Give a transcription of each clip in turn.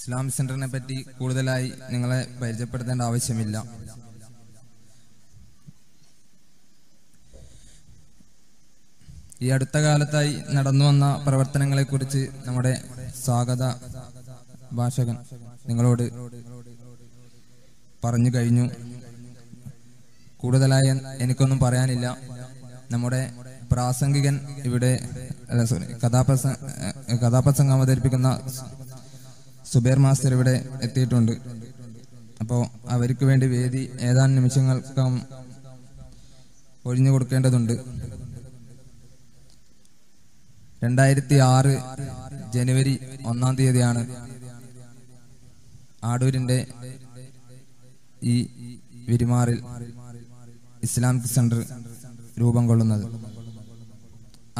ഇസ്ലാം സെന്ററിനെ പറ്റി കൂടുതലായി നിങ്ങളെ പരിചയപ്പെടുത്തേണ്ട ആവശ്യമില്ല. ഈ അടുത്ത കാലത്തായി നടന്നു വന്ന പ്രവർത്തനങ്ങളെ കുറിച്ച് നമ്മുടെ സ്വാഗത ഭാഷകൻ നിങ്ങളോട് പറഞ്ഞു കഴിഞ്ഞു. കൂടുതലായി എനിക്കൊന്നും പറയാനില്ല. നമ്മുടെ പ്രാസംഗികൻ ഇവിടെ കഥാപ്രസംഗം അവതരിപ്പിക്കുന്ന സുബൈർ മാസ്റ്റർ ഇവിടെ എത്തിയിട്ടുണ്ട്. അപ്പോൾ അവർക്ക് വേണ്ടി വേദി ഏതാനും നിമിഷങ്ങൾക്കും ഒഴിഞ്ഞു കൊടുക്കേണ്ടതുണ്ട്. 2006 ജനുവരി 1-ാം തീയതിയാണ് ആടൂരിൻ്റെ ഈ വിരിമാറിൽ ഇസ്ലാമിക് സെന്റർ രൂപം കൊള്ളുന്നത്.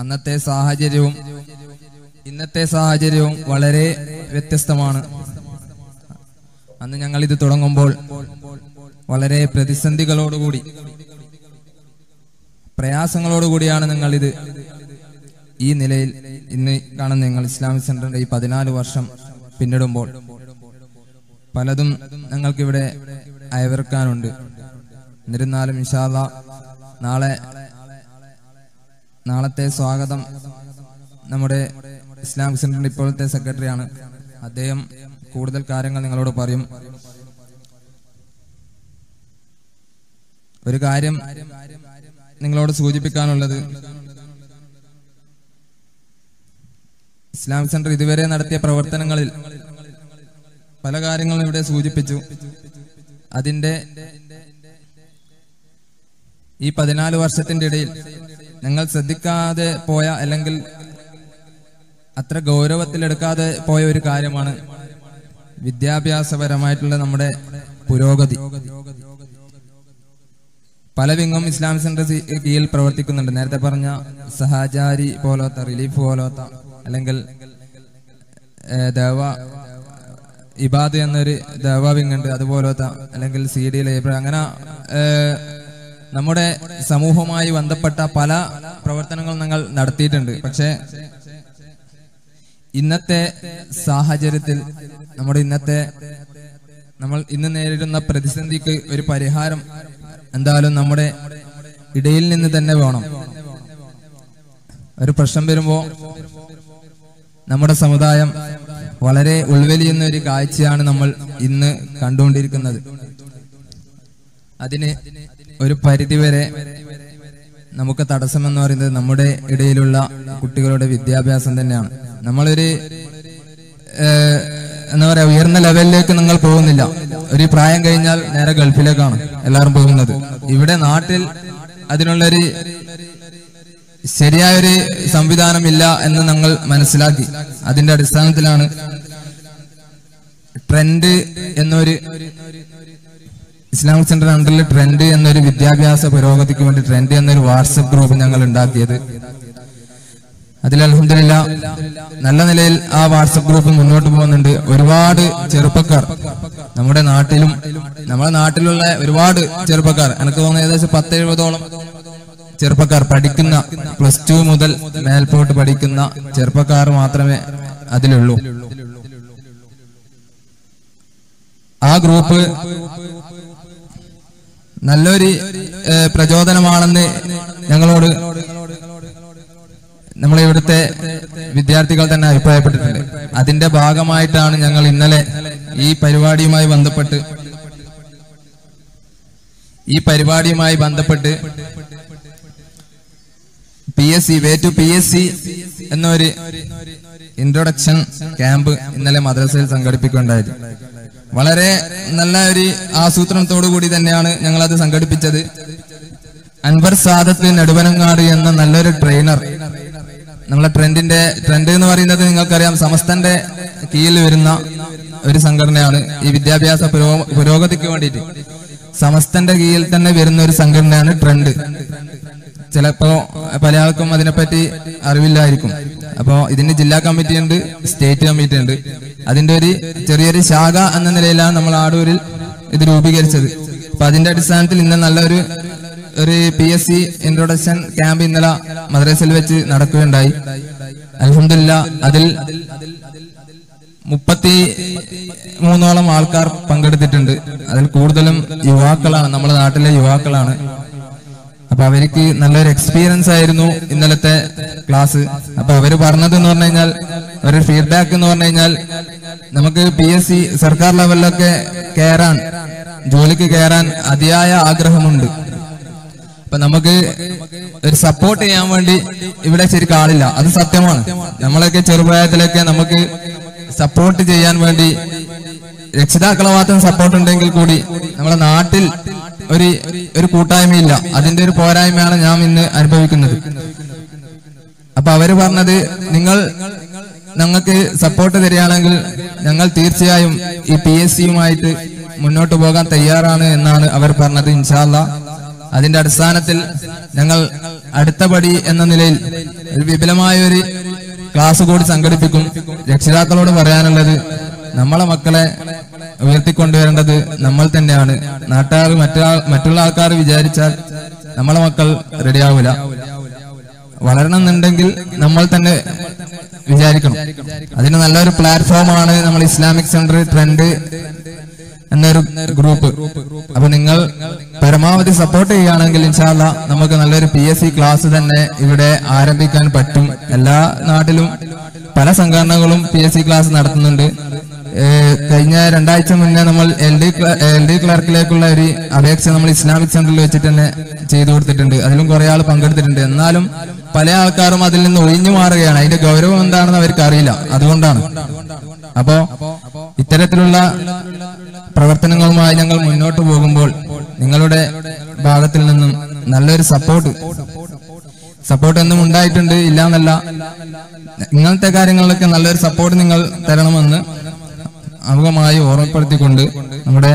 അന്നത്തെ സാഹചര്യവും ഇന്നത്തെ സാഹചര്യവും വളരെ വ്യത്യസ്തമാണ്. അന്ന് ഞങ്ങൾ ഇത് തുടങ്ങുമ്പോൾ വളരെ പ്രതിസന്ധികളോടുകൂടി പ്രയാസങ്ങളോടുകൂടിയാണ് ഞങ്ങൾ ഇത് ഈ നിലയിൽ ഇന്ന് കാണുന്ന ഞങ്ങൾ ഇസ്ലാമിക് സെന്ററിന്റെ ഈ 14 വർഷം പിന്നിടുമ്പോൾ പലതും ഞങ്ങൾക്കിവിടെ അയവിറക്കാനുണ്ട്. എന്നിരുന്നാലും ഇൻഷാ അല്ലാഹ് നാളത്തെ സ്വാഗതം നമ്മുടെ ഇസ്ലാമിക് സെന്ററിന്റെ ഇപ്പോഴത്തെ സെക്രട്ടറിയാണ്. അദ്ദേഹം കൂടുതൽ കാര്യങ്ങൾ നിങ്ങളോട് പറയും. ഒരു കാര്യം നിങ്ങളോട് സൂചിപ്പിക്കാനുള്ളത്, ഇസ്ലാമിക് സെന്റർ ഇതുവരെ നടത്തിയ പ്രവർത്തനങ്ങളിൽ പല കാര്യങ്ങളും ഇവിടെ സൂചിപ്പിച്ചു. അതിന്റെ ഈ 14 വർഷത്തിന്റെ ഇടയിൽ ഞങ്ങൾ ശ്രദ്ധിക്കാതെ പോയ, അല്ലെങ്കിൽ അത്ര ഗൗരവത്തിലെടുക്കാതെ പോയ ഒരു കാര്യമാണ് വിദ്യാഭ്യാസപരമായിട്ടുള്ള നമ്മുടെ പുരോഗതി. പല വിങ്ങും ഇസ്ലാമിക് സെന്റർ കീഴിൽ പ്രവർത്തിക്കുന്നുണ്ട്. നേരത്തെ പറഞ്ഞ സഹചാരി പോലത്തെ, റിലീഫ് പോലത്തെ, അല്ലെങ്കിൽ ദഅവ ഇബാദ് എന്നൊരു ദഅവ വിങ് ഉണ്ട്, അതുപോലത്തെ, അല്ലെങ്കിൽ സി ഡി ലൈബ്രറി, അങ്ങനെ നമ്മുടെ സമൂഹവുമായി ബന്ധപ്പെട്ട പല പ്രവർത്തനങ്ങളും ഞങ്ങൾ നടത്തിയിട്ടുണ്ട്. പക്ഷേ ഇന്നത്തെ സാഹചര്യത്തിൽ നമ്മൾ ഇന്ന് നേരിടുന്ന പ്രതിസന്ധിക്ക് ഒരു പരിഹാരം എന്തായാലും നമ്മുടെ ഇടയിൽ നിന്ന് തന്നെ വേണം. ഒരു പ്രശ്നം വരുമ്പോൾ നമ്മുടെ സമുദായം വളരെ ഉൾവലിയുന്ന ഒരു കാഴ്ചയാണ് നമ്മൾ ഇന്ന് കണ്ടുകൊണ്ടിരിക്കുന്നത്. അതിന് ഒരു പരിധിവരെ നമുക്ക് തടസ്സമെന്ന് പറയുന്നത് നമ്മുടെ ഇടയിലുള്ള കുട്ടികളുടെ വിദ്യാഭ്യാസം തന്നെയാണ്. നമ്മളൊരു എന്താ പറയാ, ഉയർന്ന ലെവലിലേക്ക് നിങ്ങൾ പോകുന്നില്ല. ഒരു പ്രായം കഴിഞ്ഞാൽ നേരെ ഗൾഫിലേക്കാണ് എല്ലാവരും പോകുന്നത്. ഇവിടെ നാട്ടിൽ അതിനുള്ളൊരു ശരിയായൊരു സംവിധാനമില്ല എന്ന് ഞങ്ങൾ മനസ്സിലാക്കി. അതിന്റെ അടിസ്ഥാനത്തിലാണ് ട്രെൻഡ് എന്നൊരു ഇസ്ലാമിക് സെന്റർ അണ്ടറിൽ ട്രെൻഡ് എന്നൊരു വിദ്യാഭ്യാസ പുരോഗതിക്ക് വേണ്ടി ട്രെൻഡ് എന്നൊരു വാട്സപ്പ് ഗ്രൂപ്പ് ഞങ്ങൾ ഉണ്ടാക്കിയത്. അതിൽ അൽഹംദുലില്ലാഹ് നല്ല നിലയിൽ ആ വാട്സപ്പ് ഗ്രൂപ്പ് മുന്നോട്ട് പോകുന്നുണ്ട്. ഒരുപാട് ചെറുപ്പക്കാർ നമ്മുടെ നാട്ടിലും നമ്മുടെ നാട്ടിലുള്ള ഒരുപാട് ചെറുപ്പക്കാർ, എനിക്ക് തോന്നുന്നു ഏകദേശം 70 ചെറുപ്പക്കാർ പഠിക്കുന്ന, +2 മുതൽ മേൽപോട്ട് പഠിക്കുന്ന ചെറുപ്പക്കാർ മാത്രമേ അതിലുള്ളൂ. ആ ഗ്രൂപ്പ് നല്ലൊരു പ്രചോദനമാണെന്ന് ഞങ്ങളോട് നമ്മളെ ഇവിടുത്തെ വിദ്യാർത്ഥികൾ തന്നെ അഭിപ്രായപ്പെട്ടിട്ടുണ്ട്. അതിന്റെ ഭാഗമായിട്ടാണ് ഞങ്ങൾ ഇന്നലെ ഈ പരിപാടിയുമായി ബന്ധപ്പെട്ട് PSC എന്നൊരു ഇൻട്രൊഡക്ഷൻ ക്യാമ്പ് ഇന്നലെ മദ്രസയിൽ സംഘടിപ്പിക്കുകയുണ്ടായത്. വളരെ നല്ല ഒരു ആസൂത്രണത്തോടു കൂടി തന്നെയാണ് ഞങ്ങൾ അത് സംഘടിപ്പിച്ചത്. അൻവർ സാദത്ത് നെടുവനങ്ങാട് എന്ന നല്ലൊരു ട്രെയിനർ, നമ്മളെ ട്രെൻഡ് എന്ന് പറയുന്നത് നിങ്ങൾക്കറിയാം, സമസ്തന്റെ കീഴിൽ വരുന്ന ഒരു സംഘടനയാണ്. ഈ വിദ്യാഭ്യാസ പുരോഗതിക്ക് വേണ്ടിയിട്ട് സമസ്തന്റെ കീഴിൽ തന്നെ വരുന്ന ഒരു സംഘടനയാണ് ട്രെൻഡ്. ചിലപ്പോ പല ആൾക്കും അതിനെപ്പറ്റി അറിവില്ലായിരിക്കും. അപ്പോ ഇതിന്റെ ജില്ലാ കമ്മിറ്റി ഉണ്ട്, സ്റ്റേറ്റ് കമ്മിറ്റി ഉണ്ട്. അതിന്റെ ഒരു ചെറിയൊരു ശാഖ എന്ന നിലയിലാണ് നമ്മൾ ആടൂരിൽ ഇത് രൂപീകരിച്ചത്. അപ്പൊ അതിന്റെ അടിസ്ഥാനത്തിൽ ഇന്ന് നല്ലൊരു PSC ഇൻട്രൊഡക്ഷൻ ക്യാമ്പ് ഇന്നലെ മദ്രസയിൽ വെച്ച് നടക്കുകയുണ്ടായി. അൽഹംദുലില്ലാഹ് അതിൽ മുപ്പത്തി മൂന്നോളം ആൾക്കാർ പങ്കെടുത്തിട്ടുണ്ട്. അതിൽ കൂടുതലും യുവാക്കളാണ്, നമ്മുടെ നാട്ടിലെ യുവാക്കളാണ്. അപ്പൊ അവർക്ക് നല്ലൊരു എക്സ്പീരിയൻസ് ആയിരുന്നു ഇന്നലത്തെ ക്ലാസ്. അപ്പൊ അവര് പറഞ്ഞതെന്ന് പറഞ്ഞു കഴിഞ്ഞാൽ, അവരുടെ ഫീഡ്ബാക്ക് എന്ന് പറഞ്ഞു കഴിഞ്ഞാൽ, നമുക്ക് PSC സർക്കാർ ലെവലിലൊക്കെ കയറാൻ, ജോലിക്ക് കയറാൻ അതിയായ ആഗ്രഹമുണ്ട്. അപ്പൊ നമുക്ക് ഒരു സപ്പോർട്ട് ചെയ്യാൻ വേണ്ടി ഇവിടെ ശരിക്കും ആളില്ല. അത് സത്യമാണ്. നമ്മളൊക്കെ ചെറുപ്രായത്തിലൊക്കെ നമുക്ക് സപ്പോർട്ട് ചെയ്യാൻ വേണ്ടി രക്ഷിതാക്കളെ മാത്രം സപ്പോർട്ട് ഉണ്ടെങ്കിൽ കൂടി നമ്മുടെ നാട്ടിൽ ഒരു ഒരു കൂട്ടായ്മയില്ല. അതിന്റെ ഒരു പോരായ്മയാണ് ഞാൻ ഇന്ന് അനുഭവിക്കുന്നത്. അപ്പൊ അവര് പറഞ്ഞത്, ഞങ്ങൾക്ക് സപ്പോർട്ട് തരികയാണെങ്കിൽ ഞങ്ങൾ തീർച്ചയായും ഈ PSCയുമായിട്ട് മുന്നോട്ട് പോകാൻ തയ്യാറാണ് എന്നാണ് അവർ പറഞ്ഞത്. ഇൻഷാ അല്ലാ അതിന്റെ അടിസ്ഥാനത്തിൽ ഞങ്ങൾ അടുത്തപടി എന്ന നിലയിൽ ഒരു വിപുലമായൊരു ക്ലാസ് കൂടി സംഘടിപ്പിക്കും. രക്ഷിതാക്കളോട് പറയാനുള്ളത്, നമ്മളെ മക്കളെ ഉയർത്തിക്കൊണ്ടുവരേണ്ടത് നമ്മൾ തന്നെയാണ്. നാട്ടുകാർ മറ്റുള്ള ആൾക്കാർ വിചാരിച്ചാൽ നമ്മളെ മക്കൾ റെഡിയാവില്ല. വളരണമെന്നുണ്ടെങ്കിൽ നമ്മൾ തന്നെ വിചാരിക്കണം. അതിന് നല്ലൊരു പ്ലാറ്റ്ഫോമാണ് നമ്മൾ ഇസ്ലാമിക് സെന്റർ ട്രെൻഡ് എന്നൊരു ഗ്രൂപ്പ്. അപ്പൊ നിങ്ങൾ പരമാവധി സപ്പോർട്ട് ചെയ്യുകയാണെങ്കിൽ ഇൻഷാ അല്ലാ നമുക്ക് നല്ലൊരു PSC ക്ലാസ് തന്നെ ഇവിടെ ആരംഭിക്കാൻ പറ്റും. എല്ലാ നാട്ടിലും പല സംഘടനകളും PSC ക്ലാസ് നടത്തുന്നുണ്ട്. കഴിഞ്ഞ 2 ആഴ്ച മുന്നേ നമ്മൾ LD ക്ലർക്കിലേക്കുള്ള ഒരു അപേക്ഷ നമ്മൾ ഇസ്ലാമിക് സെന്ററിൽ വെച്ചിട്ട് തന്നെ ചെയ്തു കൊടുത്തിട്ടുണ്ട്. അതിലും കുറെ ആൾ പങ്കെടുത്തിട്ടുണ്ട്. എന്നാലും പല ആൾക്കാരും അതിൽ നിന്ന് ഒഴിഞ്ഞു മാറുകയാണ്. അതിന്റെ ഗൗരവം എന്താണെന്ന് അവർക്ക് അറിയില്ല. അതുകൊണ്ടാണ്. അപ്പോ ഇത്തരത്തിലുള്ള പ്രവർത്തനങ്ങളുമായി ഞങ്ങൾ മുന്നോട്ട് പോകുമ്പോൾ നിങ്ങളുടെ ഭാഗത്തിൽ നിന്നും നല്ലൊരു സപ്പോർട്ട് എന്നും ഉണ്ടായിട്ടുണ്ട്, ഇല്ലാന്നല്ല. ഇങ്ങനത്തെ കാര്യങ്ങളിലൊക്കെ നല്ലൊരു സപ്പോർട്ട് നിങ്ങൾ തരണമെന്ന് അമുഖമായി ഓർമ്മപ്പെടുത്തിക്കൊണ്ട് നമ്മുടെ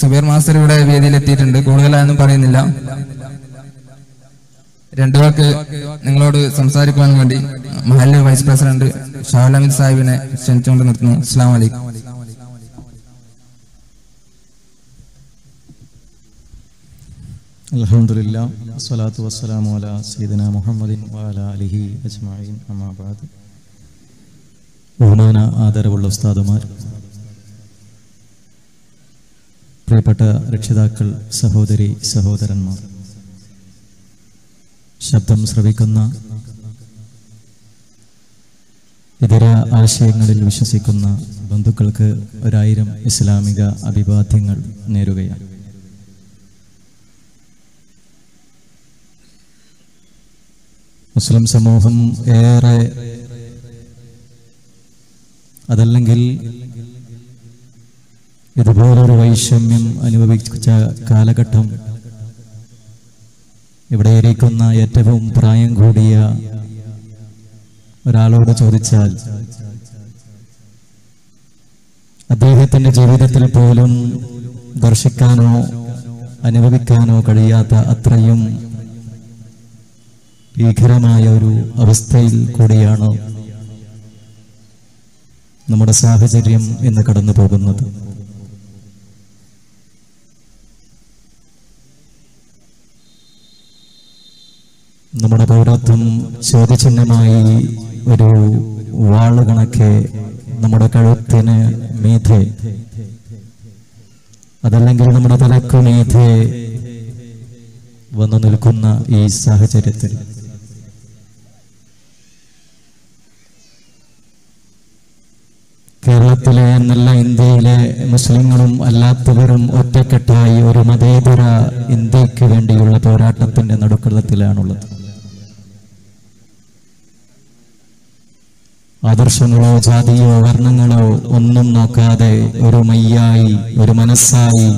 സുബീർ മാസ്റ്റർ ഇവിടെ വേദിയിലെത്തിയിട്ടുണ്ട്. കൂടുതലായൊന്നും പറയുന്നില്ല. 2 വാക്ക് നിങ്ങളോട് സംസാരിക്കുവാൻ വേണ്ടി മഹല്ല് വൈസ് പ്രസിഡന്റ് ഷാഹലമിൻ സാഹിബിനെ ക്ഷണിച്ചുകൊണ്ട് നിർത്തുന്നു. അസ്സലാമു അലൈക്കും. അൽഹംദുലില്ലാഹി വസ്സലാത്തു വസ്സലാമു അലാ സയ്യിദിനാ മുഹമ്മദിൻ വഅലാ അലിഹി അജ്മഈൻ. അമ്മാ ബഅദ്. ബഹുമാന ആദരവുള്ള ഉസ്താദുമാർ, പ്രിയപ്പെട്ട രക്ഷിതാക്കൾ, സഹോദരി സഹോദരന്മാർ, ശബ്ദം ശ്രവിക്കുന്ന, ഇതര ആശയങ്ങളിൽ വിശ്വസിക്കുന്ന ബന്ധുക്കൾക്ക് 1000 ഇസ്ലാമിക അഭിവാദ്യങ്ങൾ നേരുകയാണ്. മുസ്ലിം സമൂഹം ഏറെ, അതല്ലെങ്കിൽ ഇതുപോലൊരു വൈഷമ്യം അനുഭവിച്ച കാലഘട്ടം ഇവിടെ ഇരിക്കുന്ന ഏറ്റവും പ്രായം കൂടിയ ഒരാളോട് ചോദിച്ചാൽ അദ്ദേഹത്തിന്റെ ജീവിതത്തിൽ പോലും ദർശിക്കാനോ അനുഭവിക്കാനോ കഴിയാത്ത അത്രയും ഭീകരമായ ഒരു അവസ്ഥയിൽ കൂടിയാണ് നമ്മുടെ സാഹചര്യം ഇന്ന് കടന്നു പോകുന്നത്. നമ്മുടെ പൗരത്വം ചോദ്യചിഹ്നമായി ഒരു വാളുകണക്കെ നമ്മുടെ കഴുത്തിന് മീതെ, അതല്ലെങ്കിൽ നമ്മുടെ തലക്കു മീതെ വന്നു നിൽക്കുന്ന ഈ സാഹചര്യത്തിൽ കേരളത്തിലെ എന്നല്ല, ഇന്ത്യയിലെ മുസ്ലിങ്ങളും അല്ലാത്തവരും ഒറ്റക്കെട്ടായി ഒരു മതേതര ഇന്ത്യക്ക് വേണ്ടിയുള്ള പോരാട്ടത്തിന്റെ നടുക്കടത്തിലാണുള്ളത്. ആദർശങ്ങളോ ജാതിയോ വർണ്ണങ്ങളോ ഒന്നും നോക്കാതെ ഒരു മയ്യായി, ഒരു മനസ്സായി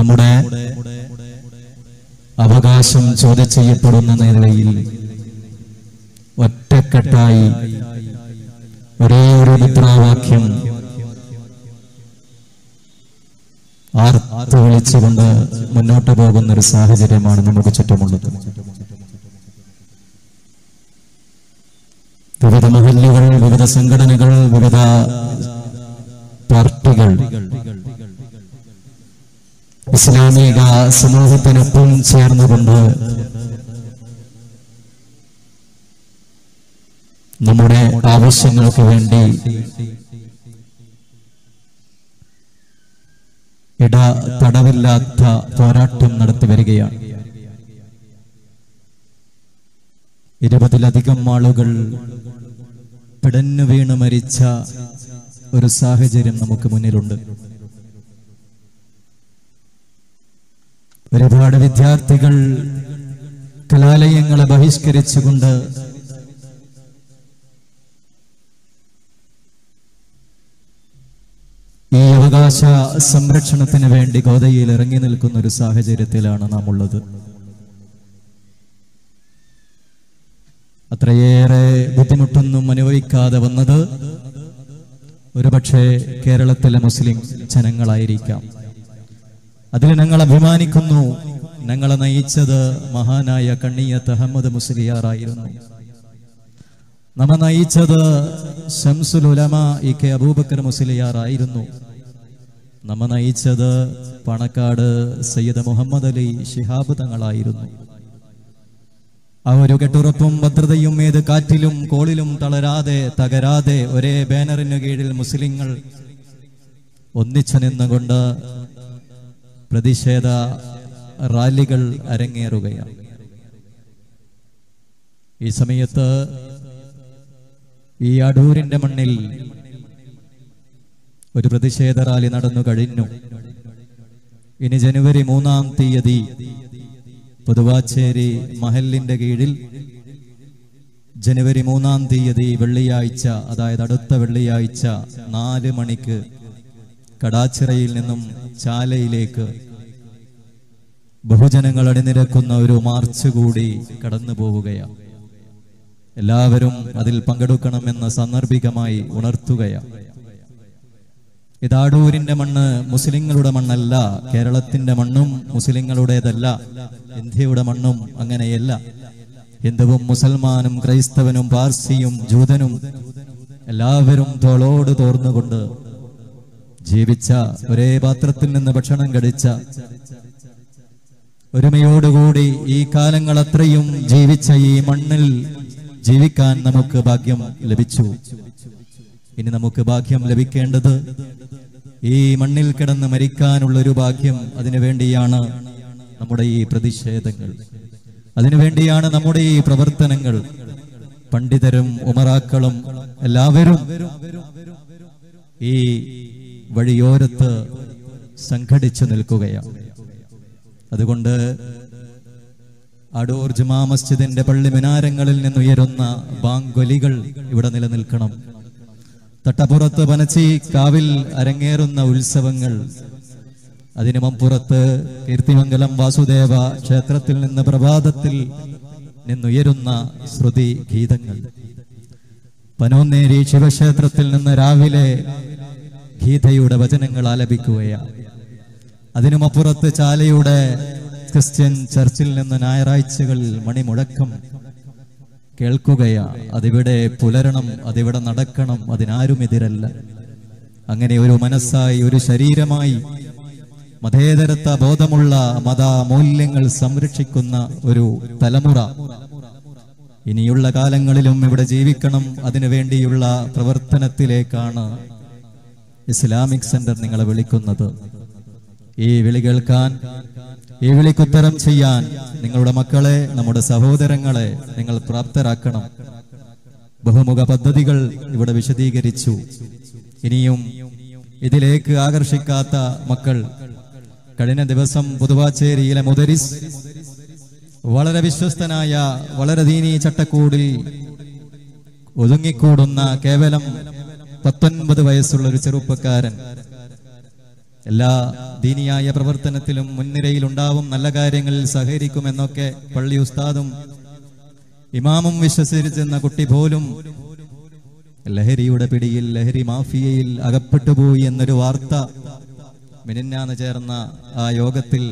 നമ്മുടെ അവകാശം ചോദ്യം ചെയ്യപ്പെടുന്ന നിലയിൽ ഒറ്റക്കെട്ടായി ഒരേ ഒരു മുദ്രാവാക്യം ആർത്ത് വിളിച്ചുകൊണ്ട് മുന്നോട്ട് പോകുന്ന ഒരു സാഹചര്യമാണ് നമുക്ക് ചുറ്റുമുള്ളത്. വിവിധ മഹല്ലുകൾ, വിവിധ സംഘടനകൾ, വിവിധ പാർട്ടികൾ ഇസ്ലാമിക സമൂഹത്തിനൊപ്പം ചേർന്നുകൊണ്ട് നമ്മുടെ ആവശ്യങ്ങൾക്ക് വേണ്ടി ഇട തടവില്ലാത്ത പോരാട്ടം നടത്തി വരികയാണ്. 20ലധികം ആളുകൾ പിടഞ്ഞു വീണ് മരിച്ച ഒരു സാഹചര്യം നമുക്ക് മുന്നിലുണ്ട്. ഒരുപാട് വിദ്യാർത്ഥികൾ കലാലയങ്ങളെ ബഹിഷ്കരിച്ചുകൊണ്ട് ഈ അവകാശ സംരക്ഷണത്തിന് വേണ്ടി ഗോദയിൽ ഇറങ്ങി നിൽക്കുന്ന ഒരു സാഹചര്യത്തിലാണ് നാം ഉള്ളത്. അത്രയേറെ ബുദ്ധിമുട്ടൊന്നും അനുഭവിക്കാതെ വന്നത് ഒരുപക്ഷെ കേരളത്തിലെ മുസ്ലിം ജനങ്ങളായിരിക്കാം. അതിൽ ഞങ്ങൾ അഭിമാനിക്കുന്നു. ഞങ്ങളെ നയിച്ചത് മഹാനായ കണ്ണിയത്ത് അഹമ്മദ് മുസ്ലിയാറായിരുന്നു. നമ്മെ നയിച്ചത് ശംസുൽ ഉലമ ഇ കെ അബൂബക്കർ മുസ്ലിയാറായിരുന്നു. നമ്മെ നയിച്ചത് പണക്കാട് സയ്യിദ് മുഹമ്മദ് അലി ശിഹാബ് തങ്ങളായിരുന്നു. ആ ഒരു കെട്ടുറപ്പും ഭദ്രതയും ഏത് കാറ്റിലും കോളിലും തളരാതെ തകരാതെ ഒരേ ബാനറിന് കീഴിൽ മുസ്ലിങ്ങൾ ഒന്നിച്ചു നിന്നുകൊണ്ട് പ്രതിഷേധ റാലികൾ അരങ്ങേറുകയാണ്. ഈ സമയത്ത് ഈ അടൂരിന്റെ മണ്ണിൽ ഒരു പ്രതിഷേധ റാലി നടന്നു കഴിഞ്ഞു. ഇനി ജനുവരി 3 പുതുവാച്ചേരി മഹലിന്റെ കീഴിൽ ജനുവരി 3 വെള്ളിയാഴ്ച, അതായത് അടുത്ത വെള്ളിയാഴ്ച 4 മണിക്ക് കടാച്ചിറയിൽ നിന്നും ചാലയിലേക്ക് ബഹുജനങ്ങൾ അണിനിരക്കുന്ന ഒരു മാർച്ച് കൂടി കടന്നു പോവുകയാണ്. എല്ലാവരും അതിൽ പങ്കെടുക്കണമെന്ന് സാന്ദർഭികമായി ഉണർത്തുകയാണ്. ഇതാടൂരിന്റെ മണ്ണ് മുസ്ലിങ്ങളുടെ മണ്ണല്ല, കേരളത്തിന്റെ മണ്ണും മുസ്ലിങ്ങളുടേതല്ല, ഇന്ത്യയുടെ മണ്ണും അങ്ങനെയല്ല. ഹിന്ദുവും മുസൽമാനും ക്രൈസ്തവനും പാർസിയും ജൂതനും എല്ലാവരും തോളോട് തോർന്നുകൊണ്ട് ജീവിച്ച, ഒരേ പാത്രത്തിൽ നിന്ന് ഭക്ഷണം കഴിച്ച, ഒരുമയോടുകൂടി ഈ കാലങ്ങൾ അത്രയും ജീവിച്ച ഈ മണ്ണിൽ ജീവിക്കാൻ നമുക്ക് ഭാഗ്യം ലഭിച്ചു. ഇനി നമുക്ക് ഭാഗ്യം ലഭിക്കേണ്ടത് ഈ മണ്ണിൽ കിടന്ന് മരിക്കാനുള്ളൊരു ഭാഗ്യം. അതിനുവേണ്ടിയാണ് നമ്മുടെ ഈ പ്രതിഷേധങ്ങൾ, അതിനുവേണ്ടിയാണ് നമ്മുടെ ഈ പ്രവർത്തനങ്ങൾ. പണ്ഡിതരും ഉമറാക്കളും എല്ലാവരും ഈ വഴിയോരത്ത് സംഘടിച്ചു നിൽക്കുകയാണ്. അതുകൊണ്ട് അടൂർ ജുമാ മസ്ജിദിന്റെ പള്ളി മിനാരങ്ങളിൽ നിന്നുയരുന്ന ബാങ്കൊലികൾ ഇവിടെ നിലനിൽക്കണം. തട്ടപ്പുറത്ത് പനച്ചി കാവിൽ അരങ്ങേറുന്ന ഉത്സവങ്ങൾ, അതിനുമപ്പുറത്ത് കീർത്തിമംഗലം വാസുദേവ ക്ഷേത്രത്തിൽ നിന്ന് പ്രഭാതത്തിൽ നിന്നുയരുന്ന ശ്രുതി ഗീതങ്ങൾ, പനോന്നേരി ശിവക്ഷേത്രത്തിൽ നിന്ന് രാവിലെ ഗീതയുടെ വചനങ്ങൾ ആലപിക്കുകയാണ്. അതിനുമപ്പുറത്ത് ചാലയുടെ ക്രിസ്ത്യൻ ചർച്ചിൽ നിന്ന് ഞായറാഴ്ചകളിൽ മണിമുഴക്കം കേൾക്കുകയാണ്. അതിവിടെ പുലരണം, അതിവിടെ നടക്കണം, അതിനാരും എതിരല്ല. അങ്ങനെ ഒരു മനസ്സായി, ഒരു ശരീരമായി മതേതരത്വ ബോധമുള്ള, മതമൂല്യങ്ങൾ സംരക്ഷിക്കുന്ന ഒരു തലമുറ ഇനിയുള്ള കാലങ്ങളിലും ഇവിടെ ജീവിക്കണം. അതിനുവേണ്ടിയുള്ള പ്രവർത്തനത്തിലേക്കാണ് ഇസ്ലാമിക് സെന്റർ നിങ്ങളെ വിളിക്കുന്നത്. ഈ വിളി കേൾക്കാൻ, ഈ വിളിക്കുത്തരം ചെയ്യാൻ നിങ്ങളുടെ മക്കളെ, നമ്മുടെ സഹോദരങ്ങളെ നിങ്ങൾ പ്രാപ്തരാക്കണം. ബഹുമുഖ പദ്ധതികൾ ഇവിടെ വിശദീകരിച്ചു. ഇനിയും ഇതിലേക്ക് ആകർഷിക്കാത്ത മക്കൾ, കഴിഞ്ഞ ദിവസം പുതുവാച്ചേരിയിലെ മുദരിസ്, വളരെ വിശ്വസ്തനായ, വളരെ ദീനീ ചട്ടക്കൂടിൽ ഒതുങ്ങിക്കൂടുന്ന കേവലം 19 വയസ്സുള്ള ഒരു ചെറുപ്പക്കാരൻ എല്ലാ ദീനിയായ പ്രവർത്തനത്തിലും മുൻനിരയിലുണ്ടാവും, നല്ല കാര്യങ്ങളിൽ സഹകരിക്കുമെന്നൊക്കെ പള്ളി ഉസ്താദും ഇമാമും വിശ്വസിച്ചിരുന്ന കുട്ടി പോലും ലഹരിയുടെ പിടിയിൽ, ലഹരി മാഫിയയിൽ അകപ്പെട്ടുപോയി എന്നൊരു വാർത്ത മിനിഞ്ഞാന്ന് ചേർന്ന ആ യോഗത്തിൽ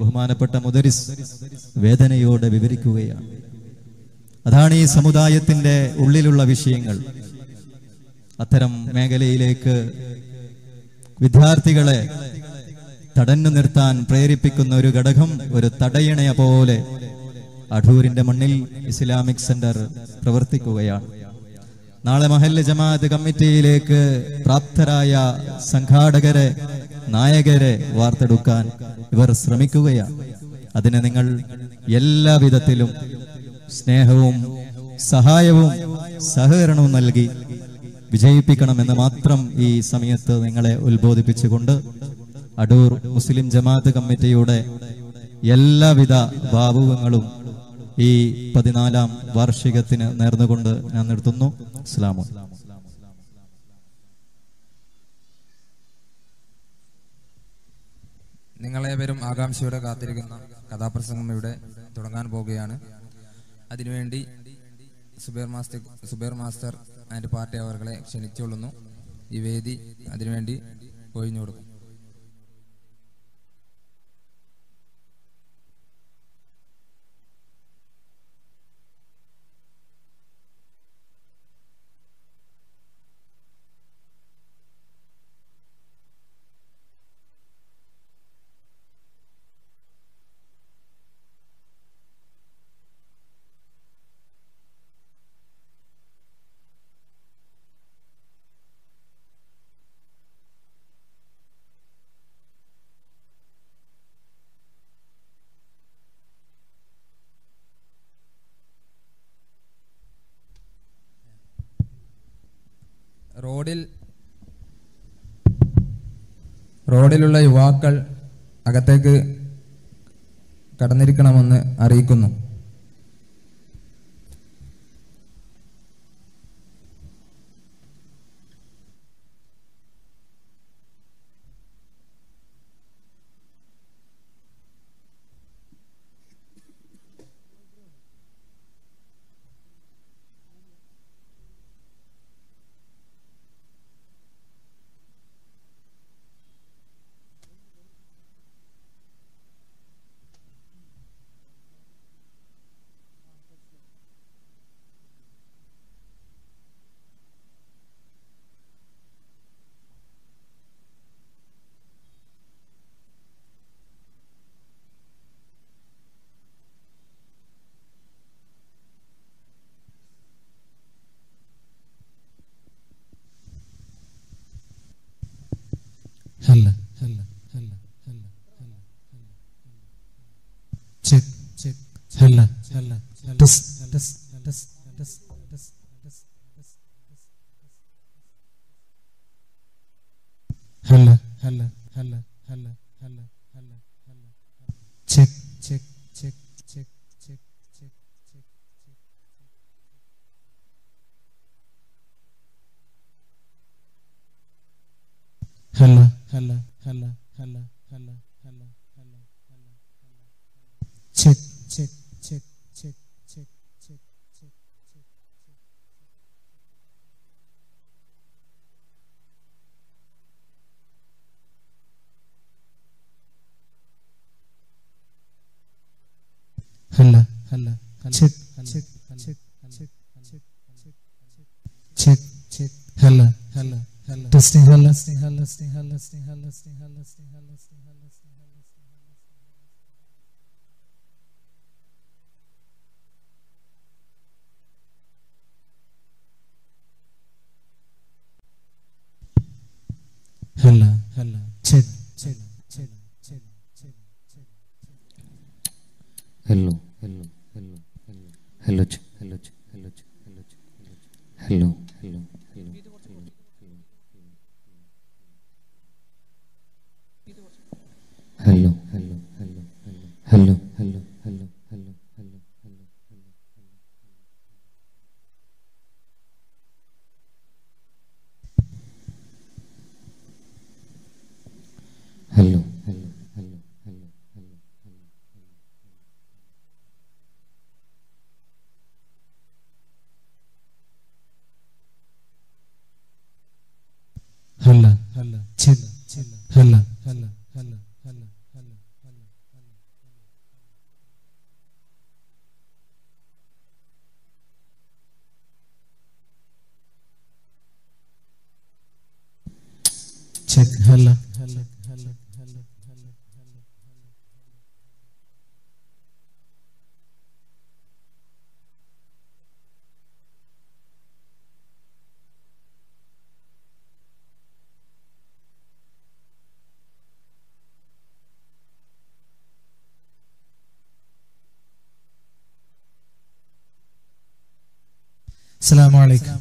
ബഹുമാനപ്പെട്ട മുദരിസ് വേദനയോടെ വിവരിക്കുകയാണ്. അതാണ് ഈ സമുദായത്തിന്റെ ഉള്ളിലുള്ള വിഷയങ്ങൾ. അത്തരം മേഖലയിലേക്ക് വിദ്യാർത്ഥികളെ തടഞ്ഞു നിർത്താൻ പ്രേരിപ്പിക്കുന്ന ഒരു ഘടകം, ഒരു തടയണയെ പോലെ അടൂരിന്റെ മണ്ണിൽ ഇസ്ലാമിക് സെന്റർ പ്രവർത്തിക്കുകയാണ്. നാളെ മഹല്ല് ജമാഅത്ത് കമ്മിറ്റിയിലേക്ക് പ്രാപ്തരായ സംഘാടകരെ നായകരെ വാർത്തെടുക്കാൻ ഇവർ ശ്രമിക്കുകയാണ്. അതിനെ നിങ്ങൾ എല്ലാവിധത്തിലും സ്നേഹവും സഹായവും സഹകരണവും നൽകി വിജയിപ്പിക്കണമെന്ന് മാത്രം ഈ സമയത്ത് നിങ്ങളെ ഉത്ബോധിപ്പിച്ചുകൊണ്ട് അടൂർ മുസ്ലിം ജമാഅത്ത് കമ്മിറ്റിയുടെ എല്ലാവിധ ഭാവുകങ്ങളും ഈ 14-ാം വാർഷികത്തിന് നേർന്നുകൊണ്ട് ഞാൻ നിർത്തുന്നു. അസ്സലാമു അലൈക്കും. നിങ്ങളേവരും ആകാംക്ഷയോടെ കാത്തിരിക്കുന്ന കഥാപ്രസംഗം ഇവിടെ തുടങ്ങാൻ പോവുകയാണ്. അതിനുവേണ്ടി സുബൈർ മാസ്റ്റർ ആൻഡ് പാർട്ടി അവർകളെ ക്ഷണിച്ചുകൊള്ളുന്നു. ഈ വേദി അതിനുവേണ്ടി ഒഴിഞ്ഞു കൊടുക്കും. റോഡിലുള്ള യുവാക്കൾ അകത്തേക്ക് കടന്നിരിക്കണമെന്ന് അറിയിക്കുന്നു. अस्सलामु अलैकुम।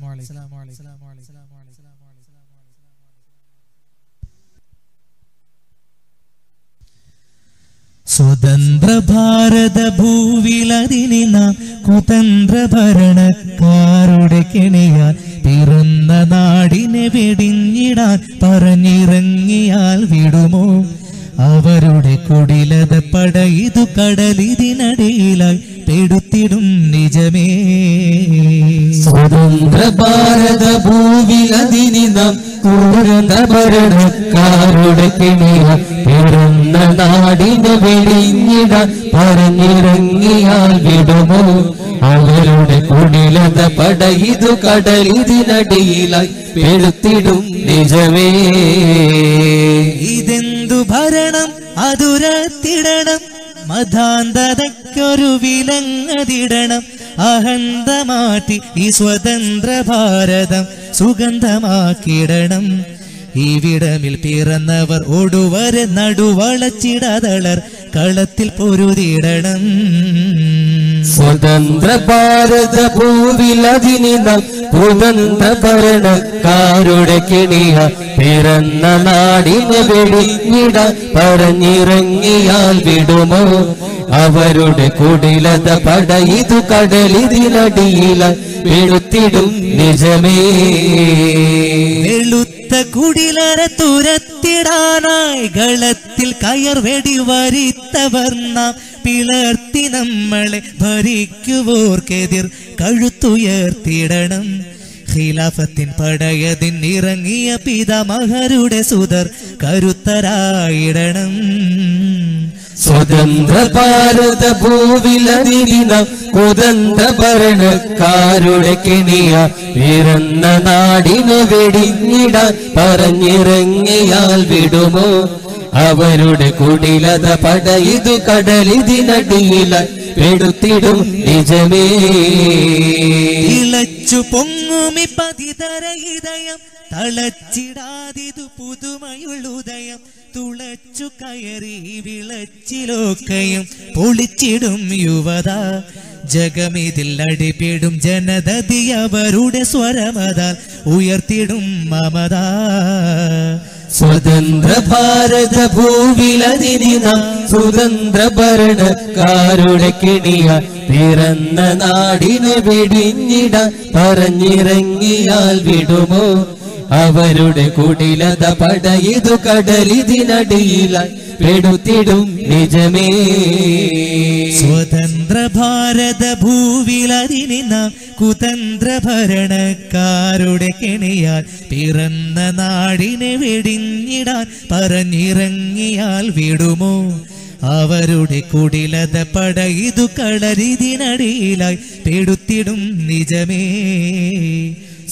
സ്വതന്ത്ര ഭാരത ഭൂവിലതിനി നാം കുതന്ത്ര ഭരണക്കാരുടെ കെണിയാൽ പിറന്ന നാടിനെ വെടിഞ്ഞിടാൻ പറഞ്ഞിറങ്ങിയാൽ വിടുമോ അവരുടെ കുടിലത പടയിതു കടലിനടിയിലായി പെടുത്തിടും നിജമേ സ്വതന്ത്ര ഭാരത ഭൂവിലതിനി നാം കുതന്ത്ര ഭരണക്കാരുടെ കെണിയാൽ पड़यू कड़ल निजमे इतु भरण अदुर മതാന്തതയ്ക്കൊരു വിലങ്ങതിടണം അഹന്തമാറ്റി ഈ സ്വതന്ത്ര ഭാരതം സുഗന്ധമാക്കിടണം ഇവിടമിൽ പിറന്നവർ ഓടുവരെ നടുവളച്ചിടതളർ കളത്തിൽ പൊരുതിടണം സ്വതന്ത്ര ഭാരത ഭൂവിലതിനി നാം കുതന്ത്ര ഭരണക്കാരുടെ കെണിയാൽ പിറന്ന നാടിനെ വെടിഞ്ഞിടാൻ പറഞ്ഞിറങ്ങിയാൽ വിടുമോ അവരുടെ കുടിലത പടയിതു കടലിനടിയിലായി വെളുത്തിടും നിജമേ കുടിലരത്തുരത്തിടാനായി കളത്തിൽ കയർ വെടി വരിത്തവർ നാം പിളർത്തി നമ്മളെ ഭരിക്കുവോർക്കെതിർ കഴുത്തുയർത്തിടണം ഖിലാഫത്തിൻ പടയതിൻ ഇറങ്ങിയ പിതാമഹരുടെ സുതർ കരുത്തരായിടണം സ്വതന്ത്ര ഭാരത ഭൂവിലതിനി നാം കുതന്ത്ര ഭരണക്കാരുടെ കെണിയാൽ പിറന്ന നാടിനെ വെടിഞ്ഞിടാൻ പറഞ്ഞിറങ്ങിയാൽ വിടുമോ അവരുടെ കുടിലത പടയിതു കടലിനടിയിലായി പെടുത്തിടും നിജമേ ഇളച്ചു പൊങ്ങുമി പതിതര ഹൃദയം തളച്ചിടാതിതു പുതുമയുളുദയം തുളച്ചു കയറി വിളച്ചിലോക്കയും പൊളിച്ചിടും യുവത ജഗമിതിൽ അടിപെടും ജനതതി അവരുടെ സ്വരമതാൽ ഉയർത്തിടും മമത സ്വതന്ത്ര ഭാരത ഭൂവിലതിനി നാം സ്വതന്ത്ര ഭരണക്കാരുടെ കെണിയാൽ പിറന്ന നാടിനെ വെടിഞ്ഞിടാൻ പറഞ്ഞിറങ്ങിയാൽ വിടുമോ അവരുടെ കുടിലത പടയിതു കടലിനടിയിലായി പെടുത്തിടും നിജമേ സ്വതന്ത്ര ഭാരത ഭൂവിലതിനി നാം കുതന്ത്ര ഭരണക്കാരുടെ കെണിയാൽ പിറന്ന നാടിനെ വെടിഞ്ഞിടാൻ പറഞ്ഞിറങ്ങിയാൽ വിടുമോ അവരുടെ കുടിലത പടയിതു കടലിനടിയിലായി പെടുത്തിടും നിജമേ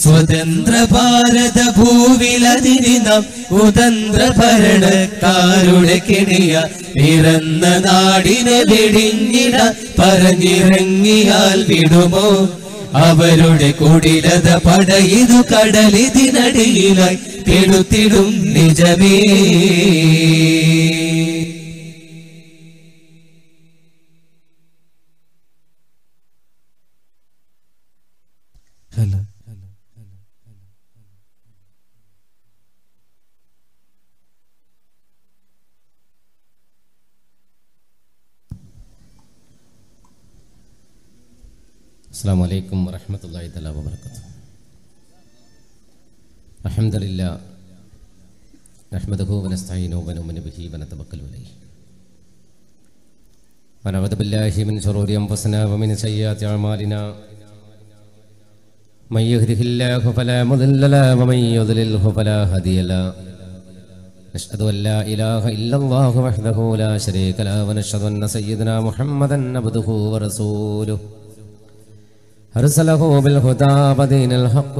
സ്വതന്ത്ര ഭാരത ഭൂവിലതിനി നാം കുതന്ത്ര ഭരണക്കാരുടെ കെണിയാൽ പിറന്ന നാടിനെ വെടിഞ്ഞിടാൻ പറഞ്ഞിറങ്ങിയാൽ വിടുമോ അവരുടെ കുടിലത പടയിതു കടലിനടിയിലായി പെടുത്തിടും നിജമേ अस्सलामु अलैकुम वरहमतुल्लाहि तआला व बरकातहू अल्हम्दुलिल्लाह नहमदुहू व नस्तईनुहू व नुमिनु बिही व नतवक्कलु अलैहि व नऊज़ु बिल्लाहि मिन शुरूरि अनफुसिना व मिन सय्यिआति अअमालिना मय यहदिहिल्लाहु फला मुदिल्ल लहु व मय युद्लिल्हु फला हादिय लहु नश्हदु अल्ला इलाहा इल्लल्लाहु वहदहू ला शरीका लहु व नश्हदु अन्न सय्यिदना मुहम्मदन अब्दुहू व रसूलुहू أرسله بالهدى ودين الحق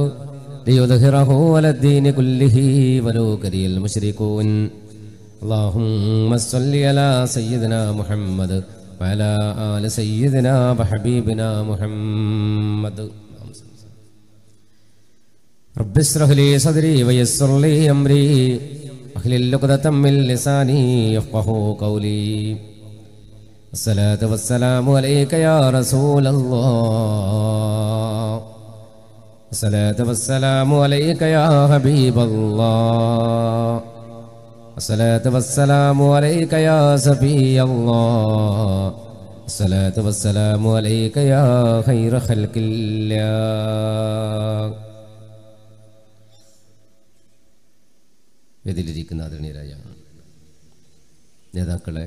ليظهره على الدين كله ولو كره المشركون اللهم صل على سيدنا محمد وعلى آل سيدنا وحبيبنا محمد رب اشرح لي صدري ويسر لي أمري واحلل عقدة من لساني يفقهوا قولي الصلاة والسلام عليك يا رسول الله അസ്സലാത്തു വസ്സലാമു അലൈക യാ ഹബീബല്ലാഹ്, അസ്സലാത്തു വസ്സലാമു അലൈക യാ സഫിയല്ലാഹ്, അസ്സലാത്തു വസ്സലാമു അലൈക യാ ഖൈറ ഖൽഖില്ലാഹ്. വേദിയിലിരിക്കുന്ന ആദരണീയരായ നേതാക്കളെ,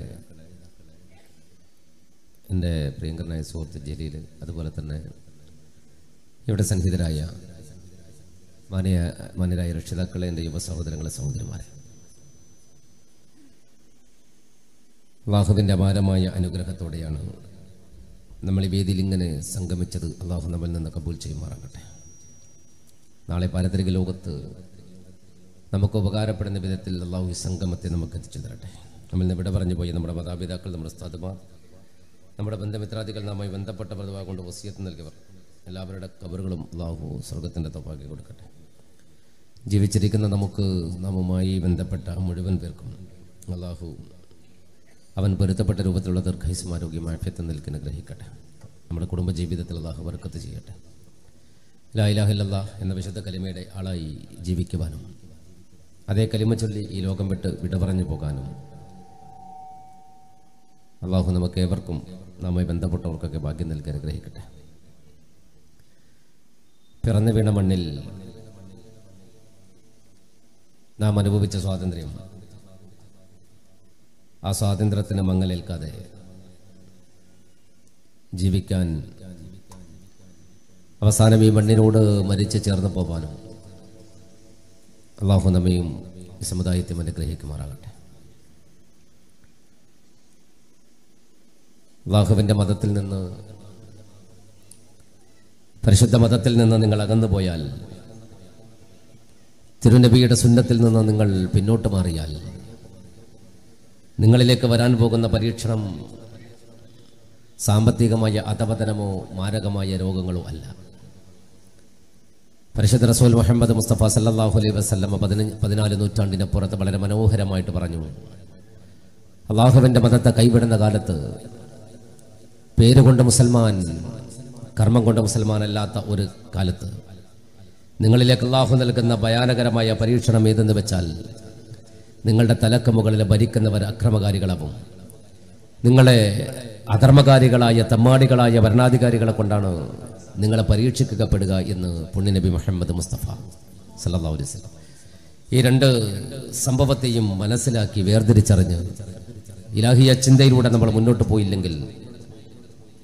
എൻ്റെ പ്രിയങ്കരനായ സുഹൃത്ത് ജലീൽ, അതുപോലെ തന്നെ ഇവിടെ സന്നിഹിതരായ മാന്യരായ രക്ഷിതാക്കളെ, എൻ്റെ യുവ സഹോദരങ്ങളെ, സഹോദരിമാരെ, അല്ലാഹുവിൻ്റെ അപാരമായ അനുഗ്രഹത്തോടെയാണ് നമ്മൾ ഈ വേദിയിൽ ഇങ്ങനെ സംഗമിച്ചത്. അല്ലാഹു നമ്മിൽ നിന്ന് കബൂൽ ചെയ്യുമാറാകട്ടെ. നാളെ പാരത്രിക ലോകത്ത് നമുക്ക് ഉപകാരപ്പെടുന്ന വിധത്തിൽ അല്ലാഹു ഈ സംഗമത്തെ നമുക്ക് എത്തിച്ചു തരട്ടെ. നമ്മളിൽ നിന്ന് വിട പറഞ്ഞു പോയി നമ്മുടെ മാതാപിതാക്കൾ, നമ്മുടെ ഉസ്താദുമാർ, നമ്മുടെ ബന്ധമിത്രാദികൾ, നമ്മെ ബന്ധപ്പെട്ടവർ, അതുവാ കൊണ്ട് വസിയത്ത് നൽകിയവർ, എല്ലാവരുടെ കബറുകളും അല്ലാഹു സ്വർഗത്തിൻ്റെ തൗഫീഖ് കൊടുക്കട്ടെ. ജീവിച്ചിരിക്കുന്ന നമുക്ക് നമ്മുമായി ബന്ധപ്പെട്ട മുഴുവൻ പേർക്കും അല്ലാഹു അവൻ പൊരുത്തപ്പെട്ട രൂപത്തിലുള്ള ദീർഘായുസ്സും ആരോഗ്യമായ ആഫിയത്തും നൽകി അനുഗ്രഹിക്കട്ടെ. നമ്മുടെ കുടുംബജീവിതത്തിൽ അല്ലാഹു ബർക്കത്ത് ചെയ്യട്ടെ. ലാ ഇലാഹ ഇല്ലല്ലാഹ് എന്ന വിശുദ്ധ കലിമയുടെ ആളായി ജീവിക്കുവാനും അതേ കലിമ ചൊല്ലി ഈ ലോകം വിട്ട് വിട പറഞ്ഞു പോകാനും അല്ലാഹു നമുക്ക് ഏവർക്കും, നമ്മെ ബന്ധപ്പെട്ടവർക്കൊക്കെ ഭാഗ്യം നൽകി അനുഗ്രഹിക്കട്ടെ. പിറന്നു വീണ മണ്ണിൽ നാം അനുഭവിച്ച സ്വാതന്ത്ര്യം, ആ സ്വാതന്ത്ര്യത്തിന് മങ്ങലേൽക്കാതെ ജീവിക്കാൻ, അവസാനം ഈ മണ്ണിനോട് മരിച്ചു ചേർന്ന് പോകാനും അല്ലാഹു നമ്മയും ഈ സമുദായത്തെയും അനുഗ്രഹിക്കുമാറാകട്ടെ. അല്ലാഹുവിൻ്റെ മതത്തിൽ നിന്ന്, പരിശുദ്ധ മതത്തിൽ നിന്ന് നിങ്ങൾ അകന്നു പോയാൽ, തിരുനബിയുടെ സുന്നത്തിൽ നിന്ന് നിങ്ങൾ പിന്നോട്ട് മാറിയാൽ, നിങ്ങളിലേക്ക് വരാൻ പോകുന്ന പരീക്ഷണം സാമ്പത്തികമായ അധപതനമോ മാരകമായ രോഗങ്ങളോ അല്ല. പരിശുദ്ധ റസൂൽ മുഹമ്മദ് മുസ്തഫ സല്ലല്ലാഹു അലൈഹി വസല്ലമ 14 നൂറ്റാണ്ടിനപ്പുറത്ത് വളരെ മനോഹരമായിട്ട് പറഞ്ഞു, അല്ലാഹുവിൻ്റെ മതത്തെ കൈവിടുന്ന കാലത്ത് പേരുകൊണ്ട് മുസൽമാൻ, കർമ്മം കൊണ്ട് മുസൽമാനല്ലാത്ത ഒരു കാലത്ത് നിങ്ങളിലേക്ക് അല്ലാഹു നൽകുന്ന ഭയാനകരമായ പരീക്ഷണം ഏതെന്ന് വെച്ചാൽ, നിങ്ങളുടെ തലക്ക് മുകളിൽ ഭരിക്കുന്നവർ അക്രമകാരികളാവും. നിങ്ങളെ അധർമ്മകാരികളായ തമ്മാടികളായ ഭരണാധികാരികളെ കൊണ്ടാണ് നിങ്ങളെ പരീക്ഷിക്കപ്പെടുക എന്ന് പുണ്യനബി മുഹമ്മദ് മുസ്തഫ സല്ലല്ലാഹു അലൈഹി വസല്ലം ഈ രണ്ട് സംഭവത്തെയും മനസ്സിലാക്കി വേർതിരിച്ചറിഞ്ഞ് ഇലാഹിയ ചിന്തയിലൂടെ നമ്മൾ മുന്നോട്ട് പോയില്ലെങ്കിൽ,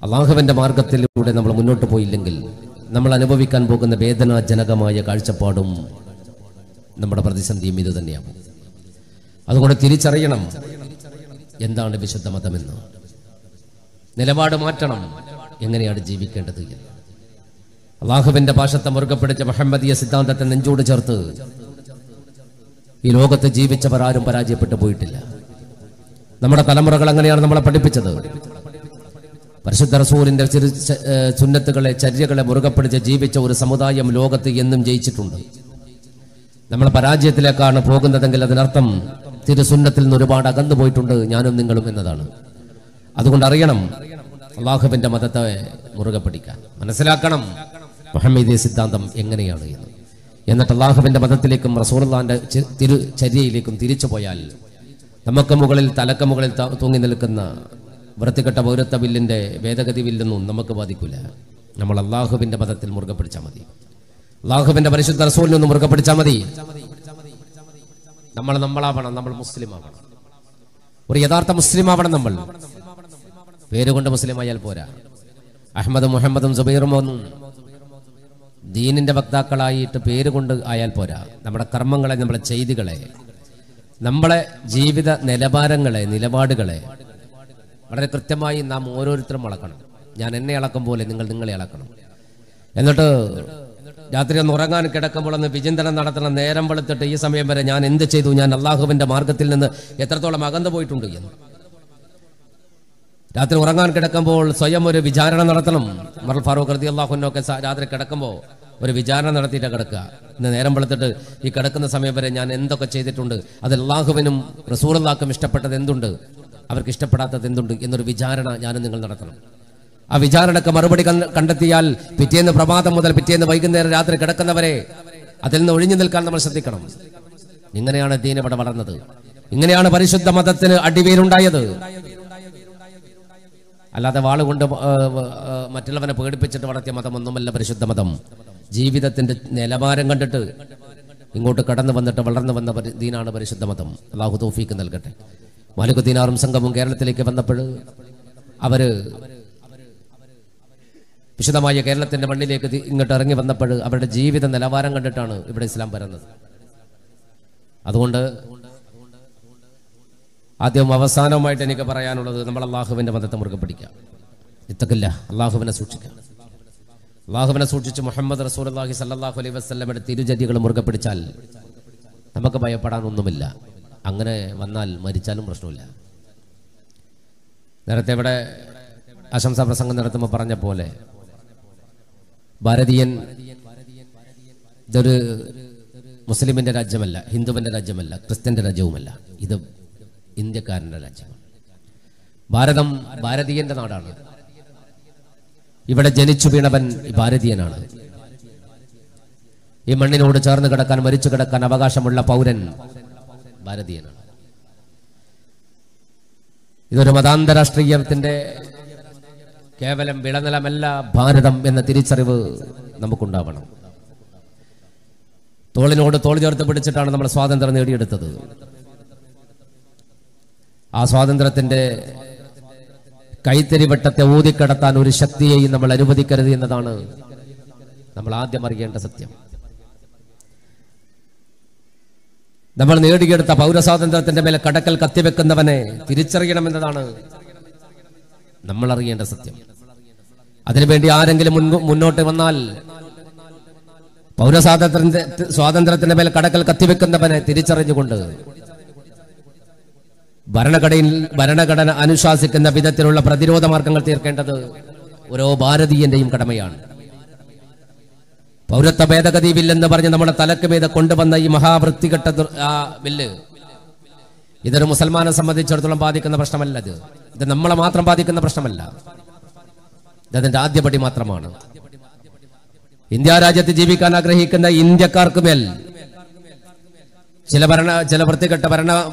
അല്ലാഹുവിൻ്റെ മാർഗത്തിലൂടെ നമ്മൾ മുന്നോട്ട് പോയില്ലെങ്കിൽ, നമ്മൾ അനുഭവിക്കാൻ പോകുന്ന വേദനാജനകമായ കാഴ്ചപ്പാടും നമ്മുടെ പ്രതിസന്ധിയും ഇതുതന്നെയാകും. അതുകൊണ്ട് തിരിച്ചറിയണം എന്താണ് വിശുദ്ധ മതമെന്ന്, നിലപാട് മാറ്റണം, എങ്ങനെയാണ് ജീവിക്കേണ്ടത് എന്ന്. അല്ലാഹുവിൻ്റെ ഭാഷത്തെ മുറുകെ പിടിച്ച മുഹമ്മദിയ സിദ്ധാന്തത്തെ നെഞ്ചോട് ചേർത്ത് ഈ ലോകത്ത് ജീവിച്ചവർ ആരും പരാജയപ്പെട്ടു പോയിട്ടില്ല. നമ്മുടെ തലമുറകൾ അങ്ങനെയാണ് നമ്മളെ പഠിപ്പിച്ചത്. പരിശുദ്ധ റസൂലിൻ്റെ സുന്നത്തുകളെ, ചര്യകളെ മുറുകെ പിടിച്ച് ജീവിച്ച ഒരു സമുദായം ലോകത്ത് എന്നും ജയിച്ചിട്ടുണ്ട്. നമ്മൾ പരാജയത്തിലേക്കാണ് പോകുന്നതെങ്കിൽ അതിനർത്ഥം തിരുസുന്നത്തിൽ നിന്ന് ഒരുപാട് അകന്നു പോയിട്ടുണ്ട് ഞാനും നിങ്ങളും എന്നതാണ്. അതുകൊണ്ട് അറിയണം അല്ലാഹുവിൻ്റെ മതത്തെ മുറുകെ പിടിക്കാൻ, മനസ്സിലാക്കണം മുഹമ്മദീയ സിദ്ധാന്തം എങ്ങനെയാണ് എന്ന്. എന്നിട്ട് അല്ലാഹുവിൻ്റെ മതത്തിലേക്കും റസൂലുള്ളാഹിൻ്റെ തിരുചര്യയിലേക്കും തിരിച്ചു പോയാൽ, നമുക്ക് മുകളിൽ, തലക്ക് മുകളിൽ തൂങ്ങി നിൽക്കുന്ന വൃത്തികെട്ട പൗരത്വ ബില്ലിൻ്റെ ഭേദഗതി ബില്ലൊന്നും നമുക്ക് ബാധിക്കില്ല. നമ്മൾ അല്ലാഹുവിൻ്റെ മതത്തിൽ മുറുകെ പിടിച്ചാൽ മതി, അല്ലാഹുവിൻ്റെ പരിശുദ്ധ റസൂലിനൊന്നും മുറുകെ പിടിച്ചാൽ മതി. നമ്മൾ നമ്മളാവണം, നമ്മൾ മുസ്ലിം ആവണം, ഒരു യഥാർത്ഥ മുസ്ലിം ആവണം. നമ്മൾ പേരുകൊണ്ട് മുസ്ലിം ആയാൽ പോരാ. അഹമ്മദും മുഹമ്മദും സുബൈറും ഒന്നും ദീനിൻ്റെ വക്താക്കളായിട്ട് പേരുകൊണ്ട് ആയാൽ പോരാ. നമ്മുടെ കർമ്മങ്ങളെ, നമ്മുടെ ചെയ്തികളെ, നമ്മളെ ജീവിത നിലവാരങ്ങളെ, നിലപാടുകളെ വളരെ കൃത്യമായി നാം ഓരോരുത്തരും അളക്കണം. ഞാൻ എന്നെ അളക്കും പോലെ നിങ്ങൾ നിങ്ങളെ അളക്കണം. എന്നിട്ട് രാത്രി ഒന്ന് ഉറങ്ങാൻ കിടക്കുമ്പോൾ ഒന്ന് വിചിന്തനം നടത്തണം, നേരം വെളുത്തിട്ട് ഈ സമയം വരെ ഞാൻ എന്ത് ചെയ്തു, ഞാൻ അല്ലാഹുവിൻ്റെ മാർഗത്തിൽ നിന്ന് എത്രത്തോളം അകന്നു പോയിട്ടുണ്ട് എന്ന്. രാത്രി ഉറങ്ങാൻ കിടക്കുമ്പോൾ സ്വയം ഒരു വിചാരണ നടത്തണം. ഉമർ ഫാറൂഖ് റളിയല്ലാഹു അൻഹുവൊക്കെ രാത്രി കിടക്കുമ്പോൾ ഒരു വിചാരണ നടത്തിയിട്ട് കിടക്കുക, ഇന്ന് നേരം വെളുത്തിട്ട് ഈ കിടക്കുന്ന സമയം വരെ ഞാൻ എന്തൊക്കെ ചെയ്തിട്ടുണ്ട്, അത് അല്ലാഹുവിനും റസൂലുള്ളാഹിക്കും ഇഷ്ടപ്പെട്ടത് എന്തുണ്ട്, അവർക്ക് ഇഷ്ടപ്പെടാത്തത് എന്തുണ്ട് എന്നൊരു വിചാരണ ഞാനും നിങ്ങൾ നടത്തണം. ആ വിചാരണക്ക് മറുപടി കണ്ടെത്തിയാൽ പിറ്റേന്ന് പ്രഭാതം മുതൽ പിറ്റേന്ന് വൈകുന്നേരം രാത്രി കിടക്കുന്നവരെ അതിൽ നിന്ന് ഒഴിഞ്ഞു നിൽക്കാൻ നമ്മൾ ശ്രദ്ധിക്കണം. ഇങ്ങനെയാണ് ദീൻ ഇവിടെ വളർന്നത്. ഇങ്ങനെയാണ് പരിശുദ്ധ മതത്തിന് അടിവേരുണ്ടായത്. അല്ലാതെ വാളുകൊണ്ട് മറ്റുള്ളവനെ പേടിപ്പിച്ചിട്ട് വളർത്തിയ മതമൊന്നുമല്ല പരിശുദ്ധ മതം. ജീവിതത്തിന്റെ നിലവാരം കണ്ടിട്ട് ഇങ്ങോട്ട് കടന്നു വന്നിട്ട് വളർന്നു വന്ന ദീനാണ് പരിശുദ്ധ മതം. അല്ലാഹു തൗഫീഖ് നൽകട്ടെ. മാലിക് ദീനാറും സംഘവും കേരളത്തിലേക്ക് വന്നപ്പോൾ അവർ വിശുദ്ധമായ കേരളത്തിന്റെ മണ്ണിലേക്ക് ഇങ്ങോട്ട് ഇറങ്ങി വന്നപ്പോൾ അവരുടെ ജീവിത നിലവാരം കണ്ടിട്ടാണ് ഇവിടെ ഇസ്ലാം പരന്നത്. അതുകൊണ്ട് ആദ്യവും അവസാനവുമായിട്ട് എനിക്ക് പറയാനുള്ളത്, നമ്മൾ അള്ളാഹുവിൻ്റെ മതത്തെ മുറുകെ പിടിക്കാം. ഇത്തഖില്ല, അള്ളാഹുവിനെ സൂക്ഷിക്കാം. അള്ളാഹുവിനെ സൂക്ഷിച്ച് മുഹമ്മദ് റസൂലുള്ളാഹി സല്ലല്ലാഹു അലൈഹി വസല്ലമയുടെ തിരുചര്യകൾ മുറുകെ പിടിച്ചാൽ നമുക്ക് ഭയപ്പെടാനൊന്നുമില്ല. അങ്ങനെ വന്നാൽ മരിച്ചാലും പ്രശ്നമില്ല. നേരത്തെ ഇവിടെ ആശംസാ പ്രസംഗം നടത്തുമ്പോൾ പറഞ്ഞ പോലെ ഭാരതീയൻ ഇതൊരു മുസ്ലിമിൻ്റെ രാജ്യമല്ല, ഹിന്ദുവിൻ്റെ രാജ്യമല്ല, ക്രിസ്ത്യൻ്റെ രാജ്യവുമല്ല. ഇത് ഇന്ത്യക്കാരൻ്റെ രാജ്യമാണ്. ഭാരതം ഭാരതീയന്റെ നാടാണ്. ഇവിടെ ജനിച്ചു വീണവൻ ഭാരതീയനാണ്. ഈ മണ്ണിനോട് ചേർന്ന് കിടക്കാൻ, മരിച്ചു കിടക്കാൻ അവകാശമുള്ള പൗരൻ ഭാരതീയനാണ്. ഇതൊരു മതാന്തരാഷ്ട്രീയത്തിന്റെ കേവലം വിളനിലമല്ല ഭാരതം എന്ന തിരിച്ചറിവ് നമുക്കുണ്ടാവണം. തോളിനോട് തോൾ ചേർത്ത് പിടിച്ചിട്ടാണ് നമ്മൾ സ്വാതന്ത്ര്യം നേടിയെടുത്തത്. ആ സ്വാതന്ത്ര്യത്തിന്റെ കൈത്തരി വെട്ടത്തെ ഊതിക്കടത്താൻ ഒരു ശക്തിയെയും നമ്മൾ അനുവദിക്കരുത് എന്നതാണ് നമ്മൾ ആദ്യം അറിയേണ്ട സത്യം. നമ്മൾ നേടിയെടുത്ത പൗരസ്വാതന്ത്ര്യത്തിന്റെ മേലെ കടക്കൽ കത്തിവെക്കുന്നവനെ തിരിച്ചറിയണമെന്നതാണ് നമ്മൾ അറിയേണ്ട സത്യം. അതിനുവേണ്ടി ആരെങ്കിലും മുന്നോട്ട് വന്നാൽ, പൗരസ്വാതന്ത്ര്യത്തിന്റെ മേലെ കടക്കൽ കത്തിവെക്കുന്നവനെ തിരിച്ചറിഞ്ഞുകൊണ്ട് ഭരണഘടന അനുശാസിക്കുന്ന വിധത്തിലുള്ള പ്രതിരോധ മാർഗങ്ങൾ തീർക്കേണ്ടത് ഓരോ ഭാരതീയന്റെയും കടമയാണ്. പൗരത്വ ഭേദഗതി ബില്ലെന്ന് പറഞ്ഞ് നമ്മുടെ തലക്ക് മീതെ കൊണ്ടുവന്ന ഈ മഹാവൃത്തികെട്ട ആ ബില്ല്, ഇതൊരു മുസൽമാനെ സംബന്ധിച്ചിടത്തോളം ബാധിക്കുന്ന പ്രശ്നമല്ല. ഇത് നമ്മളെ മാത്രം ബാധിക്കുന്ന പ്രശ്നമല്ല. ഇതതിന്റെ ആദ്യപടി മാത്രമാണ്. ഇന്ത്യ രാജ്യത്ത് ജീവിക്കാൻ ആഗ്രഹിക്കുന്ന ഇന്ത്യക്കാർക്ക് മേൽ ചില വൃത്തികെട്ട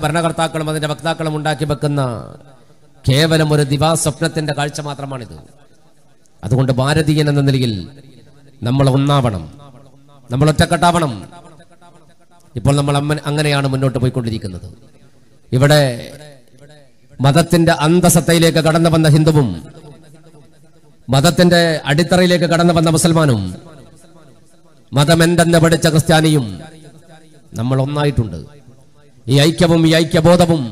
ഭരണകർത്താക്കളും അതിന്റെ വക്താക്കളും ഉണ്ടാക്കി വെക്കുന്ന കേവലം ഒരു ദിവാസ്വപ്നത്തിന്റെ കാഴ്ച മാത്രമാണിത്. അതുകൊണ്ട് ഭാരതീയൻ എന്ന നിലയിൽ നമ്മൾ ഒന്നാവണം, നമ്മൾ ഒറ്റക്കെട്ടാവണം. ഇപ്പോൾ നമ്മൾ അങ്ങനെയാണ് മുന്നോട്ട് പോയിക്കൊണ്ടിരിക്കുന്നത്. ഇവിടെ മതത്തിന്റെ അന്തസത്തയിലേക്ക് കടന്നു വന്ന ഹിന്ദുവും മതത്തിന്റെ അടിത്തറയിലേക്ക് കടന്നു വന്ന മുസൽമാനും മതമെന്തെന്ന് പഠിച്ച ക്രിസ്ത്യാനിയും നമ്മൾ ഒന്നായിട്ടുണ്ട്. ഈ ഐക്യവും ഈ ഐക്യബോധവും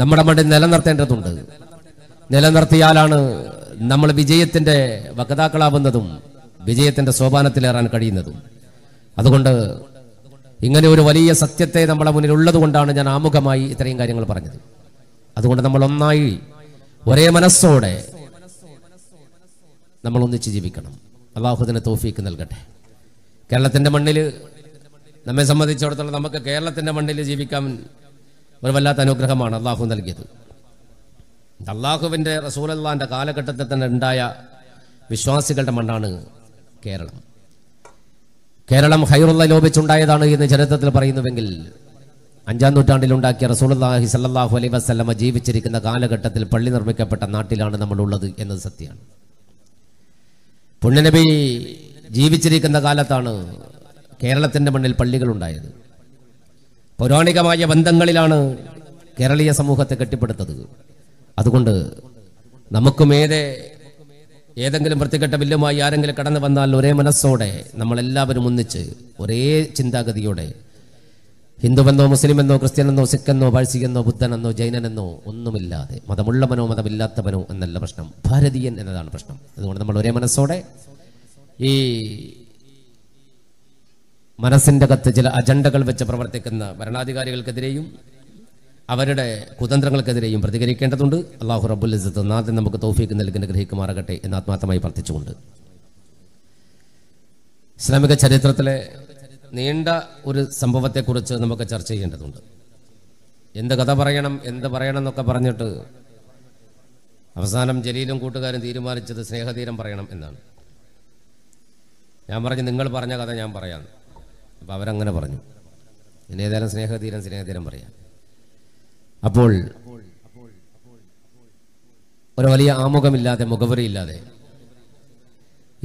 നമ്മുടെ മണ്ണിൽ നിലനിർത്തേണ്ടതുണ്ട്. നിലനിർത്തിയാലാണ് നമ്മൾ വിജയത്തിന്റെ വക്താക്കളാവുന്നതും വിജയത്തിന്റെ സോപാനത്തിലേറാൻ കഴിയുന്നതും. അതുകൊണ്ട് ഇങ്ങനെ ഒരു വലിയ സത്യത്തെ നമ്മുടെ മുന്നിൽ ഉള്ളതുകൊണ്ടാണ് ഞാൻ ആമുഖമായി ഇത്രയും കാര്യങ്ങൾ പറഞ്ഞത്. അതുകൊണ്ട് നമ്മൾ ഒന്നായി ഒരേ മനസ്സോടെ നമ്മൾ ഒന്നിച്ച് ജീവിക്കണം. അല്ലാഹു അതിന് തൗഫീഖ് നൽകട്ടെ. കേരളത്തിന്റെ മണ്ണിൽ നമ്മെ സംബന്ധിച്ചിടത്തോളം നമുക്ക് കേരളത്തിന്റെ മണ്ണിൽ ജീവിക്കാൻ ഒരു വല്ലാത്ത അനുഗ്രഹമാണ് അള്ളാഹു നൽകിയത്. അള്ളാഹുവിന്റെ റസൂലുള്ളാഹിന്റെ കാലഘട്ടത്തിൽ തന്നെ ഉണ്ടായ വിശ്വാസികളുടെ മണ്ണാണ് കേരളം. കേരളം ഖൈറുള്ള ലോപിച്ചുണ്ടായതാണ് എന്ന് ചരിത്രത്തിൽ പറയുന്നുവെങ്കിൽ 5-ാം നൂറ്റാണ്ടിലുണ്ടാക്കിയ റസൂലുള്ളാഹി സല്ലല്ലാഹു അലൈഹി വസല്ലമ ജീവിച്ചിരിക്കുന്ന കാലഘട്ടത്തിൽ പള്ളി നിർമ്മിക്കപ്പെട്ട നാട്ടിലാണ് നമ്മൾ ഉള്ളത് എന്നത് സത്യമാണ്. പുണ്യനബി ജീവിച്ചിരിക്കുന്ന കാലത്താണ് കേരളത്തിന്റെ മണ്ണിൽ പള്ളികളുണ്ടായത്. പൗരാണികമായ ബന്ധങ്ങളിലാണ് കേരളീയ സമൂഹത്തെ കെട്ടിപ്പടുത്തത്. അതുകൊണ്ട് നമുക്കുമേതെ ഏതെങ്കിലും വൃത്തികെട്ട ബില്ലുമായി ആരെങ്കിലും കടന്നു വന്നാൽ ഒരേ മനസ്സോടെ നമ്മളെല്ലാവരും ഒന്നിച്ച് ഒരേ ചിന്താഗതിയോടെ ഹിന്ദുവെന്നോ മുസ്ലിമെന്നോ ക്രിസ്ത്യനെന്നോ സിഖെന്നോ പാഴ്സിയെന്നോ ബുദ്ധനെന്നോ ജൈനനെന്നോ ഒന്നുമില്ലാതെ, മതമുള്ളവനോ മതമില്ലാത്തവനോ എന്നല്ല പ്രശ്നം, ഭാരതീയൻ എന്നതാണ് പ്രശ്നം. അതുകൊണ്ട് നമ്മൾ ഒരേ മനസ്സോടെ ഈ മനസ്സിൻ്റെ കത്ത് ചില അജണ്ടകൾ വെച്ച് പ്രവർത്തിക്കുന്ന ഭരണാധികാരികൾക്കെതിരെയും അവരുടെ കുതന്ത്രങ്ങൾക്കെതിരെയും പ്രതികരിക്കേണ്ടതുണ്ട്. അള്ളാഹു റബ്ബുൽ ഇസ്സത്ത് നാഥൻ നമുക്ക് തൗഫീഖ് നൽകി അനുഗ്രഹിക്കുമാറാകട്ടെ എന്ന് ആത്മാർത്ഥമായി പ്രാർത്ഥിച്ചുകൊണ്ട് ഇസ്ലാമിക ചരിത്രത്തിലെ നീണ്ട ഒരു സംഭവത്തെക്കുറിച്ച് നമുക്ക് ചർച്ച ചെയ്യേണ്ടതുണ്ട്. എന്ത് കഥ പറയണം, എന്ത് പറയണം എന്നൊക്കെ പറഞ്ഞിട്ട് അവസാനം ജലീലും കൂട്ടുകാരൻ തീരുമാനിച്ചത് സ്നേഹതീരം പറയണം എന്നാണ്. ഞാൻ പറഞ്ഞു നിങ്ങൾ പറഞ്ഞ കഥ ഞാൻ പറയാം. അപ്പോൾ അവരങ്ങനെ പറഞ്ഞു. പിന്നെ ഏതായാലും സ്നേഹതീരം പറയാം. അപ്പോൾ ഒരു വലിയ ആമുഖമില്ലാതെ മുഖവരിയില്ലാതെ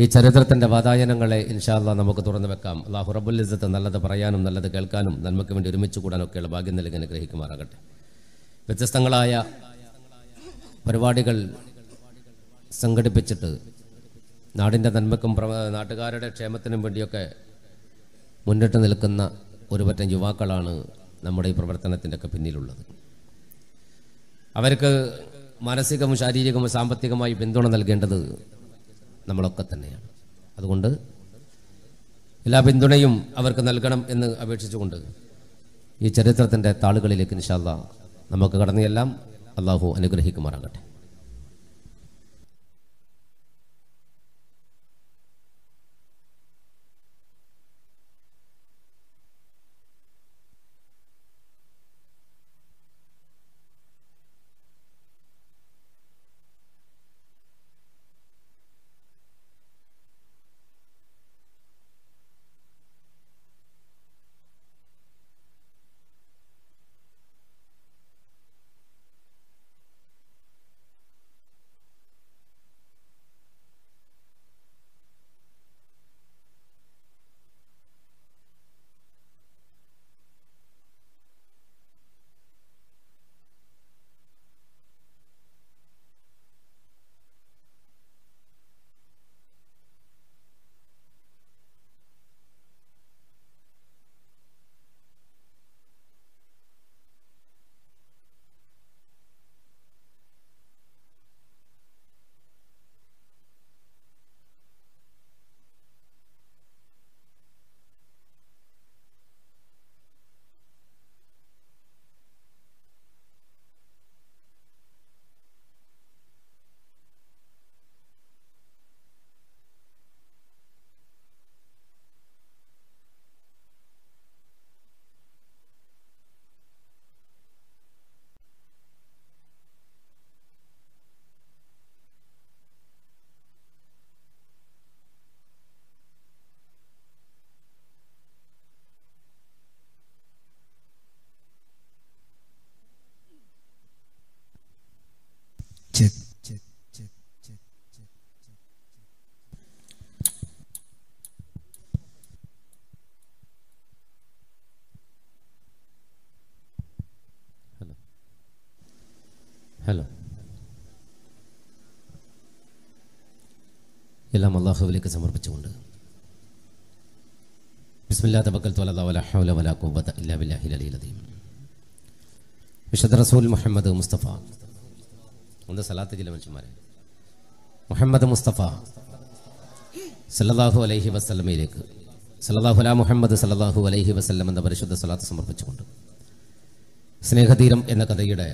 ഈ ചരിത്രത്തിൻ്റെ വാതായനങ്ങളെ ഇൻഷാ അല്ലാഹ് നമുക്ക് തുറന്നു വെക്കാം. അല്ലാഹു റബ്ബുൽ ഇസ്സത്ത് നല്ലത് പറയാനും നല്ലത് കേൾക്കാനും നന്മയ്ക്ക് വേണ്ടി ഒരുമിച്ച് കൂടാനൊക്കെയുള്ള ഭാഗ്യം നൽകി അനുഗ്രഹിക്കുമാറാകട്ടെ. വ്യത്യസ്തങ്ങളായ പരിപാടികൾ സംഘടിപ്പിച്ചിട്ട് നാടിൻ്റെ നന്മയ്ക്കും നാട്ടുകാരുടെ ക്ഷേമത്തിനും വേണ്ടിയൊക്കെ മുന്നിട്ട് നിൽക്കുന്ന ഒരുപറ്റം യുവാക്കളാണ് നമ്മുടെ ഈ പ്രവർത്തനത്തിൻ്റെയൊക്കെ പിന്നിലുള്ളത്. അവർക്ക് മാനസികവും ശാരീരികവും സാമ്പത്തികമായി പിന്തുണ നൽകേണ്ടത് നമ്മളൊക്കെ തന്നെയാണ്. അതുകൊണ്ട് എല്ലാ പിന്തുണയും അവർക്ക് നൽകണം എന്ന് അപേക്ഷിച്ചുകൊണ്ട് ഈ ചരിത്രത്തിൻ്റെ താളുകളിലേക്ക് ഇൻഷാ അല്ലാഹ് നമുക്ക് കടന്നെല്ലാം അല്ലാഹു അനുഗ്രഹിക്കുമാറാകട്ടെ. ഹലോ, എല്ലാം അല്ലാഹുവിലേക്ക് സമർപ്പിച്ചുകൊണ്ട് ബിസ്മില്ലാഹി തബക്കൽ തവല വല ഹൗല വല ഖുവത ഇല്ലാ ബില്ലാഹിൽ അലിയിൽ അദീം. വിശുദ്ധ റസൂൽ മുഹമ്മദ് മുസ്തഫ ഒന്ന് സലാത്ത് ചില മനുഷ്യന്മാരെ മുഹമ്മദ് മുസ്തഫ സല്ലല്ലാഹു അലൈഹി വസല്ലമയിലേക്ക് സല്ലല്ലാഹു അലാ മുഹമ്മദ് സല്ലല്ലാഹു അലൈഹി വസല്ലം എന്ന പരിശുദ്ധ സലാത്ത് സമർപ്പിച്ചുകൊണ്ട് സ്നേഹതീരം എന്ന കഥയുടെ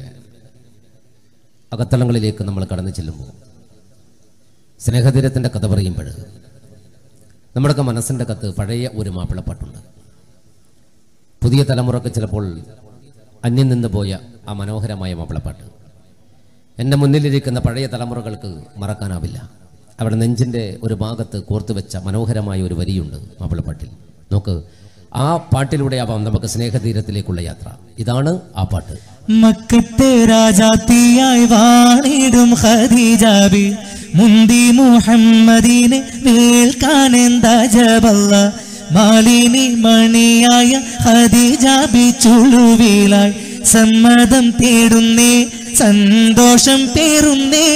അകത്തളങ്ങളിലേക്ക് നമ്മൾ കടന്നു ചെല്ലുമ്പോൾ സ്നേഹതീരത്തിൻ്റെ കഥ പറയുമ്പോൾ നമ്മുടെയൊക്കെ മനസ്സിൻ്റെ കത്ത് പഴയ ഒരു മാപ്പിളപ്പാട്ടുണ്ട്. പുതിയ തലമുറക്ക് ചിലപ്പോൾ അന്യം നിന്ന് പോയ ആ മനോഹരമായ മാപ്പിളപ്പാട്ട് എൻ്റെ മുന്നിലിരിക്കുന്ന പഴയ തലമുറകൾക്ക് മറക്കാനാവില്ല. അവിടെ നെഞ്ചിൻ്റെ ഒരു ഭാഗത്ത് കോർത്തു വെച്ച മനോഹരമായ ഒരു വരിയുണ്ട് മാപ്പിളപ്പാട്ടിൽ. നോക്ക്, ആ പാട്ടിലൂടെ ആവാം നമുക്ക് സ്നേഹതീരത്തിലേക്കുള്ള യാത്ര. ഇതാണ് ആ പാട്ട്. മക്കത്തെ രാജാത്തിയായി വാണിടും ഖദീജ ബി മുന്തി മുഹമ്മദിനെ വേൽക്കാൻ എന്താ ജബല്ല മാലിനി മണിയായ ഖദീജ ബി ചുളുവിലായി സമ്മതം തേടുന്നേ സന്തോഷം പേറുന്നേ.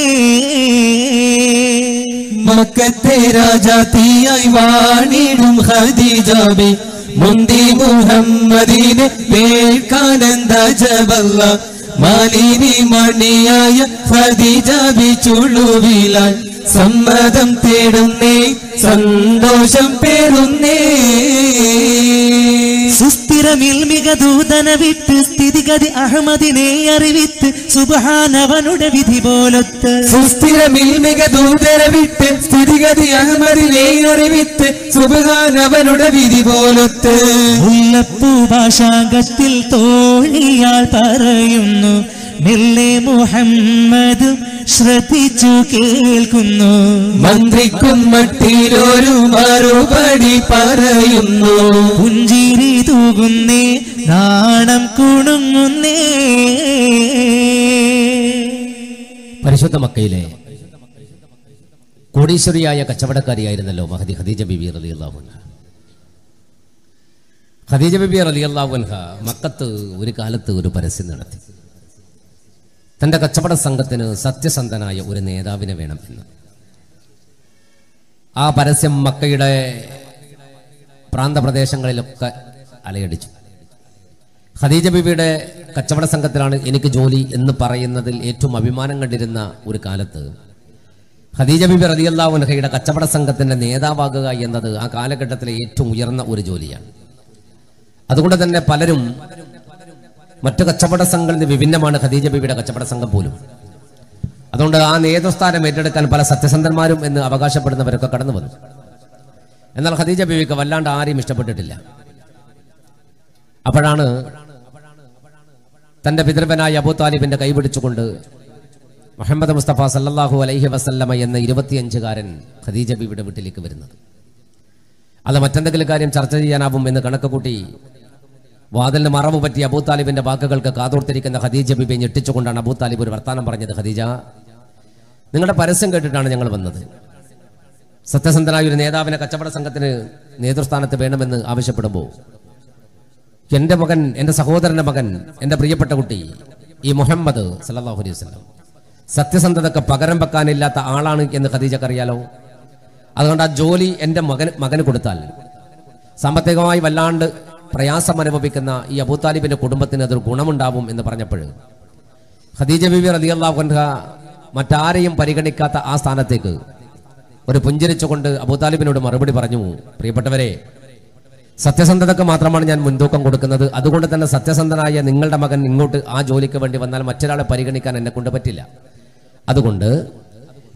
മക്കത്തെ രാജാത്തിയായി വാണിടും ഖദീജ ബി മുന്തി മുഹമ്മദിനെ വേൽക്കാനന്ദ ജബല്ല മാലിനി മണിയായ ഖദീജ ബി ചുളുവിലായി സമ്മതം തേടുന്നേ സന്തോഷം പേറുന്നേ. സുസ്ഥിരമിൽമിക ദൂതന വിട്ട് സ്ഥിതിഗതി അഹമ്മദിനെ അറിവിത്ത് സുബ്ഹാനവനുടെ വിധി പോലൊത്ത്. സുസ്ഥിരമിൽമിക ദൂതന വിട്ട് സ്ഥിതിഗതി അഹമ്മദിനെ അറിവിത്ത് സുബ്ഹാനവനുടെ വിധി പോലൊത്ത്. മുല്ലപ്പൂ ഭാഷാഗത്തിൽ തോണിയാൽ പറയുന്നു മെല്ലെ മുഹമ്മദ് ശ്രദ്ധിച്ചു കേൾക്കുന്നു മന്ത്രിക്കുമത്തിലൊരു മറുപടി പറയുന്നു പുഞ്ചിരി തൂകുന്നേ നാണം കുണുങ്ങുന്നേ പരിശുദ്ധ മക്കയിലെ കോടീശ്വരിയായ കച്ചവടക്കാരിയായിരുന്നല്ലോ മഹദി ഖദീജ ബിബി റളിയല്ലാഹു അൻഹ ഖദീജ ബിബി റളിയല്ലാഹു അൻഹ മക്കത്ത് ഒരു കാലത്ത് ഒരു പരസ്യം നടത്തി തൻ്റെ കച്ചവട സംഘത്തിന് സത്യസന്ധനായ ഒരു നേതാവിനെ വേണമെന്ന്. ആ പരസ്യം മക്കയുടെ പ്രാന്തപ്രദേശങ്ങളിലൊക്കെ അലയടിച്ചു. ഖദീജ ബിബിയുടെ കച്ചവട സംഘത്തിലാണ് എനിക്ക് ജോലി എന്ന് പറയുന്നതിൽ ഏറ്റവും അഭിമാനം കണ്ടിരുന്ന ഒരു കാലത്ത് ഖദീജ ബിബി റളിയല്ലാഹു അൻഹയുടെ കച്ചവട സംഘത്തിൻ്റെ നേതാവാകുക എന്നത് ആ കാലഘട്ടത്തിലെ ഏറ്റവും ഉയർന്ന ഒരു ജോലിയാണ്. അതുകൊണ്ട് തന്നെ പലരും മറ്റു കച്ചവട സംഘങ്ങളിൽ നിന്ന് വിഭിന്നമാണ് ഖദീജ ബിബിയുടെ കച്ചവട സംഘം പോലും. അതുകൊണ്ട് ആ നേതൃസ്ഥാനം ഏറ്റെടുക്കാൻ പല സത്യസന്ധന്മാരും എന്ന് അവകാശപ്പെടുന്നവരൊക്കെ കടന്നു വന്നു. എന്നാൽ ഖദീജ ബിബിക്ക് വല്ലാണ്ട് ആരെയും ഇഷ്ടപ്പെട്ടിട്ടില്ല. അപ്പോഴാണ് തൻ്റെ പിതൃവനായ അബൂ താലിബിൻ്റെ കൈപിടിച്ചുകൊണ്ട് മുഹമ്മദ് മുസ്തഫ സല്ലല്ലാഹു അലൈഹി വസല്ലമ എന്ന 25-കാരൻ ഖദീജ ബിബിയുടെ വീട്ടിലേക്ക് വരുന്നത്. അത് മറ്റെന്തെങ്കിലും കാര്യം ചർച്ച ചെയ്യാനാവും എന്ന് കണക്ക് കൂട്ടി വാതിലിന് മറവ് പറ്റി അബൂ താലിബിന്റെ വാക്കുകൾക്ക് കാതോർത്തിരിക്കുന്ന ഖദീജ ബിബിയെ ഞെട്ടിച്ചുകൊണ്ടാണ് അബൂ താലിബ് ഒരു വർത്താനം പറഞ്ഞത്. ഖദീജ, നിങ്ങളുടെ പരസ്യം കേട്ടിട്ടാണ് ഞങ്ങൾ വന്നത്. സത്യസന്ധനായ ഒരു നേതാവിനെ കച്ചവട സംഘത്തിന് നേതൃസ്ഥാനത്ത് വേണമെന്ന് ആവശ്യപ്പെടുമ്പോൾ എൻ്റെ മകൻ, എൻ്റെ സഹോദരൻ്റെ മകൻ, എൻ്റെ പ്രിയപ്പെട്ട കുട്ടി ഈ മുഹമ്മദ് സല്ലല്ലാഹു അലൈഹി വസല്ലം സത്യസന്ധതയ്ക്ക് പകരം വെക്കാനില്ലാത്ത ആളാണ് എന്ന് ഖദീജക്കറിയാലോ. അതുകൊണ്ട് ആ ജോലി എൻ്റെ മകന് കൊടുത്താൽ സാമ്പത്തികമായി വല്ലാണ്ട് പ്രയാസം അനുഭവിക്കുന്ന ഈ അബൂതാലിബിന്റെ കുടുംബത്തിന് അതൊരു ഗുണമുണ്ടാവും എന്ന് പറഞ്ഞപ്പോഴും ഖദീജ ബിബി റളിയല്ലാഹു അൻഹ മറ്റാരെയും പരിഗണിക്കാത്ത ആ സ്ഥാനത്തേക്ക് ഒരു പുഞ്ചിരിച്ചുകൊണ്ട് അബൂതാലിബിനോട് മറുപടി പറഞ്ഞു, പ്രിയപ്പെട്ടവരെ, സത്യസന്ധതയ്ക്ക് മാത്രമാണ് ഞാൻ മുൻതൂക്കം കൊടുക്കുന്നത്. അതുകൊണ്ട് തന്നെ സത്യസന്ധനായ നിങ്ങളുടെ മകൻ ഇങ്ങോട്ട് ആ ജോലിക്ക് വേണ്ടി വന്നാൽ മറ്റൊരാളെ പരിഗണിക്കാൻ എന്നെ കൊണ്ട് പറ്റില്ല. അതുകൊണ്ട്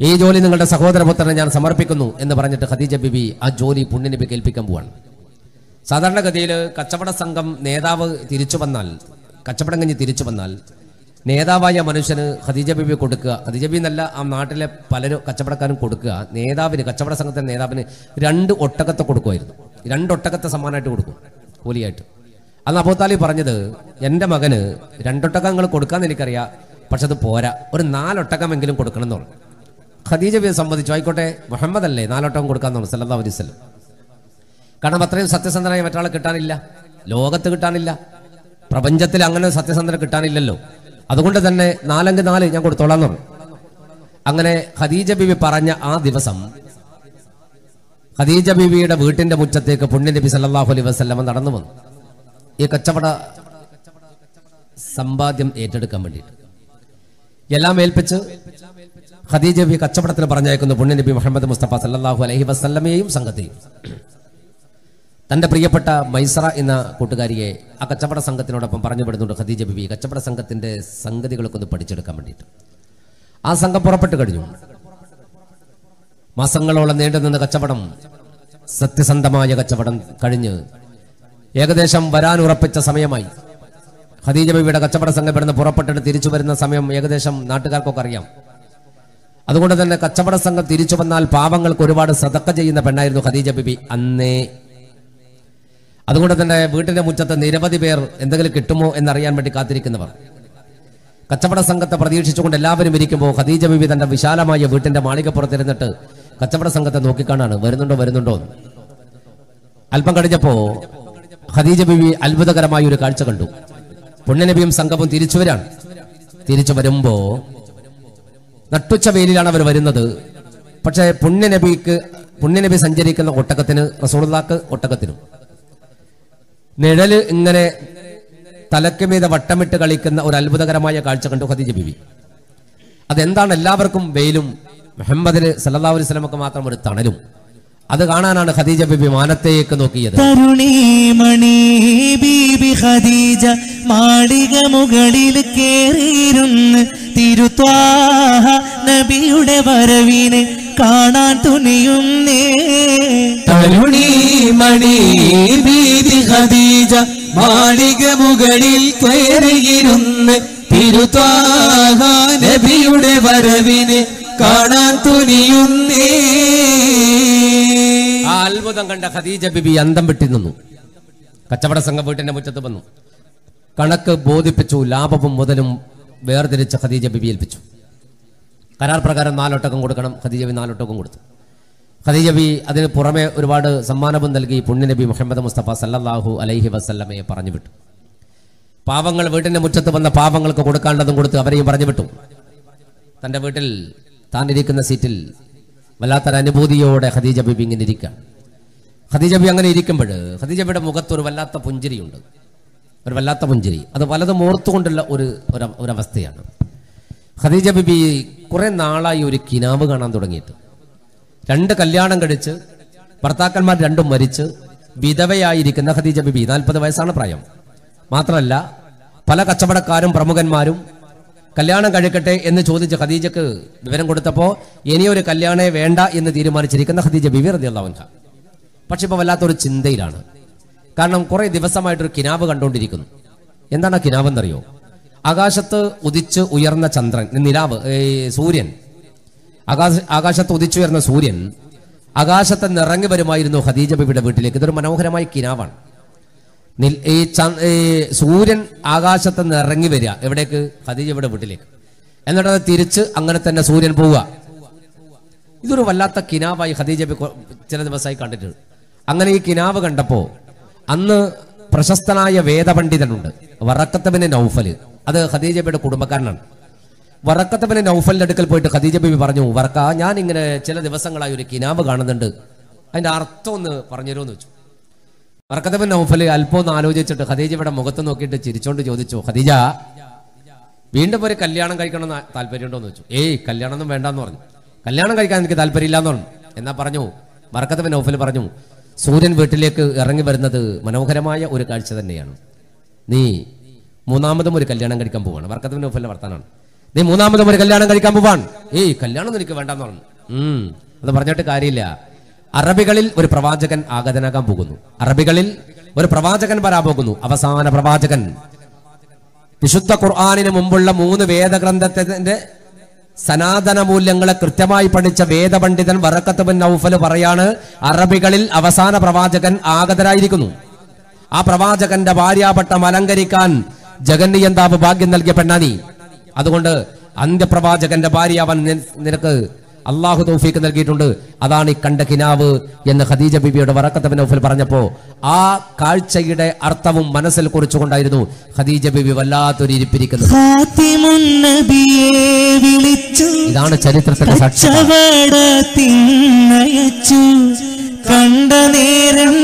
ഈ ജോലി നിങ്ങളുടെ സഹോദരപുത്രനെ ഞാൻ സമർപ്പിക്കുന്നു എന്ന് പറഞ്ഞിട്ട് ഖദീജ ബിബി ആ ജോലി പുണ്യനബി കേൾപ്പിക്കാൻ പോവാണ്. സാധാരണഗതിയിൽ കച്ചവട സംഘം നേതാവ് തിരിച്ചു വന്നാൽ, കച്ചവടം കഴിഞ്ഞ് തിരിച്ചു വന്നാൽ നേതാവായ മനുഷ്യന് ഖദീജ ബിബി കൊടുക്കുക, ഖദീജ ബിബി എന്നല്ല, ആ നാട്ടിലെ പലരും കച്ചവടക്കാരും കൊടുക്കുക, നേതാവിന്, കച്ചവട സംഘത്തിൻ്റെ നേതാവിന് 2 ഒട്ടകത്തെ കൊടുക്കുമായിരുന്നു. 2 ഒട്ടകത്തെ സമ്മാനമായിട്ട് കൊടുക്കും, കൂലിയായിട്ട്. അന്ന് അബൂതാലിബ് പറഞ്ഞത്, എൻ്റെ മകന് 2 ഒട്ടകങ്ങൾ കൊടുക്കാമെന്ന് എനിക്കറിയാം, പക്ഷെ അത് പോരാ, ഒരു 4 ഒട്ടകമെങ്കിലും കൊടുക്കണം എന്നുള്ളു. ഖദീജ ബിബി സമ്മതിച്ചു. ആയിക്കോട്ടെ, മുഹമ്മദ് അല്ലേ 4 ഒട്ടകം കൊടുക്കാമെന്നുള്ളു സല്ലല്ലാഹു അലൈഹി വസല്ലം. കാരണം അത്രയും സത്യസന്ധനായ മറ്റാളെ കിട്ടാനില്ല, ലോകത്ത് കിട്ടാനില്ല, പ്രപഞ്ചത്തിൽ അങ്ങനെ സത്യസന്ധന കിട്ടാനില്ലല്ലോ. അതുകൊണ്ട് തന്നെ 4-4 ഞാൻ കൊടുത്തോളാം എന്ന്. അങ്ങനെ ഖദീജ ബിബി പറഞ്ഞ ആ ദിവസം ഖദീജ ബിബിയുടെ വീട്ടിന്റെ മുറ്റത്തേക്ക് പുണ്യനബി സല്ലല്ലാഹു അലൈഹി വസല്ലം നടന്നു വന്നു. ഈ കച്ചവട സമ്പാദ്യം ഏറ്റെടുക്കാൻ വേണ്ടിയിട്ട് എല്ലാം ഏൽപ്പിച്ച് ഖദീജ ബിബി കച്ചവടത്തിന് പറഞ്ഞയക്കുന്നു പുണ്യനബി മുഹമ്മദ് മുസ്തഫ സല്ലല്ലാഹു അലൈഹി വസല്ലമയെയും സംഘത്തെയും. തൻ്റെ പ്രിയപ്പെട്ട മൈസറ എന്ന കൂട്ടുകാരിയെ ആ കച്ചവട സംഘത്തിനോടൊപ്പം പറഞ്ഞു വിടുന്നുണ്ട് ഖദീജ ബിബി, കച്ചവട സംഘത്തിൻ്റെ സംഗതികളൊക്കെ ഒന്ന് പഠിച്ചെടുക്കാൻ വേണ്ടിയിട്ട്. ആ സംഘം പുറപ്പെട്ടു കഴിഞ്ഞു. മാസങ്ങളോളം നീണ്ടുനിന്ന കച്ചവടം, സത്യസന്ധമായ കച്ചവടം കഴിഞ്ഞ് ഏകദേശം വരാനുറപ്പിച്ച സമയമായി. ഖദീജ ബിബിയുടെ കച്ചവട സംഘം ഇവിടുന്ന് പുറപ്പെട്ടിട്ട് തിരിച്ചു വരുന്ന സമയം ഏകദേശം നാട്ടുകാർക്കൊക്കെ അറിയാം. അതുകൊണ്ട് തന്നെ കച്ചവട സംഘം തിരിച്ചു വന്നാൽ പാവങ്ങൾക്ക് ഒരുപാട് സദക്ക ചെയ്യുന്ന പെണ്ണായിരുന്നു ഖദീജ ബിബി അന്നേ. അതുകൊണ്ട് തന്നെ വീട്ടിന്റെ മുറ്റത്ത് നിരവധി പേർ എന്തെങ്കിലും കിട്ടുമോ എന്നറിയാൻ വേണ്ടി കാത്തിരിക്കുന്നവർ. കച്ചവട സംഘത്തെ പ്രതീക്ഷിച്ചുകൊണ്ട് എല്ലാവരും ഇരിക്കുമ്പോൾ ഖദീജ ബിബി തന്റെ വിശാലമായ വീട്ടിന്റെ മാളികപ്പുറത്തിരുന്നിട്ട് കച്ചവട സംഘത്തെ നോക്കിക്കാണാണ്, വരുന്നുണ്ടോ. അല്പം കഴിഞ്ഞപ്പോ ഖദീജ ബിബി അത്ഭുതകരമായ ഒരു കാഴ്ച കണ്ടു. പുണ്യനബിയും സംഘവും തിരിച്ചുവരാണ്. തിരിച്ചു വരുമ്പോ നട്ടുച്ച വെയിലാണ് അവർ വരുന്നത്. പക്ഷേ പുണ്യനബി സഞ്ചരിക്കുന്ന ഒട്ടകത്തിന്, റസൂലുള്ളാഹിക്ക് ഒട്ടകത്തിനും നിഴല് ഇങ്ങനെ തലയ്ക്ക് മീതെ വട്ടമിട്ട് കളിക്കുന്ന ഒരു അത്ഭുതകരമായ കാഴ്ച കണ്ടു ഖദീജ ബിബി. അതെന്താണ്, എല്ലാവർക്കും വെയിലും മുഹമ്മദിന് സല്ലല്ലാഹു അലൈഹി വസല്ലമക്ക് മാത്രം ഒരു തണലും. അത് കാണാനാണ് ഖദീജ ബിബി മാനത്തേക്ക് നോക്കിയത്. തരുണീ മണി ബീബി ഖദീജ മാളിക മുകളിൽ കേറിയിരുന്നു. തിരുത്വാഹ നബിയുടെ വരവിനെ കാണാൻ തുനിയുന്നേ. തരുണീ മണി ബീബി ഖദീജ മാളിക മുകളിൽ കേറിയിരുന്നു. തിരുത്വാഹാനബിയുടെ വരവിനെ കാണാൻ തുനിയുന്നേ. ആ അത്ഭുതം കണ്ട ഖദീജ ബിബി അന്തം വിട്ടിരുന്നു. കച്ചവട സംഘം വീട്ടിന്റെ മുറ്റത്ത് വന്നു. കണക്ക് ബോധിപ്പിച്ചു. ലാഭവും മുതലും വേർതിരിച്ച ഖദീജ ബിബി ഏൽപ്പിച്ചു. കരാർ പ്രകാരം 4 ഒട്ടകം കൊടുക്കണം. ഖദീജ ബി 4 ഒട്ടകം കൊടുത്തു. ഖദീജ ബി അതിന് പുറമെ ഒരുപാട് സമ്മാനവും നൽകി പുണ്യനബി മുഹമ്മദ് മുസ്തഫ സല്ലല്ലാഹു അലൈഹി വസല്ലമയെ പറഞ്ഞു വിട്ടു. പാവങ്ങൾ വീട്ടിന്റെ മുറ്റത്ത് വന്ന പാവങ്ങൾക്ക് കൊടുക്കാനുള്ളതും കൊടുത്ത് അവരെയും പറഞ്ഞു വിട്ടു. തൻ്റെ വീട്ടിൽ താനിരിക്കുന്ന സീറ്റിൽ വല്ലാത്തൊരു അനുഭൂതിയോടെ ഖദീജ ബിബി ഇങ്ങനെ ഇരിക്കുക. ഖദീജ ബിബി അങ്ങനെ ഇരിക്കുമ്പോൾ ഖദീജ ബിയുടെ മുഖത്തൊരു വല്ലാത്ത പുഞ്ചിരിയുണ്ട്. ഒരു വല്ലാത്ത പുഞ്ചിരി, അത് പലതും ഓർത്തുകൊണ്ടുള്ള ഒരു അവസ്ഥയാണ്. ഖദീജ ബിബി കുറേ നാളായി ഒരു കിനാവ് കാണാൻ തുടങ്ങിയിട്ട്. 2 കല്യാണം കഴിച്ച് ഭർത്താക്കന്മാർ 2 മരിച്ച് വിധവയായിരിക്കുന്ന ഖദീജ ബിബി 40 വയസ്സാണ് പ്രായം. മാത്രമല്ല പല കച്ചവടക്കാരും പ്രമുഖന്മാരും കല്യാണം കഴിക്കട്ടെ എന്ന് ചോദിച്ച് ഖദീജക്ക് വിവരം കൊടുത്തപ്പോൾ ഇനിയൊരു കല്യാണേ വേണ്ട എന്ന് തീരുമാനിച്ചിരിക്കുന്ന ഖദീജ ബിബി റളിയല്ലാഹു അൻഹ. പക്ഷെ ഇപ്പോൾ വല്ലാത്തൊരു ചിന്തയിലാണ്. കാരണം കുറേ ദിവസമായിട്ടൊരു കിനാവ് കണ്ടുകൊണ്ടിരിക്കുന്നു. എന്താണ് ആ കിനാവെന്നറിയോ? ആകാശത്ത് ഉദിച്ച് ഉയർന്ന ചന്ദ്രൻ, നിലാവ്, സൂര്യൻ, ആകാശത്ത് ഉദിച്ചുയർന്ന സൂര്യൻ ആകാശത്ത് നിറങ്ങി വരുമായിരുന്നു ഖദീജ ബിബിയുടെ വീട്ടിലേക്ക്. ഇതൊരു മനോഹരമായ കിനാവാണ്. ഈ സൂര്യൻ ആകാശത്ത് നിന്ന് ഇറങ്ങി വരിക എവിടേക്ക്? ഖദീജയുടെ വീട്ടിലേക്ക്. എന്നിട്ട് അത് തിരിച്ച് അങ്ങനെ തന്നെ സൂര്യൻ പോവുക. ഇതൊരു വല്ലാത്ത കിനാവായി ഖദീജ ചില ദിവസമായി കണ്ടിട്ടുണ്ട്. അങ്ങനെ ഈ കിനാവ് കണ്ടപ്പോൾ അന്ന് പ്രശസ്തനായ വേദപണ്ഡിതനുണ്ട് വറക്കത്ത് ബിൻ നൗഫൽ. അത് ഖദീജ ബിയുടെ കുടുംബക്കാരനാണ്. വറക്കത്ത് ബിൻ നൗഫലിന്റെ അടുക്കൽ പോയിട്ട് ഖദീജ ബിബി പറഞ്ഞു, വറക്ക, ഞാൻ ഇങ്ങനെ ചില ദിവസങ്ങളായി ഒരു കിനാവ് കാണുന്നുണ്ട്, അതിന്റെ അർത്ഥം ഒന്ന് പറഞ്ഞുതരുമെന്ന് വെച്ചു. വറക്കത്ത് ബിൻ നൗഫൽ അല്പം ഒന്ന് ആലോചിച്ചിട്ട് ഖദീജയുടെ മുഖത്ത് നോക്കിയിട്ട് ചിരിച്ചോണ്ട് ചോദിച്ചു, ഖദീജ, വീണ്ടും ഒരു കല്യാണം കഴിക്കണമെന്ന് താല്പര്യമുണ്ടോന്ന് ചോദിച്ചു. ഏയ്, കല്യാണമൊന്നും വേണ്ടെന്ന് പറഞ്ഞു. കല്യാണം കഴിക്കാൻ എനിക്ക് താല്പര്യമില്ലാന്ന് പറഞ്ഞു. എന്നാ പറഞ്ഞു, വറക്കത്ത് ബിൻ നൗഫൽ പറഞ്ഞു, സൂര്യൻ വീട്ടിലേക്ക് ഇറങ്ങി വരുന്നത് മനോഹരമായ ഒരു കാഴ്ച തന്നെയാണ്. നീ മൂന്നാമതും ഒരു കല്യാണം കഴിക്കാൻ പോവാണ്. വറക്കത്ത് ബിൻ നൗഫലിന്റെ വർത്താനാണ്. നീ മൂന്നാമതും ഒരു കല്യാണം കഴിക്കാൻ പോവാണ്. ഏയ്, കല്യാണം നിനക്ക് വേണ്ടെന്ന് പറഞ്ഞു. അത് പറഞ്ഞിട്ട് കാര്യമില്ല. അറബികളിൽ ഒരു പ്രവാചകൻ ആഗതനാകാൻ പോകുന്നു. അറബികളിൽ ഒരു പ്രവാചകൻ വരാൻ പോകുന്നു. അവസാന പ്രവാചകൻ. വിശുദ്ധ ഖുർആനിന് മുമ്പുള്ള 3 വേദഗ്രന്ഥത്തിന്റെ സനാതന മൂല്യങ്ങളെ കൃത്യമായി പഠിച്ച വേദപണ്ഡിതൻ വറക്കത്ത് ബിൻ നൗഫൽ പറയാണ്, അറബികളിൽ അവസാന പ്രവാചകൻ ആഗതനായിരിക്കുന്നു. ആ പ്രവാചകന്റെ ഭാര്യാപട്ടം അലങ്കരിക്കാൻ ജഗന്നിയന്താവ് ഭാഗ്യം നൽകിയ പെണ്ണാനി. അതുകൊണ്ട് അന്ത്യപ്രവാചകന്റെ ഭാര്യയാവാൻ നിനക്ക് അള്ളാഹു തൗഫീഖ് നൽകിയിട്ടുണ്ട്. അതാണ് ഈ കണ്ട കിനാവ് എന്ന് ഖദീജ ബിബിയുടെ വറക്കത്ത് ബിൻ നൗഫൽ പറഞ്ഞപ്പോൾ ആ കാഴ്ചയുടെ അർത്ഥവും മനസ്സിൽ കുറിച്ചുകൊണ്ടായിരുന്നു ഖദീജ ബിബി വല്ലാത്തൊരു ഇരിപ്പിരിക്കുന്നത്. ഇതാണ് ചരിത്രത്തിന്റെ സാക്ഷി. കണ്ട നേരം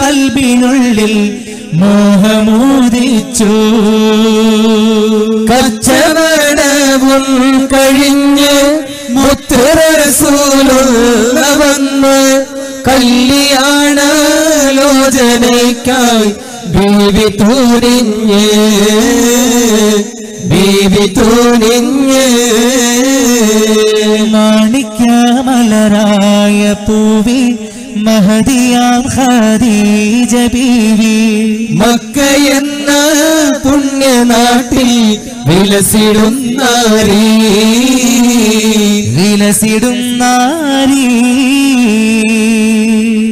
കൽബിനുള്ളിൽ മോഹമോദിച്ചു. കച്ചവടവും കഴിഞ്ഞ് മുത്തുറസൂലുള്ള വന്ന് കല്യാണാലോചനയ്ക്കായി ബീവി തൂരിഞ്ഞ് മാണിക്യമലരായ പൂവി മഹദിയാം ഖദീജ ബീവി. മക്കയെന്ന പുണ്യനാട്ടിൽ വിലസിടുന്നാരീ.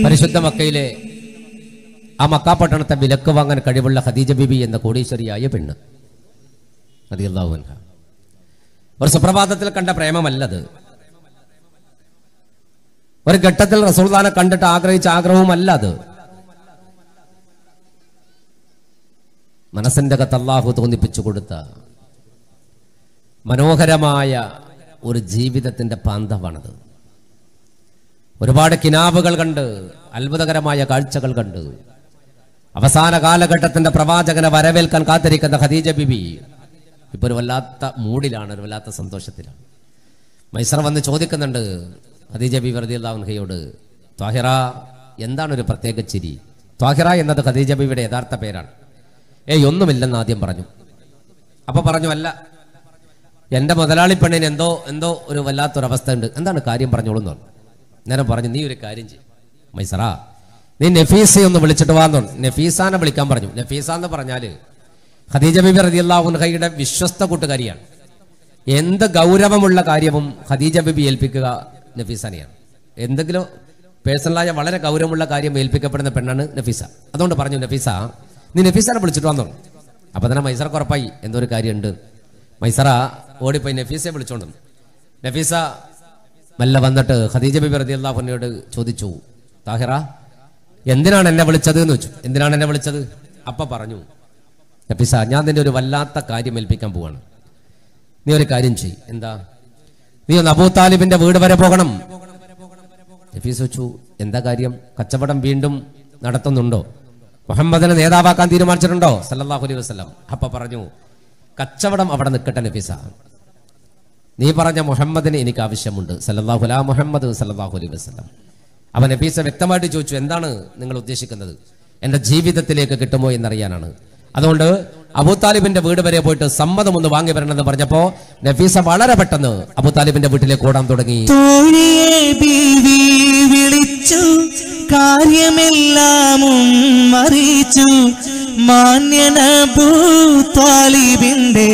പരിശുദ്ധ മക്കയിലെ ആ മക്കാപട്ടണത്തെ വിലക്ക് വാങ്ങാൻ കഴിവുള്ള ഖദീജ ബിബി എന്ന കോടീശ്വരിയായ പെണ്ണ് റളിയല്ലാഹു അൻഹ. ഒരു സുപ്രഭാതത്തിൽ കണ്ട പ്രേമമല്ലത്. ഒരു ഘട്ടത്തിൽ റസൂലുള്ളാഹിനെ കണ്ടിട്ട് ആഗ്രഹിച്ച ആഗ്രഹവുമല്ല അത്. മനസ്സിൻ്റെ അകത്ത് അല്ലാഹു തോന്നിപ്പിച്ചു കൊടുത്ത മനോഹരമായ ഒരു ജീവിതത്തിൻ്റെ പാന്തമാണത്. ഒരുപാട് കിനാവുകൾ കണ്ട് അത്ഭുതകരമായ കാഴ്ചകൾ കണ്ട് അവസാന കാലഘട്ടത്തിൻ്റെ പ്രവാചകനെ വരവേൽക്കാൻ കാത്തിരിക്കുന്ന ഖദീജ ബിബി ഇപ്പോൾ ഒരു വല്ലാത്ത മൂഡിലാണ്, ഒരു വല്ലാത്ത സന്തോഷത്തിലാണ്. മൈസർ വന്ന് ചോദിക്കുന്നുണ്ട് ഖദീജ ബിബി റളിയല്ലാഹു അൻഹയോട്, ത്വാഹിറ, എന്താണ് ഒരു പ്രത്യേക ചിരി? ത്വാഹിറ എന്നത് ഖദീജ ബിബിയുടെ യഥാർത്ഥ പേരാണ്. ഏയ്, ഒന്നുമില്ലെന്ന് ആദ്യം പറഞ്ഞു. അപ്പോൾ പറഞ്ഞു, അല്ല, എൻ്റെ മുതലാളി പെണ്ണിന് എന്തോ ഒരു വല്ലാത്തൊരവസ്ഥ ഉണ്ട്. എന്താണ് കാര്യം പറഞ്ഞോളൂ എന്ന് പറഞ്ഞു. നേരം പറഞ്ഞു, നീ ഒരു കാര്യം ചെയ്യും മൈസറ, നീ നഫീസെ ഒന്ന് വിളിച്ചിട്ട് വാ എന്ന് പറഞ്ഞു. നഫീസാനെ വിളിക്കാൻ പറഞ്ഞു. നഫീസ എന്ന് പറഞ്ഞാൽ ഖദീജ ബീബി റളിയല്ലാഹു അൻഹയുടെ വിശ്വസ്ത കൂട്ടുകാരിയാണ്. എന്ത് ഗൗരവമുള്ള കാര്യവും ഖദീജ ബീബി ഏൽപ്പിക്കുക നഫീസനെയാണ്. എന്തെങ്കിലും പേഴ്സണലായ വളരെ ഗൗരവമുള്ള കാര്യം ഏൽപ്പിക്കപ്പെടുന്ന പെണ്ണാണ് നഫീസ. അതുകൊണ്ട് പറഞ്ഞു, നഫീസ നീ നഫീസനെ വിളിച്ചിട്ട് വന്നോ. അപ്പോൾ തന്നെ മൈസറക്ക് ഉറപ്പായി എന്തോ ഒരു കാര്യമുണ്ട്. മൈസറ ഓടിപ്പോയി നഫീസയെ വിളിച്ചോണ്ട് വന്നു. നഫീസ മെല്ലെ വന്നിട്ട് ഖദീജ ബീബി റളിയല്ലാഹു അൻഹയോട് ചോദിച്ചു, താഹിറ എന്തിനാണ് എന്നെ വിളിച്ചത് എന്ന് വെച്ചു. എന്തിനാണ് എന്നെ വിളിച്ചത്? അപ്പം പറഞ്ഞു, നഫീസ ഞാൻ നിന്റെ ഒരു വല്ലാത്ത കാര്യം ഏൽപ്പിക്കാൻ പോവാണ്. നീ ഒരു കാര്യം ചെയ്. എന്താ? നീ ഒന്ന് അബൂ താലിബിന്റെ വീട് വരെ പോകണം. നഫീസ വെച്ചു, എന്താ കാര്യം? കച്ചവടം വീണ്ടും നടത്തുന്നുണ്ടോ? മുഹമ്മദിനെ നേതാവാക്കാൻ തീരുമാനിച്ചിട്ടുണ്ടോ സല്ലല്ലാഹു അലൈഹി വസല്ലം? അപ്പം പറഞ്ഞു, കച്ചവടം അവിടെ നിൽക്കട്ടെ നഫീസ, നീ പറഞ്ഞ മുഹമ്മദിനെ എനിക്ക് ആവശ്യമുണ്ട് സല്ലല്ലാഹു അലാ മുഹമ്മദ് സല്ലല്ലാഹു അലൈഹി വസല്ലം. അപ്പം നഫീസ വ്യക്തമായിട്ട് ചോദിച്ചു, എന്താണ് നിങ്ങൾ ഉദ്ദേശിക്കുന്നത്? എൻ്റെ ജീവിതത്തിലേക്ക് കിട്ടുമോ എന്നറിയാനാണ്. അതുകൊണ്ട് അബൂതാലിബിന്റെ വീട് വരെ പോയിട്ട് സമ്മതം ഒന്ന് വാങ്ങി വരണമെന്ന് പറഞ്ഞപ്പോ നഫീസ വളരെ പെട്ടെന്ന് അബൂതാലിബിന്റെ വീട്ടിലേക്ക് ഓടാൻ തുടങ്ങി. വിളിച്ചു കാര്യമെല്ലാമും അറിയിച്ചു. മാന്യൻ അബൂതാലിബിന്റെ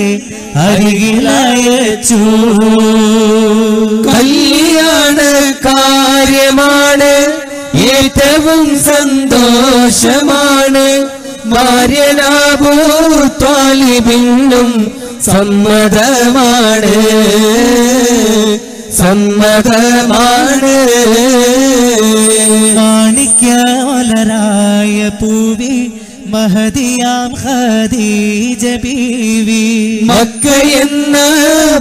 അരികിലയച്ചു. കല്യാണ കാര്യമാണ് ഏറ്റവും സന്തോഷമാണ്. മാന്യൻ അബൂതാലിബിനും സമ്മതമാണ്, സമ്മതമാണ്. മാണിക്യമലരായ പൂവി മഹദിയാം ഖദീജ ബീവി. മക്കയെന്ന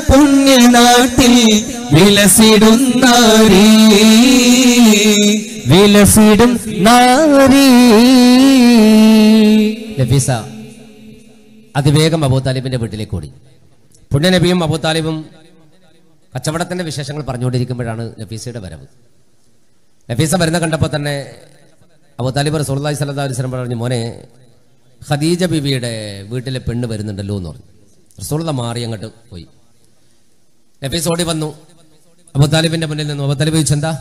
പുണ്യനാട്ടിൽ വിലസിടുന്നാരി, വിലസിടും നാരി. നഫീസ അതിവേഗം അബൂതാലിബിന്റെ വീട്ടിലേക്ക് ഓടി. പുണ്യനബിയും അബൂതാലിബും കച്ചവടത്തിന്റെ വിശേഷങ്ങൾ പറഞ്ഞുകൊണ്ടിരിക്കുമ്പോഴാണ് നഫീസയുടെ വരവ്. നഫീസ വരുന്ന കണ്ടപ്പോൾ തന്നെ അബൂതാലിബ് റസൂലുള്ളാഹി സ്വല്ലല്ലാഹു അലൈഹി വസല്ലം പറഞ്ഞു, മോനെ ഖദീജ ബീവിയുടെ വീട്ടിലെ പെണ്ണ് വരുന്നുണ്ടല്ലോ എന്ന് പറഞ്ഞു. റസൂലുള്ള മാറി അങ്ങോട്ട് പോയി. നഫീസ ഓടി വന്നു അബൂതാലിബിന്റെ മുന്നിൽ നിന്നു. അബൂതാലിബ് ചോദിച്ചു, എന്താ?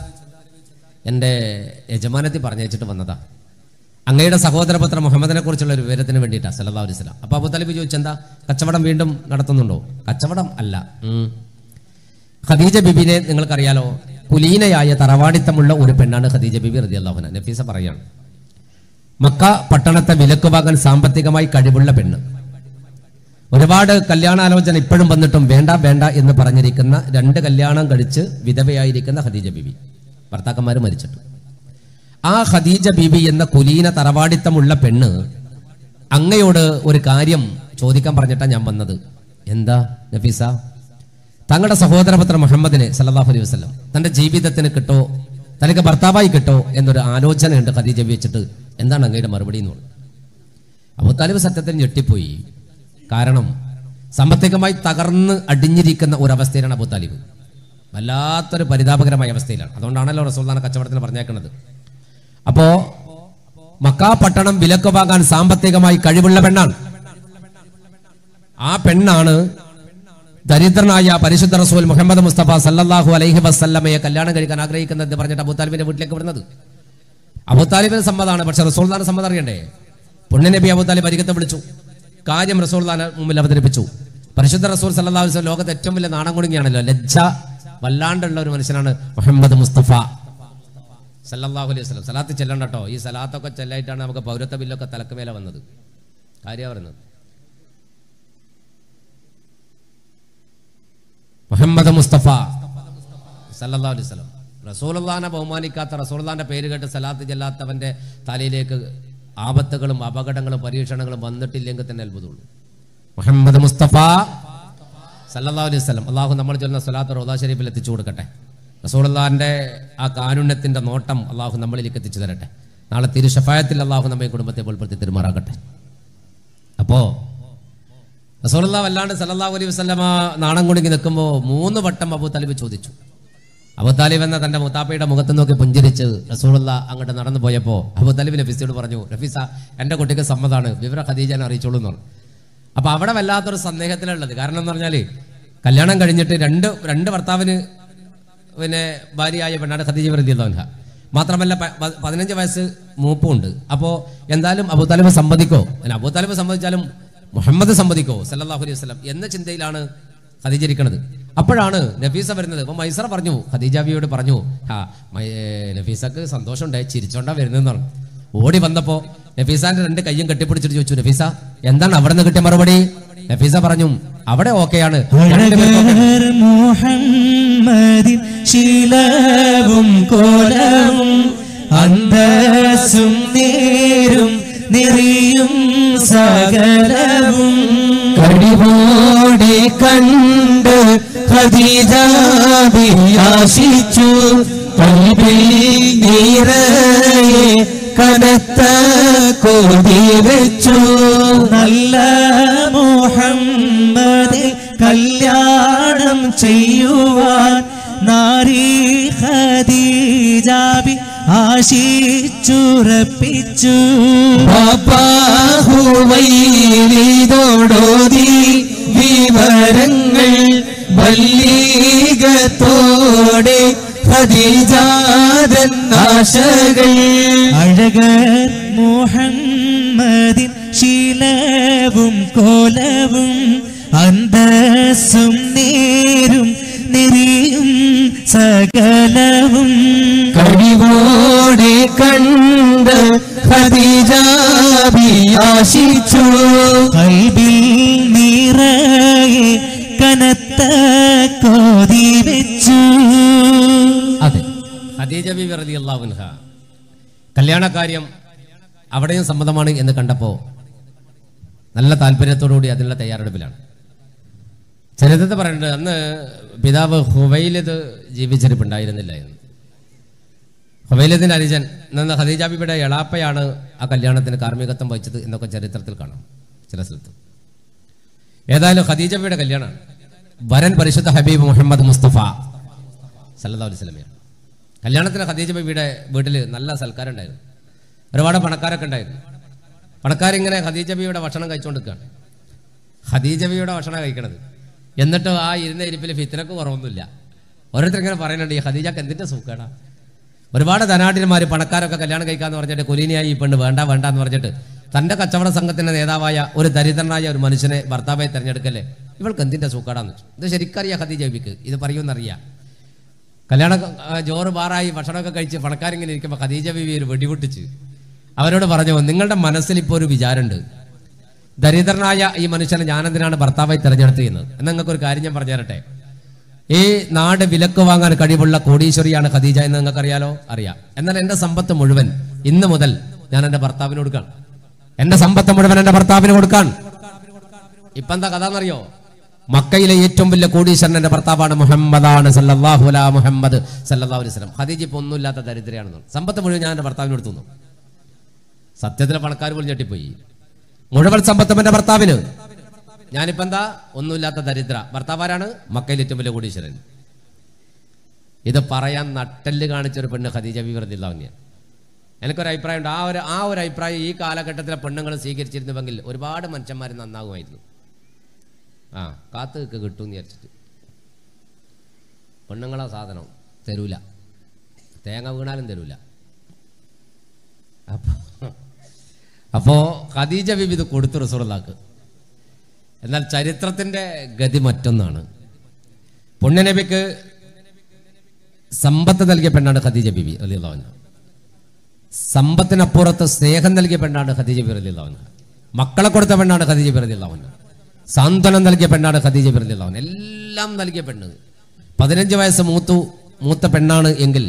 എൻ്റെ യജമാനത്തിൽ പറഞ്ഞയച്ചിട്ട് വന്നതാ, അങ്ങയുടെ സഹോദരപുത്ര മുഹമ്മദിനെ കുറിച്ചുള്ള ഒരു വിവരത്തിന് വേണ്ടിയിട്ടാണ് സല്ലല്ലാഹു അലൈഹി വസല്ലം. അപ്പോൾ അബൂതാലിബ് ചോദിച്ചു, എന്താ കച്ചവടം വീണ്ടും നടത്തുന്നുണ്ടോ? കച്ചവടം അല്ല, ഖദീജ ബീബിനെ നിങ്ങൾക്കറിയാലോ, കുലീനയായ തറവാടിത്തമുള്ള ഒരു പെണ്ണാണ് ഖദീജ ബീബി റളിയല്ലാഹു അൻഹ. നഫീസ പറയാണ്, മക്ക പട്ടണത്തെ വിലക്ക് വാങ്ങാൻ സാമ്പത്തികമായി കഴിവുള്ള പെണ്ണ്, ഒരുപാട് കല്യാണാലോചന ഇപ്പോഴും വന്നിട്ടും വേണ്ട വേണ്ട എന്ന് പറഞ്ഞിരിക്കുന്ന, രണ്ട് കല്യാണം കഴിച്ച് വിധവയായിരിക്കുന്ന ഖദീജ ബീബി, ഭർത്താക്കന്മാർ മരിച്ചിട്ട്. ആ ഖദീജ ബീബി എന്ന കുലീന തറവാടിത്തമുള്ള പെണ്ണ് അങ്ങയോട് ഒരു കാര്യം ചോദിക്കാൻ പറഞ്ഞിട്ടാണ് ഞാൻ വന്നത്. എന്താ നഫീസ? തങ്ങളുടെ സഹോദരപുത്ര മുഹമ്മദിനെ സല്ലല്ലാഹു അലൈഹി വസല്ലം തൻ്റെ ജീവിതത്തിന് കിട്ടോ, തനിക്ക് ഭർത്താവായി കിട്ടോ എന്നൊരു ആലോചനയുണ്ട് ഖദീജ വെച്ചിട്ട്. എന്താണ് അങ്ങയുടെ മറുപടി എന്ന് പറഞ്ഞു. അബൂതാലിബ് സത്യത്തിൽ ഞെട്ടിപ്പോയി. കാരണം സാമ്പത്തികമായി തകർന്ന് അടിഞ്ഞിരിക്കുന്ന ഒരവസ്ഥയിലാണ് അബൂതാലിബ്. വല്ലാത്തൊരു പരിതാപകരമായ അവസ്ഥയിലാണ്. അതുകൊണ്ടാണല്ലോ റസൂലുള്ളാഹി കച്ചവടത്തിന് പറഞ്ഞേക്കുന്നത്. അപ്പോൾ മക്കാ പട്ടണം വിലക്ക് വാങ്ങാൻ സാമ്പത്തികമായി കഴിവുള്ള പെണ്ണാണ്. ആ പെണ്ണാണ് ദരിദ്രനായ പരിശുദ്ധ റസൂൽ മുഹമ്മദ് മുസ്തഫ സല്ലല്ലാഹു അലൈഹി വസല്ലമയെ കല്യാണം കഴിക്കാൻ ആഗ്രഹിക്കുന്നതെന്ന് പറഞ്ഞിട്ട് അബൂതാലിബിന്റെ വീട്ടിലേക്ക് വിടുന്നത്. അബൂതാലിബിന് സമ്മതമാണ്, പക്ഷെ റസൂലുള്ളാഹിയുടെ സമ്മതം അറിയണ്ടേ? പുണ്യനബി അബൂതാലിബ് അരികത്ത് വിളിച്ചു, കാര്യം റസൂലുള്ളാഹിന്റെ മുമ്പിൽ അവതരിപ്പിച്ചു. പരിശുദ്ധ റസൂൽ സല്ലല്ലാഹു അലൈഹി വസല്ലം ലോകത്ത് ഏറ്റവും വലിയ നാണം കുടുങ്ങിയാണല്ലോ, ലജ്ജ വല്ലാണ്ടുള്ള ഒരു മനുഷ്യനാണ് മുഹമ്മദ് മുസ്തഫ സല്ലല്ലാഹു അലൈഹി വസല്ലം. സലാത്ത് ചെല്ലണം കേട്ടോ, ഈ സലാത്തൊക്കെ ചെല്ലായിട്ടാണ് നമുക്ക് പൗരത്വ ബില്ലൊക്കെ തലക്കുമേലെ വന്നത്. കാര്യമാണ് പറയുന്നത്. മുഹമ്മദ് മുസ്തഫ സല്ലല്ലാഹു അലൈഹി വസല്ലം റസൂലുള്ളാഹിനെ ബഹുമാനിക്കാത്ത, റസൂലുള്ളാഹിന്റെ പേര് കേട്ട് സലാത്ത് ചെല്ലാത്തവന്റെ തലയിലേക്ക് ആപത്തുകളും അപകടങ്ങളും പരീക്ഷണങ്ങളും വന്നിട്ടില്ലെങ്കിൽ തന്നെ അത്ഭുതമുള്ളൂ. മുഹമ്മദ് മുസ്തഫ സല്ലല്ലാഹു അലൈഹി വസല്ലം അള്ളാഹു നമ്മൾ ചൊല്ലുന്ന സലാത്ത് റൗദാ ശരീഫിൽ എത്തിച്ചു കൊടുക്കട്ടെ. റസൂലുള്ളാഹിന്റെ ആ കാരുണ്യത്തിന്റെ നോട്ടം അള്ളാഹു നമ്മളിലേക്ക് എത്തിച്ചു തരട്ടെ. നാളെ തിരുശഫായത്തിൽ അള്ളാഹു നമ്മെ കുടുംബത്തെ പോൽപ്പെടുത്തി തിരുമാറാകട്ടെ. അപ്പോൾ റസൂലുള്ളാഹി വല്ലാണ്ട് സല്ലല്ലാഹു അലൈഹി വസല്ലമ നാണം കുടുങ്ങി നിൽക്കുമ്പോൾ 3 വട്ടം അബൂതാലിബ് ചോദിച്ചു. അബൂതാലിബ് എന്ന തൻ്റെ മുത്താപ്പയുടെ മുഖത്ത് നോക്കി പുഞ്ചിരിച്ച് റസൂലുള്ളാഹി അങ്ങോട്ട് നടന്നു പോയപ്പോൾ അബൂതാലിബ് നഫീസയോട് പറഞ്ഞു, നഫീസ എൻ്റെ കുട്ടിക്ക് സമ്മതമാണ്, വിവരം ഖദീജനെ അറിയിച്ചോളൂ എന്ന് പറഞ്ഞു. അപ്പോൾ അവിടെ വല്ലാത്തൊരു സന്ദേഹത്തിലുള്ളത് കാരണം എന്ന് പറഞ്ഞാൽ, കല്യാണം കഴിഞ്ഞിട്ട് രണ്ട് ഭർത്താവിന് പിന്നെ ഭാര്യയായ പെണ്ണാണ് ഖദീജ റളിയല്ലാഹു അൻഹ. മാത്രമല്ല 15 വയസ്സ് മൂപ്പുണ്ട്. അപ്പോൾ എന്തായാലും അബൂതാലിബ് സമ്മതിക്കോ? അബൂതാലിബ് സമ്മതിച്ചാലും മുഹമ്മദ് സമ്മതിക്കോ സല്ലല്ലാഹു അലൈഹി വസല്ലം എന്ന ചിന്തയിലാണ് ഖദീജ ഇരിക്കുന്നത്. അപ്പോഴാണ് നഫീസ വരുന്നത്. അപ്പോൾ മൈസറ പറഞ്ഞു ഖദീജ ബിയോട് പറഞ്ഞു, ആ നഫീസക്ക് സന്തോഷം ഉണ്ടായി ചിരിച്ചോണ്ടാ വരുന്നതെന്ന് പറഞ്ഞു. ഓടി വന്നപ്പോൾ നഫീസാന്റെ രണ്ട് കയ്യും കെട്ടിപ്പിടിച്ചിട്ട് ചോദിച്ചു, നഫീസ എന്താണ് അവിടെ നിന്ന് കിട്ടിയ മറുപടി? നഫീസ പറഞ്ഞു അവിടെ ഓക്കെയാണ്. കനത്ത കൊതി വെച്ചു നല്ല മുഹമ്മദ് കല്യാണം ചെയ്യുവാൻ നാരി ഖദീജ ബി ആശിച്ചുറപ്പിച്ചു. പാപ്പാഹുവൈലിതോടോതി വിവരങ്ങൾ വല്ലീകത്തോടെ ഖദീജാദന്നാശകൾ അഴകർ മുഹമ്മദിൻ ശീലവും കോലവും അന്തസ്സും നീരും നിരിയും സകലവും കഴിവോടെ കണ്ട് ഖദീജ ബി ആശിച്ചു കൽബിൽ നിറയെ കനത്ത കോതി വെച്ചു. അതെ, ഖദീജ ബി റളിയല്ലാഹു അൻഹ കല്യാണകാര്യം അവിടെയും സമ്മതമാണ് എന്ന് കണ്ടപ്പോൾ നല്ല താല്പര്യത്തോടുകൂടി അതിനുള്ള തയ്യാറെടുപ്പിലാണ്. ചരിത്രത്തെ പറയുന്നുണ്ട്, അന്ന് പിതാവ് ഹുവൈലിദ് ജീവിച്ചിരിപ്പുണ്ടായിരുന്നില്ല എന്ന്. ഹുവൈലിദിന്റെ അനുജൻ എന്ന ഖദീജ ബിയുടെ എളാപ്പയാണ് ആ കല്യാണത്തിന് കാർമ്മികത്വം വഹിച്ചത് എന്നൊക്കെ ചരിത്രത്തിൽ കാണാം ചില സ്ഥലത്ത്. ഏതായാലും ഖദീജ ബിയുടെ കല്യാണമാണ്. വരൻ പരിശുദ്ധ ഹബീബ് മുഹമ്മദ് മുസ്തഫ സല്ലല്ലാഹു അലൈഹി വസല്ലം. കല്യാണത്തിന് ഖദീജ ബിയുടെ വീട്ടിൽ നല്ല സൽക്കാരം ഉണ്ടായിരുന്നു. ഒരുപാട് പണക്കാരൊക്കെ ഉണ്ടായിരുന്നു. പണക്കാരിങ്ങനെ ഖദീജ ബിയുടെ ഭക്ഷണം കഴിച്ചുകൊണ്ടിരിക്കുകയാണ്. ഖദീജ ബിയുടെ ഭക്ഷണം കഴിക്കണത്. എന്നിട്ട് ആ ഇരുന്ന ഇരിപ്പിൽ ഫിത്നക്ക് കുറവൊന്നുമില്ല. ഓരോരുത്തർ ഇങ്ങനെ പറയുന്നുണ്ട്, ഈ ഖദീജക്ക് എന്തിൻ്റെ സുഖമാണ്. ഒരുപാട് ധനാഢ്യന്മാർ പണക്കാരൊക്കെ കല്യാണം കഴിക്കാന്ന് പറഞ്ഞിട്ട് കുലീനിയായി ഈ പെണ്ണ് വേണ്ട വേണ്ട എന്ന് പറഞ്ഞിട്ട് തൻ്റെ കച്ചവട സംഘത്തിൻ്റെ നേതാവായ ഒരു ദരിദ്രനായ ഒരു മനുഷ്യനെ ഭർത്താവായി തിരഞ്ഞെടുക്കല്ലേ, ഇവൾക്ക് എന്തിൻ്റെ സുഖാടാന്ന് വെച്ചു. ഇത് ശരിക്കറിയാം ഖദീജ ബിക്ക്, ഇത് പറയുമെന്നറിയാം. കല്യാണം ജോറ് ബാറായി ഭക്ഷണമൊക്കെ കഴിച്ച് പണക്കാരിങ്ങനെ ഇരിക്കുമ്പോൾ ഖദീജ ബി ഒരു വെടിപൊട്ടിച്ച് അവരോട് പറഞ്ഞു, നിങ്ങളുടെ മനസ്സിൽ ഇപ്പോൾ ഒരു വിചാരമുണ്ട്, ദരിദ്രനായ ഈ മനുഷ്യനെ ഞാനെന്തിനാണ് ഭർത്താവായി തിരഞ്ഞെടുത്തിരുന്നത്. എന്നാൽ നിങ്ങൾക്കൊരു കാര്യം ഞാൻ പറഞ്ഞു തരട്ടെ, ഈ നാട് വിലക്ക് വാങ്ങാൻ കഴിവുള്ള കോടീശ്വരിയാണ് ഖദീജ എന്ന് നിങ്ങൾക്കറിയാലോ? അറിയാം. എന്നാൽ എൻ്റെ സമ്പത്ത് മുഴുവൻ ഇന്ന് മുതൽ ഞാൻ എൻ്റെ ഭർത്താവിന് കൊടുക്കാൻ, എൻ്റെ സമ്പത്ത് മുഴുവൻ എൻ്റെ ഭർത്താവിന് കൊടുക്കാൻ. ഇപ്പം എന്താ കഥ എന്നറിയോ? മക്കയിലെ ഏറ്റവും വലിയ കോടീശ്വരൻ എൻ്റെ ഭർത്താവാണ് മുഹമ്മദാണ് സല്ലല്ലാഹു അലാ മുഹമ്മദ് സല്ലല്ലാഹു അലൈഹി വസല്ലം. ഖദീജ ഇപ്പോൾ ഒന്നുമില്ലാത്ത ദരിദ്രയാണെന്നു, സമ്പത്ത് മുഴുവൻ ഞാൻ എൻ്റെ ഭർത്താവിന് കൊടുത്തുന്നു. സത്യത്തിലെ പണക്കാർ പോലും ഞെട്ടിപ്പോയി. മുഴുവൻ സമ്പത്തും എൻ്റെ ഭർത്താവിന്, ഞാനിപ്പോ എന്താ ഒന്നുമില്ലാത്ത ദരിദ്ര. ഭർത്താവാരാണ്? മക്കയിൽ ഏറ്റവും വലിയ കോടീശ്വരൻ. ഇത് പറയാൻ നട്ടെല്ല് കാണിച്ചൊരു പെണ്ണ് ഖദീജ ബി റളിയല്ലാഹു അൻഹ. എനിക്കൊരു അഭിപ്രായം ഉണ്ട്. ആ ഒരു അഭിപ്രായം ഈ കാലഘട്ടത്തിലെ പെണ്ണുങ്ങൾ സ്വീകരിച്ചിരുന്നുവെങ്കിൽ ഒരുപാട് മനുഷ്യന്മാർ നന്നാകുമായിരുന്നു. ആ കാത്ത് കിട്ടും എന്ന് വിചാരിച്ചിട്ട് പെണ്ണുങ്ങളെ സാധനം തരൂല, തേങ്ങ വീണാലും തരൂല. അപ്പോൾ ഖദീജ ബിബി ഇത് കൊടുത്തു റസൂലുള്ളാഹിക്ക്. എന്നാൽ ചരിത്രത്തിൻ്റെ ഗതി മറ്റൊന്നാണ്. പുണ്യനബിക്ക് സമ്പത്ത് നൽകിയ പെണ്ണാണ് ഖദീജ ബിബി റളിയല്ലാഹു അൻഹ. സമ്പത്തിനപ്പുറത്ത് സ്നേഹം നൽകിയ പെണ്ണാണ് ഖദീജ ബിബി റളിയല്ലാഹു അൻഹ. മക്കളെ കൊടുത്ത പെണ്ണാണ് ഖദീജ ബിബി റളിയല്ലാഹു അൻഹ. സാന്ത്വനം നൽകിയ പെണ്ണാണ് ഖദീജ ബിബി റളിയല്ലാഹു അൻഹ. എല്ലാം നൽകിയ പെണ്ണ്. 15 വയസ്സ് മൂത്ത പെണ്ണാണ് എങ്കിൽ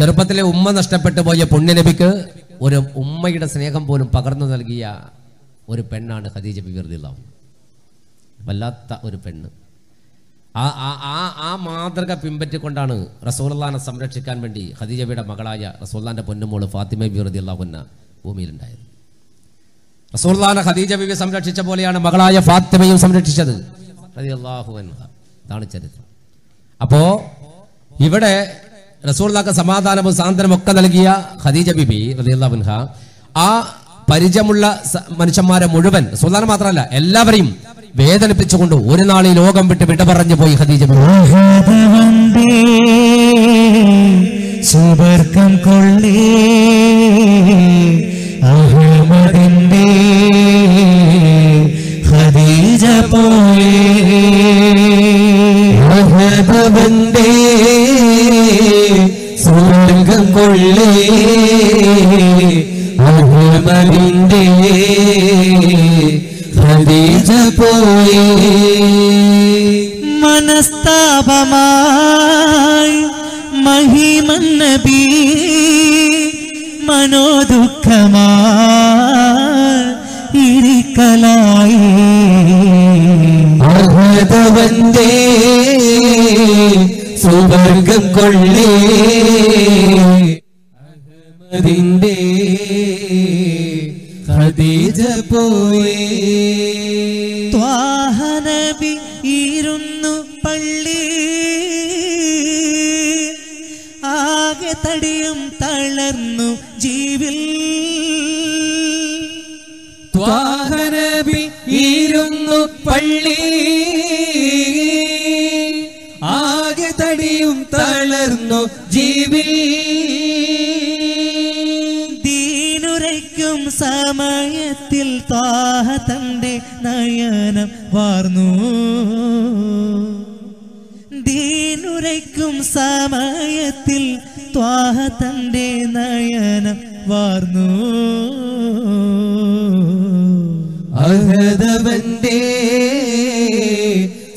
ചെറുപ്പത്തിലെ ഉമ്മ നഷ്ടപ്പെട്ടു പോയ പുണ്യനബിക്ക് ഒരു ഉമ്മയുടെ സ്നേഹം പോലും പകർന്നു നൽകിയ ഒരു പെണ്ണാണ് ഖദീജ ബിബി റളിയല്ലാഹു അൻഹ. വല്ലാത്ത ഒരു പെണ്ണ്. ആ ആ ആ മാതൃക പിൻപറ്റിക്കൊണ്ടാണ് റസൂലുള്ളാഹിനെ സംരക്ഷിക്കാൻ വേണ്ടി ഖദീജ ബിയുടെ മകളായ റസൂലുള്ളാഹിന്റെ പൊന്നുമോള് ഫാത്തിമ ബിബി റളിയല്ലാഹു അൻഹ ഭൂമിയിലുണ്ടായത്. റസൂലുള്ളാഹിനെ ഖദീജ ബിബി സംരക്ഷിച്ച പോലെയാണ് മകളായ ഫാത്തിമയും സംരക്ഷിച്ചത് റളിയല്ലാഹു അൻഹ. ഇതാണ് ചരിത്രം. അപ്പോൾ ഇവിടെ റസൂലുള്ളാഹിക്ക് സമാധാനവും സാന്ത്വനവും ഒക്കെ നൽകിയ ഖദീജ ബിബി റളിയല്ലാഹു അൻഹ ആ പരിചയമുള്ള മനുഷ്യന്മാരെ മുഴുവൻ, റസൂലുള്ളാഹിനെ മാത്രമല്ല എല്ലാവരെയും വേദനിപ്പിച്ചുകൊണ്ട് ഒരു നാൾ ഈ ലോകം വിട്ട് വിട പറഞ്ഞു പോയി ഖദീജ ബിബി. സുബർക്കം കൊള്ളി അഹ്മദിന്റെ മുഹമ്മദിന്റെ ഖദീജ പോയി മനസ്താപമായി മഹിമൻ നബി മനോദുഃഖമായി ഇരിക്കലായി അർഹതവന്റെ സുവർഗം കൊള്ളി അഹ്മദിന്റെ ഖദീജ പോയി ത്വാഹ നബി ഇരുന്നു പള്ളി ആകെ തടിയും തളർന്നു ജീവിൽ ത്വാഹ നബി ഇരുന്നു പള്ളി ആകെ തടിയും തളർന്നു ജീവിൽ ദീനുരയ്ക്കും സമയത്തിൽ ത്വാഹ തന്റെ നയനം വാർന്നു ദീനുരയ്ക്കും സമയത്തിൽ ത്വാഹ തന്റെ നയനം വാർന്നു അഹദവന്റെ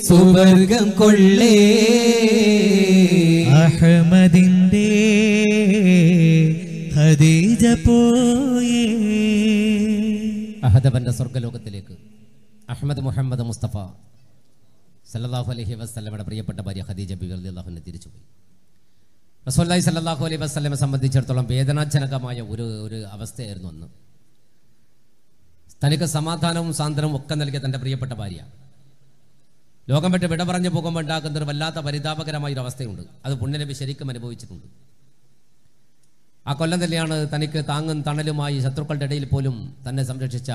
സുവർഗം കൊള്ളേ അഹ്മദിന്റെ ഖദീജ പോയി അഹദവന്റെ സ്വർഗലോകത്തിലേക്ക് അഹ്മദ് മുഹമ്മദ് മുസ്തഫ സല്ലല്ലാഹു അലൈഹി വസല്ലമയുടെ പ്രിയപ്പെട്ട ഭാര്യ ഖദീജ ബിബി റളിയല്ലാഹു അൻഹ തിരിച്ചുപോയി. റസൂലുള്ളാഹി സല്ലല്ലാഹു അലൈഹി വസല്ലമയെ സംബന്ധിച്ചിടത്തോളം വേദനാജനകമായ ഒരു അവസ്ഥയായിരുന്നു അന്ന്. തനിക്ക് സമാധാനവും സാന്ത്വനവും ഒക്കെ നൽകിയ തൻ്റെ പ്രിയപ്പെട്ട ഭാര്യ ലോകം വിട്ട് വിട പറഞ്ഞു പോകുമ്പോൾ ഉണ്ടാക്കുന്ന ഒരു വല്ലാത്ത പരിതാപകരമായൊരു അവസ്ഥയുണ്ട്. അത് പുണ്യനബി ശരിക്കും അനുഭവിച്ചിട്ടുണ്ട്. ആ കൊല്ലം തന്നെയാണ് തനിക്ക് താങ്ങും തണലുമായി ശത്രുക്കളുടെ ഇടയിൽ പോലും തന്നെ സംരക്ഷിച്ച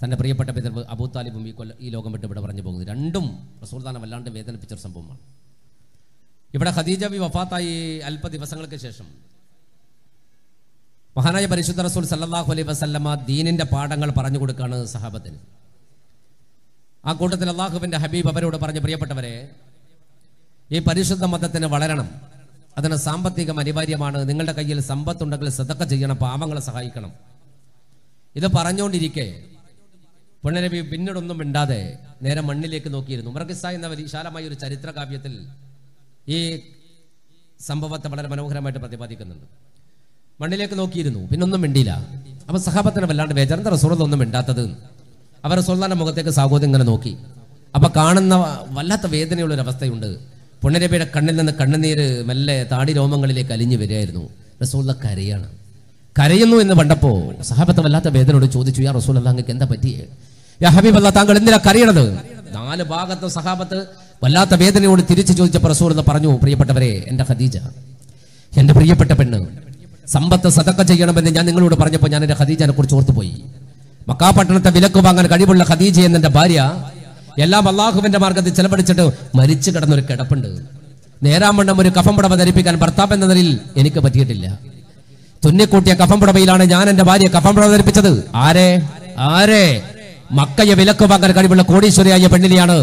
തൻ്റെ പ്രിയപ്പെട്ട പിതാവ് അബൂതാലിബും ഈ ലോകം വിട്ട് വിട പറഞ്ഞു പോകുന്നത്. രണ്ടും റസൂലുള്ളാഹിനെ വല്ലാണ്ട് വേദനിപ്പിച്ചൊരു സംഭവമാണ്. ഇവിടെ ഖദീജ ബി വഫാത്തായി അല്പ ദിവസങ്ങൾക്ക് ശേഷം മഹാനായ പരിശുദ്ധ റസൂൽ സല്ലല്ലാഹു അലൈഹി വസല്ലമ ദീനിൻ്റെ പാഠങ്ങൾ പറഞ്ഞു കൊടുക്കുകയാണ് സഹാബത്തിന്. ആ കൂട്ടത്തിൽ അള്ളാഹുവിൻ്റെ ഹബീബ് അവരോട് പറഞ്ഞ പ്രിയപ്പെട്ടവരെ, ഈ പരിശുദ്ധ മതത്തിന് വളരണം, അതിന് സാമ്പത്തികം അനിവാര്യമാണ്. നിങ്ങളുടെ കയ്യിൽ സമ്പത്തുണ്ടെങ്കിൽ സദഖ ചെയ്യണം, പാവങ്ങളെ സഹായിക്കണം. ഇത് പറഞ്ഞുകൊണ്ടിരിക്കെ പുണ്യനബി പിന്നീടൊന്നും മിണ്ടാതെ നേരെ മണ്ണിലേക്ക് നോക്കിയിരുന്നു. മർഖിസ എന്ന വിശാലമായ ഒരു ചരിത്ര കാവ്യത്തിൽ ഈ സംഭവത്തെ വളരെ മനോഹരമായിട്ട് പ്രതിപാദിക്കുന്നുണ്ട്. മണ്ണിലേക്ക് നോക്കിയിരുന്നു, പിന്നൊന്നും മിണ്ടിയില്ല. അപ്പം സഹാബത്തിന് വല്ലാണ്ട് ബേജാറുണ്ട്, റസൂലുള്ളാഹി മിണ്ടാത്തത്. അവർ റസൂലുള്ളാഹിയുടെ മുഖത്തേക്ക് സാഗോദം ഇങ്ങനെ നോക്കി. അപ്പം കാണുന്ന വല്ലാത്ത വേദനയുള്ളൊരവസ്ഥയുണ്ട്. പുണ്യനബിയുടെ കണ്ണിൽ നിന്ന് കണ്ണുനീര് മെല്ലെ താടി രോമങ്ങളിലേക്ക് അലിഞ്ഞു വരികയായിരുന്നു. റസൂലുള്ളാഹി കരയാണ്, കരയുന്നു എന്ന് കണ്ടപ്പോൾ സഹാബത്ത് വല്ലാത്ത വേദനയോട് ചോദിച്ചു, യാ റസൂലുള്ളാഹി അങ്ങക്ക് എന്താ പറ്റിയേ? യാ ഹബീബല്ലാ താങ്കൾ എന്തിനാ കരയണത്? നാല് ഭാഗത്ത് സഹാബത്ത് വല്ലാത്ത വേദനയോട് തിരിച്ചു ചോദിച്ചപ്പോൾ റസൂലുള്ളാഹി പറഞ്ഞു, പ്രിയപ്പെട്ടവരെ, എൻ്റെ ഖദീജ, എൻ്റെ പ്രിയപ്പെട്ട പെണ്ണ്, സമ്പത്ത് സദഖ ചെയ്യണമെന്ന് ഞാൻ നിങ്ങളോട് പറഞ്ഞപ്പോൾ ഞാൻ എൻ്റെ ഖദീജനെ കുറിച്ച് ഓർത്തുപോയി. മക്കാ പട്ടണത്തെ വിലക്ക് വാങ്ങാൻ കഴിവുള്ള ഖദീജ എന്നെൻ്റെ ഭാര്യ എല്ലാം അള്ളാഹുവിൻ്റെ മാർഗത്തിൽ ചെലവഴിച്ചിട്ട് മരിച്ചു കിടന്നൊരു കിടപ്പുണ്ട്. നേരാമണ്ണം ഒരു കഫംപുടവ ധരിപ്പിക്കാൻ ഭർത്താവ് എന്ന നിലയിൽ എനിക്ക് പറ്റിയിട്ടില്ല. തുന്നിക്കൂട്ടിയ കഫംപുടവയിലാണ് ഞാൻ എൻ്റെ ഭാര്യ കഫംപുടവ ധരിപ്പിച്ചത്. ആരെ ആരെ മക്കയെ വിലക്ക് വാങ്ങാൻ കഴിവുള്ള കോടീശ്വരിയായ പെണ്ണിനെയാണ്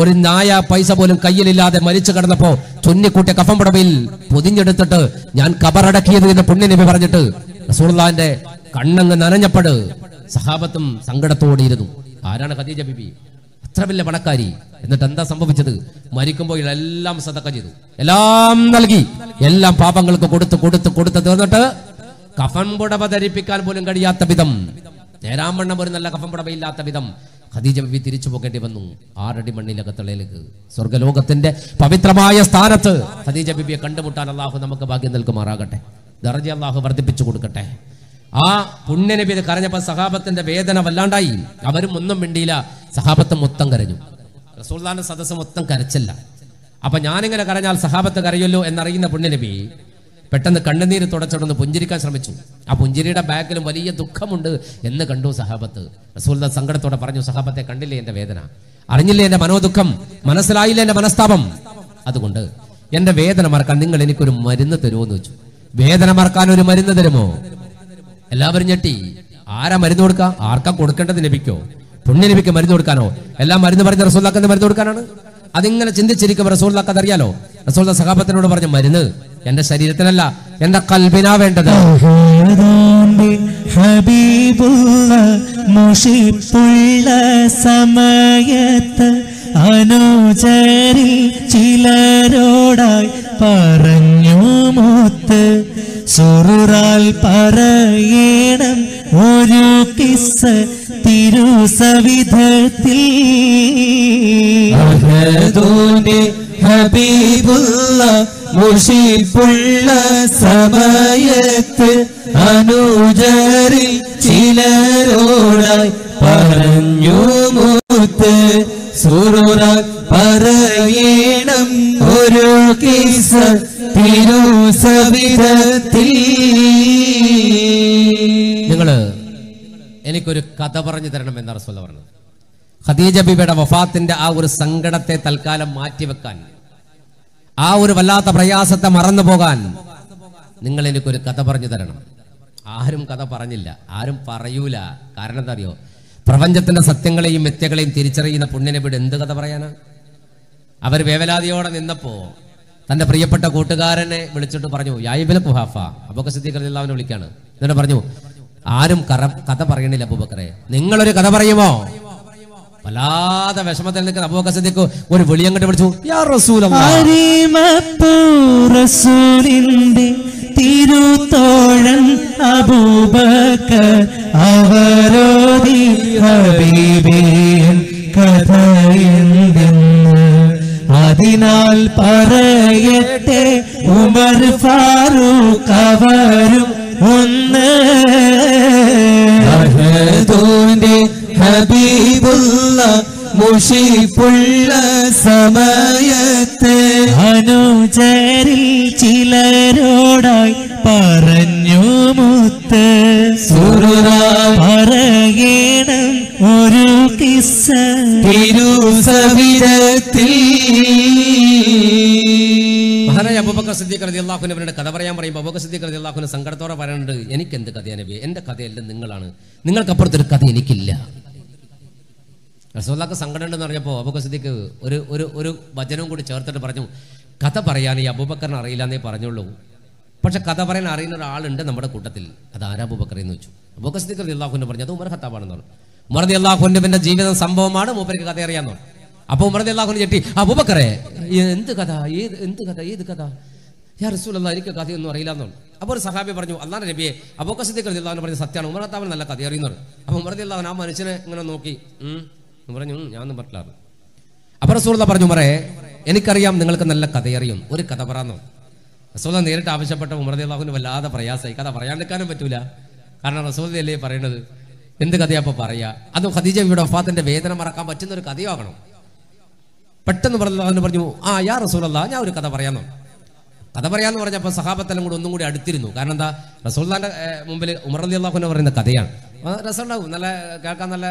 ഒരു നായ പൈസ പോലും കയ്യിലില്ലാതെ മരിച്ചു കിടന്നപ്പോൾ ചുന്നിക്കൂട്ടിയ കഫംപുടവയിൽ പൊതിഞ്ഞെടുത്തിട്ട് ഞാൻ കബറടക്കിയത് എന്ന് പുണ്യനബി പറഞ്ഞിട്ട് റസൂലുള്ളാഹിന്റെ കണ്ണങ്ങ് നനഞ്ഞപ്പോൾ സഹാബത്തും സങ്കടത്തോടെ ഇരുന്നു. ആരാണ് ഖദീജ ബിബി, അത്ര വലിയ പണക്കാരി. എന്നിട്ട് എന്താ സംഭവിച്ചത്? മരിക്കുമ്പോൾ എല്ലാം സദഖ ചെയ്തു, എല്ലാം നൽകി, എല്ലാം പാപങ്ങൾക്ക് കൊടുത്ത് കൊടുത്ത് കൊടുത്ത് തീർന്നിട്ട് കഫംപുടവ ധരിപ്പിക്കാൻ പോലും കഴിയാത്ത വിധം, നേരാമണ്ണം ഒരു നല്ല കഫംപുടവ ഇല്ലാത്ത വിധം ഖദീജ ബിബി തിരിച്ചു പോകേണ്ടി വന്നു. ആറടി മണ്ണിലകത്തളയിലേക്ക് സ്വർഗലോകത്തിന്റെ പവിത്രമായ സ്ഥാനത്ത് ഖദീജ ബിബിയെ കണ്ടുമുട്ടാൻ അള്ളാഹു നമുക്ക് ഭാഗ്യം നൽകുമാറാകട്ടെ. ദർജ അള്ളാഹു വർദ്ധിപ്പിച്ചു കൊടുക്കട്ടെ. ആ പുണ്യനബി കരഞ്ഞപ്പോൾ സഹാബത്തിന്റെ വേദന വല്ലാണ്ടായി. അവരും ഒന്നും മിണ്ടിയില്ല, സഹാബത്ത് മൊത്തം കരഞ്ഞു. റസൂലുള്ളാഹിന്റെ സദസ്സ് മൊത്തം കരച്ചില്ല. അപ്പൊ ഞാനിങ്ങനെ കരഞ്ഞാൽ സഹാബത്ത് കരയുമല്ലോ എന്നറിയുന്ന പുണ്യനബി പെട്ടെന്ന് കണ്ണുനീര് തുടച്ചിടന്ന് പുഞ്ചിരിക്കാൻ ശ്രമിച്ചു. ആ പുഞ്ചിരിയുടെ ബാക്കിലും വലിയ ദുഃഖമുണ്ട് എന്ന് കണ്ടു സഹാബത്ത്. റസൂലുള്ളാഹി സങ്കടത്തോടെ പറഞ്ഞു, സഹാബത്തെ കണ്ടില്ലേ എൻ്റെ വേദന, അറിഞ്ഞില്ലേ എൻ്റെ മനോദുഃഖം, മനസ്സിലായില്ലേ എൻ്റെ മനസ്താപം? അതുകൊണ്ട് എൻ്റെ വേദന മറക്കാൻ നിങ്ങൾ എനിക്കൊരു മരുന്ന് തരുമോന്ന് വെച്ചു. വേദന മറക്കാൻ ഒരു മരുന്ന് തരുമോ? എല്ലാവരും ഞെട്ടി. ആരാ മരുന്ന് കൊടുക്കുക? ആർക്കാ കൊടുക്കേണ്ടത്? നബിക്കോ? പുണ്യ നബിക്ക് മരുന്ന് കൊടുക്കാനോ? എല്ലാം മരുന്ന് പറഞ്ഞ റസൂലുള്ളാഹിക്ക് മരുന്ന് കൊടുക്കാനാണ്? അതിങ്ങനെ ചിന്തിച്ചിരിക്കും. റസൂലുള്ളാഹിക്ക് അതറിയാലോ. റസൂലുള്ളാഹി സഹാബത്തിനോട് പറഞ്ഞ മരുന്ന് എന്റെ ശരീരത്തിനല്ല എന്റെ ഖൽബിനാ വേണ്ടത് ഹബീബുള്ള മുഷിപ്പുള്ള സമയത്ത് അനുചരിൽ ചിലരോടായി പറഞ്ഞു മൂത്ത് സുറുറാൽ പറയണം ഒരു കിസ്സ തിരുസവിധത്തിൽ അഹദൂന്റെ ഹബീബുള്ള മുഷിപ്പുള്ള സമയത്ത് അനുജരിൽ ചിലരോടായി പറഞ്ഞു മൂത്ത് സുറുറാൽ പറയണം ഒരു കിസ്സ തിരുസവിധത്തിൽ. നിങ്ങള് എനിക്കൊരു കഥ പറഞ്ഞു തരണമെന്ന് റസൂൽ പറഞ്ഞു. ഖദീജ ബീബിയുടെ വഫാത്തിന്റെ ആ ഒരു സങ്കടത്തെ തൽക്കാലം മാറ്റിവെക്കാൻ, ആ ഒരു വല്ലാത്ത പ്രയാസത്തെ മറന്നു പോകാൻ നിങ്ങൾ എനിക്കൊരു കഥ പറഞ്ഞു തരണം. ആരും കഥ പറഞ്ഞില്ല, ആരും പറയൂല. കാരണം എന്താ അറിയോ? പ്രപഞ്ചത്തിന്റെ സത്യങ്ങളെയും മിഥ്യകളെയും തിരിച്ചറിയുന്ന പുണ്യനബിയുടെ എന്ത് കഥ പറയാനാ? അവർ വേവലാതിയോടെ നിന്നപ്പോ തന്റെ പ്രിയപ്പെട്ട കൂട്ടുകാരനെ വിളിച്ചിട്ട് പറഞ്ഞു, യായിബിൽ കുഹാഫ. അബൂബക്കർ സിദ്ദീഖ് റളിയല്ലാഹു അൻഹു വിളിക്കാണ്. എന്നിട്ട് പറഞ്ഞു, ആരും കഥ പറയണില്ല അബൂബക്കറെ, നിങ്ങളൊരു കഥ പറയുമോ? വല്ലാതെ വിഷമത്തിൽ നിൽക്കുന്ന അബൂബക്കർ സിദ്ദീഖ് ഒരു വിളിയും കണ്ട് വിളിച്ചു, യാ റസൂലല്ലാഹ്. തിരുത്തോഴൻ അബൂബക്കർ അവരോദി ഹബീബിൻ കഥയെന്തെന്ന് അതിനാൽ പറയട്ടെ ഉമർ ഫാറൂഖ് അവരും ഒന്ന്. അഹദൂന്റെ ഹബീബുള്ള മുഷിപ്പുള്ള സമയത്ത് അനുചരിൽ ചിലരോടായി പറഞ്ഞു മുത്ത് സുറുറാൽ പറയണം ഒരു കിസ്സ തിരുസവിധത്തിൽ. മഹാനായ അബൂബക്കർ സിദ്ദീഖ് റളിയല്ലാഹു അൻഹുവിന്റെ കഥ പറയാൻ പറയുമ്പോൾ അബൂബക്കർ സിദ്ദീഖ് റളിയല്ലാഹു അൻഹു സങ്കടത്തോടെ പറയുന്നുണ്ട്, എനിക്കെന്ത് കഥയാണ് നബിയെ, എന്റെ കഥയെല്ലാം നിങ്ങളാണ്, നിങ്ങൾക്കപ്പുറത്തൊരു കഥ എനിക്കില്ല. റസൂലുള്ളാഹിക്ക് സങ്കടം ഉണ്ടെന്ന് പറഞ്ഞപ്പോൾ അബൂബക്കർ സിദ്ദീഖ് ഒരു ഒരു ഒരു വചനവും കൂടി ചേർത്തിട്ട് പറഞ്ഞു, കഥ പറയാൻ ഈ അബൂബക്കറിന് അറിയില്ലെന്നേ പറഞ്ഞുള്ളൂ, പക്ഷെ കഥ പറയാൻ അറിയുന്ന ഒരാളുണ്ട് നമ്മുടെ കൂട്ടത്തിൽ, അതാരാ അബൂബക്കർ എന്ന് വെച്ചു. അബൂബക്കർ സിദ്ദീഖ് റളിയല്ലാഹു അൻഹു പറഞ്ഞു, അത് ഉമർ ഖത്താബാണെന്ന് പറഞ്ഞു. ഉമർ റളിയല്ലാഹു അൻഹുവിന്റെ ജീവിത സംഭവമാണ് മൂപ്പർക്ക് കഥ അറിയാമെന്ന് പറഞ്ഞു. അപ്പോൾ ഉമർ റളിയല്ലാഹു അൻഹു ചെട്ടി, അബൂബക്കറെ എന്ത് കഥ, ഏത് കഥ? യാ റസൂലുള്ളാഹി എനിക്ക് കഥയൊന്നും അറിയില്ലെന്ന് പറഞ്ഞു. അപ്പോൾ ഒരു സഹാബി പറഞ്ഞു, അല്ലാഹുവിന്റെ നബിയെ, അബൂബക്കർ സിദ്ദീഖ് റളിയല്ലാഹു അൻഹു പറഞ്ഞ സത്യമാണ്, ഉമർ ഖത്താബിന് നല്ല കഥ അറിയുന്നത്. അപ്പോൾ ഉമർ റളിയല്ലാഹു അൻഹു ആ മനുഷ്യനെ ഇങ്ങനെ നോക്കി പറഞ്ഞു, ഞാനൊന്നും പറ്റില്ലാറ്. അപ്പോൾ റസൂലുള്ളാഹി പറഞ്ഞു, ഉമറേ എനിക്കറിയാം നിങ്ങൾക്ക് നല്ല കഥയറിയും, ഒരു കഥ പറഞ്ഞു. റസൂലുള്ളാഹി നേരിട്ട് ആവശ്യപ്പെട്ട ഉമർ റളിയല്ലാഹു അൻഹു വല്ലാതെ പ്രയാസമായി. കഥ പറയാണ്ടിരിക്കാനും പറ്റൂല, കാരണം റസൂലുള്ളാഹി അല്ലേ പറയണത്, എന്ത് കഥയാപ്പോൾ പറയുക? അതും ഖദീജ ബീവിയുടെ വഫാത്തിന്റെ വേദന മറക്കാൻ പറ്റുന്ന ഒരു കഥയാകണം. പെട്ടെന്ന് പറഞ്ഞു പറഞ്ഞു, ആ യാ റസൂലുള്ളാഹി ഞാൻ ഒരു കഥ പറയാമെന്നു. കഥ പറയാമെന്ന് പറഞ്ഞപ്പോൾ സഹാബത്തെല്ലാം കൂടി ഒന്നും കൂടി അടുത്തിരുന്നു. കാരണം എന്താ? റസൂലുള്ളാഹിന്റെ മുമ്പിൽ ഉമർ റളിയല്ലാഹു അൻഹു പറയുന്ന കഥയാണ്, രസമുണ്ടാകും, നല്ല കേൾക്കാൻ, നല്ല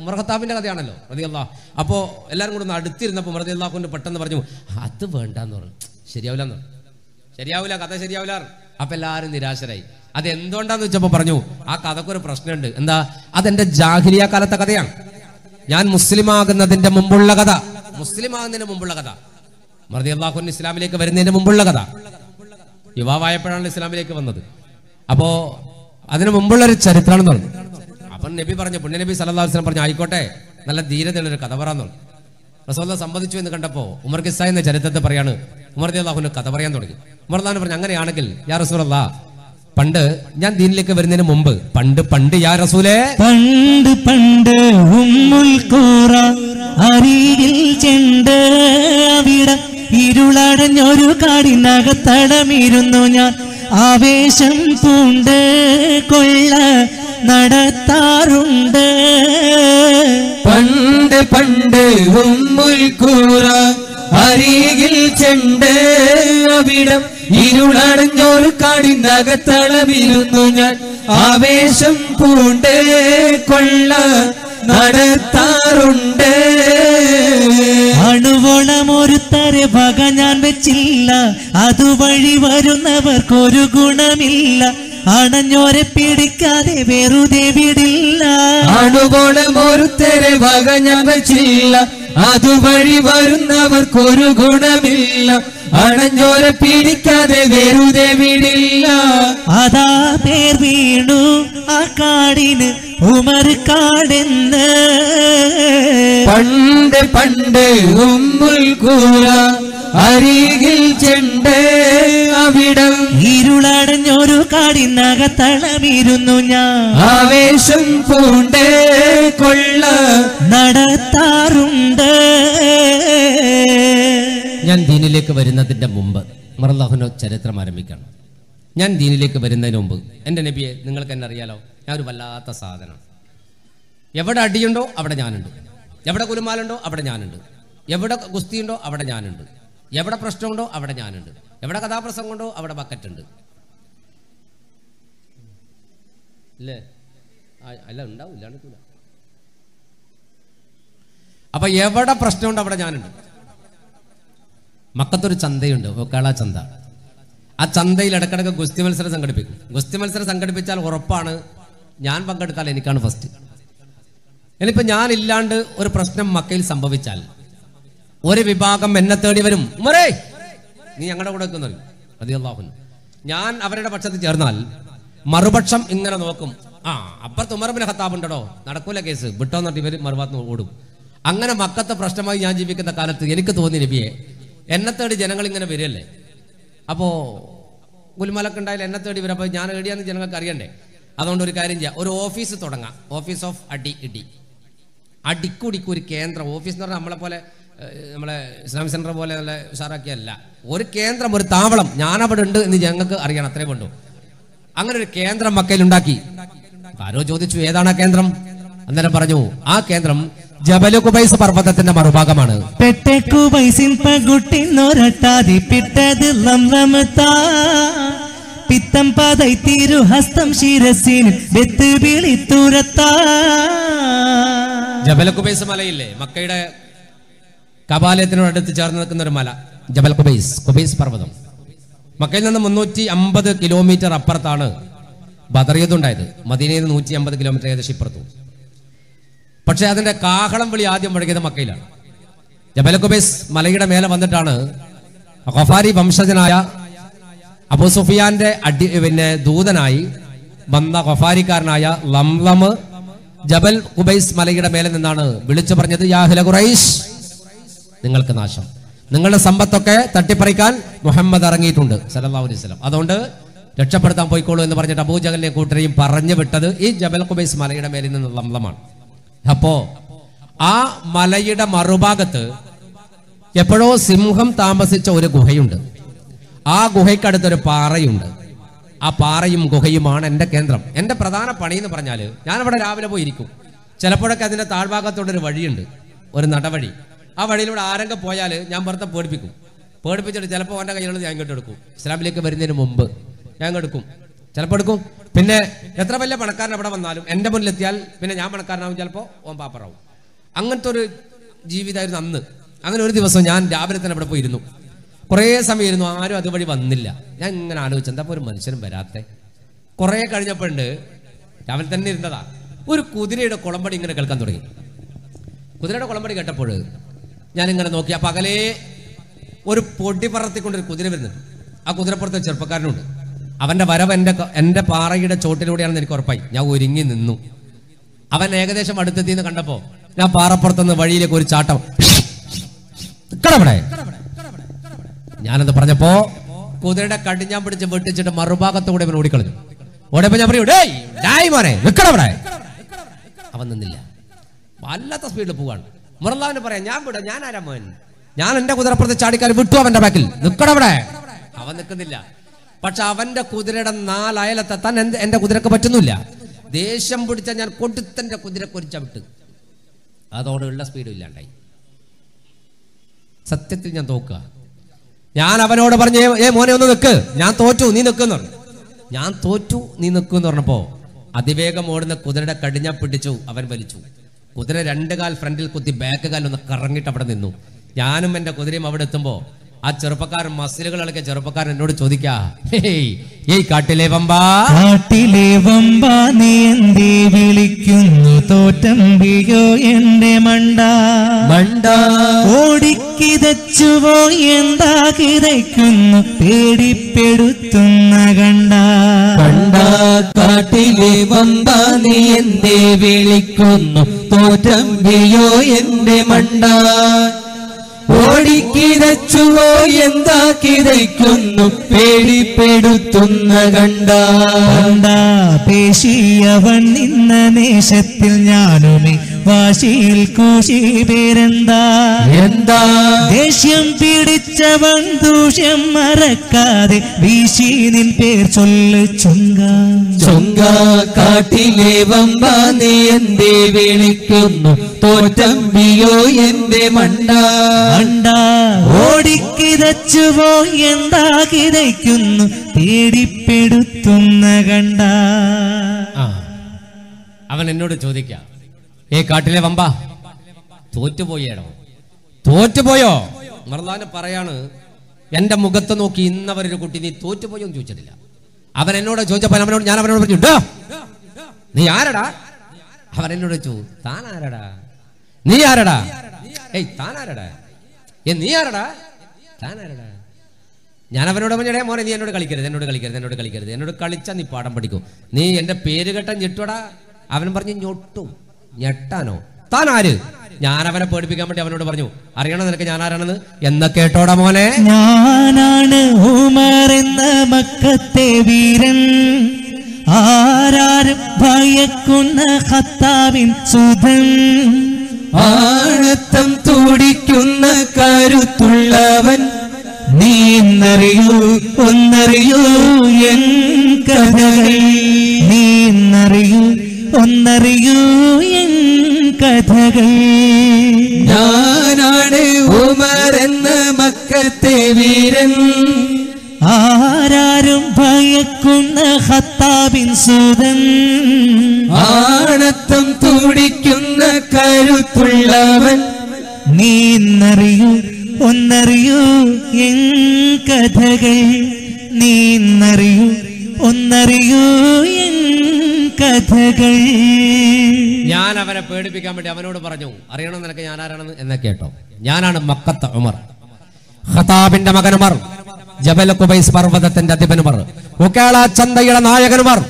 ഉമർ ഖത്താബിന്റെ കഥയാണല്ലോ റളിയല്ലാഹു. അപ്പോൾ എല്ലാവരും കൂടി ഒന്ന് അടുത്തിരുന്നപ്പോൾ ഉമർ റളിയല്ലാഹു അൻഹു പെട്ടെന്ന് പറഞ്ഞു, അത് വേണ്ടാന്ന് പറഞ്ഞു, ശരിയാവില്ല കഥ ശരിയാവില്ല. അപ്പം എല്ലാവരും നിരാശരായി. അതെന്തുകൊണ്ടാന്ന് വെച്ചപ്പോൾ പറഞ്ഞു, ആ കഥക്കൊരു പ്രശ്നമുണ്ട്. എന്താ? അതെന്റെ ജാഹിലിയ കാലത്തെ കഥയാണ്, ഞാൻ മുസ്ലിമാകുന്നതിന്റെ മുമ്പുള്ള കഥ, ഉമർ റളിയല്ലാഹു അൻഹു ഇസ്ലാമിലേക്ക് വരുന്നതിന് മുമ്പുള്ള കഥ. യുവാവായപ്പോഴാണ് ഇസ്ലാമിലേക്ക് വന്നത്, അപ്പോൾ അതിനു മുമ്പുള്ളൊരു ചരിത്രമാണെന്ന് പറഞ്ഞു. അപ്പം നബി പറഞ്ഞു, പുണ്യനബി സല്ലല്ലാഹു അലൈഹി വസല്ലം പറഞ്ഞു, ആയിക്കോട്ടെ നല്ല ധീരതയുള്ളൊരു കഥ പറയാന്ന് പറഞ്ഞു. റസൂലുള്ളാഹി സമ്മതിച്ചു എന്ന് കണ്ടപ്പോൾ ഉമർ ഖിസ്സ എന്ന ചരിത്രത്തെ പറയാണ്, ഉമർ റളിയല്ലാഹു അൻഹു കഥ പറയാൻ തുടങ്ങി. ഉമർ റളിയല്ലാഹു പറഞ്ഞു, അങ്ങനെയാണെങ്കിൽ യാ റസൂലല്ലാ, പണ്ട് ഞാൻ ദീനിലേക്ക് വരുന്നതിന് മുമ്പ്, പണ്ട് യാ റസൂലേ, പണ്ട് ഉമ്മുൽ ഖുറ അരികിൽ ചെണ്ട് അവിടെ ഇരുളടഞ്ഞൊരു കാടിനകത്തടമിരുന്നു ഞാൻ ആവേശം പൂണ്ട് കൊള്ള നടത്താറുണ്ട്. പണ്ട് ഉമ്മുൽ ഖുറ അരികിൽ ചെണ്ട് അവിടം ഇരുളടഞ്ഞൊരു കാടിനകത്തളമിരുന്നു ഞാൻ ആവേശം പൂണ്ട് കൊള്ള നടത്താറുണ്ട്. അണുവോളം ഒരുത്തരെ വക ഞാൻ വെച്ചില്ല, അതുവഴി വരുന്നവർക്കൊരു ഗുണമില്ല, അണഞ്ഞോരെ പിടിക്കാതെ വെറുതെ വിടില്ല. അണുവോളം ഒരുത്തരെ വക ഞാൻ വെച്ചില്ല, അതുവഴി വരുന്നവർക്കൊരു ഗുണമില്ല, അണഞ്ഞോര പീഡിക്കാതെ വേരുതെ വീടില്ല അതാ പേർ വീണു ആ കാടിന് ഉമർ കാടെന്ന് പണ്ട് പണ്ട് ഉമ്മുൽ ഖുറ അരികിൽ ചെണ്ട് അവിടം ഇരുളടഞ്ഞൊരു കാടിനകത്തളമിരുന്നു ഞാൻ ആവേശം പൂണ്ട് കൊള്ള നടത്താറുണ്ട് ഞാൻ ദീനിലേക്ക് വരുന്നതിന്റെ മുമ്പ് മറല്ലാഹുവിന്റെ ചരിത്രം ആരംഭിക്കണം ഞാൻ ദീനിലേക്ക് വരുന്നതിന് മുമ്പ് എൻ്റെ നബിയെ നിങ്ങൾക്ക് എന്നെ അറിയാലോ ഞാൻ ഒരു വല്ലാത്ത സാധനം എവിടെ അടിയുണ്ടോ അവിടെ ഞാനുണ്ട് എവിടെ കുലുമാലുണ്ടോ അവിടെ ഞാനുണ്ട് എവിടെ ഗുസ്തിയുണ്ടോ അവിടെ ഞാനുണ്ട് എവിടെ പ്രശ്നമുണ്ടോ അവിടെ ഞാനുണ്ട് എവിടെ കഥാപ്രസംഗമുണ്ടോ അവിടെ ബക്കറ്റ് ഉണ്ട് അല്ലേ അല്ല ഉണ്ടാവും ഇല്ലാണ്ടില്ല അപ്പം എവിടെ പ്രശ്നമുണ്ടോ അവിടെ ഞാനുണ്ട് മക്കത്തൊരു ചന്തയുണ്ട് ഒക്കാള ചന്ത ആ ചന്തയിൽ ഇടക്കിടക്ക് ഗുസ്തി മത്സരം സംഘടിപ്പിക്കും ഗുസ്തി മത്സരം സംഘടിപ്പിച്ചാൽ ഉറപ്പാണ് ഞാൻ പങ്കെടുത്താൽ എനിക്കാണ് ഫസ്റ്റ് ഇനിയിപ്പോൾ ഞാനില്ലാണ്ട് ഒരു പ്രശ്നം മക്കയിൽ സംഭവിച്ചാൽ ഒരു വിഭാഗം എന്നെ തേടി വരും മറേ നീ ഞങ്ങളുടെ കൂടെ നിൽക്കുന്നു റളിയല്ലാഹു ഞാൻ അവരുടെ പക്ഷത്ത് ചേർന്നാൽ മറുപക്ഷം ഇങ്ങനെ നോക്കും ആ അപ്പുറത്ത് ഉമർ ഇബ്നു ഖത്താബ് ഉണ്ടോ നടക്കൂല കേസ് വിട്ടോന്ന് പറഞ്ഞിട്ട് ഇവർ മറുഭാഗത്ത് ഓടും അങ്ങനെ മക്കത്തെ പ്രശ്നമായി ഞാൻ ജീവിക്കുന്ന കാലത്ത് എനിക്ക് തോന്നി നബിയെ എന്നെ തേടി ജനങ്ങൾ ഇങ്ങനെ വരികയല്ലേ അപ്പോൾ ഗുൽമലക്ക് ഉണ്ടായാലും എന്നെ തേടി വരും അപ്പോൾ ഞാൻ എവിടെയാണെന്ന് ജനങ്ങൾക്ക് അറിയണ്ടേ അതുകൊണ്ട് ഒരു കാര്യം ചെയ്യാം ഒരു ഓഫീസ് തുടങ്ങാം ഓഫീസ് ഓഫ് അടി ഇടി അടിക്കുടിക്ക് ഒരു കേന്ദ്രം ഓഫീസ് എന്ന് പറഞ്ഞാൽ നമ്മളെപ്പോലെ നമ്മളെ ഇസ്ലാമിക് സെൻറ്റർ പോലെ നല്ല ഉഷാറാക്കിയല്ല ഒരു കേന്ദ്രം ഒരു താവളം ഞാനവിടെ ഉണ്ട് എന്ന് ഞങ്ങൾക്ക് അറിയണം അത്രയും കൊണ്ടു അങ്ങനെ ഒരു കേന്ദ്രം മക്കയിൽ ഉണ്ടാക്കി ആരോ ചോദിച്ചു ഏതാണ് ആ കേന്ദ്രം അന്നേരം പറഞ്ഞു ആ കേന്ദ്രം ജബലു കുബൈസ് പർവ്വതത്തിന്റെ മറുഭാഗമാണ് ജബൽ കുബൈസ് മലയില്ലേ മക്കയുടെ കപാലയത്തിനോടടുത്ത് ചേർന്ന് നിൽക്കുന്ന ഒരു മല ജബൽ കുബൈസ് കുബൈസ് പർവ്വതം മക്കയിൽ നിന്ന് 350 കിലോമീറ്റർ അപ്പുറത്താണ് ബദർ യുദ്ധം ഉണ്ടായത് മദീനയിൽ 150 കിലോമീറ്റർ ഏകദേശം ഇപ്പുറത്തു പക്ഷെ അതിന്റെ കാഹളം വിളി ആദ്യം മുഴങ്ങിയത് മക്കയിലാണ് ജബൽ കുബൈസ് മലയുടെ മേലെ വന്നിട്ടാണ് ഖഫാരി വംശജനായ അബൂ സുഫിയാന്റെ ദൂതനായി വന്ന ഖഫാരിക്കാരനായ ലംലം ജബൽ കുബൈസ് മലയുടെ മേലെ നിന്നാണ് വിളിച്ചു പറഞ്ഞത് യാ അഹ്ല ഖുറൈശ് നിങ്ങൾക്ക് നാശം നിങ്ങളുടെ സമ്പത്തൊക്കെ തട്ടിപ്പറിക്കാൻ മുഹമ്മദ് ഇറങ്ങിയിട്ടുണ്ട് സല്ലല്ലാഹു അലൈഹി വസല്ലം അതുകൊണ്ട് രക്ഷപ്പെടുത്താൻ പോയിക്കോളൂ എന്ന് പറഞ്ഞിട്ട് അബൂ ജഹലിനെ കൂട്ടരെയും പറഞ്ഞു വിട്ടത് ഈ ജബൽ കുബൈസ് മലയുടെ മേലിൽ നിന്ന് ലംലമാണ് അപ്പോ ആ മലയുടെ മറുഭാഗത്ത് എപ്പോഴോ സിംഹം താമസിച്ച ഒരു ഗുഹയുണ്ട് ആ ഗുഹയ്ക്കടുത്തൊരു പാറയുണ്ട് ആ പാറയും ഗുഹയുമാണ് എൻ്റെ കേന്ദ്രം എൻ്റെ പ്രധാന പണി എന്ന് പറഞ്ഞാൽ ഞാനവിടെ രാവിലെ പോയി ഇരിക്കും ചിലപ്പോഴൊക്കെ അതിൻ്റെ താഴ്ഭാഗത്തോടൊരു വഴിയുണ്ട് ഒരു നടവഴി ആ വഴിയിലൂടെ ആരെങ്കിലും പോയാൽ ഞാൻ വെറുതെ പേടിപ്പിച്ചിട്ട് ചിലപ്പോൾ അവൻ്റെ കയ്യിലുള്ള ഞാൻ ഇങ്ങോട്ട് എടുക്കും ഇസ്ലാമിലേക്ക് വരുന്നതിന് മുമ്പ് ഞാൻ എടുക്കും ചിലപ്പോൾ എടുക്കും പിന്നെ എത്ര വലിയ പണക്കാരൻ അവിടെ വന്നാലും എൻ്റെ മുന്നിലെത്തിയാൽ പിന്നെ ഞാൻ പണക്കാരനാവും ചിലപ്പോൾ ഓൻ പാപ്പറാവും അങ്ങനത്തെ ഒരു ജീവിതമായിരുന്നു അന്ന് അങ്ങനെ ഒരു ദിവസം ഞാൻ രാവിലെ തന്നെ അവിടെ പോയിരുന്നു കുറേ സമയം ഇരുന്നു ആരും അതുവഴി വന്നില്ല ഞാൻ ഇങ്ങനെ ആലോചിച്ചു എന്താ ഒരു മനുഷ്യനും വരാത്തെ കുറേ കഴിഞ്ഞപ്പോണ്ട് രാവിലെ തന്നെ ഇരുന്നതാ ഒരു കുതിരയുടെ കുളമ്പടി ഇങ്ങനെ കേൾക്കാൻ തുടങ്ങി കുതിരയുടെ കുളമ്പടി കേട്ടപ്പോൾ ഞാനിങ്ങനെ നോക്കി ആ പകലേ ഒരു പൊടി പറത്തിക്കൊണ്ടൊരു കുതിര വരുന്നുണ്ട് ആ കുതിരപ്പുറത്തെ ചെറുപ്പക്കാരനുണ്ട് അവൻ്റെ വരവ് എൻ്റെ പാറയുടെ ചോട്ടിലൂടെയാണെന്ന് എനിക്ക് ഉറപ്പായി ഞാൻ ഒരുങ്ങി നിന്നു അവൻ ഏകദേശം അടുത്തെത്തിന്ന് കണ്ടപ്പോൾ ഞാൻ പാറപ്പുറത്തുനിന്ന് വഴിയിലേക്ക് ഒരു ചാട്ടം കടവിടെ ഞാനത് പറഞ്ഞപ്പോൾ കുതിരയുടെ കടിഞ്ഞാൻ പിടിച്ച് വെട്ടിച്ചിട്ട് മറുഭാഗത്തുകൂടെ ഇവൻ ഓടിക്കളഞ്ഞു ഓടിയപ്പോൾ ഞാൻ പറയൂ നിൽക്കടവിടെ അവൻ നിന്നില്ല വല്ലാത്ത സ്പീഡിൽ പോവാണ് മുറല്ലാവിന് പറയാം ഞാൻ വിടാം ഞാൻ ആരാ മോൻ ഞാൻ എൻ്റെ കുതിരപ്പുറത്ത് ചാടിക്കാൻ വിട്ടു അവൻ്റെ ബാക്കിൽ നിൽക്കടവിടെ അവൻ നിൽക്കുന്നില്ല പക്ഷെ അവൻ്റെ കുതിരയുടെ നാലയലെത്താൻ എൻ്റെ കുതിരക്ക് പറ്റുന്നില്ല ദേഷ്യം പിടിച്ചാൽ ഞാൻ കൊടുത്തൻ്റെ കുതിര കുരിച്ച വിട്ട് അതോടെയുള്ള സ്പീഡും ഇല്ലാണ്ടായി സത്യത്തിൽ ഞാൻ തോക്കുക ഞാൻ അവനോട് പറഞ്ഞേ ഏ മോനെ ഒന്ന് നിൽക്ക് ഞാൻ തോറ്റു നീ നിൽക്കുന്നു ഞാൻ തോറ്റു നീ നിൽക്കുമെന്ന് പറഞ്ഞപ്പോൾ അതിവേഗം ഓടുന്ന കുതിരയുടെ കടിഞ്ഞ പിടിച്ചു അവൻ വലിച്ചു കുതിര 2 കാൽ ഫ്രണ്ടിൽ കുത്തി ബാക്ക് കാലൊന്ന് കറങ്ങിയിട്ട് അവിടെ നിന്നു ഞാനും എൻ്റെ കുതിരയും അവിടെ എത്തുമ്പോൾ ആ ചെറുപ്പക്കാരൻ മസിലുകൾ ഇളക്കിയ ചെറുപ്പക്കാരൻ എന്നോട് ചോദിക്കാ ഈ കാട്ടിലെ വമ്പാ നീ എന്തി വിളിക്കുന്നു തോറ്റമ്പിയോ എന്റെ മണ്ട മണ്ട ഓടിക്കിതച്ചുവോ എന്താ കിതയ്ക്കുന്നു പേടിപ്പെടുത്തുന്ന കണ്ട കണ്ട കാട്ടിലെ വമ്പാനി എന്നെ വിളിക്കുന്നു തോറ്റമ്പിയോ എന്റെ മണ്ട ഓടിക്കിതച്ചുവോ എന്താ കിതയ്ക്കുന്നു പേടിപ്പെടുത്തുന്ന കണ്ട കണ്ട പേശിയവൻ നിന്ന നേശത്തിൽ ഞാനുമേ വാശിയിൽ കൂശി പേരെന്താ എന്താ ദേഷ്യം പിടിച്ചവൻ ദൂഷ്യം മറക്കാതെ വീശി നിൻ പേർ ചൊല്ല് ചുങ്ക ചുങ്ക കാട്ടിലെ വമ്പാനി എന്തേ വിളിക്കുന്നു തോറ്റമ്പിയോ എന്റെ മണ്ട മണ്ട ഓടിക്കിതച്ചുവോ എന്താ കിതയ്ക്കുന്നു പേടിപ്പെടുത്തുന്ന കണ്ട അവൻ എന്നോട് ചോദിക്കാം ഏ കാട്ടിലെ വമ്പ തോറ്റുപോയേടോ തോറ്റുപോയോ മർലാന് പറയാണ് എൻ്റെ മുഖത്ത് നോക്കി ഇന്നവരൊരു കുട്ടി നീ തോറ്റുപോയോ എന്ന് ചോദിച്ചിട്ടില്ല. അവൻ എന്നോട് ചോദിച്ചപ്പോൾ ഞാൻ അവനോട് പറഞ്ഞു ഡോ നീ ആരടാ? അവൻ എന്നോട് ചോദിച്ചു താൻ ആരടാ? നീ ആരടാ? ഏയ് താൻ ആരടാ? ഏ നീ ആരടാ? താൻ ആരടാ? ഞാൻ അവനോട് പറഞ്ഞേ മോനെ നീ എന്നോട് കളിക്കരുത് എന്നോട് കളിച്ചാൽ നീ പാഠം പഠിക്കും. നീ എൻ്റെ പേര് കേട്ടാൻ ഞെട്ടോടാ. അവൻ പറഞ്ഞു ഞൊട്ടും ഞെട്ടാനോ? താൻ ആര്? ഞാൻ അവനെ പേടിപ്പിക്കാൻ വേണ്ടി അവനോട് പറഞ്ഞു അറിയണോ നിനക്ക് ഞാൻ ആരാണെന്ന്? എന്ന കേട്ടോടാ മോനെ ഞാനാണ് ഉമർ എന്ന മക്കത്തെ വീരൻ ആരാരും ഭയക്കുന്ന ഖത്താബിൻ സുധൻ ആണത്തം തുടിക്കുന്ന കരുത്തുള്ളവൻ നീ എന്നറിയൂ ഒന്നറിയൂ എൻ കഥകൾ നീ എന്നറിയൂ ഒന്നറിയൂ എൻ കഥകൾ ഞാനാണ് ഉമർ എന്ന മക്കത്തെ വീരൻ ആരാരും ഭയക്കുന്ന ഖത്താബിൻ സുധൻ ആണത്തം തുടിക്കുന്ന കരുത്തുള്ളവൻ നീ എന്നറിയൂ ഒന്നറിയൂ എൻ കഥകൾ നീ എന്നറിയൂ ഒന്നറിയൂ എൻ കഥകൾ. ഞാൻ അവനെ പേടിപ്പിക്കാൻ വേണ്ടി അവനോട് പറഞ്ഞു അറിയണോ നിനക്ക് ഞാൻ ആരാണെന്ന്? എന്നെ കേട്ടോ ഞാനാണ് മക്കത്ത് ഉമർ, ഖത്താബിന്റെ മകൻ ഉമർ, ജബൽ ഖുബൈസ് പർവ്വതത്തിന്റെ അധിപൻ ഉമർ, ഒക്കേള ചന്തയുടെ നായകൻ ഉമർ.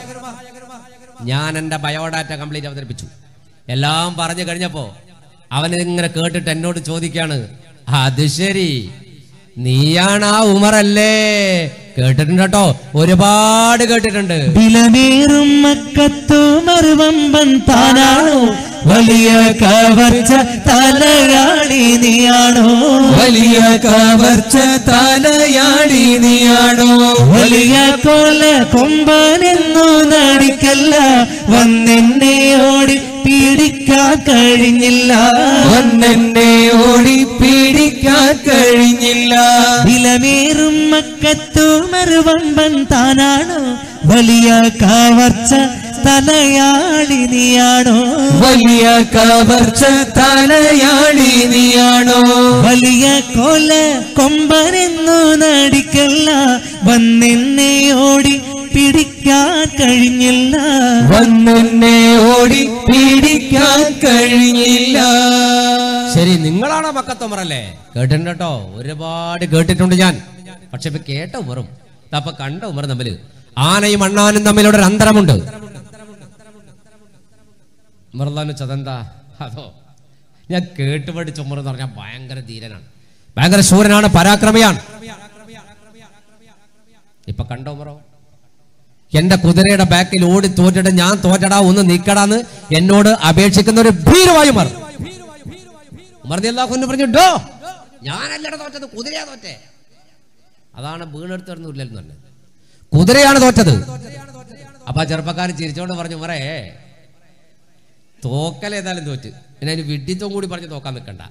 ഞാൻ എന്റെ ബയോഡാറ്റ കംപ്ലീറ്റ് അവതരിപ്പിച്ചു. എല്ലാം പറഞ്ഞു കഴിഞ്ഞപ്പോ അവനിങ്ങനെ കേട്ടിട്ട് എന്നോട് ചോദിക്കാണ് അത് ശരി നീയാണ് ആ ഉമറല്ലേ? കേട്ടിട്ടുണ്ട് കേട്ടോ, ഒരുപാട് കേട്ടിട്ടുണ്ട്. വിലമേറും മക്കത്തുമർ വമ്പൻ താനാണോ? വലിയ കവർച്ച തലയാളി നീയാണോ? വലിയ കവർച്ച തലയാളി നീയാണോ? വലിയ കൊല കൊമ്പനെന്നു നടിക്കല്ല, വന്നെന്നെ ഓടി പീഡിക്കാൻ കഴിഞ്ഞില്ല, വന്നെന്നെ ഓടി പീഡിക്കാൻ കഴിഞ്ഞില്ല. വിലമേറും മക്കത്തുമർ വമ്പൻ താനാണോ? വലിയ കവർച്ച തലയാളി നീയാണോ? വലിയ കവർച്ച തലയാളി നീയാണോ? വലിയ കൊല കൊമ്പനെന്നു നടിക്കല്ല, വന്നെന്നെ ഓടി പിടിക്കാൻ കഴിഞ്ഞില്ല, വന്നെന്നെ ഓടി പിടിക്കാൻ കഴിഞ്ഞില്ല. ശരി, നിങ്ങളാണോ മക്കത്തുമറല്ലേ? കേട്ടിട്ടുണ്ട് കേട്ടോ, ഒരുപാട് കേട്ടിട്ടുണ്ട് ഞാൻ. പക്ഷെ ഇപ്പൊ കേട്ട ഉമറും അപ്പൊ കണ്ട ഉമറും തമ്മിൽ, ആനയും അണ്ണാനും തമ്മിലൂടെ ഒരു അന്തരമുണ്ട്. ഉമർലാനു ചതന്താ അതോ ഞാൻ കേട്ടുപഠിച്ച ഉമർ എന്ന് പറഞ്ഞാൽ ഭയങ്കര ധീരനാണ്, ഭയങ്കര ശൂരനാണ്, പരാക്രമിയാണ്. ഇപ്പൊ കണ്ടോ ഉമറോ എന്റെ കുതിരയുടെ ബാക്കിൽ ഓടി തോറ്റിട്ട് ഞാൻ തോറ്റടാ ഒന്ന് നിക്കടാന്ന് എന്നോട് അപേക്ഷിക്കുന്ന ഒരു ഭീരുവായ ഉമർ. ഉമർ റളിയല്ലാഹു അൻഹു പറഞ്ഞു ഡോ ഞാനല്ലട തോറ്റത്, കുതിരയാ തോറ്റേ. അതാണ് വീണെടുത്തിരുന്നില്ലെന്ന് പറഞ്ഞത്, കുതിരയാണ് തോറ്റത്. അപ്പൊ ആ ചെറുപ്പക്കാരൻ ചിരിച്ചോണ്ട് പറഞ്ഞു ഉമറേ തോക്കൽ ഏതായാലും തോറ്റ്, പിന്നെ അതിന് വിഡിത്തം കൂടി പറഞ്ഞ് തോക്കാൻ നിൽക്കണ്ട.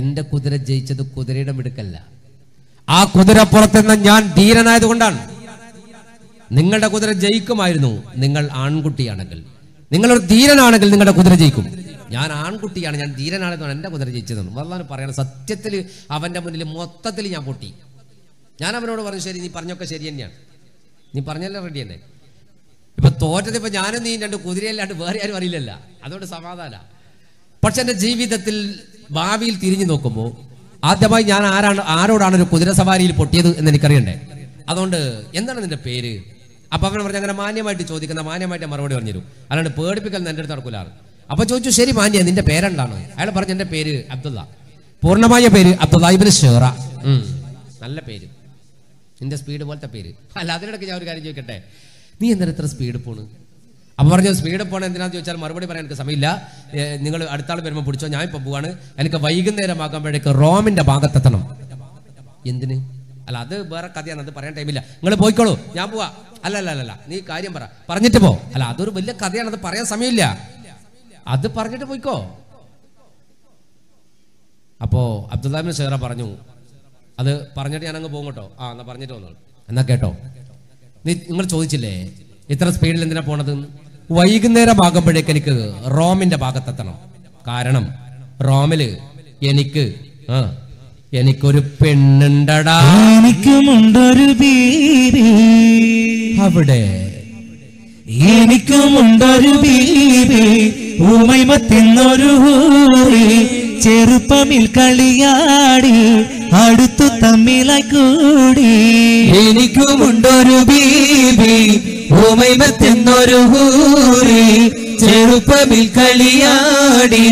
എന്റെ കുതിര ജയിച്ചത് കുതിരയുടെ മിടുക്കല്ല, ആ കുതിരപ്പുറത്തുനിന്ന് ഞാൻ ധീരനായത് കൊണ്ടാണ്. നിങ്ങളുടെ കുതിര ജയിക്കുമായിരുന്നു നിങ്ങൾ ആൺകുട്ടിയാണെങ്കിൽ, നിങ്ങളൊരു ധീരനാണെങ്കിൽ നിങ്ങളുടെ കുതിര ജയിക്കും. ഞാൻ ആൺകുട്ടിയാണ്, ഞാൻ ധീരനാണെന്നാണ് എന്റെ കുതിര ജയിച്ചതെന്ന് വല്ലാതെ പറയണം. സത്യത്തിൽ അവന്റെ മുന്നിൽ മൊത്തത്തിൽ ഞാൻ പൊട്ടി. ഞാൻ അവനോട് പറഞ്ഞു ശരി, നീ പറഞ്ഞൊക്കെ ശരി തന്നെയാണ്, നീ പറഞ്ഞല്ലേ റെഡി തന്നെ, തോറ്റതിപ്പോ ഞാനും നീ രണ്ട് കുതിരയല്ലാണ്ട് വേറെ ആരും അറിയില്ലല്ല, അതുകൊണ്ട് സമാധാന. പക്ഷെ എന്റെ ജീവിതത്തിൽ ഭാവിയിൽ തിരിഞ്ഞു നോക്കുമ്പോൾ ആദ്യമായി ഞാൻ ആരോടാണ് ഒരു കുതിര സവാരിയിൽ പൊട്ടിയത് എന്ന് എനിക്കറിയണ്ടേ? അതുകൊണ്ട് എന്താണ് നിന്റെ പേര്? അപ്പൊ അവൻ പറഞ്ഞു അങ്ങനെ മാന്യമായിട്ട് ചോദിക്കുന്ന മാന്യമായിട്ട് മറുപടി പറഞ്ഞുതരും, അല്ലാണ്ട് പേടിപ്പിക്കൽ എന്റെ അടുത്ത് നടക്കൂല. അപ്പൊ ചോദിച്ചു ശരി മാന്യ നിന്റെ പേരെന്താണ്? അയാൾ പറഞ്ഞു എന്റെ പേര് അബ്ദുള്ള, പൂർണ്ണമായ പേര് അബ്ദുള്ള ഇബ്നു ഷുറ. നല്ല പേര്, നിന്റെ സ്പീഡ് പോലത്തെ പേര്. അല്ല അതിനിടയ്ക്ക് ഞാൻ ഒരു കാര്യം ചോദിക്കട്ടെ, നീ എന്താണ് ഇത്ര സ്പീഡ് പോണ്? അപ്പം പറഞ്ഞു സ്പീഡ് പോകണം എന്തിനാന്ന് ചോദിച്ചാൽ മറുപടി പറയാൻ എനിക്ക് സമയമില്ല, നിങ്ങൾ അടുത്താൾ വരുമ്പോൾ പിടിച്ചോ, ഞാൻ ഇപ്പം പോവാണ്, എനിക്ക് വൈകുന്നേരം ആകുമ്പോഴേക്ക് റോമിന്റെ ഭാഗത്തെത്തണം. എന്തിന്? അല്ല അത് വേറെ കഥയാണ്, അത് പറയാൻ ടൈമില്ല, നിങ്ങൾ പോയിക്കോളൂ ഞാൻ പോവാ. അല്ല അല്ല അല്ല നീ കാര്യം പറഞ്ഞിട്ട് പോ. അല്ല അതൊരു വലിയ കഥയാണ്, അത് പറയാൻ സമയമില്ല, അത് പറഞ്ഞിട്ട് പോയിക്കോ. അപ്പോൾ അബ്ദുള്ള ഇബ്നു ഷുറ പറഞ്ഞു അത് പറഞ്ഞിട്ട് ഞാൻ അങ്ങ് പോകും കേട്ടോ. ആ എന്നാ പറഞ്ഞിട്ട് വന്നോളൂ. എന്നാ കേട്ടോ, നീ നിങ്ങൾ ചോദിച്ചില്ലേ ഇത്ര സ്പീഡിൽ എന്തിനാ പോണത്? വൈകുന്നേരം ആകുമ്പോഴേക്ക് എനിക്ക് റോമിന്റെ ഭാഗത്തെത്തണം, കാരണം റോമില് എനിക്കൊരു പെണ്ണുണ്ടടാ, എനിക്കുമുണ്ടൊരു ബീവി, അവിടെ എനിക്കുമുണ്ടൊരു ബീവി, ഉമൈമത്തിന്നൊരു ഹൂറി, ചെറുപ്പമിൽ കളിയാടി അടുത്തു തമ്മിലായി കൂടി. എനിക്കുമുണ്ടൊരു ബീബി ഉമൈമത്തിന്നൊരു ഹൂറി, ചെറുപ്പമിൽ കളിയാടി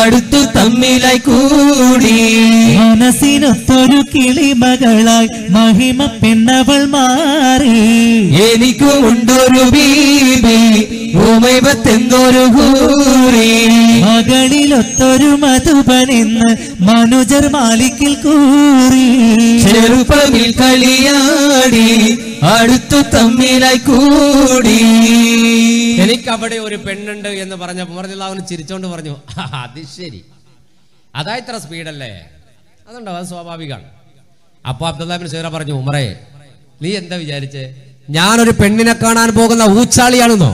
അടുത്തു തമ്മിലായി കൂടി. മനസ്സിനൊത്തൊരു കിളിമകളായി മഹിമ പെണ്ണവൾ മാറി. എനിക്കുമുണ്ടൊരു ബീബി ഉമൈമത്തിന്നൊരു ഹൂറി, മകളിലൊത്തൊരു മധുപനെന്ന് മനുജർ മാലിക്കിൽ കൂറി. ചെറുപ്പമിൽ കളിയാടി അടുത്തു തമ്മിലായി കൂടി. എനിക്കവിടെ ഒരു പെണ്ണുണ്ട് എന്ന് പറഞ്ഞപ്പോൾ പറഞ്ഞില്ല, അവന് ചിരിച്ചോണ്ട് പറഞ്ഞു അത് ശരി, അതാ ഇത്ര സ്പീഡല്ലേ? അതുണ്ടാവും, അത് സ്വാഭാവികമാണ്. അപ്പൊ അബ്ദുള്ള ഇബ്നു ഷുറ പറഞ്ഞു ഉമറേ നീ എന്താ വിചാരിച്ചേ, ഞാനൊരു പെണ്ണിനെ കാണാൻ പോകുന്ന ഊച്ചാളിയാണെന്നോ?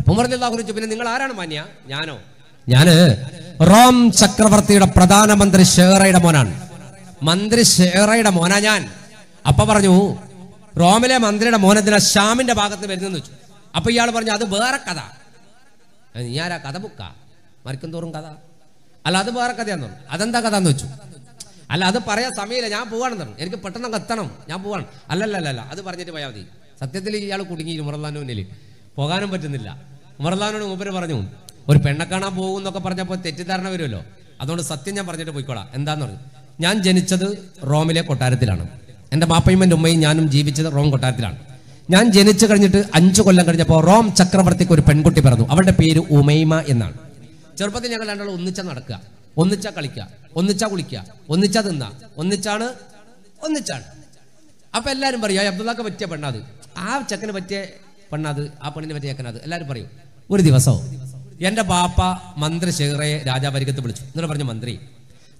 അപ്പൊ പറഞ്ഞില്ല കുറിച്ച്. പിന്നെ നിങ്ങൾ ആരാണ് മാന്യ? ഞാനോ? ഞാന് റോം ചക്രവർത്തിയുടെ പ്രധാനമന്ത്രി ഷേറയുടെ മോനാണ്, മന്ത്രി ഷേറയുടെ മോനാ ഞാൻ. അപ്പൊ പറഞ്ഞു റോമിലെ മന്ത്രിയുടെ മോനത്തിനാ ഷാമിന്റെ ഭാഗത്ത് വരുന്നെന്ന് വെച്ചു. അപ്പൊ ഇയാൾ പറഞ്ഞു അത് വേറെ കഥ, ഞാനാ കഥ ബുക്കാ, മരിക്കും തോറും കഥ. അല്ല അത് വേറെ കഥയാന്ന് പറഞ്ഞു. അതെന്താ കഥ എന്ന് വെച്ചു. അല്ല അത് പറയാൻ സമയമില്ല, ഞാൻ പോവാണെന്ന് പറഞ്ഞു, എനിക്ക് പെട്ടെന്ന് എത്തണം, ഞാൻ പോവാണ്. അല്ലല്ല അത് പറഞ്ഞിട്ട് പോയാൽ മതി. സത്യത്തിൽ ഇയാൾ കുടുങ്ങി ഉമറുല്ലാന്റെ മുന്നിൽ, പോകാനും പറ്റുന്നില്ല. ഉമറുല്ലാനോട് മൂപ്പര് പറഞ്ഞു ഒരു പെണ്ണെ കാണാൻ പോകും എന്നൊക്കെ പറഞ്ഞപ്പോൾ തെറ്റിദ്ധാരണ വരുമല്ലോ, അതുകൊണ്ട് സത്യം ഞാൻ പറഞ്ഞിട്ട് പോയിക്കോളാം. എന്താന്ന് പറഞ്ഞു, ഞാൻ ജനിച്ചത് റോമിലെ കൊട്ടാരത്തിലാണ്, എൻ്റെ മാപ്പയും എൻ്റെ ഉമ്മയും ഞാനും ജീവിച്ചത് റോം കൊട്ടാരത്തിലാണ്. ഞാൻ ജനിച്ചു കഴിഞ്ഞിട്ട് 5 കൊല്ലം കഴിഞ്ഞപ്പോൾ റോം ചക്രവർത്തിക്ക് ഒരു പെൺകുട്ടി പിറന്നു, അവളുടെ പേര് ഉമൈമ എന്നാണ്. ചെറുപ്പത്തിൽ ഞങ്ങൾ രണ്ടാൾ ഒന്നിച്ചാ നടക്കുക, ഒന്നിച്ചാ കളിക്കുക, ഒന്നിച്ചാ കുളിക്കുക, ഒന്നിച്ചാ തിന്ന, ഒന്നിച്ചാണ്. അപ്പൊ എല്ലാവരും പറയും അബ്ദുള്ളക്ക് പറ്റിയ പെണ്ണാത്, ആ ചെക്കന് പറ്റിയ പെണ്ണാത്, ആ പെണ്ണിന് പറ്റിയ ചെക്കനാത്, എല്ലാവരും പറയും. ഒരു ദിവസം എൻ്റെ ബാപ്പ മന്ത്രി ഷേറയെ രാജാവരികത്ത് വിളിച്ചു, എന്നിട്ട് പറഞ്ഞു മന്ത്രി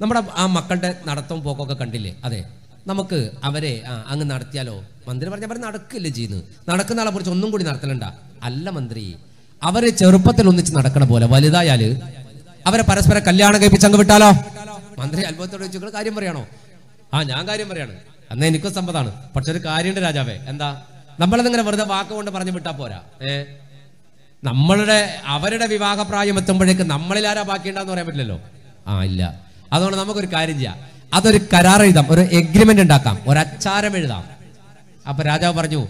നമ്മുടെ ആ മക്കളുടെ നടത്തവും പോക്കൊക്കെ കണ്ടില്ലേ, അതെ നമുക്ക് അവരെ അങ്ങ് നടത്തിയാലോ? മന്ത്രി പറഞ്ഞ അവർ നടക്കില്ല ചെയ്യുന്നു, നടക്കുന്ന ആളെ കുറിച്ച് ഒന്നും കൂടി നടത്തലുണ്ട. അല്ല മന്ത്രി, അവരെ ചെറുപ്പത്തിൽ ഒന്നിച്ച് നടക്കണ പോലെ വലുതായാല് അവരെ പരസ്പരം കല്യാണം കഴിപ്പിച്ച് അങ്ങ് വിട്ടാലോ? മന്ത്രി അത്ഭുതത്തോട് ചോദിച്ചു കാര്യം പറയാണോ? ആ ഞാൻ കാര്യം പറയാണ്, അന്നേ എനിക്കും സമ്മതമാണ്, പക്ഷെ ഒരു കാര്യമുണ്ട് രാജാവേ. എന്താ? നമ്മളതിങ്ങനെ വെറുതെ വാക്കുകൊണ്ട് പറഞ്ഞു വിട്ടാ പോരാ, അവരുടെ വിവാഹപ്രായം എത്തുമ്പോഴേക്ക് നമ്മളിൽ ആരാ ബാക്കിയുണ്ടാന്ന് പറയാൻ പറ്റില്ലല്ലോ. ആ ഇല്ല, അതുകൊണ്ട് നമുക്കൊരു കാര്യം ചെയ്യാം, അതൊരു കരാർ എഴുതാം, ഒരു എഗ്രിമെന്റ് ഉണ്ടാക്കാം, ഒരച്ചാരം എഴുതാം. അപ്പൊ രാജാവ് പറഞ്ഞു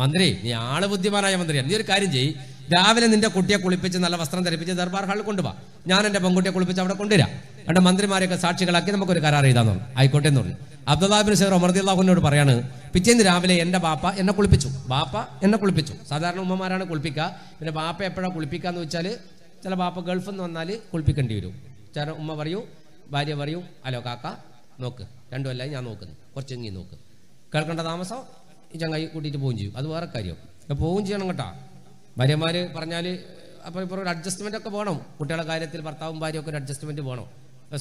മന്ത്രി നീ ആള് ബുദ്ധിമാനായ മന്ത്രിയാണ്, നീ ഒരു കാര്യം ചെയ്യ്, രാവിലെ നിന്റെ കുട്ടിയെ കുളിപ്പിച്ച് നല്ല വസ്ത്രം ധരിപ്പിച്ച് ദർബാർ ഹാളിൽ കൊണ്ടുപോവാ, ഞാൻ എൻ്റെ പെൺകുട്ടിയെ കുളിപ്പിച്ച് അവിടെ കൊണ്ടുവരാം, എന്നിട്ട് മന്ത്രിമാരെയൊക്കെ സാക്ഷികളാക്കി നമുക്കൊരു കരാർ എഴുതാന്ന് പറഞ്ഞു. ആയിക്കോട്ടെ എന്ന് പറഞ്ഞു. അബ്ദുള്ള ഇബ്നു ഷുറ റളിയല്ലാഹുവിനോട് പറയാണ് പിറ്റേന്ന് രാവിലെ എൻ്റെ ബാപ്പ എന്നെ കുളിപ്പിച്ചു. സാധാരണ ഉമ്മമാരാണ് കുളിപ്പിക്കുക, പിന്നെ ബാപ്പ എപ്പോഴാണ് കുളിപ്പിക്കുക എന്ന് വെച്ചാൽ ചില ബാപ്പ ഗൾഫിൽ നിന്ന് വന്നാൽ കുളിപ്പിക്കേണ്ടി വരും, ചില ഉമ്മ പറയൂ, ഭാര്യ പറയൂ അലോ കാക്ക നോക്ക്, 2 കൊല്ലായി ഞാൻ നോക്കുന്നു, കുറച്ചെങ്കി നോക്ക്, കേൾക്കേണ്ട താമസം ഈ ചങ്ങായി കൂട്ടിയിട്ട് പോവുകയും ചെയ്യും, അത് വേറെ കാര്യം, പോവുകയും ചെയ്യണം കേട്ടോ. ഭാര്യമാർ പറഞ്ഞാൽ അപ്പോൾ ഇപ്പോൾ ഒരു അഡ്ജസ്റ്റ്മെൻ്റ് ഒക്കെ വേണം, കുട്ടികളുടെ കാര്യത്തിൽ ഭർത്താവും ഭാര്യയൊക്കെ ഒരു അഡ്ജസ്റ്റ്മെൻറ്റ് വേണം,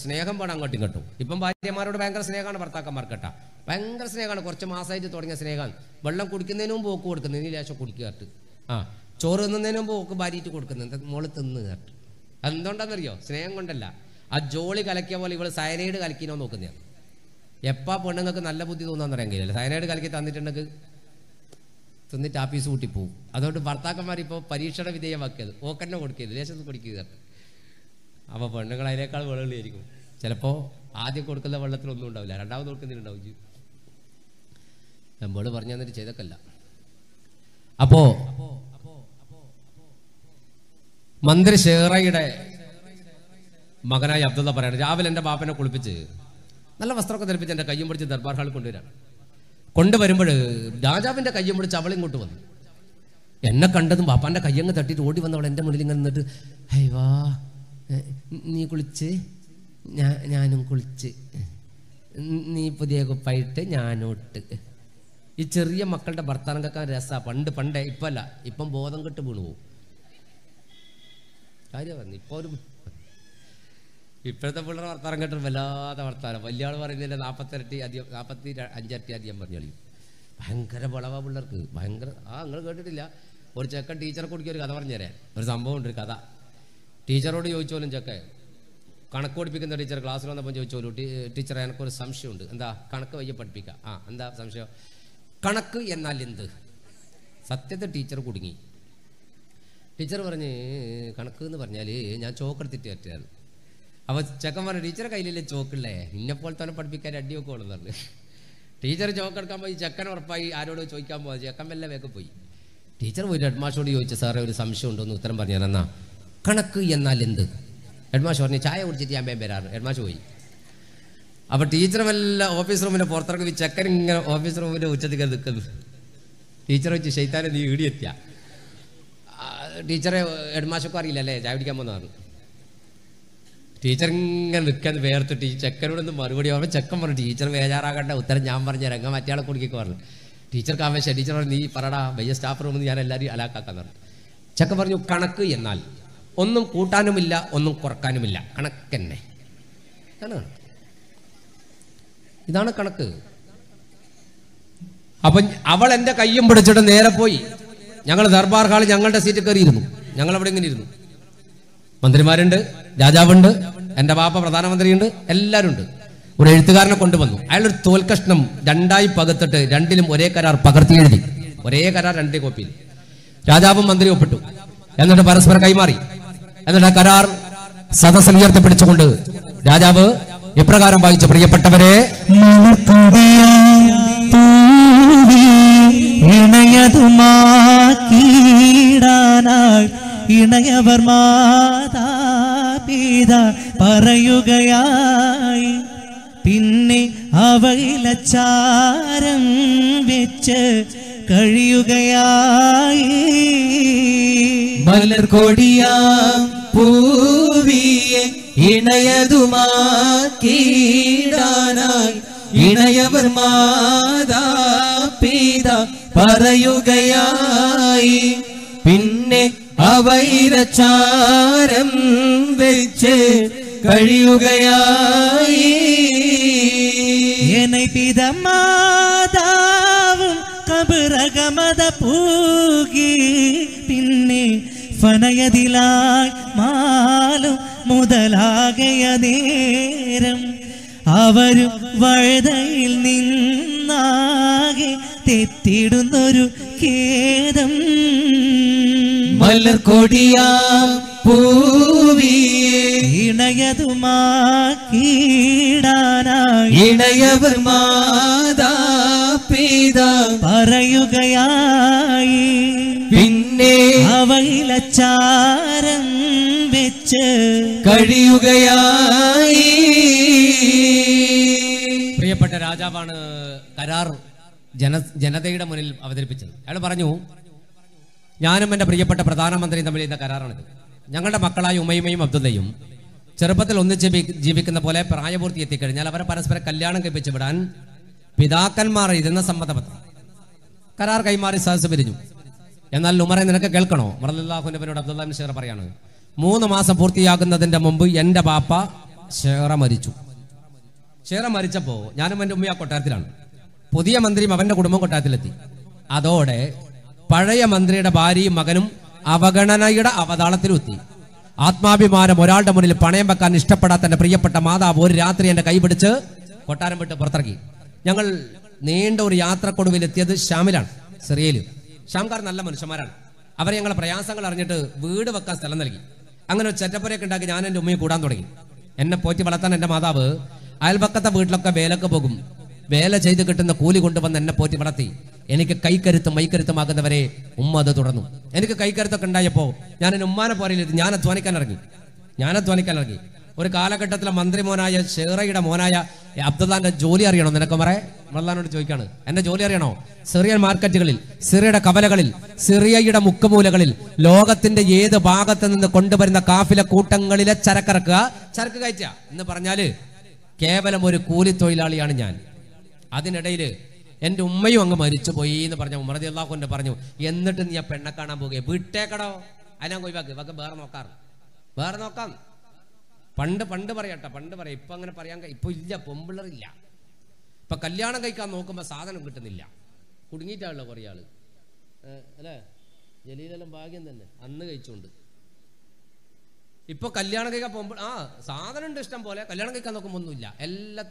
സ്നേഹം വേണം അങ്ങോട്ടും ഇങ്ങോട്ടും. ഇപ്പം ഭാര്യമാരോട് ഭയങ്കര സ്നേഹമാണ് ഭർത്താക്കന്മാർക്ക് കേട്ടോ, ഭയങ്കര സ്നേഹമാണ്, കുറച്ച് മാസമായിട്ട് തുടങ്ങിയ സ്നേഹമാണ്. വെള്ളം കുടിക്കുന്നതിന് മുമ്പ് ഓക്ക് കൊടുക്കുന്നത്, ഇനി ലേശം കുടിക്കുകയാട്ട്, ആ ചോറ് തിന്നുന്നതിന് മുമ്പ് ഓക്ക് ഭാര്യയിട്ട് കൊടുക്കുന്നത്, മോള് തിന്ന് കേട്ട്. അതെന്തുകൊണ്ടാണെന്നറിയോ? സ്നേഹം കൊണ്ടല്ല, ആ ജോളി കലക്കിയ പോലെ ഇവൾ സയനൈഡ് കലക്കിനോ നോക്കുന്നതാണ്. എപ്പോൾ പെണ്ണുങ്ങൾക്ക് നല്ല ബുദ്ധി തോന്നാന്ന് പറയാൻ കഴിയില്ല, സയനൈഡ് കലക്കി തന്നിട്ടുണ്ടെങ്കിൽ തിന്നിട്ട് ആഫീസ് കൂട്ടി പോകും. അതുകൊണ്ട് ഭർത്താക്കന്മാർ ഇപ്പോൾ പരീക്ഷണ വിധേയമാക്കിയത് ഓക്കെന്നെ കൊടുക്കരുത്, ലേശം കുടിക്കുക. അപ്പോൾ പെണ്ണുങ്ങൾ അതിനേക്കാൾ വെള്ളിയായിരിക്കും. ചിലപ്പോൾ ആദ്യം കൊടുക്കുന്ന വെള്ളത്തിലൊന്നും ഉണ്ടാവില്ല, രണ്ടാമത് കൊടുക്കുന്നുണ്ടാവും. നമ്മൾ പറഞ്ഞു തന്നിട്ട് ചെയ്തൊക്കെയല്ല. അപ്പോൾ മന്ത്രി ഷേറയുടെ മകനായി അബ്ദുള്ള പറയാണ്, രാവിലെ എൻ്റെ ബാപ്പനെ കുളിപ്പിച്ച് നല്ല വസ്ത്രമൊക്കെ ധരിപ്പിച്ച് എൻ്റെ കയ്യും പിടിച്ച് ദർബാർ ഹാളിൽ കൊണ്ടുവരാണ്. കൊണ്ടുവരുമ്പോൾ രാജാവിൻ്റെ കയ്യും പിടിച്ച് അവൾ ഇങ്ങോട്ട് വന്നു. എന്നെ കണ്ടതും ബാപ്പാൻ്റെ കയ്യങ്ങ് തട്ടിയിട്ട് ഓടി വന്നവൾ എൻ്റെ മുന്നിൽ ഇങ്ങനെ നിന്നിട്ട്, ഹൈ വാ, നീ കുളിച്ച് ഞാനും കുളിച്ച്, നീ പുതിയ കുപ്പായിട്ട് ഞാനോട്ട്. ഈ ചെറിയ മക്കളുടെ ഭർത്താനം കേൾക്കാൻ രസമാണ്. പണ്ടേ ഇപ്പം അല്ല, ഇപ്പം ബോധം കെട്ട് വീണു പോകും. കാര്യമാണ് ഇപ്പോൾ ഒരു ഇപ്പോഴത്തെ പിള്ളേർ വർത്താനം കേട്ടൊരു വല്ലാത്ത വർത്താനം. വലിയ ആൾ പറയുന്നതിൻ്റെ 45 അധികം പറഞ്ഞു കളിക്കും. ഭയങ്കര വളവാ പിള്ളേർക്ക്, ഭയങ്കര. നിങ്ങൾ കേട്ടിട്ടില്ല, ഒരു ചെക്കൻ ടീച്ചറെ കൂടിക്ക് ഒരു കഥ പറഞ്ഞു തരാൻ. ഒരു സംഭവം ഉണ്ട്, ഒരു കഥ. ടീച്ചറോട് ചോദിച്ചോലും ചെക്കൻ കണക്ക് പഠിപ്പിക്കുന്ന ടീച്ചർ ക്ലാസ്സിൽ വന്നപ്പോൾ ചോദിച്ചോലൂ, ടീച്ചർ എനിക്കൊരു സംശയമുണ്ട്. എന്താ? കണക്ക് വയ്യ പഠിപ്പിക്കുക. ആ, എന്താ സംശയം? കണക്ക് എന്നാൽ എന്ത്? സത്യത്തെ ടീച്ചർ കുടുങ്ങി. ടീച്ചർ പറഞ്ഞ് കണക്ക് എന്ന് പറഞ്ഞാൽ ഞാൻ ചോക്കെടുത്തിട്ട് പറ്റിയായിരുന്നു. അപ്പോൾ ചെക്കൻ പറഞ്ഞു, ടീച്ചറെ കയ്യിലല്ലേ ചോക്കില്ലേ, ഇന്നെപ്പോലെ തന്നെ പഠിപ്പിക്കാൻ അടി ഒക്കെ ഉള്ളതെന്ന് പറഞ്ഞു. ടീച്ചർ ചോക്കെടുക്കാൻ പോയി, ചെക്കൻ ഉറപ്പായി ആരോട് ചോദിക്കാൻ പോകാം. ചെക്കൻ വല്ല വേഗം പോയി. ടീച്ചർ പോയി ഹെഡ്മാസ്റ്ററോട് ചോദിച്ചു, സാറേ ഒരു സംശയം ഉണ്ടോയെന്ന് ഉത്തരം പറഞ്ഞു തരാന്നാ. കണക്ക് എന്നാൽ എന്ത്? ഹെഡ്മാസ്റ്റർ പറഞ്ഞു, ചായ കുടിച്ചിട്ട് ഞാൻ വേഗം വരാറ്. ഹെഡ്മാസ്റ്റർ പോയി. അപ്പോൾ ടീച്ചർ വല്ല ഓഫീസ് റൂമിൻ്റെ പുറത്തിറങ്ങി ചെക്കൻ ഇങ്ങനെ ഓഫീസ് റൂമിൻ്റെ ഉച്ചത്തിൽ നിൽക്കുന്നു. ടീച്ചർ വെച്ച്, ശൈത്താനെ നീ ഈടിയെത്തിയ ടീച്ചറെ, ഹെഡ്മാസ്റ്റർക്കും അറിയില്ല അല്ലേ ചായ കുടിക്കാൻ പോകുന്ന പറഞ്ഞു. ടീച്ചർ ഇങ്ങനെ നിൽക്കാൻ വേർത്തിട്ട് ഈ ചെക്കനോടൊന്ന് മറുപടി പറഞ്ഞു. ചെക്കൻ പറഞ്ഞു, ടീച്ചർ വേജാറാകേണ്ട, ഉത്തരം ഞാൻ പറഞ്ഞു തരാം, അങ്ങ് മറ്റേയാളെ കുടിക്കൊക്കെ പറഞ്ഞു. ടീച്ചർക്ക് ആവശ്യം. ടീച്ചർ പറഞ്ഞു, നീ പറടാ വലിയ സ്റ്റാഫ് റൂമിൽ ഞാൻ എല്ലാവരും അലാക്കാക്കാന്ന് പറഞ്ഞു. ചെക്കൻ പറഞ്ഞു, കണക്ക് എന്നാൽ ഒന്നും കൂട്ടാനുമില്ല ഒന്നും കുറക്കാനുമില്ല, കണക്കെന്നെ ആണ്, ഇതാണ് കണക്ക്. അപ്പം അവൾ എൻ്റെ കയ്യും പിടിച്ചിട്ട് നേരെ പോയി. ഞങ്ങൾ ദർബാർ ഹാളിൽ ഞങ്ങളുടെ സീറ്റ് കയറിയിരുന്നു. ഞങ്ങൾ അവിടെ ഇങ്ങനെ ഇരുന്നു. മന്ത്രിമാരുണ്ട്, രാജാവുണ്ട്, എൻ്റെ ബാപ്പ പ്രധാനമന്ത്രിയുണ്ട്, എല്ലാവരും ഉണ്ട്. ഒരു എഴുത്തുകാരനെ കൊണ്ടുവന്നു. അയാളൊരു തോൽക്കഷ്ണം രണ്ടായി പകുത്തിട്ട് രണ്ടിലും ഒരേ കരാർ പകർത്തി എഴുതി. ഒരേ കരാർ രണ്ടേ കോപ്പിയിൽ രാജാവും മന്ത്രിയും ഒപ്പിട്ടു. എന്നിട്ട് പരസ്പരം കൈമാറി. എന്നിട്ട് ആ കരാർ സദസ്സിൽ ഉയർത്തിപ്പിടിച്ചുകൊണ്ട് രാജാവ് ഇപ്രകാരം വായിച്ചു, പ്രിയപ്പെട്ടവരെ, ഇണയവർ മാതാപിതാ പറയുകയായി, പിന്നെ അവയിലച്ചാരം വെച്ച് കഴിയുകയായി. മലർക്കൊടിയാം പൂവിയെ ഇണയതുമാക്കിടാനായി ഇണയവർ മാതാപിതാ പറയുകയായി, പിന്നെ അവൈരചാരം വെച്ച് കഴിയുകയായി. എന്നെ പിതമാതാവും കബറകമത പൂകി, പിന്നെ ഫനയതിലായി മാലും മുതലാകയ നേരം അവരും വഴുതയിൽ നിന്നാകെ തെറ്റിടുന്നൊരു ഖേദം. മലർക്കൊടിയാ പൂവിയെ ഇണയതുമാക്കിടാനായി ഇണയവർ മാതാപിതാ പറയുകയായി, പിന്നെ അവയിലച്ചാരം വെച്ച് കഴിയുകയായി. പ്രിയപ്പെട്ട രാജാവാണ് കരാർ ജനതയുടെ മുന്നിൽ അവതരിപ്പിച്ചത്. അയാൾ പറഞ്ഞു, ഞാനും എൻ്റെ പ്രിയപ്പെട്ട പ്രധാനമന്ത്രിയും തമ്മിൽ ഇന്ന കരാറാണിത്. ഞങ്ങളുടെ മക്കളായ ഉമൈമയും അബ്ദുല്ലയും ചെറുപ്പത്തിൽ ഒന്നിച്ച് ജീവിക്കുന്ന പോലെ പ്രായപൂർത്തി എത്തിക്കഴിഞ്ഞാൽ അവരെ പരസ്പരം കല്യാണം കഴിപ്പിച്ചു വിടാൻ പിതാക്കന്മാർ എഴുതുന്ന സമ്മതപത്രം. കരാർ കൈമാറി സദസ്സ് പിരിഞ്ഞു. എന്നാൽ ഉമറെ, നിനക്ക് കേൾക്കണോ? റളിയല്ലാഹു അൻഹുവിനോട് അബ്ദുല്ല ഇബ്നു ശേറ പറയാണ്, 3 മാസം പൂർത്തിയാകുന്നതിൻ്റെ മുമ്പ് എൻ്റെ ബാപ്പ ശേറ മരിച്ചു. ശേറ മരിച്ചപ്പോൾ ഞാനും എൻ്റെ ഉമ്മയും ആ കൊട്ടാരത്തിലാണ്. പുതിയ മന്ത്രിയും അവൻ്റെ കുടുംബം കൊട്ടാരത്തിലെത്തി. അതോടെ പഴയ മന്ത്രിയുടെ ഭാര്യയും മകനും അവഗണനയുടെ അവതാളത്തിലെത്തി. ആത്മാഭിമാനം ഒരാളുടെ മുന്നിൽ പണയം വെക്കാൻ ഇഷ്ടപ്പെടാത്ത എൻ്റെ പ്രിയപ്പെട്ട മാതാവ് ഒരു രാത്രി എൻ്റെ കൈപിടിച്ച് കൊട്ടാരം വിട്ട് പുറത്തിറക്കി. ഞങ്ങൾ നീണ്ട ഒരു യാത്രക്കൊടുവിലെത്തിയത് ഷാമിലാണ്, സിറിയയിൽ. ഷാംകാർ നല്ല മനുഷ്യന്മാരാണ്. അവർ ഞങ്ങളുടെ പ്രയാസങ്ങൾ അറിഞ്ഞിട്ട് വീട് വെക്കാൻ സ്ഥലം നൽകി. അങ്ങനെ ഒരു ചെറ്റപ്പുരയൊക്കെ ഉണ്ടാക്കി ഞാൻ എൻ്റെ ഉമ്മയെ കൂടാൻ തുടങ്ങി. എന്നെ പോറ്റി വളർത്താൻ എൻ്റെ മാതാവ് അയൽപക്കത്തെ വീട്ടിലൊക്കെ വേലൊക്കെ പോകും. വേല ചെയ്ത് കിട്ടുന്ന കൂലി കൊണ്ടുവന്ന് എന്നെ പോറ്റി വളർത്തി. എനിക്ക് കൈക്കരുത്തും മൈക്കരുത്തുമാകുന്നവരെ ഉമ്മ അത് തുടർന്നു. എനിക്ക് കൈക്കരുത്തൊക്കെ ഉണ്ടായപ്പോൾ ഞാൻ എൻ്റെ ഉമ്മാനെ പോരയിലിരുത്തി ഞാൻ അധ്വാനിക്കാൻ ഇറങ്ങി. ഒരു കാലഘട്ടത്തിലെ മന്ത്രിമോനായ ഷെറയുടെ മോനായ അബ്ദുള്ളാന്റെ ജോലി അറിയണോ നിനക്ക്? അബ്ദുള്ളാനോട് ചോദിക്കാണ്, എന്റെ ജോലി അറിയണോ? സിറിയൻ മാർക്കറ്റുകളിൽ, സിറിയയുടെ കവലകളിൽ, സിറിയയുടെ മുക്കുമൂലകളിൽ ലോകത്തിന്റെ ഏത് ഭാഗത്ത് നിന്ന് കൊണ്ടുവരുന്ന കാഫില കൂട്ടങ്ങളിലെ ചരക്ക് കയറ്റുക എന്ന് പറഞ്ഞാല് കേവലം ഒരു കൂലിത്തൊഴിലാളിയാണ് ഞാൻ. അതിനിടയിൽ എന്റെ ഉമ്മയും അങ്ങ് മരിച്ചുപോയി എന്ന് പറഞ്ഞു. ഉമർ റളിയല്ലാഹു അൻഹു പറഞ്ഞു, എന്നിട്ട് നീ ആ പെണ്ണെ കാണാൻ പോകുക? വിട്ടേക്കടോ, അതിനാ പോയി വക, വേറെ നോക്കാം. പണ്ട് പറയട്ടെ, ഇപ്പൊ അങ്ങനെ പറയാൻ ഇപ്പൊ ഇല്ല, പെമ്പിള്ളറില്ല. ഇപ്പൊ കല്യാണം കഴിക്കാൻ നോക്കുമ്പോ സാധനം കിട്ടുന്നില്ല, കുടുങ്ങിയിട്ടാണല്ലോ കുറേ ആള് അല്ലേ. ജലീലെല്ലാം ഭാഗ്യം തന്നെ അന്ന് കഴിച്ചുകൊണ്ട്. ഇപ്പൊ കല്യാണം കഴിക്കാൻ പോകുമ്പോൾ സാധനം ഉണ്ട് ഇഷ്ടം പോലെ, കല്യാണം കഴിക്കാൻ നോക്കുമ്പോ ഒന്നുമില്ല. എല്ലാ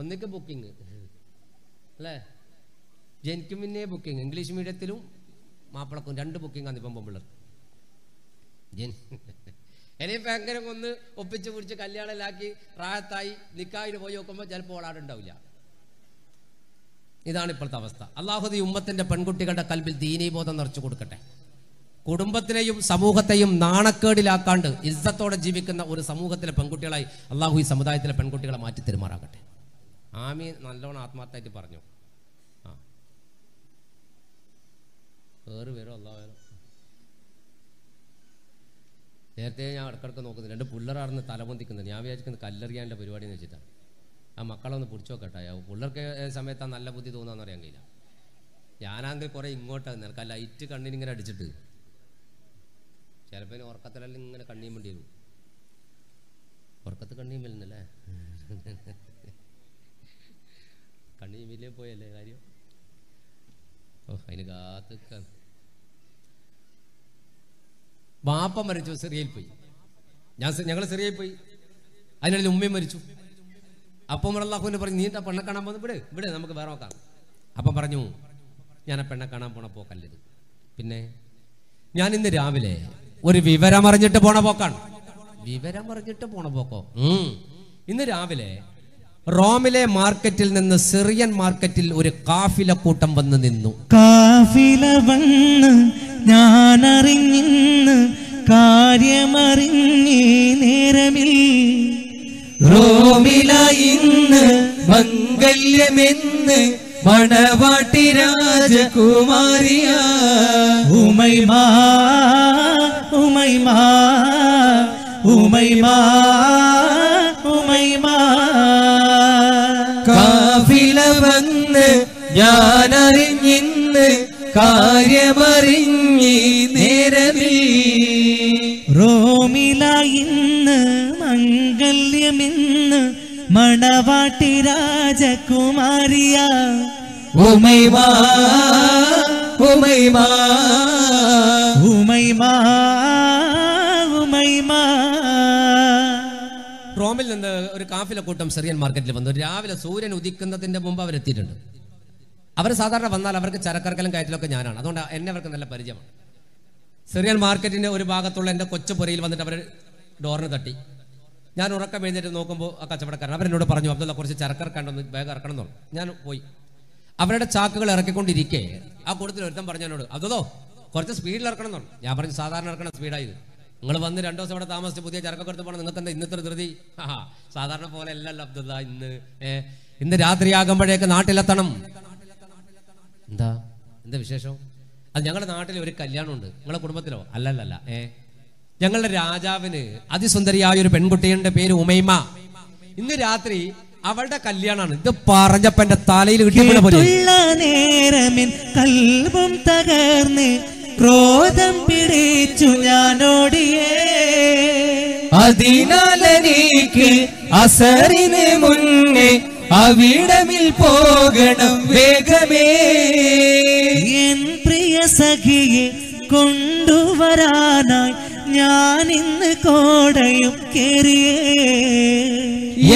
ഒന്നിക്ക് ബുക്കിങ് അല്ലേ, ജനിക്കും പിന്നെ ബുക്കിങ്, ഇംഗ്ലീഷ് മീഡിയത്തിലും മാപ്പിളക്കും രണ്ട് ബുക്കിംഗ് ആണ് ഇപ്പം പെമ്പിള്ളർ. ഇനിയിപ്പോൾ എങ്ങനെ ഒന്ന് ഒപ്പിച്ച് പിടിച്ച് കല്യാണലാക്കി റാഹത്തായി നിക്കാഹിന് പോയി നോക്കുമ്പോൾ ചിലപ്പോൾ ഓളാടുണ്ടാവില്ല. ഇതാണ് ഇപ്പോഴത്തെ അവസ്ഥ. അല്ലാഹു ഈ ഉമ്മത്തിന്റെ പെൺകുട്ടികളുടെ കൽബിൽ ദീനീബോധം നിറച്ചു കൊടുക്കട്ടെ. കുടുംബത്തിനെയും സമൂഹത്തെയും നാണക്കേടിലാക്കാണ്ട് ഇസ്സത്തോടെ ജീവിക്കുന്ന ഒരു സമൂഹത്തിലെ പെൺകുട്ടികളായി അല്ലാഹു ഈ സമുദായത്തിലെ പെൺകുട്ടികളെ മാറ്റി തെരുമാറാകട്ടെ. ആമീൻ. നല്ലോണം ആത്മാർത്ഥമായിട്ട് പറഞ്ഞു. നേരത്തെ ഞാൻ ഇടക്കിടക്ക് നോക്കുന്നുണ്ട്, രണ്ട് പിള്ളേരാണെന്ന് തലപൊന്തിക്കുന്നത്. ഞാൻ വിചാരിക്കുന്നത് കല്ലെറിയാൻ്റെ പരിപാടിയെന്ന് വെച്ചിട്ടാണ്. ആ മക്കളൊന്ന് പിടിച്ചു നോക്കട്ടെ, പിള്ളേർക്ക് സമയത്ത് നല്ല ബുദ്ധി തോന്നുകയെന്ന് പറയാൻ കഴിയില്ല. ഞാനാണെങ്കിൽ കുറേ ഇങ്ങോട്ടാണ് നിനക്ക് ആ ലൈറ്റ് കണ്ണിനിങ്ങനെ അടിച്ചിട്ട് ചിലപ്പോൾ ഉറക്കത്തിലെല്ലാം ഇങ്ങനെ കണ്ണീൻ വേണ്ടി വരും. ഉറക്കത്ത് കണ്ണീൻ വരുന്നല്ലേ, കണ്ണീൻ വലിയ പോയല്ലേ കാര്യം. ഓ, അതിന് കാത്തൊക്കെ വാപ്പ മരിച്ചു, സിറിയയിൽ പോയി. ഞങ്ങൾ സിറിയയിൽ പോയി. അതിനിടയിൽ ഉമ്മയും മരിച്ചു. അപ്പം അള്ളാഹുവിനെ പറഞ്ഞു, നീ എന്താ പെണ്ണെ കാണാൻ പോകുന്നത്? ഇവിടെ നമുക്ക് വേറെ നോക്കാം. അപ്പം പറഞ്ഞു, ഞാൻ ആ പെണ്ണെ കാണാൻ പോണ പോക്കല്ലത്. പിന്നെ ഞാൻ ഇന്ന് രാവിലെ ഒരു വിവരമറിഞ്ഞിട്ട് പോണ പോക്കാണ്. വിവരമറിഞ്ഞിട്ട് പോണ പോക്കോ? ഇന്ന് രാവിലെ റോമിലെ മാർക്കറ്റിൽ നിന്ന് സിറിയൻ മാർക്കറ്റിൽ ഒരു കാഫില കൂട്ടം വന്ന് നിന്നു. കാഫില വന്ന് ഞാനറിഞ്ഞിന്ന് കാര്യമറിഞ്ഞേ നേരമിൽ റോമിലായിന്ന് മംഗല്യമെന്ന് മണവാട്ടി രാജകുമാരിയ ഉമൈമാ ഉമൈമാ ഉമൈമാ ഉമൈമാ കാഫില വന്ന് ഞാനറിഞ്ഞിന്ന് കാര്യമറിഞ്ഞി നേരമേ റോമിലായിന്ന് മംഗല്യമിന്ന് മണവാട്ടി രാജകുമാരിയ ഉമൈമാ ഉമൈമാ ഉമൈമാ ഉമൈമാ. റോമിൽ നിന്ന് ഒരു കാഫില കൂട്ടം സിറിയൻ മാർക്കറ്റിൽ വന്നു. രാവിലെ സൂര്യൻ ഉദിക്കുന്നതിന്റെ മുമ്പ് അവരെത്തിയിട്ടുണ്ട്. അവർ സാധാരണ വന്നാൽ അവർക്ക് ചരക്കറക്കലും കയറ്റിലൊക്കെ ഞാനാണ്, അതുകൊണ്ട് എന്നെ അവർക്ക് നല്ല പരിചയമാണ്. സിറിയൻ മാർക്കറ്റിന്റെ ഒരു ഭാഗത്തുള്ള എൻ്റെ കൊച്ചുപുരയിൽ വന്നിട്ട് അവർ ഡോറിന് തട്ടി. ഞാൻ ഉറക്കം എഴുന്നേറ്റ് നോക്കുമ്പോൾ ആ കച്ചവടക്കാരൻ. അവരെന്നോട് പറഞ്ഞു, അബ്ദുള്ള കുറച്ച് ചരക്കിറക്കാണ്ടൊന്ന് വേഗം ഇറക്കണം എന്നുള്ളു. ഞാൻ പോയി. അവരുടെ ചാക്കുകൾ ഇറക്കിക്കൊണ്ടിരിക്കെ ആ കൂട്ടത്തിൽ ഒരുത്തം പറഞ്ഞു എന്നോട്, അബ്ദുള്ളോ കുറച്ച് സ്പീഡിൽ ഇറക്കണം എന്നുള്ളു. ഞാൻ പറഞ്ഞു, സാധാരണ ഇറക്കണ സ്പീഡായത്, നിങ്ങൾ വന്ന് രണ്ടു ദിവസം ഇവിടെ താമസിച്ച് പുതിയ ചരക്കൊക്കെ എടുത്ത് പോകണം, നിങ്ങൾക്ക് എന്താ ഇന്നത്തെ ധൃതി? സാധാരണ പോലെ അല്ലല്ലോ അബ്ദുള്ള, ഇന്ന് രാത്രിയാകുമ്പോഴേക്ക് നാട്ടിലെത്തണം. എന്താ വിശേഷം? അത് ഞങ്ങളുടെ നാട്ടിൽ ഒരു കല്യാണമുണ്ട്. നിങ്ങളുടെ കുടുംബത്തിലോ? അല്ലല്ല, ഞങ്ങളുടെ രാജാവിന് അതിസുന്ദരിയായ ഒരു പെൺകുട്ടിയുടെ പേര് ഉമൈമ. ഇന്ന് രാത്രി അവളുടെ കല്യാണമാണ്. ഇത് പറഞ്ഞപ്പോ എന്റെ തലയിൽ കിട്ടിയ അവിടമിൽ പോകണം വേഗമേ എൻ പ്രിയ സഖിയെ കൊണ്ടുവരാനായി ഞാൻ ഇന്ന് കോടയും കേറിയേ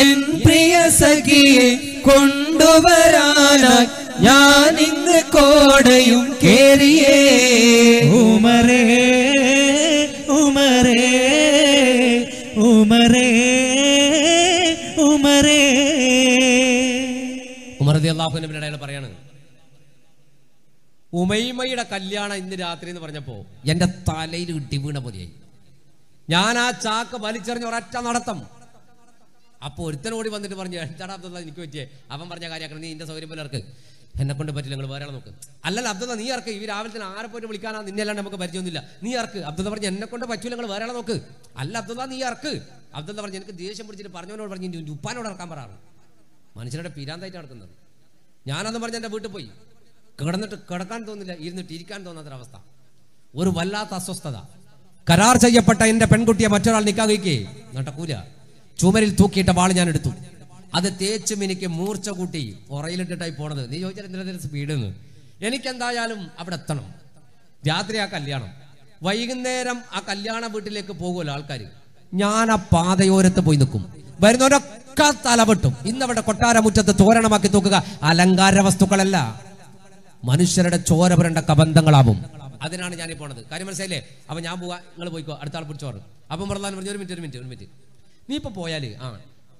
എൻ പ്രിയ സഖിയെ കൊണ്ടുവരാനായി ഞാൻ ഇന്ന് കോടയും കേറിയേ ഉമറേ ഉമറേ ഉമറേ ഉമറേ ഉമർ റളിയല്ലാഹു അൻഹു അയാൾ പറയാണ് ഉമൈമയുടെ കല്യാണം ഇന്ന് രാത്രി എന്ന് പറഞ്ഞപ്പോൾ എൻ്റെ തലയിൽ ഇടി വീണ പോലെയായി. ഞാൻ ആ ചാക്ക് വലിച്ചെറിഞ്ഞ ഒരൊറ്റ നടത്തം. അപ്പോൾ ഒരുത്തനോടി വന്നിട്ട് പറഞ്ഞു, ചേട്ടാ അബ്ദുള്ള എനിക്ക് പറ്റിയേ. അവൻ പറഞ്ഞ കാര്യമാക്കണം, നീ നിന്റെ സൗകര്യം പോലെ ഇറക്ക്, എന്നെക്കൊണ്ട് പറ്റില്ല, നിങ്ങൾ വേറെ നോക്ക്. അല്ലല്ല അബ്ദുള്ള നീ ഇറക്ക്, ഈ രാവിലെ തന്നെ ആരെ പോയിട്ട് വിളിക്കാനാ, നിന്നെല്ലാം നമുക്ക് പരിചയമൊന്നുമില്ല, നീ ഇറക്ക്. അബ്ദുള്ള പറഞ്ഞു, എന്നെക്കൊണ്ട് പറ്റൂല, നിങ്ങൾ വേറെ നോക്ക്. അല്ല അബ്ദുള്ള നീ ഇറക്ക്. അബ്ദുള്ള പറഞ്ഞു, എനിക്ക് ദേഷ്യം പിടിച്ചിട്ട് പറഞ്ഞവനോട് പറഞ്ഞു എൻ്റെ ഉപ്പാനോട് ഇറക്കാൻ പറയാറ്. മനുഷ്യരുടെ പിരാന്തായിട്ട് നടക്കുന്നത്. ഞാനൊന്നും പറഞ്ഞ് എൻ്റെ വീട്ടിൽ പോയി കിടന്നിട്ട് കിടക്കാൻ തോന്നില്ല, ഇരുന്നിട്ട് ഇരിക്കാൻ തോന്നാത്തൊരവസ്ഥ, ഒരു വല്ലാത്ത അസ്വസ്ഥത. കരാർ ചെയ്യപ്പെട്ട എൻ്റെ പെൺകുട്ടിയെ മറ്റൊരാൾ നിക്കാഹിക്ക് നടക്കൂല. ചുമരിൽ തൂക്കിയിട്ട വാൾ ഞാൻ എടുത്തു, അത് തേച്ചും എനിക്ക് മൂർച്ച കൂട്ടി പുറയിലിട്ടിട്ടായി പോണത്. നീ ചോദിച്ചാൽ എന്തിനാ സ്പീഡെന്ന്. എനിക്കെന്തായാലും അവിടെ എത്തണം. രാത്രി ആ കല്യാണം, വൈകുന്നേരം ആ കല്യാണ വീട്ടിലേക്ക് പോകുമല്ലോ ആൾക്കാർ. ഞാൻ ആ പാതയോരത്ത് പോയി നിൽക്കും, വരുന്നവരൊക്കെ തലവെട്ടും. ഇന്നവിടെ കൊട്ടാരമുറ്റത്ത് തോരണമാക്കി തൂക്കുക അലങ്കാര വസ്തുക്കളല്ല, മനുഷ്യരുടെ ചോര പുരണ്ട കബന്ധങ്ങളാവും. അതിനാണ് ഞാൻ പോണത്. കാര്യം മനസ്സിലായില്ലേ? അപ്പം ഞാൻ പോവാ, നിങ്ങൾ പോയിക്കോ, അടുത്ത ആൾ പിടിച്ചോറ്. അപ്പം പറഞ്ഞാൽ പറഞ്ഞു, ഒരു മിനിറ്റ് നീ ഇപ്പൊ പോയാല് ആ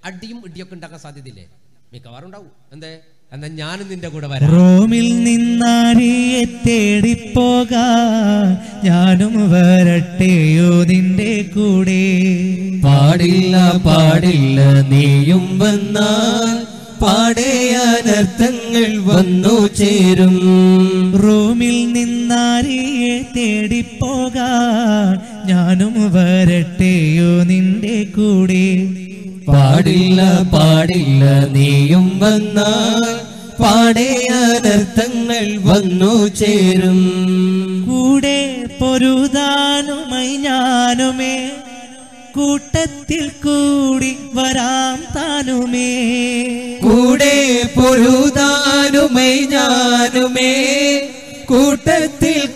അടിയും ഇടിയൊക്കെ ഉണ്ടാക്കാൻ സാധ്യതയില്ലേ? മിക്കവാറും ഉണ്ടാവും. എന്താ ഞാനും നിന്റെ കൂടെ വരാം. റോമിൽ നിന്നാരിയെ തേടിപ്പോകാൻ ഞാനും വരട്ടെയോ നിന്റെ കൂടെ. പാടില്ല പാടില്ല നീയും വന്നാൽ പാടയാനർത്ഥങ്ങൾ വന്നു ചേരും. റോമിൽ നിന്നാരിയെ തേടിപ്പോകാൻ ഞാനും വരട്ടെയോ നിന്റെ കൂടെ. പാടില്ല പാടില്ല നീയും വന്നാൽ പാടയാനർത്ഥങ്ങൾ വന്നു ചേരും. കൂടെ പൊരുതാനുമായി ഞാനുമേ കൂട്ടത്തിൽ കൂടി വരാം താനുമേ. കൂടെ പൊരുതാനുമേ ഞാനുമേ കൂട്ടത്തിൽ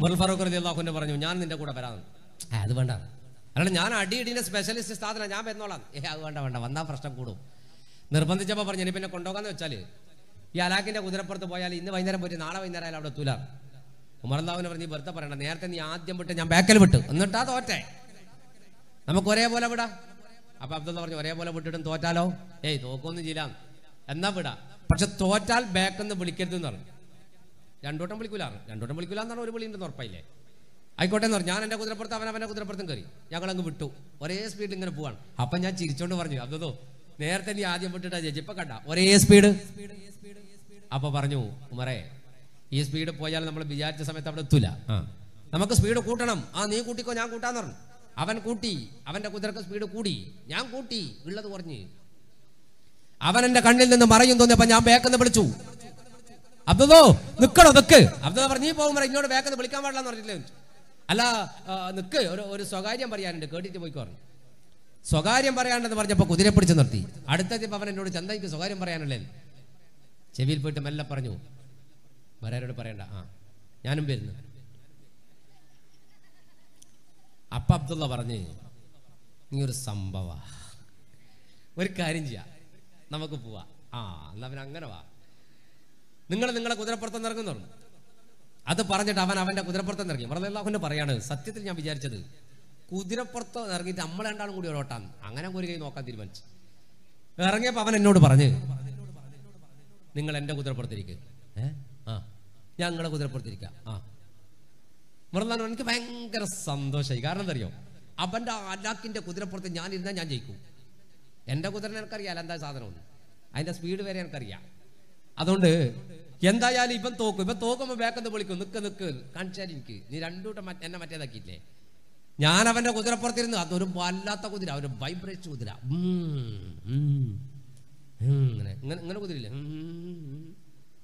ഉമർ ഫാറൂഖ് റളിയല്ലാഹു അൻഹു പറഞ്ഞു, ഞാൻ നിന്റെ കൂടെ വരാം. അത് വേണ്ട, അല്ല ഞാൻ അടിയിടിന്റെ സ്പെഷ്യലിസ്റ്റ് സ്ഥാപന, ഞാൻ വരുന്നോളാം. അത് വേണ്ട, വന്നാൽ പ്രശ്നം കൂടും. നിർബന്ധിച്ചപ്പോൾ പറഞ്ഞു, ഇനി പിന്നെ കൊണ്ടുപോകാന്ന് വെച്ചാൽ ഈ അലാഖിന്റെ കുതിരപ്പുറത്ത് പോയാൽ ഇന്ന് വൈകുന്നേരം പോയിട്ട് നാളെ വൈകുന്നേരം ആയാലും അവിടെ എത്തൂല. ഉമർലാവിനെ പറഞ്ഞ് വെറുതെ പറയണ്ട, നേരത്തെ നീ ആദ്യം വിട്ട് ഞാൻ ബാക്കിൽ വിട്ടു, എന്നിട്ടാ തോറ്റേ, നമുക്ക് ഒരേപോലെ വിടാ. അപ്പൊ അബ്ദുള്ള പറഞ്ഞു, ഒരേപോലെ വിട്ടിട്ടും തോറ്റാലോ? ഏയ് തോക്കൊന്നും ചെയ്യില്ല, എന്നാ വിടാ, പക്ഷെ തോറ്റാൽ ബാക്കെന്ന് വിളിക്കരുതെന്ന് പറഞ്ഞു. രണ്ടോട്ടം വിളിക്കൂലാണ് ഒരു വിളിയുണ്ടെന്ന് ഉറപ്പായില്ലേ? ആയിക്കോട്ടെ എന്ന് പറഞ്ഞു. ഞാൻ എൻ്റെ കുതിരപ്പുറത്ത്, അവനവൻ്റെ കുതിരപ്പുറത്തും കയറി, ഞങ്ങളങ്ങ് വിട്ടു, ഒരേ സ്പീഡിൽ ഇങ്ങനെ പോവാണ്. അപ്പം ഞാൻ ചിരിച്ചോണ്ട് പറഞ്ഞു, അബ്ദുള്ളോ നേരത്തെ നീ ആദ്യം വിട്ടിട്ടാ ചേച്ചി, ഇപ്പൊ കണ്ട ഒരേ സ്പീഡ്. അപ്പൊ പറഞ്ഞു, ഉമറേ ഈ സ്പീഡ് പോയാൽ നമ്മൾ വിചാരിച്ച സമയത്ത് അവിടെ എത്തൂല, നമുക്ക് സ്പീഡ് കൂട്ടണം. ആ നീ കൂട്ടിക്കോ, ഞാൻ കൂട്ടാന്ന് പറഞ്ഞു. അവൻ കൂട്ടി, അവൻ്റെ കുതിരക്ക് സ്പീഡ് കൂടി, ഞാൻ കൂട്ടി, ഉള്ളത് കുറഞ്ഞ്. അവൻ എൻ്റെ കണ്ണിൽ നിന്ന് മറയും തോന്നിയപ്പോൾ ഞാൻ ബേക്കെന്ന് വിളിച്ചു, അബ്ദുള്ളോ നിൽക്കണോ നിക്ക്. അബ്ദുള്ള പറഞ്ഞു, നീ പോകുമ്പോൾ ഇന്നോട് ബേക്കെന്ന് വിളിക്കാൻ പാടില്ല എന്ന് പറഞ്ഞില്ലേ? അല്ല നിക്ക്, ഒരു സ്വകാര്യം പറയാനുണ്ട്, കേട്ടിട്ട് പോയിക്കോ പറഞ്ഞു. സ്വകാര്യം പറയാനുണ്ടെന്ന് പറഞ്ഞപ്പോൾ കുതിരെ പിടിച്ച് നിർത്തി. അടുത്തപ്പോൾ അവൻ എന്നോട്, ചന്തയ്ക്ക് സ്വകാര്യം പറയാനല്ലേ? ചെവിയിൽ പോയിട്ട് മെല്ലെ പറഞ്ഞു, വരാരോട് പറയണ്ട, ആ ഞാനും വരുന്നു. അപ്പ അബ്ദുള്ള പറഞ്ഞ്, നീ ഒരു സംഭവ, ഒരു കാര്യം ചെയ്യാം, നമുക്ക് പോവാ. ആ എന്നാ അവൻ അങ്ങനെ വാ, നിങ്ങൾ നിങ്ങളെ കുതിരപ്പുറത്ത് ഇറങ്ങുന്നു. അത് പറഞ്ഞിട്ട് അവൻ അവൻ്റെ കുതിരപ്പുറത്ത് ഇറങ്ങി. റളിയല്ലാഹു പറയാണ്, സത്യത്തിൽ ഞാൻ വിചാരിച്ചത് കുതിരപ്പുറത്ത് ഇറങ്ങിയിട്ട് നമ്മൾ രണ്ടാളും കൂടി ഒരോട്ടാണ്, അങ്ങനെ ഒരു കൈ നോക്കാൻ തീരുമാനിച്ചു. ഇറങ്ങിയപ്പോൾ അവൻ എന്നോട് പറഞ്ഞ്, നിങ്ങൾ എൻ്റെ കുതിരപ്പുറത്തിരിക്കുക, ഞങ്ങളെ കുതിരപ്പുറത്തിരിക്കാം. ആ മറന്നാണ്. എനിക്ക് ഭയങ്കര സന്തോഷമായി. കാരണം എന്തറിയോ, അവൻ്റെ അലാക്കിൻ്റെ കുതിരപ്പുറത്ത് ഞാൻ ഇരുന്നാൽ ഞാൻ ജയിക്കും. എൻ്റെ കുതിരനെ എനിക്കറിയാമല്ലോ എന്താ സാധനമൊന്നും, അതിൻ്റെ സ്പീഡ് വരെ എനിക്കറിയാം. അതുകൊണ്ട് എന്തായാലും ഇവൻ തോക്കുമ്പോൾ ബേക്കെന്ന് വിളിക്കും, നിൽക്ക് കാണിച്ചാൽ എനിക്ക് നീ രണ്ടുകൂട്ടം എന്നെ മറ്റേതാക്കിയില്ലേ. ഞാൻ അവൻ്റെ കുതിരപ്പുറത്തിരുന്ന്, അതൊരു വല്ലാത്ത കുതിര, ഒരു വൈബ്രേറ്റ് കുതിര, ഇങ്ങനെ കുതിരയില്ലേ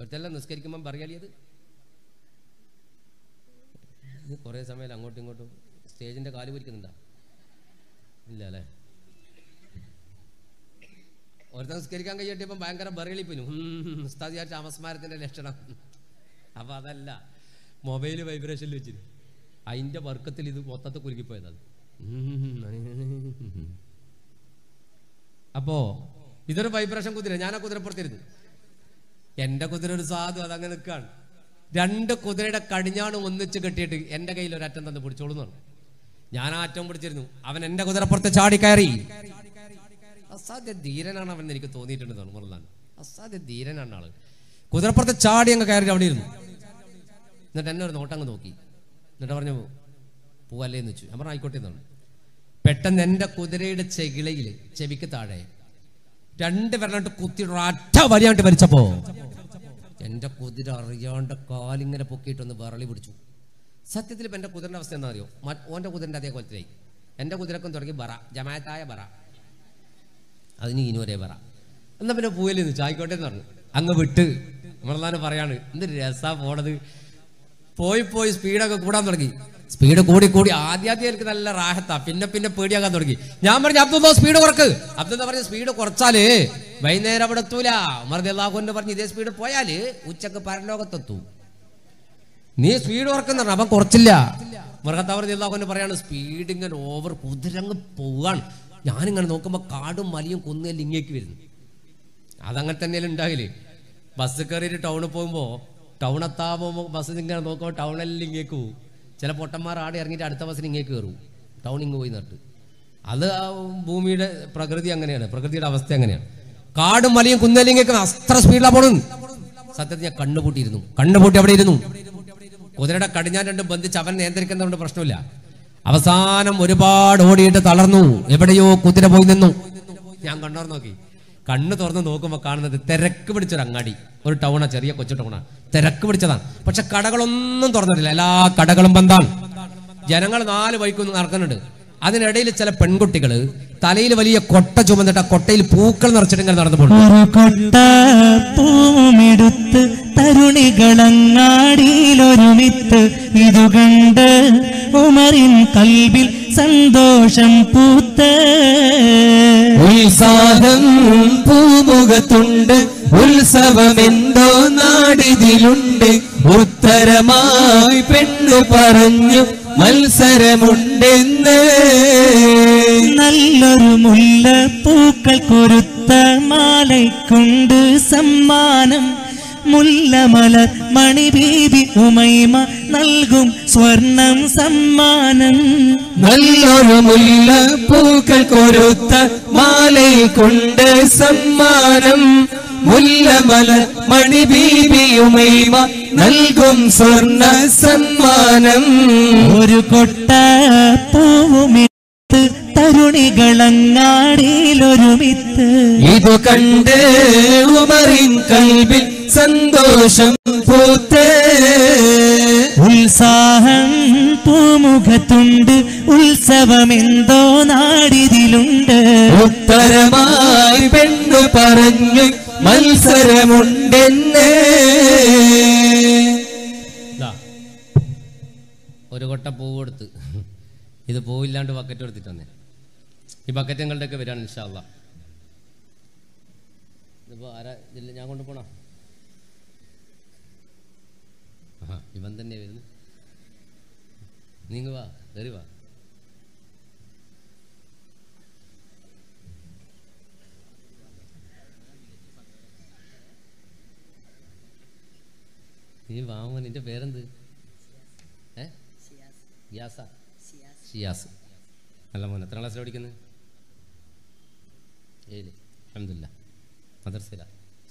ഒരുത്തെല്ലാം നിസ്കരിക്കുമ്പം പറയലിയത് കുറേ സമയം അങ്ങോട്ടും ഇങ്ങോട്ടും സ്റ്റേജിന്റെ കാല് പിടിക്കുന്നുണ്ടോ? ഇല്ലല്ലേ? ഒരു സംസ്കരിക്കാൻ കഴിയട്ടിയപ്പോൾ ഭയങ്കര ബറളിപ്പിനു ഉസ്താദ് വിചാരിച്ച അപസ്മാരത്തിന്റെ ലക്ഷണം. അപ്പോൾ അതല്ല, മൊബൈൽ വൈബ്രേഷനിൽ വെച്ചിരുന്നു. അതിൻ്റെ വർക്കത്തിൽ ഇത് മൊത്തത്തിൽ കുലുക്കിപ്പോയത്. അത് അപ്പോൾ ഇതൊരു വൈബ്രേഷൻ കുതിര. ഞാൻ ആ കുതിരപ്പുറത്തിരുന്നു. എൻ്റെ കുതിര ഒരു സാധു, അതങ്ങനെ നിൽക്കുകയാണ്. രണ്ട് കുതിരയുടെ കടിഞ്ഞാണ് ഒന്നിച്ച് കെട്ടിയിട്ട് എൻ്റെ കയ്യിൽ ഒരറ്റം തന്നെ പിടിച്ചോളൂന്നാണ്. ഞാൻ ആ അറ്റം പിടിച്ചിരുന്നു. അവൻ എൻ്റെ കുതിരപ്പുറത്ത് ചാടി കയറി. അസാധ്യ ധീരനാണ് അവൻ എനിക്ക് തോന്നിയിട്ടുണ്ടെന്നാണ് മുറലാൻ. അസാധ്യ ധീരനാണ് ആള്. കുതിരപ്പുറത്ത് ചാടി അങ്ങ് കയറി അവിടെ ഇരുന്നു. എന്നിട്ട് എന്നെ ഒരു നോട്ടങ്ങ് നോക്കി. എന്നിട്ട് പറഞ്ഞു പോവല്ലേ എന്ന് വെച്ചു. ഞാൻ പറഞ്ഞു ആയിക്കോട്ടെ എന്നാണ്. പെട്ടെന്ന് എൻ്റെ കുതിരയുടെ ചെകിളയിൽ ചെവിക്ക് താഴെ രണ്ട് പേരണ്ട് കുത്തിയിട്ട് അറ്റ വരിയാണ്ട് വലിച്ചപ്പോ എൻ്റെ കുതിര അറിയാണ്ട് കാലിങ്ങനെ പൊക്കിയിട്ടൊന്ന് വിറളി പിടിച്ചു. സത്യത്തിൽ ഇപ്പം എൻ്റെ കുതിരൻ്റെ അവസ്ഥ എന്താ അറിയോ? ഓൻ്റെ കുതിരൻ്റെ അതേ കൊലത്തിലായി. എൻ്റെ കുതിരക്കും തുടങ്ങി ബറ, ജമായത്തായ ബറ, അതിന് ഇനി ഒരേ ബറ. എന്നാൽ പിന്നെ പൂവല്ലേ എന്ന് ചായിക്കോട്ടെ എന്ന് പറഞ്ഞു അങ്ങ് വിട്ട്. നമ്മളെന്താ പറയാണ്, എന്തൊരു രസാ പോണത്. പോയി പോയി സ്പീഡൊക്കെ കൂടാൻ തുടങ്ങി. സ്പീഡ് കൂടി കൂടി ആദ്യാദ്യം എനിക്ക് നല്ല റാഹത്താ, പിന്നെ പിന്നെ പേടിയാകാൻ തുടങ്ങി. ഞാൻ പറഞ്ഞു അബ്ദുള്ള സ്പീഡ് കുറക്ക്. അബ്ദുള്ള പറഞ്ഞു സ്പീഡ് കുറച്ചാല് വൈകുന്നേരം അവിടെ എത്തൂല. മറുപടി അള്ളാഹുവിന്റെ പറഞ്ഞു ഇതേ സ്പീഡ് പോയാല് ഉച്ചക്ക് പരലോകത്തെത്തൂ, നീ സ്പീഡ് കുറക്കെന്ന് പറഞ്ഞു. അപ്പം കുറച്ചില്ല. മറുപടി അള്ളാഹുവിന്റെ പറയാണ് സ്പീഡ് ഇങ്ങനെ ഓവർ കുതിരങ്ങ് പോവാണ്. ഞാനിങ്ങനെ നോക്കുമ്പോൾ കാടും മലയും കുന്നേലും ഇങ്ങേക്ക് വരുന്നു. അതങ്ങനെ തന്നെയല്ലേ ഉണ്ടാകില്ലേ? ബസ് കയറിയിട്ട് ടൗണിൽ പോകുമ്പോൾ ടൗണെത്താവുമ്പോൾ ബസ് ഇങ്ങനെ നോക്കുമ്പോൾ ടൗണിൽ ഇങ്ങേക്ക് പോകും. ചില പൊട്ടന്മാർ ആടെ ഇറങ്ങിയിട്ട് അടുത്ത ബസ്സിന് ഇങ്ങേക്ക് കയറും, ടൗണിങ് പോയി നട്ട്. അത് ഭൂമിയുടെ പ്രകൃതി അങ്ങനെയാണ്, പ്രകൃതിയുടെ അവസ്ഥ അങ്ങനെയാണ്. കാടും മലയും കുന്നലിങ്ങേക്ക് അത്ര സ്പീഡിലാണ് പോണത്. സത്യത്തിൽ ഞാൻ കണ്ണുപൂട്ടിയിരുന്നു. കണ്ണുപൂട്ടി അവിടെ ഇരുന്നു. കുതിരയുടെ കടിഞ്ഞാൻ രണ്ടും ബന്ധിച്ച് അവൻ നിയന്ത്രിക്കുന്നതുകൊണ്ട് പ്രശ്നമില്ല. അവസാനം ഒരുപാട് ഓടിയിട്ട് തളർന്നു. എവിടെയോ കുതിര പോയി നിന്നു. ഞാൻ കണ്ണോർ നോക്കി. കണ്ണ് തുറന്ന് നോക്കുമ്പോൾ കാണുന്നത് തിരക്ക് പിടിച്ചൊരു അങ്ങാടി, ഒരു ടൗണാണ്, ചെറിയ കൊച്ചു ടൗണാണ്. തിരക്ക് പിടിച്ചതാണ്. പക്ഷെ കടകളൊന്നും തുറന്നിട്ടില്ല, എല്ലാ കടകളും ബന്ധാണ്. ജനങ്ങൾ നാല് വഴിക്കൊന്ന് നടക്കുന്നുണ്ട്. അതിനിടയിൽ ചില പെൺകുട്ടികൾ തലയിൽ വലിയ കൊട്ട ചുമന്നിട്ട് ആ കൊട്ടയിൽ പൂക്കൾ നിറച്ചിട്ട് ഇങ്ങനെ നടന്നു പോകുന്നു. തരുണികളങ്ങാടിയിലൊരുമിത്ത് ഇതു കണ്ട് ഉമറിൻ കൽബിൽ സന്തോഷം പൂത്ത് ഉത്സാഹം പൂമുഖത്തുണ്ട്. ഉത്സവമെന്തോ നാടിതിലുണ്ട്. ഉത്തരമായി പെണ്ണു പറഞ്ഞു മത്സരമുണ്ടെന്ന്. നല്ലൊരു മുല്ല പൂക്കൾ കൊരുത്ത മാലയ്ക്കുണ്ട് സമ്മാനം. മുല്ലമലർ മണിബീബി ഉമൈമ നൽകും സ്വർണം സമ്മാനം. നല്ലൊരു മുല്ല പൂക്കൾ കൊരുത്ത മാലയ്ക്കുണ്ട് സമ്മാനം. മുല്ലമലർ മണിബീബി ഉമൈമ നൽകും സ്വർണ സമ്മാനം. ഒരു കൊട്ട പൂവുമി തരുണികളങ്ങാടിയിലൊരുമിത്ത് ഇതു കണ്ട് ഉമറിൻ കൽബിൽ സന്തോഷം പൂത്തേ. ഉത്സാഹം പൂമുഖത്തുണ്ട്. ഉത്സവമെന്തോ നാടിതിലുണ്ട്. ഉത്തരമായി പെണ്ണു പറഞ്ഞു മത്സരമുണ്ടെന്ന്. ഒരു കൊട്ട പൂവെടുത്ത് ഇത് പോയില്ലാണ്ട് ബക്കറ്റ് എടുത്തിട്ട് വന്നേ. ഈ ബക്കറ്റ് നിങ്ങളുടെയൊക്കെ വരാണ് ഇൻഷാ അല്ലാഹ്. ഇതിപ്പോൾ ആരാ ഇതില്ല, ഞാൻ കൊണ്ടുപോണോ? ആ ഇവൻ തന്നെയാണ് വരുന്നത്. നിങ്ങൾ വാ, കയറി വാ. നീ വാമൻ, നിന്റെ പേരെന്ത്? ഗ്യാസ ഷിയാസ്. നല്ല മോൻ. എത്ര ക്ലാസ്സിൽ പഠിക്കുന്നത്? ഏഴ്. അൽഹംദുലില്ലാ. മദ്രസയില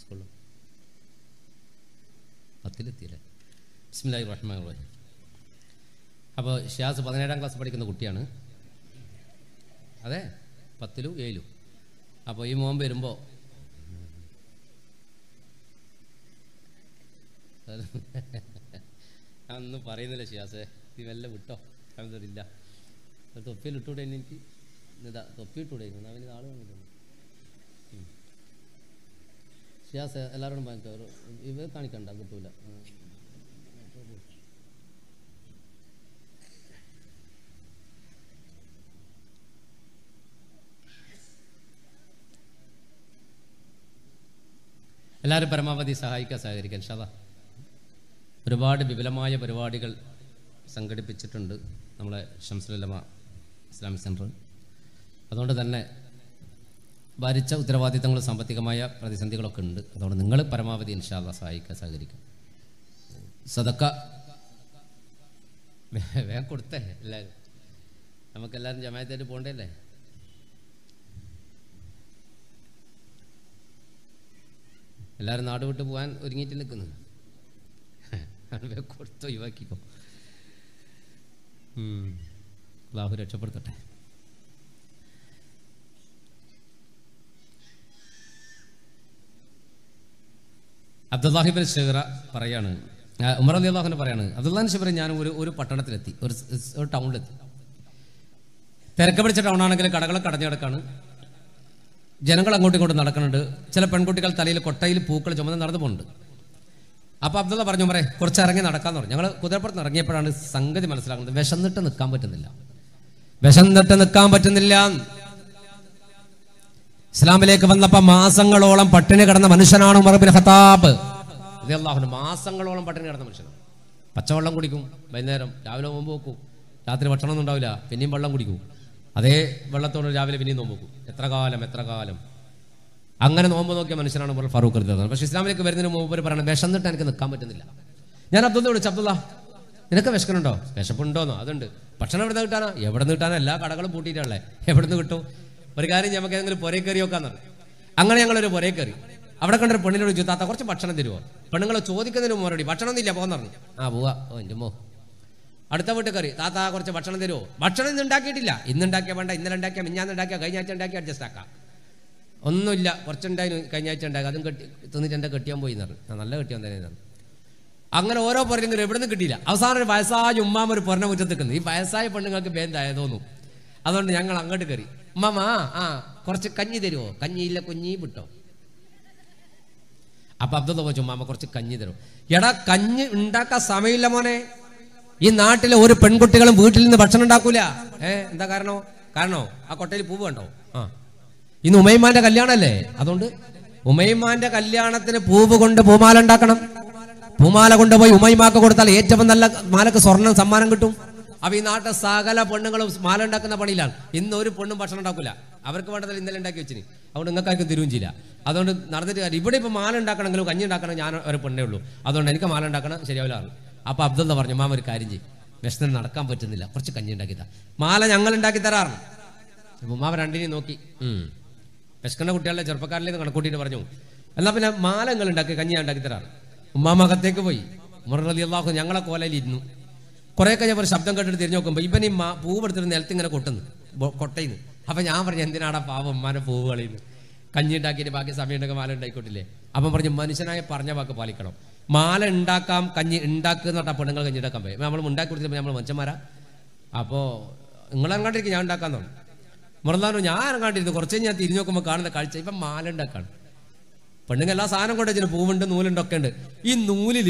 സ്കൂളിൽ പത്തിലെത്തിയില്ലേ? ബിസ്മില്ലാഹിർ റഹ്മാനിർ റഹീം. അപ്പോൾ ഷിയാസ് 17 ക്ലാസ് പഠിക്കുന്ന കുട്ടിയാണ്. അതെ, 10ലും 7ലും. അപ്പോൾ ഈ മോൻ വരുമ്പോൾ ഞാൻ ഒന്നും പറയുന്നില്ല. ഷിയാസേ നീ വല്ല വിട്ടോ. അൽഹംദുലില്ലാ. തൊപ്പിയിലിട്ടൂടെ? എനിക്ക് ഇതാ തൊപ്പിയിട്ടൂടെ? അവന് ആൾ വന്നിട്ടുണ്ട്. ഷിയാസ് എല്ലാവരോടും വാങ്ങിക്കോ. ഇവ കാണിക്കണ്ട, കിട്ടൂല. എല്ലാവരും പരമാവധി സഹായിക്കുക സഹകരിക്കുക ഇൻഷാല്ലാ ഒരുപാട് വിപുലമായ പരിപാടികൾ സംഘടിപ്പിച്ചിട്ടുണ്ട് നമ്മളെ ശംസുൽ ഉലമ ഇസ്ലാമിക് സെന്റർ അതുകൊണ്ട് തന്നെ വരിച്ച ഉത്തരവാദിത്തങ്ങൾ സാമ്പത്തികമായ പ്രതിസന്ധികളൊക്കെ ഉണ്ട് അതുകൊണ്ട് നിങ്ങൾ പരമാവധി ഇൻഷാല്ലാ സഹായിക്കുക സഹകരിക്കുക സദക്ക വേ കൊടുത്തേ എല്ലാവരും നമുക്കെല്ലാവരും ജമാഅത്തായിട്ട് പോണ്ടല്ലേ എല്ലാവരും നാട് വിട്ട് പോകാൻ ഒരുങ്ങിയിട്ട് നിൽക്കുന്നു കൊടുത്ത് ഒഴിവാക്കിക്കോ അല്ലാഹു രക്ഷപ്പെടുത്തട്ടെ അബ്ദുല്ലാഹി ഇബ്നു ശിബ്റ പറയാണ് ഉമർ റളിയല്ലാഹു അൻഹു പറയാണ് അബ്ദുല്ലാഹി ശിബ്റ ഞാൻ ഒരു പട്ടണത്തിലെത്തി ഒരു ടൗണിലെത്തി തിരക്ക് പിടിച്ച ടൗണാണെങ്കിൽ കടകളൊക്കെ അടഞ്ഞു കിടക്കാണ് ജനങ്ങൾ അങ്ങോട്ടും ഇങ്ങോട്ടും നടക്കുന്നുണ്ട് ചില പെൺകുട്ടികൾ തലയിൽ കൊട്ടയിൽ പൂക്കൾ ചുമന്ന് നടന്നു പോകുന്നുണ്ട് അപ്പോൾ അബ്ദുള്ള പറഞ്ഞു ഉമറേ കുറച്ച് ഇറങ്ങി നടക്കാന്ന് പറഞ്ഞു ഞങ്ങൾ കുതിരപ്പുറത്ത് ഇറങ്ങിയപ്പോഴാണ് സംഗതി മനസ്സിലാകുന്നത് വിശന്നിട്ട് നിൽക്കാൻ പറ്റുന്നില്ല ഇസ്ലാമിലേക്ക് വന്നപ്പോൾ മാസങ്ങളോളം പട്ടിണി കിടന്ന മനുഷ്യനാണ് ഉമർ ഇബ്നു ഖത്താബ് റളിയല്ലാഹു അൻഹു മാസങ്ങളോളം പട്ടിണി കിടന്ന മനുഷ്യനാണ് പച്ചവെള്ളം കുടിക്കും വൈകുന്നേരം രാവിലെ നോമ്പ് വെക്കും രാത്രി ഭക്ഷണമൊന്നും ഉണ്ടാവില്ല പിന്നെയും വെള്ളം കുടിക്കും അതേ വെള്ളത്തോട് രാവിലെ പിന്നെയും നോമ്പ് വെക്കും എത്ര കാലം അങ്ങനെ നോമ്പ് നോക്കിയ മനുഷ്യനാണ് ഉമർ ഫാറൂഖ് റളിയല്ലാഹു അൻഹു പക്ഷേ ഇസ്ലാമിലേക്ക് വരുന്നതിന് മുമ്പ് പറയണം വിശന്നിട്ട് എനിക്ക് നിൽക്കാൻ പറ്റുന്നില്ല ഞാൻ അബ്ദുള്ള വിളിച്ചു അബ്ദുള്ള നിനക്ക് വിശക്കണുണ്ടോ വിശപ്പുണ്ടോന്നോ അതുണ്ട് ഭക്ഷണം എവിടെ നിന്ന് കിട്ടാനോ എവിടെ നിന്ന് കിട്ടാനോ എല്ലാ കടകളും പൂട്ടിയിട്ടാണല്ലേ എവിടെ നിന്ന് കിട്ടും ഒരു കാര്യം നമുക്ക് ഏതെങ്കിലും പുരയിൽ കയറി നോക്കാന്ന് പറഞ്ഞു അങ്ങനെ ഞങ്ങളൊരു പുരയിൽ കയറി അവിടെ കണ്ടൊരു പെണ്ണിനോട് ചുത്താത്ത കുറച്ച് ഭക്ഷണം തരുമോ പെണ്ണുങ്ങളെ ചോദിക്കുന്നതിന് മറുപടി ഭക്ഷണം ഒന്നും ഇല്ല പോകാന്ന് പറഞ്ഞു ആ പോവാ ഓ എൻ്റെ മോ അടുത്ത വീട്ടിൽ കയറി താത്ത കുറച്ച് ഭക്ഷണം തരുമോ ഭക്ഷണം ഇന്ന് ഉണ്ടാക്കിയിട്ടില്ല ഇന്നുണ്ടാക്കിയാൽ വേണ്ട ഇന്നലെ ഉണ്ടാക്കിയാൽ മിഞ്ഞാന്നുണ്ടാക്കിയാൽ കഴിഞ്ഞ ആഴ്ച ഉണ്ടാക്കി അഡ്ജസ്റ്റ് ആക്കാം ഒന്നുമില്ല കുറച്ചുണ്ടായി കഴിഞ്ഞ ആഴ്ച ഉണ്ടാക്കുക അതും കെട്ടി തിന്നിട്ട് എൻ്റെ കെട്ടിയാൻ പോയി എന്ന് പറഞ്ഞു നല്ല കെട്ടിയാൻ തന്നെ അങ്ങനെ ഓരോ പുരയിലും എവിടെ നിന്ന് കിട്ടിയില്ല അവസാനം ഒരു വയസ്സായ ഉമ്മാമ ഒരു പുരനെ മുറ്റത്ത് നിൽക്കുന്നു ഈ വയസ്സായ പെണ്ണുങ്ങൾക്ക് ബേന്തായതോന്നു അതുകൊണ്ട് ഞങ്ങൾ അങ്ങോട്ട് കയറി ഉമ്മാമ ആ കുറച്ച് കഞ്ഞി തരുമോ കഞ്ഞിയില്ല കുഞ്ഞി വിട്ടോ അപ്പൊ അബ്ദുള്ള ചോദിച്ചു ഉമ്മാമ കുറച്ച് കഞ്ഞി തരുമോ എടാ കഞ്ഞി ഉണ്ടാക്കാൻ സമയമില്ല മോനെ ഈ നാട്ടിലെ ഒരു പെൺകുട്ടികളും വീട്ടിൽ നിന്ന് ഭക്ഷണം ഉണ്ടാക്കൂല എന്താ കാരണോ ആ കൊട്ടയിൽ പൂവ് കണ്ടോ ആ ഇന്ന് ഉമൈമാന്റെ കല്യാണല്ലേ അതുകൊണ്ട് ഉമൈമാന്റെ കല്യാണത്തിന് പൂവ് കൊണ്ട് പൂമാല ഉണ്ടാക്കണം പൂമാല കൊണ്ടുപോയി ഉമൈമാക്ക് കൊടുത്താൽ ഏറ്റവും നല്ല മാലക്ക് സ്വർണ്ണം സമ്മാനം കിട്ടും അപ്പൊ ഈ നാട്ടിലെ സകല പെണ്ണുങ്ങളും മാല ഉണ്ടാക്കുന്ന പണിയിലാണ് ഇന്ന് ഒരു പെണ്ണും ഭക്ഷണം ഉണ്ടാക്കൂല അവർക്ക് വേണ്ടതല്ല ഇന്നലെ ഉണ്ടാക്കി വെച്ചിന് അതുകൊണ്ട് നിങ്ങൾക്കാർക്കും തിരുവഞ്ചില്ല അതുകൊണ്ട് നടന്നിട്ട് കാര്യം ഇവിടെ ഇപ്പൊ മാല ഉണ്ടാക്കണമെങ്കിലും കഞ്ഞി ഉണ്ടാക്കണം ഞാൻ ഒരു പെണ്ണേ ഉള്ളൂ അതുകൊണ്ട് എനിക്ക് മാല ഉണ്ടാക്കണം ശരിയാവില്ല അപ്പൊ അബ്ദുള്ള പറഞ്ഞു മാമ ഒരു കാര്യം ചെയ്യും വിശന്നിന് നടക്കാൻ പറ്റുന്നില്ല കുറച്ച് കഞ്ഞി ഉണ്ടാക്കി തരാം മാല ഞങ്ങൾ ഉണ്ടാക്കി തരാറുണ്ട് അപ്പൊ മാമ രണ്ടിനെയും നോക്കി വിശക്കണ്ട കുട്ടികളുടെ ചെറുപ്പക്കാരിലേക്ക് കണക്കൂട്ടിയിട്ട് പറഞ്ഞു എന്നാൽ പിന്നെ മാല നിങ്ങൾ ഉണ്ടാക്കി കഞ്ഞി ഉണ്ടാക്കി തരാറ് ഉമ്മാമകത്തേക്ക് പോയി ഉമർ റളിയല്ലാഹു ഞങ്ങളെ കോലയിൽ ഇരുന്നു കുറെ കഴിഞ്ഞപ്പോൾ ഒരു ശബ്ദം കേട്ടിട്ട് തിരിഞ്ഞു നോക്കുമ്പോൾ ഇവനീ പൂവെടുത്തിട്ട് നിലത്ത് ഇങ്ങനെ കൊട്ടുന്നു കൊട്ടയിന്ന് അപ്പം ഞാൻ പറഞ്ഞു എന്തിനാടാ പാവം ഉമ്മാനെ പൂവ് കളയുന്നു കഞ്ഞി ഉണ്ടാക്കിയിട്ട് ബാക്കി സമയമുണ്ടെങ്കിൽ മാല ഉണ്ടായിക്കോട്ടില്ലേ അപ്പം പറഞ്ഞു മനുഷ്യനായ പറഞ്ഞ വാക്ക് പാലിക്കണം മാല ഉണ്ടാക്കാം കഞ്ഞി ഉണ്ടാക്കുന്ന പറഞ്ഞാൽ പെണ്ണുങ്ങൾ കഞ്ഞി ഉണ്ടാക്കാൻ പോയി നമ്മൾ ഉണ്ടാക്കി കൊടുത്തിട്ട് നമ്മൾ മനുഷ്യന്മാരാ അപ്പോൾ നിങ്ങളെങ്ങാണ്ടിരിക്കും ഞാൻ ഉണ്ടാക്കാന്ന് പറഞ്ഞു മുറന്നാനോ ഞാൻ കണ്ടിരുന്നു കുറച്ച് ഞാൻ തിരിഞ്ഞു നോക്കുമ്പോൾ കാണുന്ന കാഴ്ച ഇപ്പം മാല ഉണ്ടാക്കാണ് പെണ്ണുങ്ങൾ എല്ലാ സാധനം കൊണ്ട് വെച്ചിട്ട് പൂവുണ്ട് നൂലുണ്ട് ഒക്കെ ഉണ്ട് ഈ നൂലിൽ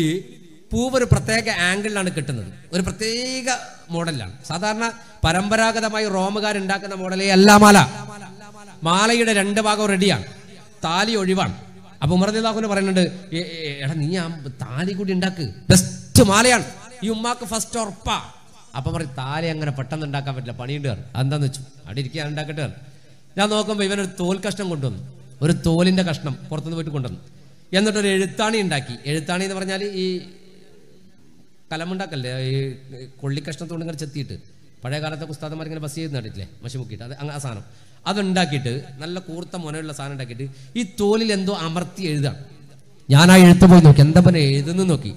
പൂവ് ഒരു പ്രത്യേക ആംഗിളിലാണ് കിട്ടുന്നത് ഒരു പ്രത്യേക മോഡലാണ് സാധാരണ പരമ്പരാഗതമായി റോമുകാരുണ്ടാക്കുന്ന മോഡലേ അല്ല മാല മാലയുടെ രണ്ട് ഭാഗവും റെഡിയാണ് താലി ഒഴിവാണ് അപ്പൊ ഉമർ റളിയല്ലാഹു അൻഹു പറയുന്നുണ്ട് എടാ നീ ആ താലി കൂടി ഉണ്ടാക്ക് ബെസ്റ്റ് മാലയാണ് ഈ ഉമ്മാക്ക് ഫസ്റ്റ് ഉറപ്പാ അപ്പം പറയും താലി അങ്ങനെ പെട്ടെന്ന് ഉണ്ടാക്കാൻ പറ്റില്ല പണിയുണ്ട് കയറും എന്താന്ന് വെച്ചു അവിടെ ഇരിക്കുക ഉണ്ടാക്കിട്ട് കയറും ഞാൻ നോക്കുമ്പോൾ ഇവനൊരു തോൽ കഷ്ണം കൊണ്ടുവന്നു ഒരു തോലിൻ്റെ കഷ്ണം പുറത്തുനിന്ന് പോയിട്ട് കൊണ്ടുവന്നു എന്നിട്ടൊരു എഴുത്താണി ഉണ്ടാക്കി എഴുത്താണി എന്ന് പറഞ്ഞാൽ ഈ കലമുണ്ടാക്കല്ലേ ഈ കൊള്ളിക്കഷ്ണത്തോട് ഇങ്ങനെ ചെത്തിയിട്ട് പഴയ കാലത്തെ ഉസ്താദന്മാർ ഇങ്ങനെ ബസ് ചെയ്ത് നട്ടിട്ടില്ലേ മഷി മുക്കിയിട്ട് അത് ആ സാധനം അതുണ്ടാക്കിയിട്ട് നല്ല കൂർത്ത മുനയുള്ള സാധനം ഉണ്ടാക്കിയിട്ട് ഈ തോലിൽ എന്തോ അമർത്തി എഴുതാണ് ഞാൻ ആ എഴുത്ത് പോയി നോക്കി എന്താ പറഞ്ഞാൽ എഴുതുന്നു നോക്കി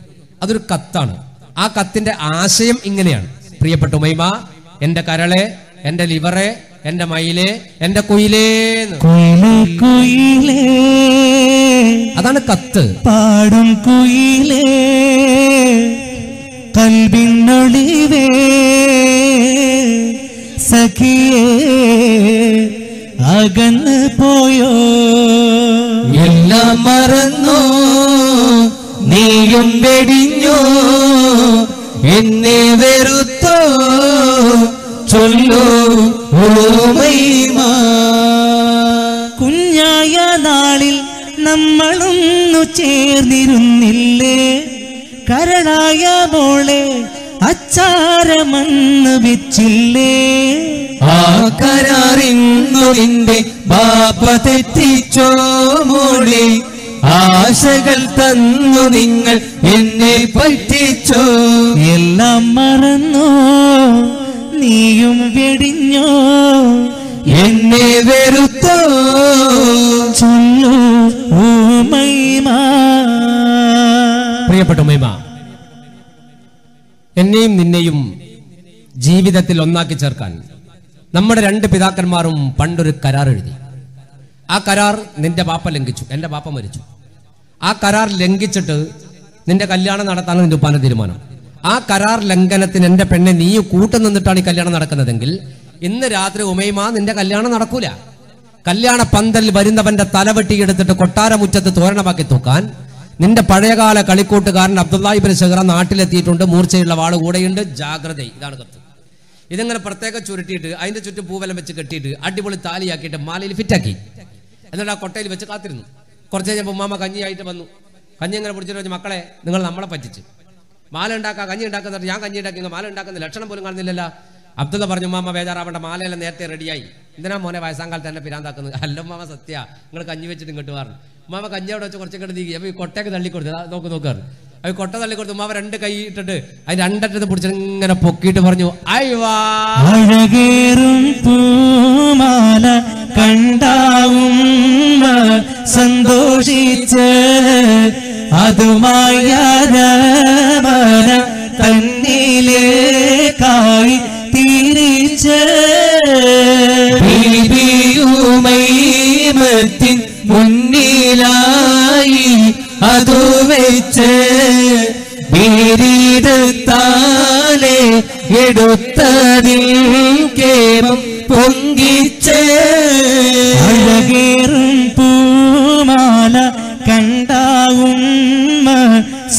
അതൊരു കത്താണ് ആ കത്തിൻ്റെ ആശയം ഇങ്ങനെയാണ് പ്രിയപ്പെട്ട ഉമൈമ എന്റെ കരളെ എന്റെ ലിവറെ എന്റെ മയിലെ എന്റെ കുയിലേന്ന് കുയിലേ അതാണ് കത്ത് പാടും കുയിലേ കൽബിന്നൊളിവേ സഖിയേ അകന്നു പോയോ എല്ലാം മറന്നോ നീയും വെടിഞ്ഞോ എന്നെ വെറുത്തോ ചൊല്ലോ കുഞ്ഞായ നാളിൽ നമ്മളൊന്നു തീർന്നിരുന്നില്ലേ കരളായ മോളെ അച്ചാരമെന്ന് വെച്ചില്ലേ ആ കരാറിന്നു നിന്റെ ബാപ്പ തെറ്റിച്ചോ മോളെ ആശകൾ തന്നു നിങ്ങൾ എന്നെ പറ്റിച്ചോ എല്ലാം മറന്നോ നീയും വെടിഞ്ഞോ എന്നെ വെറുത്തോ ചൊല്ലു ഉമ്മൈമ പ്രിയപ്പെട്ട ഉമ്മൈമ എന്നെയും നിന്നെയും ജീവിതത്തിൽ ഒന്നാക്കി ചേർക്കാൻ നമ്മുടെ രണ്ട് പിതാക്കന്മാരും പണ്ടൊരു കരാർ എഴുതി ആ കരാർ നിന്റെ ബാപ്പ ലംഘിച്ചു എൻ്റെ ബാപ്പ മരിച്ചു ആ കരാർ ലംഘിച്ചിട്ട് നിന്റെ കല്യാണം നടത്താനാണ് നിന്റെ ഉപ്പാന്റെ തീരുമാനം ആ കരാർ ലംഘനത്തിന് എൻ്റെ പെണ്ണെ നീ കൂട്ടു നിന്നിട്ടാണ് ഈ കല്യാണം നടക്കുന്നതെങ്കിൽ ഇന്ന് രാത്രി ഉമൈമ നിന്റെ കല്യാണം നടക്കൂല കല്യാണ പന്തൽ വരുന്നവന്റെ തലവെട്ടിയെടുത്തിട്ട് കൊട്ടാരമുറ്റത്ത് തോരണമാക്കി തൂക്കാൻ നിന്റെ പഴയകാല കളിക്കൂട്ടുകാരൻ അബ്ദുല്ലാ ഇബ്നു സഹറ നാട്ടിലെത്തിയിട്ടുണ്ട് മൂർച്ചയുള്ള വാള് കൂടെയുണ്ട് ജാഗ്രത ഇതാണ് കത്ത് ഇതിങ്ങനെ പ്രത്യേകം ചുരുട്ടിയിട്ട് അതിന്റെ ചുറ്റും പൂവലം വെച്ച് കെട്ടിയിട്ട് അടിപൊളി താലിയാക്കിയിട്ട് മാലയിൽ ഫിറ്റാക്കി എന്നിട്ട് ആ കൊട്ടയിൽ വെച്ച് കാത്തിരുന്നു കുറച്ച് കഴിഞ്ഞപ്പോൾ ഉമ്മാമ കഞ്ഞിയായിട്ട് വന്നു കഞ്ഞി ഇങ്ങനെ പിടിച്ചിട്ട് വെച്ച് മക്കളെ നിങ്ങൾ നമ്മളെ പറ്റിച്ച് മാല ഉണ്ടാക്കുക കഞ്ഞി ഉണ്ടാക്കുന്ന ഞാൻ കഞ്ഞി ഉണ്ടാക്കി മാല ഉണ്ടാക്കുന്ന ലക്ഷണം പോലും കാണുന്നില്ലല്ലോ അബ്ദുള്ള പറഞ്ഞു ഉമ്മാമ ബേജാറാവേണ്ട മാലയെല്ലാം നേരത്തെ റെഡിയായി എന്തിനാ മോനെ വയസ്സാങ്കാലത്ത് തന്നെ പിരാന്താക്കുന്നത് അല്ല ഉമ്മാമ സത്യ നിങ്ങൾ കഞ്ഞി വെച്ചിട്ട് ഇങ്ങോട്ട് പറഞ്ഞു ഉമ്മാമ കഞ്ഞി അവിടെ വെച്ച് കുറച്ച് കിടത്തി അപ്പോൾ ഈ കൊട്ടയൊക്കെ തള്ളിക്കൊടുത്ത് നോക്കാറ് അത് കൊട്ട തള്ളിക്കൊടുത്ത് ഉമ്മാമ രണ്ട് കൈ ഇട്ടിട്ട് അതിന് രണ്ടറ്റത്ത് പിടിച്ചിട്ട് ഇങ്ങനെ പൊക്കിയിട്ട് പറഞ്ഞു കണ്ടാവും സന്തോഷിച്ച് അതുമായ തന്നിലേക്കായി തിരിച്ച് ബീബിയുമൈമത്തിൻ മുന്നിലായി അതു വെച്ച് വീരിടത്താലെ എടുത്തതിൽ കേമം പൊങ്കിച്ച് അഴകേറും പൂമാല കണ്ടാവും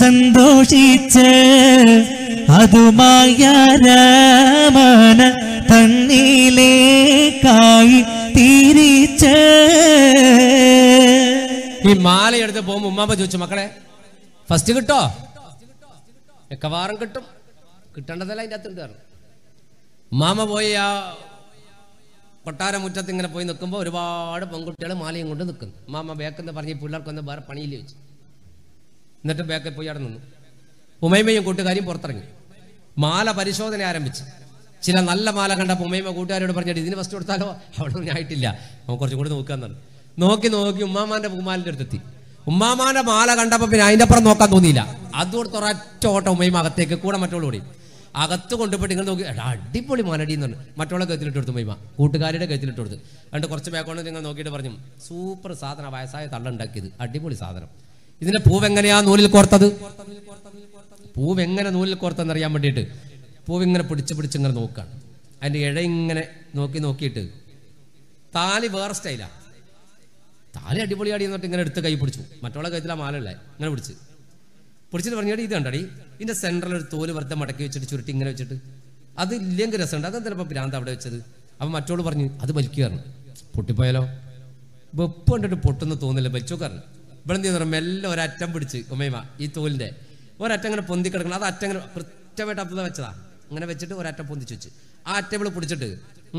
സന്തോഷിച്ച് അതുമായ രാമന തന്നിലേക്കായി തിരിച്ച് ഈ മാലയെടുത്ത് പോകുമ്പോൾ ഉമ്മാപ്പ ചോദിച്ചു മക്കളെ ഫസ്റ്റ് കിട്ടോ മിക്കവാറും കിട്ടും കിട്ടേണ്ടതല്ല അതിൻ്റെ അകത്ത് കയറും ഉമ്മാമ പോയി ആ കൊട്ടാരമുറ്റത്ത് ഇങ്ങനെ പോയി നിൽക്കുമ്പോൾ ഒരുപാട് പെൺകുട്ടികൾ മാലയും കൊണ്ട് നിൽക്കുന്നു ഉമ്മാമ ബേക്കെന്ന് പറഞ്ഞ് പിള്ളേർക്കൊന്നും വേറെ പണിയില്ല വെച്ചു എന്നിട്ട് ബേക്കിൽ പോയി അവിടെ നിന്നു ഉമൈമയും കൂട്ടുകാരിയും പുറത്തിറങ്ങി മാല പരിശോധന ആരംഭിച്ചു ചില നല്ല മാല കണ്ടപ്പോൾ ഉമൈമ കൂട്ടുകാരോട് പറഞ്ഞിട്ട് ഇതിന് ഫസ്റ്റ് കൊടുത്താലോ അവിടെ ഞാൻ ആയിട്ടില്ല നമുക്ക് കുറച്ചും കൂടി നോക്കാന്നാണ് നോക്കി നോക്കി ഉമ്മാമാന്റെ പൂമാലിൻ്റെ അടുത്തെത്തി ഉമ്മാമാന്റെ മാല കണ്ടപ്പോൾ പിന്നെ അതിൻ്റെ അപ്പുറം നോക്കാൻ തോന്നിയില്ല അതുകൊണ്ട് ഒരൊറ്റ ഓട്ടം ഉമൈമ അകത്തേക്ക് കൂടെ മറ്റോള് കൂടി അകത്ത് കൊണ്ടുപോയിട്ട് ഇങ്ങനെ നോക്കി അടിപൊളി മാലടി എന്ന് പറഞ്ഞു മറ്റുള്ള കഴുത്തിലിട്ട് കൊടുത്തു ഉമൈമ കൂട്ടുകാരുടെ കഴുത്തിലിട്ട് കൊടുത്തു അതുകൊണ്ട് കുറച്ച് ബാക്കോണ്ട് നിങ്ങൾ നോക്കിയിട്ട് പറഞ്ഞു സൂപ്പർ സാധനം വയസ്സായ തള്ളുണ്ടാക്കിയത് അടിപൊളി സാധനം ഇതിന്റെ പൂവെങ്ങനെയാ നൂലിൽ കോർത്തത് പൂവെങ്ങനെ നൂലിൽ കോർത്തെന്നറിയാൻ വേണ്ടിയിട്ട് പൂവിങ്ങനെ പിടിച്ച് പിടിച്ചിങ്ങനെ നോക്കുകയാണ് അതിൻ്റെ ഇഴ ഇങ്ങനെ നോക്കി നോക്കിയിട്ട് താലി വേറെ സ്റ്റൈലാണ് താലി അടിപൊളിയാടി എന്നിട്ട് ഇങ്ങനെ എടുത്ത് കൈ പിടിച്ചു മറ്റുള്ള കൈത്തിലാ മാലല്ലേ ഇങ്ങനെ പിടിച്ചിട്ട് പറഞ്ഞാൽ ഇത് കണ്ടടി ഇതിൻ്റെ സെൻറ്ററിൽ ഒരു തോല് വെറുതെ മടക്കി വെച്ചിട്ട് ചുരുട്ടി ഇങ്ങനെ വെച്ചിട്ട് അത് ഇല്ലെങ്കിൽ രസമുണ്ട് അതെന്താ ഇപ്പോൾ ഭ്രാന്ത് അവിടെ വെച്ചത് അപ്പം മറ്റോട് പറഞ്ഞു അത് വലിക്കുകയാണ് പൊട്ടിപ്പോയാലോ വെപ്പ് കണ്ടിട്ട് പൊട്ടെന്ന് തോന്നില്ല വലിച്ചോക്കാരൻ ഇവിടെ എന്ത് ചെയ്യുന്ന മെല്ലെ ഒരറ്റം പിടിച്ച് ഉമൈമ ഈ തോലിൻ്റെ ഒരറ്റം ഇങ്ങനെ പൊന്തി കിടക്കണം അത് അറ്റം ഇങ്ങനെ കൃത്യമായിട്ട് അബ്ദുള്ള വെച്ചതാ അങ്ങനെ വെച്ചിട്ട് ഒരറ്റം പൊന്തിച്ച് വെച്ച് ആ അറ്റം ഇവിടെ പിടിച്ചിട്ട്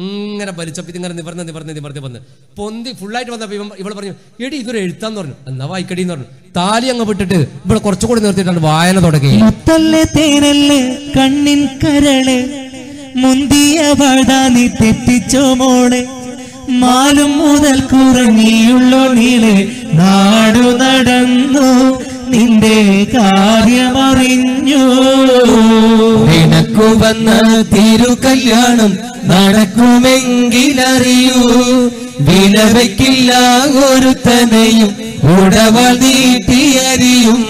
ഇങ്ങനെ വലിച്ചപ്പോൾ ഇതിങ്ങനെ നിവർന്ന് നിവർന്ന് നിവർന്ന് വന്ന് പൊന്തി ഫുള്ളായിട്ട് വന്നപ്പോൾ ഇവിടെ പറഞ്ഞു എടി ഇതൊരു എഴുത്താന്ന് പറഞ്ഞു എന്നാ വായിക്കടി എന്ന് പറഞ്ഞു താലി അങ്ങ് വിട്ടിട്ട് ഇവിടെ കുറച്ചുകൂടി നിർത്തിയിട്ടാണ് വായന തുടങ്ങി കണ്ണിൻ കരളെ മുന്തിയ വാഴാനി തെറ്റിച്ചോ മോളെ മാലും മുതൽ കുറഞ്ഞിയുള്ളോ നീളെ നാടു നടന്നു നിന്റെ കാര്യമറിഞ്ഞു നിനക്കു വന്ന തിരു കല്യാണം നടക്കുമെങ്കിലറിയൂ വിലവയ്ക്കില്ല ഒരു തനയും ഉടവൾ നീട്ടിയറിയും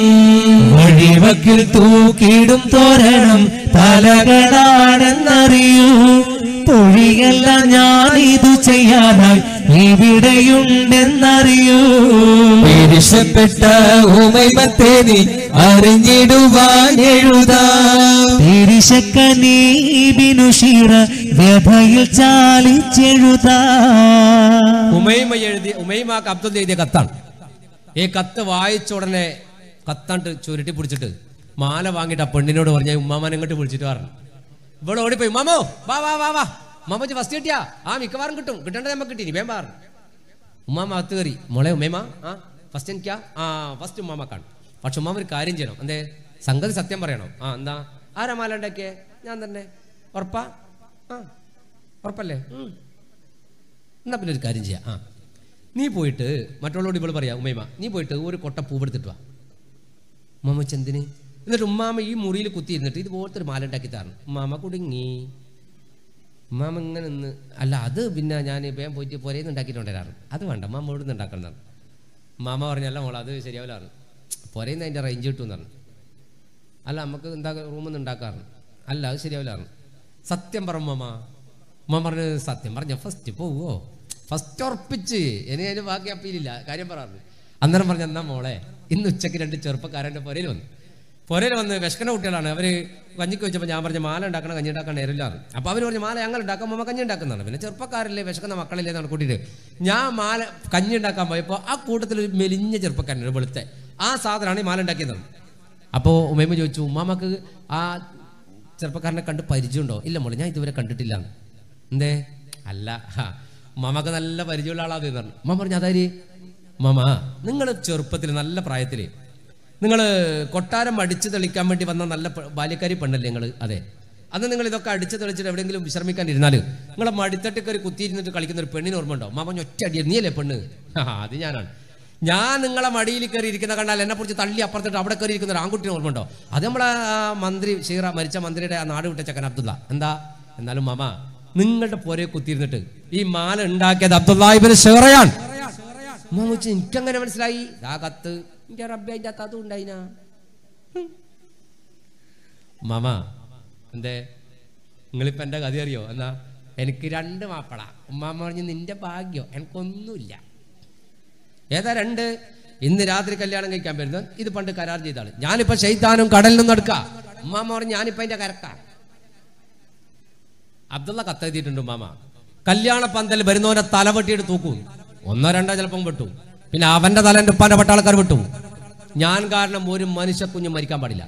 വഴിവക്കിൽ തൂക്കിടും തോരണം തലകളാണെന്നറിയൂ തൊഴിയല്ല ഞാനിതു ചെയ്യാനായി ഇവിടെയുണ്ടെന്നറിയൂ വിരശപ്പെട്ട ഉമൈമത്തെ നീ അറിഞ്ഞിടുവാൻ എഴുതാം തിരിശക്കനീബിനുഷിറ വ്യഥയിൽ ചാലിച്ചെഴുതാം ഉമൈമ എഴുതിയ ഉമൈമാക്ക് അബ്ദുൽ എഴുതിയ കത്താണ് ഈ കത്ത് വായിച്ച ഉടനെ കത്താണ്ട് ചുരുട്ടി പിടിച്ചിട്ട് മാല വാങ്ങിയിട്ട് ആ പെണ്ണിനോട് പറഞ്ഞു ഉമ്മാമനെ ഇങ്ങോട്ട് വിളിച്ചിട്ട് പറഞ്ഞു. ഇവിടെ ഓടിപ്പോയി മാമോ വാ വാ വാ വാ മാമോജി ഫസ്റ്റ് കിട്ടിയാ? ആ മിക്കവാറും കിട്ടും, കിട്ടേണ്ടത് നമുക്ക് കിട്ടി. വേം പറഞ്ഞു ഉമ്മാമ അകത്ത് കയറി. മോളെ ഉമ്മേമ്മ ആ ഫസ്റ്റ് എനിക്കാ? ആ ഫസ്റ്റ് ഉമ്മാമ കാണും. പക്ഷെ ഉമ്മാമ ഒരു കാര്യം ചെയ്യണം. എന്തേ? സംഗതി സത്യം പറയണോ? ആ എന്താ? ആരാ മാല ഉണ്ടാക്കിയേ? ഞാൻ തന്നെ. ഉറപ്പാ? ആ ഉറപ്പല്ലേ? എന്നാ പിന്നെ ഒരു കാര്യം ചെയ്യാം. ആ നീ പോയിട്ട് മറ്റുള്ളവരോട് ഇപ്പോൾ പറയാം ഉമ്മേമ്മ നീ പോയിട്ട് ഒരു കൊട്ട പൂവെടുത്തിട്ട് വാ. ഉമ്മാമ ചെന്തിന്? എന്നിട്ട് ഉമ്മാമ ഈ മുറിയിൽ കുത്തിയിരുന്നിട്ട് ഇതുപോലത്തെ ഒരു മാല ഉണ്ടാക്കി തരണം. ഉമ്മാമ കുടുങ്ങി. ഉമ്മാമ ഇങ്ങനെ നിന്ന് അല്ല അത് പിന്നെ ഞാൻ വേഗം പോയിട്ട് പുരയിന്ന് ഉണ്ടാക്കിയിട്ടുണ്ടായിരുന്നു. അത് വേണ്ട ഉമ്മാമ ഇവിടെ നിന്ന് ഉണ്ടാക്കണം. ഉമ്മാമ പറഞ്ഞല്ല മോളെ അത് ശരിയാവില്ല പറഞ്ഞു. പുരയിന്ന് അതിൻ്റെ റേഞ്ച് കിട്ടുമെന്ന് പറഞ്ഞു. അല്ല നമുക്ക് എന്താ റൂമിൽ നിന്ന് ഉണ്ടാക്കാറുണ്ട്. അല്ല അത് ശരിയാവില്ല പറഞ്ഞു. സത്യം പറ ഉമ്മാമ. ഉമ്മാമ പറഞ്ഞു സത്യം പറഞ്ഞ ഫസ്റ്റ് പോവോ? ഫസ്റ്റ് ഉറപ്പിച്ച് എനിക്ക് അതിന് ബാക്കി അപ്പീലില്ല. കാര്യം പറഞ്ഞു. അന്നേരം പറഞ്ഞു എന്നാ മോളെ ഇന്ന് ഉച്ചയ്ക്ക് രണ്ട് ചെറുപ്പക്കാരൻ്റെ പുരയിൽ വന്നു. പുരയിൽ വന്ന് വിശക്കുന്ന കുട്ടികളാണ്. അവർ കഞ്ഞിക്ക് വെച്ചപ്പോൾ ഞാൻ പറഞ്ഞ മാല ഉണ്ടാക്കണം, കഞ്ഞി ഉണ്ടാക്കണം നേരിലാണ്. അപ്പോൾ അവർ പറഞ്ഞു മാല ഞങ്ങൾ ഉണ്ടാക്കാം, അമ്മ കഞ്ഞി ഉണ്ടാക്കുന്നതാണ്. പിന്നെ ചെറുപ്പക്കാരല്ലേ വിശക്കുന്ന മക്കളില്ലേ എന്നാണ് കൂട്ടിയിട്ട് ഞാൻ മാല കഞ്ഞി ഉണ്ടാക്കാൻ പോയപ്പോൾ ആ കൂട്ടത്തിൽ ഒരു മെലിഞ്ഞ ചെറുപ്പക്കാരനൊരു വെളുത്തെ ആ സാധനമാണ് ഈ മാല ഉണ്ടാക്കിയതാണ്. അപ്പോൾ ഉമ്മേമ്മ ചോദിച്ചു ഉമ്മാമ്മക്ക് ആ ചെറുപ്പക്കാരനെ കണ്ട് പരിചയമുണ്ടോ? ഇല്ല മോളെ ഞാൻ ഇതുവരെ കണ്ടിട്ടില്ല. എന്തേ? അല്ല ഉമ്മാമ്മക്ക് നല്ല പരിചയമുള്ള ആളാന്ന് പറഞ്ഞു. ഉമ്മ പറഞ്ഞു അതാര്? ഉമ്മാമ നിങ്ങൾ ചെറുപ്പത്തിൽ നല്ല പ്രായത്തിൽ നിങ്ങൾ കൊട്ടാരം അടിച്ചു തെളിക്കാൻ വേണ്ടി വന്ന നല്ല ബാല്യക്കാരി പെണ്ണല്ലേ നിങ്ങൾ? അതെ. അന്ന് നിങ്ങൾ ഇതൊക്കെ അടിച്ചു തെളിച്ചിട്ട് എവിടെയെങ്കിലും വിശ്രമിക്കാൻ ഇരുന്നാൽ നിങ്ങളെ മടിത്തട്ട് കയറി കുത്തിയിരുന്നിട്ട് കളിക്കുന്ന ഒരു പെണ്ണിന് ഓർമ്മ ഉണ്ടോ? മാമഞ്ഞ ഒറ്റ അടിയ നീയല്ലേ പെണ്ണ്? ആ അത് ഞാനാണ്. ഞാൻ നിങ്ങളെ മടിയിൽ കയറി ഇരിക്കുന്ന കണ്ടാൽ എന്നെ കുറിച്ച് തള്ളി അപ്പുറത്തിട്ട് അവിടെ കയറി ഇരിക്കുന്ന ഒരു ആൺകുട്ടിന് ഓർമ്മ ഉണ്ടോ? അത് നമ്മളെ മന്ത്രി ഷീറ മരിച്ച മന്ത്രിയുടെ ആ നാട് വിട്ട ചക്കൻ അബ്ദുള്ള. എന്താ എന്നാലും മാമ നിങ്ങളുടെ പുരയെ കുത്തിയിരുന്നിട്ട് ഈ മാല ഉണ്ടാക്കിയത് അബ്ദുള്ള ഇബ്നു ഷീറയാണ്. എനിക്കങ്ങനെ മനസ്സിലായി. ആ കത്ത് എൻ്റെ റബ്ബി അതിൻ്റെ അകത്ത് അതും ഉണ്ടായിനാ. മാമ എന്തേ നിങ്ങളിപ്പോൾ എൻ്റെ കഥ അറിയോ? എന്നാ എനിക്ക് രണ്ട് മാപ്പിള. ഉമ്മാമ പറഞ്ഞ് നിൻ്റെ ഭാഗ്യം എനിക്കൊന്നുമില്ല. ഏതാ രണ്ട്? ഇന്ന് രാത്രി കല്യാണം കഴിക്കാൻ പറ്റുന്ന ഇത് പണ്ട് കരാർ ചെയ്താണ്. ഞാനിപ്പോൾ ശൈത്താനും കടലിൽ നിന്ന് എടുക്കാം. ഉമ്മാമ പറഞ്ഞ് ഞാനിപ്പോൾ അതിൻ്റെ കരക്കാം. അബ്ദുള്ള കത്തെഴുതിയിട്ടുണ്ട് ഉമ്മാമ കല്യാണ പന്തൽ വരുന്നവനെ തലവെട്ടിയിട്ട് തൂക്കും. ഒന്നോ രണ്ടോ ചിലപ്പം വെട്ടും. പിന്നെ അവൻ്റെ തല എൻ്റെ ഉപ്പാൻ്റെ പട്ടാളക്കാർ വിട്ടു. ഞാൻ കാരണം ഒരു മനുഷ്യ കുഞ്ഞും മരിക്കാൻ പാടില്ല.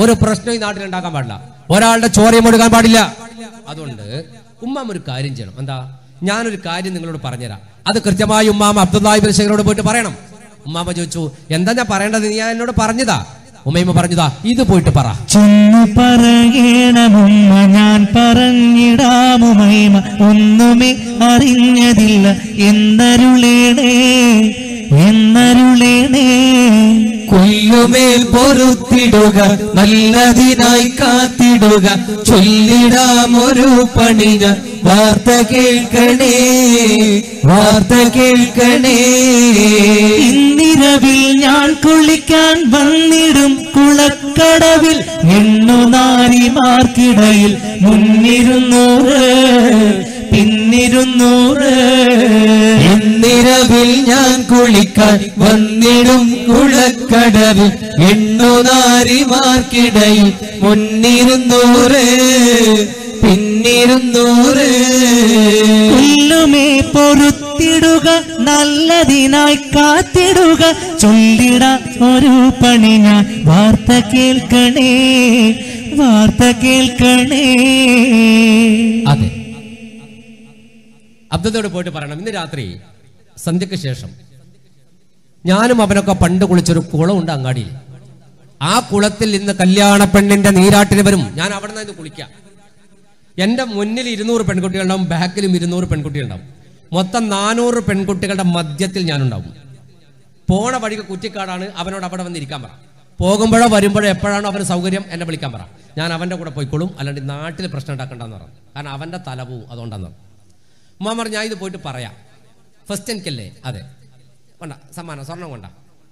ഒരു പ്രശ്നം ഈ നാട്ടിൽ ഉണ്ടാക്കാൻ പാടില്ല. ഒരാളുടെ ചോരയും ഒടുക്കാൻ പാടില്ല. അതുകൊണ്ട് ഉമ്മാമ ഒരു കാര്യം ചെയ്യണം. എന്താ? ഞാനൊരു കാര്യം നിങ്ങളോട് പറഞ്ഞുതരാം. അത് കൃത്യമായി ഉമ്മാമ അബ്ദുള്ള ഇബ്നു ഷീറയോട് പോയിട്ട് പറയണം. ഉമ്മാമ ചോദിച്ചു എന്താ ഞാൻ പറയേണ്ടത്? നീ എന്നോട് പറഞ്ഞതാ? ഉമ്മ പറഞ്ഞതാ ഇത് പോയിട്ട് പറ. ചൊന്നു പറയണമുമ്മ ഞാൻ പറഞ്ഞിടാമുമ്മ ഒന്നുമേ അറിഞ്ഞതില്ല എന്നരുളേണേ എന്നരുളേണേ. കൊല്ലുമേൽ പൊറുത്തിടുക നല്ലതിനായി കാത്തിടുക ചൊല്ലിടാമൊരു പണിത വാർത്ത കേൾക്കണേ വാർത്ത കേൾക്കണേ. ഇന്നിരവിൽ ഞാൻ കുളിക്കാൻ വന്നിടും കുളക്കടവിൽ എണ്ണു നാരിമാർക്കിടയിൽ മുന്നിരുന്നൂറ് പിന്നിരുന്നൂറ്. എന്നിരവിൽ ഞാൻ കുളിക്കാൻ വന്നിടും കുളക്കടവിൽ എണ്ണു നാരിമാർക്കിടയിൽ മുന്നിരുന്നൂറ് പിന്നിരുന്നൂറ്. കൊല്ലുമേ പൊറുത്തിടുക നല്ലതിനായി കാത്തിടുക ചൊല്ലിട ഒരു പണി ഞാൻ വാർത്ത കേൾക്കണേ വാർത്ത കേൾക്കണേ. അതെ അബ്ദുള്ളയോട് പോയിട്ട് പറയണം ഇന്ന് രാത്രി സന്ധ്യക്ക് ശേഷം ഞാനും അവനൊക്കെ പണ്ട് കുളിച്ചൊരു കുളമുണ്ട് അങ്ങാടിയിൽ. ആ കുളത്തിൽ ഇന്ന് കല്യാണ പെണ്ണിന്റെ നീരാട്ടിന് വരും. ഞാൻ അവിടെ നിന്ന് കുളിക്കാം. എൻ്റെ മുന്നിൽ 200 പെൺകുട്ടികളുണ്ടാവും, ബാക്കിലും 200 പെൺകുട്ടികളുണ്ടാവും. മൊത്തം 400 പെൺകുട്ടികളുടെ മധ്യത്തിൽ ഞാനുണ്ടാവും. പോണ വഴിക്ക് കുറ്റിക്കാടാണ്. അവനോട് അവിടെ വന്നിരിക്കാൻ പറ. പോകുമ്പോഴോ വരുമ്പോഴോ എപ്പോഴാണോ അവന് സൗകര്യം എന്നെ വിളിക്കാൻ പറ. ഞാൻ അവൻ്റെ കൂടെ പോയിക്കോളും. അല്ലാണ്ട് നാട്ടിൽ പ്രശ്നം ഉണ്ടാക്കണ്ടെന്ന് പറഞ്ഞു. കാരണം അവൻ്റെ തല പോവും. അതുകൊണ്ടാന്ന് ഉമ്മാമ ഞാൻ ഇത് പോയിട്ട് പറയാം. ഫസ്റ്റ് എനിക്കല്ലേ? അതെ. വേണ്ട സമ്മാനം സ്വർണം കൊണ്ട.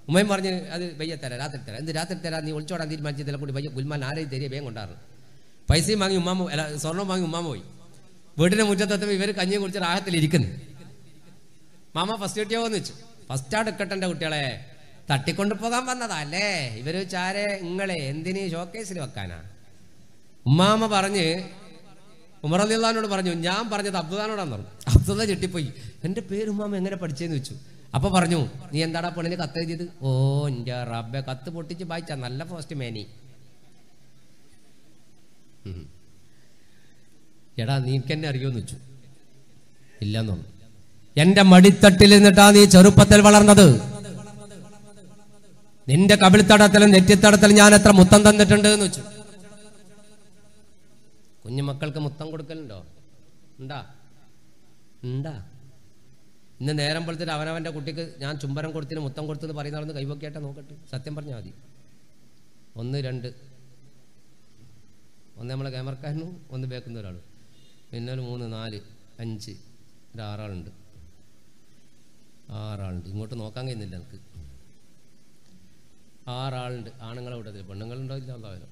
ഉമ്മയും പറഞ്ഞ് അത് വയ്യ തരാം രാത്രി തരാം. എന്ത് രാത്രി തരാം? നീ ഒളിച്ചോടാൻ തീരുമാനിച്ചതിലെ കൂടി വയ്യ ഗുൽമാൻ ആരെയും തരിക വേഗം കൊണ്ടായിരുന്നു. പൈസയും വാങ്ങി ഉമ്മാമ അല്ല സ്വർണം വാങ്ങി ഉമ്മാമ പോയി. വീട്ടിൻ്റെ മുറ്റത്തെത്തും ഇവർ കഞ്ഞിയും കുടിച്ച് രാഹത്തിലിരിക്കുന്നു. മാമ ഫസ്റ്റ് കിട്ടിയോ എന്ന് വെച്ചു. ഫസ്റ്റ് അടുക്കട്ടെൻ്റെ കുട്ടികളെ തട്ടിക്കൊണ്ട് പോകാൻ വന്നതാ അല്ലേ? ഇവർ ചാരെ ഇങ്ങളെ എന്തിന് ഷോക്കേസിൽ വെക്കാനാ? ഉമ്മാമ പറഞ്ഞ് ഉമർ റളിയല്ലാഹു അൻഹു പറഞ്ഞു ഞാൻ പറഞ്ഞത് അബ്ദുള്ളാനോടാന്ന് പറഞ്ഞു. അബ്ദുള്ള ചെട്ടിപ്പോയി. എൻ്റെ പേര് ഉമ്മാമ എങ്ങനെ പഠിച്ചെന്ന് വെച്ചു. अब पर नी ए पेड़ कत्त ओ रब्बे कत् പൊട്ടിച്ച് വായിച്ച നല്ല പോസ്റ്റ് മേനി എടാ നീക്കെന്നെ അറിയോന്ന് വെച്ചു ഇല്ലന്നോ എന്റെ മടിത്തട്ടിൽ നിന്നിട്ടാ നീ ചെറുപ്പത്തിൽ വളർന്നത് നിന്റെ കവിളിത്തടത്തിലും നെറ്റിത്തടത്തിലും ഞാൻ എത്ര മുത്തം തന്നിട്ടുണ്ട് എന്ന് വെച്ചു കുഞ്ഞു മക്കൾക്ക് മുത്തം കൊടുക്കലുണ്ടോ ഉണ്ടാ ഉണ്ടാ ഇന്ന നേരം പോലത്തെ അവനവന്റെ കുട്ടിക്ക് ഞാൻ ചുംബനം കൊടുത്തിന് മുത്തം കൊടുത്തെന്ന് പറയുന്നവരൊന്ന് കൈവൊക്കിയാട്ടാ നോക്കട്ടെ സത്യം പറഞ്ഞാൽ മതി ഒന്ന് രണ്ട് ഒന്ന് നമ്മളെ ക്യാമറക്കാരനും ഒന്ന് ബേക്കുന്ന ഒരാൾ പിന്നെ ഒരു 3 4 5 ഒരു 6 ആളുണ്ട് 6 ആളുണ്ട് ഇങ്ങോട്ട് നോക്കാൻ കഴിയുന്നില്ല നമുക്ക് 6 ആളുണ്ട് ആണുങ്ങളെ കൂട്ടത്തിൽ പെണ്ണുങ്ങൾ ഉണ്ടോ ഇല്ല അല്ലാഹുവേ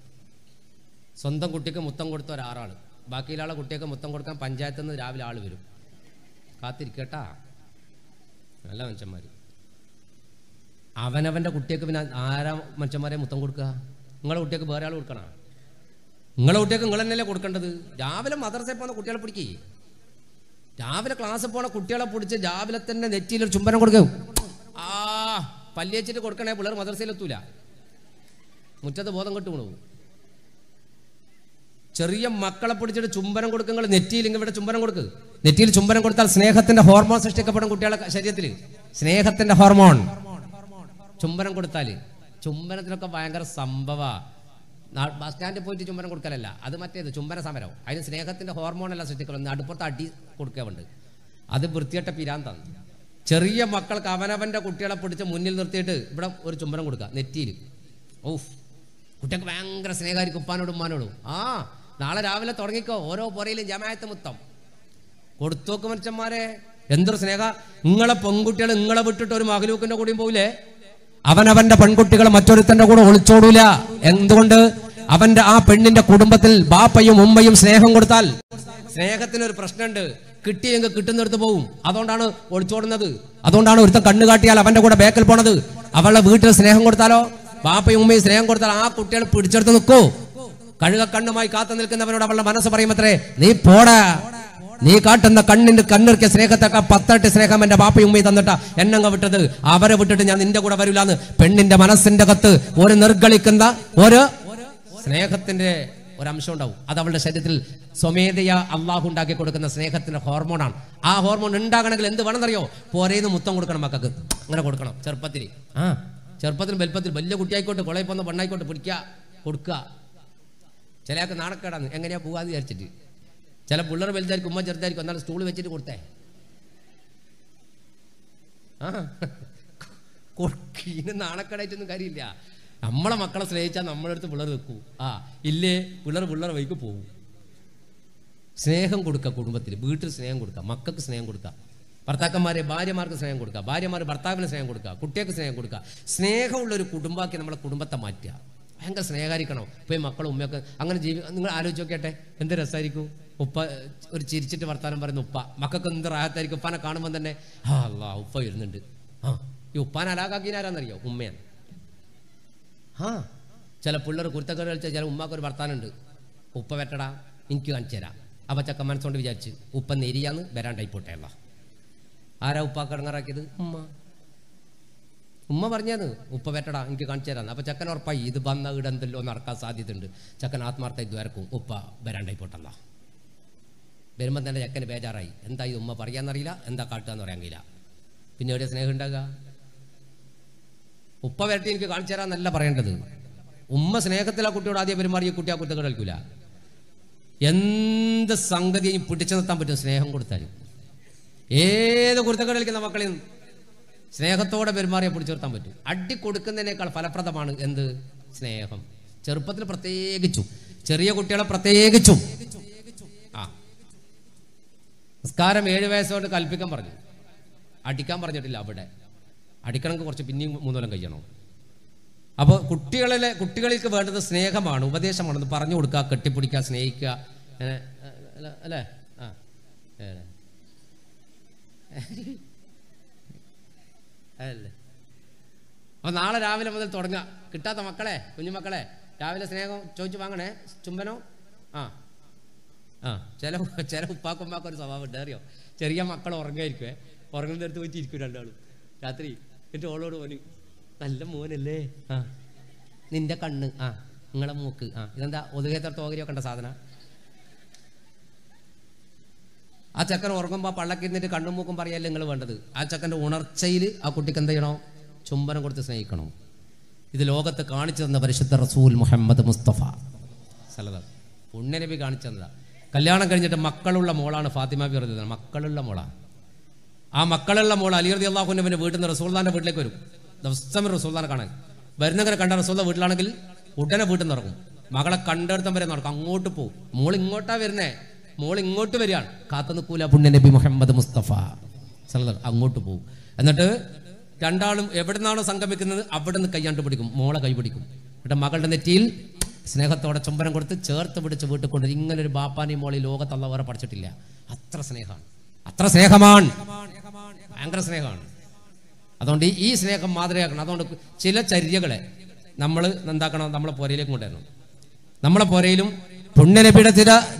സ്വന്തം കുട്ടിക്ക് മുത്തം കൊടുത്ത ഒരു 6 ആൾ ബാക്കിയുള്ള കുട്ടികൾക്ക് മുത്തം കൊടുക്കാൻ പഞ്ചായത്തിൽ നിന്ന് രാവിലെ ആൾ വരും കാത്തിരിക്കട്ടാ നല്ല മനുഷ്യന്മാർ അവനവൻ്റെ കുട്ടികൾക്ക് പിന്നെ ആരാ മനുഷ്യന്മാരെ മുത്തം കൊടുക്കുക നിങ്ങളെ കുട്ടികൾക്ക് വേറെ ആൾ കൊടുക്കണോ നിങ്ങളെ കുട്ടികൾക്ക് നിങ്ങൾ തന്നെയല്ലേ കൊടുക്കേണ്ടത് രാവിലെ മദ്രസയിൽ പോകുന്ന കുട്ടികളെ പിടിക്കുക രാവിലെ ക്ലാസ്സിൽ പോകുന്ന കുട്ടികളെ പിടിച്ച് രാവിലെ തന്നെ നെറ്റിയിൽ ഒരു ചുംബനം കൊടുക്കുക ആ പല്ലേച്ചിട്ട് കൊടുക്കണേ പിള്ളേർ മദ്രസയിൽ എത്തൂല മുറ്റത്ത് ബോധം കെട്ടു പോകും ചെറിയ മക്കളെ പിടിച്ചിട്ട് ചുംബനം കൊടുക്കുക നിങ്ങൾ നെറ്റിയിൽ ഇങ്ങ് ഇവിടെ ചുംബനം കൊടുക്കുക നെറ്റിയിൽ ചുംബനം കൊടുത്താൽ സ്നേഹത്തിന്റെ ഹോർമോൺ സൃഷ്ടിക്കപ്പെടും കുട്ടികളെ ശരീരത്തിൽ സ്നേഹത്തിന്റെ ഹോർമോൺ ചുംബനം കൊടുത്താൽ ചുംബനത്തിനൊക്കെ ഭയങ്കര സംഭവ ബസ് സ്റ്റാൻഡിൽ പോയിട്ട് ചുംബനം കൊടുക്കലല്ല അത് മറ്റേത് ചുംബന സമരവും അതിന് സ്നേഹത്തിന്റെ ഹോർമോൺ എല്ലാം സൃഷ്ടിക്കപ്പെടും അടുപ്പുറത്ത് അടി കൊടുക്കാറുണ്ട് അത് വൃത്തികെട്ട പിരാന്താണ് ചെറിയ മക്കൾക്ക് അവനവന്റെ കുട്ടികളെ പിടിച്ച് മുന്നിൽ നിർത്തിയിട്ട് ഇവിടെ ഒരു ചുംബനം കൊടുക്കുക നെറ്റിയിൽ ഔഫ് കുട്ടികൾക്ക് ഭയങ്കര സ്നേഹമായിരിക്കും ഉപ്പാനോടും ഉമ്മാനോടും ആ നാളെ രാവിലെ തുടങ്ങിക്കോ ഓരോ പുരയിലും ജമാഅത്ത് മുത്തം കൊടുത്തോക്ക് മനുഷ്യന്മാരെ എന്തൊരു സ്നേഹ നിങ്ങളെ പെൺകുട്ടികൾ നിങ്ങളെ വിട്ടിട്ട് ഒരു മഹ്ലൂക്കിന്റെ കൂടെയും പോവില്ലേ അവനവന്റെ പെൺകുട്ടികൾ മറ്റൊരുത്തന്റെ കൂടെ ഒളിച്ചോടൂല എന്തുകൊണ്ട് അവന്റെ ആ പെണ്ണിന്റെ കുടുംബത്തിൽ ബാപ്പയും ഉമ്മയും സ്നേഹം കൊടുത്താൽ സ്നേഹത്തിനൊരു പ്രശ്നമുണ്ട് കിട്ടിയെങ്കിൽ കിട്ടുന്നിടത്ത് പോവും അതുകൊണ്ടാണ് ഒളിച്ചോടുന്നത് അതുകൊണ്ടാണ് ഒരുത്തൻ കണ്ണു കാട്ടിയാൽ അവന്റെ കൂടെ ബേക്കിൽ പോണത് അവളുടെ വീട്ടിൽ സ്നേഹം കൊടുത്താലോ ബാപ്പയും ഉമ്മയും സ്നേഹം കൊടുത്താൽ ആ കുട്ടികൾ പിടിച്ചെടുത്ത് നിൽക്കൂ കഴുകക്കണ്ണുമായി കാത്തു നിൽക്കുന്നവനോട് അവളുടെ മനസ്സ് പറയുമത്രേ നീ പോടാ നീ കാട്ടുന്ന കണ്ണിന്റെ കണ്ണിറക്കിയ സ്നേഹത്തൊക്കെ 10 സ്നേഹം എന്റെ ബാപ്പയും ഉമ്മയും തന്നിട്ടാ എന്നങ്ങ് വിട്ടത് അവരെ വിട്ടിട്ട് ഞാൻ നിന്റെ കൂടെ വരില്ലാന്ന് പെണ്ണിന്റെ മനസ്സിന്റെ കത്ത് ഒരു നിർഗളിക്കുന്ന ഒരു സ്നേഹത്തിന്റെ ഒരംശം ഉണ്ടാവും അത് അവളുടെ ശരീരത്തിൽ സ്വമേധയാ അള്ളാഹു ഉണ്ടാക്കി കൊടുക്കുന്ന സ്നേഹത്തിന്റെ ഹോർമോണാണ് ആ ഹോർമോൺ ഉണ്ടാകണമെങ്കിൽ എന്ത് വേണമെന്നറിയോ പോരേന്ന് മുത്തം കൊടുക്കണം മക്കൾക്ക് അങ്ങനെ കൊടുക്കണം ചെറുപ്പത്തിൽ ആ ചെറുപ്പത്തിൽ വലുപ്പത്തിൽ വലിയ കുട്ടിയായിക്കോട്ടെ കൊളയിൽ പോകുന്ന പെണ്ണായിക്കോട്ടെ പിടിക്കുക കൊടുക്കുക ചിലയാൾക്ക് നാണക്കേടാന്ന് എങ്ങനെയാ പോകാന്ന് വിചാരിച്ചിട്ട് ചില പിള്ളേർ വലുതായിരിക്കും ഉമ്മ ചെറുതായിരിക്കും എന്നാലും സ്റ്റൂൾ വെച്ചിട്ട് കൊടുത്തേ ആ കൊടുക്കീന് നാണക്കടായിട്ടൊന്നും കാര്യമില്ല നമ്മളെ മക്കളെ സ്നേഹിച്ചാൽ നമ്മളെടുത്ത് പിള്ളേർ വെക്കൂ ആ ഇല്ലേ പിള്ളേർ വൈക്ക് പോവും സ്നേഹം കൊടുക്കുക കുടുംബത്തിൽ വീട്ടിൽ സ്നേഹം കൊടുക്കുക മക്കൾക്ക് സ്നേഹം കൊടുക്കുക ഭർത്താക്കന്മാരെ ഭാര്യമാർക്ക് സ്നേഹം കൊടുക്കുക ഭാര്യമാർ ഭർത്താവിന് സ്നേഹം കൊടുക്കുക കുട്ടികൾക്ക് സ്നേഹം കൊടുക്കുക സ്നേഹമുള്ളൊരു കുടുംബമാക്കി നമ്മളെ കുടുംബത്തെ മാറ്റുക ഭയങ്കര സ്നേഹമായിരിക്കണം പോയി മക്കളും ഉമ്മയൊക്കെ അങ്ങനെ നിങ്ങൾ ആലോചിച്ച് നോക്കട്ടെ എന്ത് രസമായിരിക്കും ഉപ്പ ഒരു ചിരിച്ചിട്ട് വർത്താനം പറയുന്ന ഉപ്പ മക്കൾക്ക് എന്ത് റാഹത്തായിരിക്കും ഉപ്പാനെ കാണുമ്പോൾ തന്നെ ആ അല്ലാ ഉപ്പ വരുന്നുണ്ട് ആ ഈ ഉപ്പാനെ അലാഖാക്കിനാരാന്നറിയോ ഉമ്മയാണ് ആ ചില പിള്ളേർ കുരുത്തക്കേട് കളിച്ചാൽ ചില ഉമ്മാക്കൊരു വർത്താനുണ്ട് ഉപ്പ വെട്ടടാ എനിക്ക് കാണിച്ചു തരാം അപ്പം ചക്ക മനസ്സുകൊണ്ട് വിചാരിച്ച് ഉപ്പ നെരിയാന്ന് വരാണ്ടായിപ്പോട്ടെ അല്ല ആരാ ഉപ്പ കിടങ്ങറാക്കിയത് ഉമ്മ ഉമ്മ പറഞ്ഞത് ഉപ്പ വെട്ടടാ എനിക്ക് കാണിച്ചു തരാന്ന് അപ്പം ചക്കൻ ഉറപ്പായി ഇത് വന്ന ഇടന്തല്ലോ നടക്കാൻ സാധ്യതയുണ്ട് ചക്കൻ ആത്മാർത്ഥമായി ദ്വാരക്കും ഉപ്പ വരാണ്ടായിപ്പോട്ടല്ല വരുമ്പം തന്നെ ചക്കന് ബേജാറായി എന്താ ഈ ഉമ്മ പറയാന്നറിയില്ല എന്താ കാട്ടുകയെന്ന് പറയാൻ കഴിയില്ല പിന്നെ എവിടെ സ്നേഹം ഉണ്ടാകുക ഉപ്പ വരട്ടി എനിക്ക് കാണിച്ചു തരാന്നല്ല പറയേണ്ടത് ഉമ്മ സ്നേഹത്തിൽ ആ കുട്ടിയോട് ആദ്യം പെരുമാറി ഈ കുട്ടി ആ കുട്ടികൾ കളിക്കൂല എന്ത് സംഗതിയും പിടിച്ചു നിർത്താൻ പറ്റും സ്നേഹം കൊടുത്താലും ഏത് കുരുത്തക്കേട് കളിക്കുന്ന മക്കളെയും സ്നേഹത്തോടെ പെരുമാറിയെ പിടിച്ചു നിർത്താൻ പറ്റും അടി കൊടുക്കുന്നതിനേക്കാൾ ഫലപ്രദമാണ് എന്ത് സ്നേഹം ചെറുപ്പത്തിൽ പ്രത്യേകിച്ചും ചെറിയ കുട്ടികളെ പ്രത്യേകിച്ചും ആ നിസ്കാരം 7 വയസ്സോട് കൽപ്പിക്കാൻ പറഞ്ഞു അടിക്കാൻ പറഞ്ഞിട്ടില്ല അവിടെ അടിക്കണമെങ്കിൽ കുറച്ച് പിന്നെയും 3 കൊല്ലം കഴിയണം അപ്പോൾ കുട്ടികൾക്ക് വേണ്ടത് സ്നേഹമാണ് ഉപദേശമാണെന്ന് പറഞ്ഞു കൊടുക്കുക കെട്ടിപ്പിടിക്കുക സ്നേഹിക്കുക അല്ലേ ആ അല്ലേ അപ്പം നാളെ രാവിലെ മുതൽ തുടങ്ങാം കിട്ടാത്ത മക്കളെ കുഞ്ഞുമക്കളെ രാവിലെ സ്നേഹം ചോദിച്ചു വാങ്ങണേ ചുംബനോ ആ ആ ചില ഉപ്പാക്കുമ്പാക്കൊരു സ്വഭാവം ഉണ്ട് അറിയോ ചെറിയ മക്കൾ ഉറങ്ങായിരിക്കുവേ ഉറങ്ങുന്നിടത്ത് പോയിട്ട് ഇരിക്കും രണ്ടാളും രാത്രി എൻ്റെ ഓളോട് പറഞ്ഞു, നല്ല മോനല്ലേ, ആ നിൻ്റെ കണ്ണ്, ആ നിങ്ങളെ മൂക്ക്, ആ ഇതെന്താ ഒതുകേത്ര തോകരിയോ കണ്ട സാധന. ആ ചക്കൻ ഉറങ്ങുമ്പോൾ ആ പള്ളക്കിരുന്നിട്ട് കണ്ണും മൂക്കും പറയാല്ലേ നിങ്ങൾ വേണ്ടത്. ആ ചക്കൻ്റെ ഉണർച്ചയിൽ ആ കുട്ടിക്ക് എന്ത് ചെയ്യണോ? ചുംബനം കൊടുത്ത് സ്നേഹിക്കണം. ഇത് ലോകത്ത് കാണിച്ചു തന്ന പരിശുദ്ധ റസൂൽ മുഹമ്മദ് മുസ്തഫ സല്ലല്ലാഹു പുണ്യനബി കാണിച്ചു തന്നതാ. കല്യാണം കഴിഞ്ഞിട്ട് മക്കളുള്ള മോളാണ് ഫാത്തിമ ബി റളിയല്ലാഹു അൻഹ. മക്കളുള്ള മോളാണ്. ആ മക്കളുള്ള മോൾ അലി റളിയല്ലാഹു അൻഹുവിൻ്റെ വീട്ടിൽ നിന്ന് റസൂലുള്ളാഹിൻ്റെ വീട്ടിലേക്ക് വരും. ദിവസം റസൂലുള്ളാഹിനെ കാണാൻ വരുന്നങ്ങനെ കണ്ട റസൂലുള്ളാഹി വീട്ടിലാണെങ്കിൽ ഉടനെ വീട്ടിൽ നിന്ന് ഇറങ്ങും. മകളെ കണ്ടെടുത്തം വരെ നടക്കും, അങ്ങോട്ട് പോകും. മോൾ ഇങ്ങോട്ടാണ് വരുന്നേ, മോൾ ഇങ്ങോട്ട് വരികയാണ്. കാത്തു നിൽക്കൂല പുണ്യനബി മുഹമ്മദ് മുസ്തഫ സല്ലല്ലാഹു അങ്ങോട്ട് പോകും. എന്നിട്ട് രണ്ടാളും എവിടെ നിന്നാണോ സംഗമിക്കുന്നത് അവിടെ നിന്ന് കൈയാണ്ട് പിടിക്കും, മോളെ കൈ പിടിക്കും. എന്നിട്ട് മകളുടെ നെറ്റിയിൽ സ്നേഹത്തോടെ ചുംബനം കൊടുത്ത് ചേർത്ത് പിടിച്ച് വീട്ടിൽ കൊണ്ടുവരും. ഇങ്ങനൊരു ബാപ്പാനെയും മോളി ലോകത്തുള്ള വേറെ പഠിച്ചിട്ടില്ല. അത്ര സ്നേഹമാണ്, അത്ര സ്നേഹമാണ്, ഭയങ്കര സ്നേഹമാണ്. അതുകൊണ്ട് ഈ സ്നേഹം മാതൃകയാക്കണം. അതുകൊണ്ട് ചില ചര്യകളെ നമ്മൾ എന്താക്കണം, നമ്മളെ പുരയിലേക്ക് കൊണ്ടുവരണം. നമ്മളെ പുരയിലും പുണ്യനബിയുടെ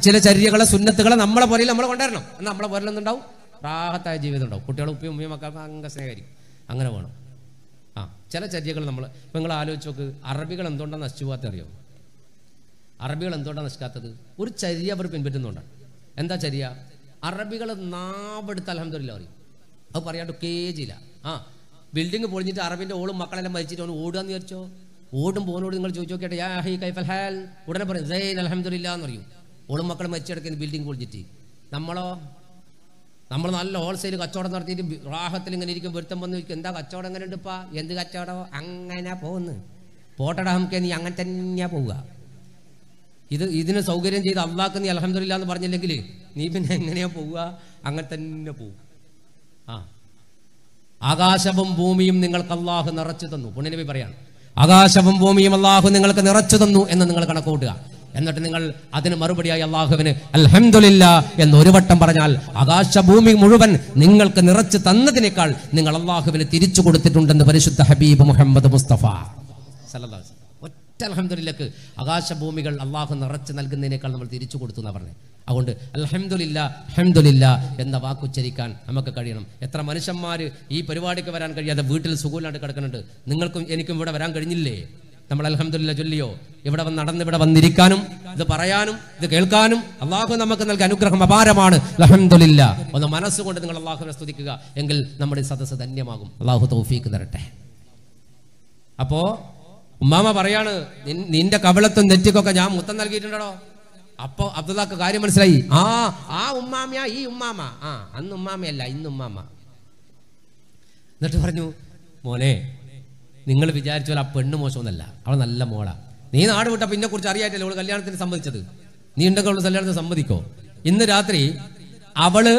ചില ചര്യകളെ സുന്നത്തുകളെ നമ്മളെ പുരയിൽ നമ്മൾ കൊണ്ടുവരണം. എന്നാൽ നമ്മളെ പുരയിൽ എന്തുണ്ടാവും? റാഹത്തായ ജീവിതം ഉണ്ടാവും. കുട്ടികളും ഉപ്പയും ഉമ്മയും മക്കൾ ഭയങ്കര സ്നേഹമായിരിക്കും. അങ്ങനെ വേണം. ആ ചില ചര്യകൾ നമ്മൾ ഇപ്പം നിങ്ങൾ ആലോചിച്ച് നോക്ക്. അറബികൾ എന്തുകൊണ്ടാണ് നശിച്ചുപോകാത്ത അറിയോ? അറബികൾ എന്തുകൊണ്ടാണ് നശിക്കാത്തത്? ഒരു ചര്യ അവർ പിൻപറ്റുന്നുകൊണ്ടാണ്. എന്താ ചര്യ? അറബികൾ നാവെടുത്ത് അൽഹംദുലില്ലാഹ് അറിയും, അത് പറയാണ്ട് കേജില്ല. ആ ബിൽഡിംഗ് പൊളിഞ്ഞിട്ട് അറബിൻ്റെ ഓളും മക്കളെല്ലാം മരിച്ചിട്ട് അവന് ഓടുകയെന്ന് വിചാരിച്ചോ. ഓടും പോനോട് നിങ്ങൾ ചോദിച്ചു നോക്കിയിട്ട് യാ ഹൈ കൈഫൽ ഹാൽ ഉടനെ പറയും സൈൻ അൽഹംദുലില്ലാഹ് എന്ന് പറയും. ഓളും മക്കൾ മരിച്ചെടുക്കുന്ന ബിൽഡിംഗ് പൊളിച്ചിട്ട്. നമ്മൾ നല്ല ഹോൾസെയിൽ കച്ചവടം നടത്തിയിട്ട് റാഹത്തിൽ ഇങ്ങനെ ഇരിക്കും. വൃത്തം വന്ന് ചോദിക്കും എന്താ കച്ചവടം എങ്ങനെ ഉണ്ട് ഇപ്പാ? എന്ത് കച്ചവടമോ അങ്ങനെ പോകുന്നു പോട്ടടാ നമുക്ക്, നീ അങ്ങനെ തന്നെയാ പോവുക. ഇതിന് സൗകര്യം ചെയ്ത് അള്ളാഹ് നീ അൽഹംദുലില്ലാഹ് എന്ന് പറഞ്ഞില്ലെങ്കിൽ നീ പിന്നെ എങ്ങനെയാ പോവുക? അങ്ങനെ തന്നെ പോവും. ആ ആകാശവും ഭൂമിയും നിങ്ങൾക്ക് അള്ളാഹു നിറച്ചു തന്നു. പുണ്യനബി പറയാണ്, ആകാശവും ഭൂമിയും അള്ളാഹു നിങ്ങൾക്ക് നിറച്ചു തന്നു എന്ന് നിങ്ങൾ കണക്ക് കൂട്ടുക. എന്നിട്ട് നിങ്ങൾ അതിന് മറുപടിയായി അള്ളാഹുവിന് അൽഹംദുലില്ലാഹ് എന്ന് ഒരു വട്ടം പറഞ്ഞാൽ ആകാശഭൂമി മുഴുവൻ നിങ്ങൾക്ക് നിറച്ചു തന്നതിനേക്കാൾ നിങ്ങൾ അള്ളാഹുവിന് തിരിച്ചു കൊടുത്തിട്ടുണ്ടെന്ന് പരിശുദ്ധ ഹബീബ് മുഹമ്മദ് മുസ്തഫ സല്ലല്ലാഹു അലൈഹി വസല്ലം. ഒറ്റ അൽഹംദുലില്ലാഹ് ആകാശഭൂമികൾ അള്ളാഹു നിറച്ചു നൽകുന്നതിനേക്കാൾ നമ്മൾ തിരിച്ചു കൊടുത്തു എന്നാണ് പറഞ്ഞത്. അതുകൊണ്ട് അൽഹംദുലില്ലാഹ് അൽഹംദുലില്ലാഹ് എന്ന വാക്കുച്ചരിക്കാൻ നമുക്ക് കഴിയണം. എത്ര മനുഷ്യന്മാർ ഈ പരിപാടിക്ക് വരാൻ കഴിയാതെ വീട്ടിൽ സുഖമില്ലാണ്ട് കിടക്കുന്നുണ്ട്. നിങ്ങൾക്കും എനിക്കും ഇവിടെ വരാൻ കഴിഞ്ഞില്ലേ? നമ്മൾ അൽഹംദുലില്ലാഹ് ചൊല്ലിയോ? ഇവിടെ വന്ന് നടന്ന് ഇവിടെ വന്നിരിക്കാനും ഇത് പറയാനും ഇത് കേൾക്കാനും അള്ളാഹു നമുക്ക് നൽകിയ അനുഗ്രഹം അപാരമാണ്. അൽഹംദുലില്ലാഹ് ഒന്ന് മനസ്സുകൊണ്ട് നിങ്ങൾ അള്ളാഹുവിനെ സ്തുതിക്കുക. എങ്കിൽ നമ്മുടെ സദസ്സ് ധന്യമാകും. അള്ളാഹു തൗഫീഖ് തരട്ടെ. അപ്പോ ഉമ്മാമ പറയാണ്, നിന്റെ കവളത്തും നെറ്റിക്കൊക്കെ ഞാൻ മുത്തം നൽകിയിട്ടുണ്ടോ? അപ്പൊ അബ്ദുള്ളക്ക് കാര്യം മനസ്സിലായി. ആ ആ ഉമ്മാമയാ ഈ ഉമ്മാമ, ആ അന്ന് ഉമ്മാമയല്ല ഇന്ന് ഉമ്മാമ. എന്നിട്ട് പറഞ്ഞു, മോനെ നിങ്ങൾ വിചാരിച്ച പോലെ ആ പെണ്ണ് മോശമൊന്നല്ല, അവൾ നല്ല മോളാ. നീ നാട് വിട്ട പിന്നെ കുറിച്ച് അറിയാറ്റില്ല. അവള് കല്യാണത്തിന് സമ്മതിച്ചത് നീ ഉണ്ടെങ്കിൽ അവള് കല്യാണത്തിന് സമ്മതിക്കോ? ഇന്ന് രാത്രി അവള്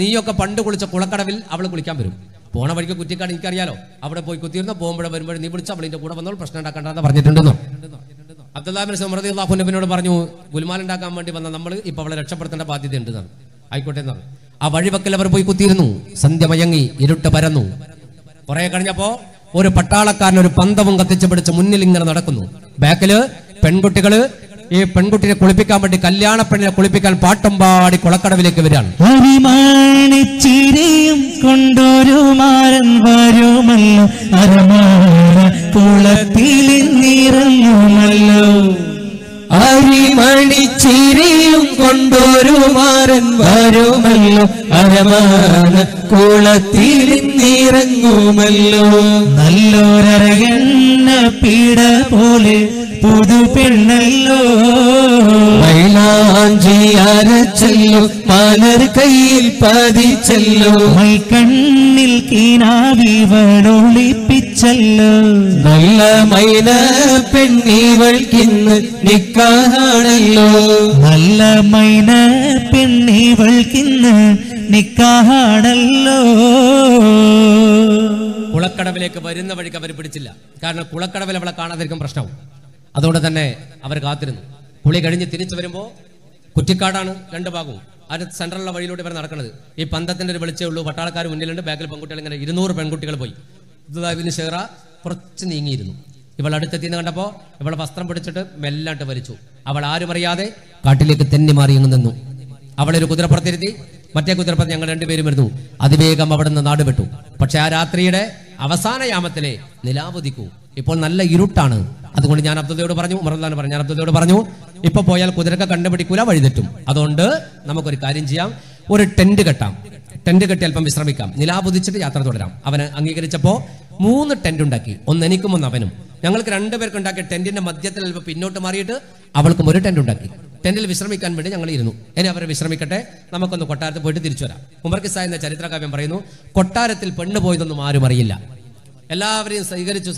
നീയൊക്കെ പണ്ട് കുളിച്ച കുളക്കടവിൽ അവള് കുളിക്കാൻ വരും. പോണ വഴിക്ക് കുറ്റിക്കാട് എനിക്കറിയാലോ. അവിടെ പോയി കുത്തിയിരുന്ന പോകുമ്പോഴേ വരുമ്പോഴും നീ വിളിച്ച് അവളിന്റെ കൂടെ വന്നോൾ, പ്രശ്നം ഉണ്ടാക്കണ്ടെന്ന് പറഞ്ഞിട്ടുണ്ടെന്നോ? അബ്ദുല്ലാഹിബ്നു ഉമർ റളിയല്ലാഹു അൻഹുവിനോട് പറഞ്ഞു, ഗുൽമാൽ ഉണ്ടാക്കാൻ വേണ്ടി വന്ന നമ്മൾ ഇപ്പൊ അവളെ രക്ഷപ്പെടുത്തേണ്ട ബാധ്യത ഉണ്ടെന്നാണ്. ആയിക്കോട്ടെ എന്നാണ്. ആ വഴിവക്കൽ അവർ പോയി കുത്തിയിരുന്നു. സന്ധ്യ മയങ്ങി, ഇരുട്ട് പരന്നു. കുറെ കഴിഞ്ഞപ്പോ ഒരു പട്ടാളക്കാരൻ ഒരു പന്തവും കത്തിച്ചു പിടിച്ച് മുന്നിൽ ഇങ്ങനെ നടക്കുന്നു. ബാക്കില് പെൺകുട്ടികള് ഈ പെൺകുട്ടിയെ കുളിപ്പിക്കാൻ വേണ്ടി, കല്യാണ പെണ്ണിനെ കുളിപ്പിക്കാൻ പാട്ടും പാടി കുളക്കടവിലേക്ക് വരികയാണ്. അരിമണിച്ചിരിയും കൊണ്ടൊരു മാരൻ വരുമല്ലോ, അരമാന കുളത്തിൽ നിറങ്ങുമല്ലോ. നല്ലൊരരകണ്ണ പീഡ പോലെ പുതു പെണ്ണല്ലോ, മൈലാഞ്ചി അരച്ചല്ലോ, മലർ കയ്യിൽ പതിച്ചല്ലോ, മൈ കണ്ണിൽ കിനാവി വണൊളിപ്പിച്ചല്ലോ. നല്ല മൈന പെണ്ണിവൾക്കിന്ന് നിക്കാഹാണല്ലോ, നല്ല മൈന പെണ്ണിവൾക്കിന്ന് നിക്കാഹാണല്ലോ. കുളക്കടവിലേക്ക് വരുന്ന വഴിക്ക് അവർ പിടിച്ചില്ല. കാരണം കുളക്കടവിൽ അവളെ കാണാതിരിക്കും പ്രശ്നവും. അതുകൊണ്ട് തന്നെ അവർ കാത്തിരുന്നു. പുളി കഴിഞ്ഞ് തിരിച്ചു വരുമ്പോൾ കുറ്റിക്കാടാണ് രണ്ട് ഭാഗവും. അതിന് സെൻട്രലുള്ള വഴിയിലൂടെ ഇവർ നടക്കുന്നത്. ഈ പന്തത്തിന്റെ ഒരു വെളിച്ചേ ഉള്ളൂ. പട്ടാളക്കാർ മുന്നിലുണ്ട്, ബാക്കിൽ പെൺകുട്ടികൾ. ഇങ്ങനെ 200 പെൺകുട്ടികൾ പോയി. അബ്ദുല്ലാഹിബ്നു ഷേറ കുറച്ച് നീങ്ങിയിരുന്നു. ഇവൾ അടുത്തെത്തിയെന്ന് കണ്ടപ്പോൾ ഇവളെ വസ്ത്രം പിടിച്ചിട്ട് മെല്ലാണ്ട് വലിച്ചു. അവൾ ആരും അറിയാതെ കാട്ടിലേക്ക് തെന്നി മാറി നിന്നു. അവളൊരു കുതിരപ്പുറത്തിരുത്തി മറ്റേ കുതിരപ്പുറത്ത് ഞങ്ങൾ രണ്ടുപേരും ഇരുന്നു. അതിവേഗം അവിടെ നിന്ന് നാടുവിട്ടു. പക്ഷെ ആ രാത്രിയുടെ അവസാന യാമത്തിലെ നിലാവുദിക്കൂ. ഇപ്പോൾ നല്ല ഇരുട്ടാണ്. അതുകൊണ്ട് ഞാൻ അബ്ദുള്ളയോട് പറഞ്ഞു, ഉമറുള്ളാനെ പറഞ്ഞു, ഞാൻ അബ്ദുള്ളയോട് പറഞ്ഞു, ഇപ്പൊ പോയാൽ കുതിരക്ക കണ്ടുപിടിക്കൂല, വഴിതെറ്റും. അതുകൊണ്ട് നമുക്കൊരു കാര്യം ചെയ്യാം, ഒരു ടെന്റ് കെട്ടാം. ടെന്റ് കെട്ടി അല്പം വിശ്രമിക്കാം, നിലാവുദിച്ചിട്ട് യാത്ര തുടരാം. അവന് അംഗീകരിച്ചപ്പോൾ 3 ടെന്റ് ഉണ്ടാക്കി, ഒന്ന് എനിക്കും ഒന്ന് അവനും. ഞങ്ങൾക്ക് രണ്ടുപേർക്ക് ഉണ്ടാക്കിയ ടെന്റിന്റെ മധ്യത്തിൽ അല്പം പിന്നോട്ട് മാറിയിട്ട് അവൾക്കും ഒരു ടെന്റ് ഉണ്ടാക്കി. ടെന്റിൽ വിശ്രമിക്കാൻ വേണ്ടി ഞങ്ങൾ ഇരുന്നു. ഇനി അവർ വിശ്രമിക്കട്ടെ, നമുക്കൊന്ന് കൊട്ടാരത്തിൽ പോയിട്ട് തിരിച്ചു വരാം. ഉമർ കിസ്സ എന്ന ചരിത്രകാവ്യം പറയുന്നു, കൊട്ടാരത്തിൽ പെണ്ണ് പോയതൊന്നും ആരും അറിയില്ല. എല്ലാവരെയും സ്വീകരിച്ചു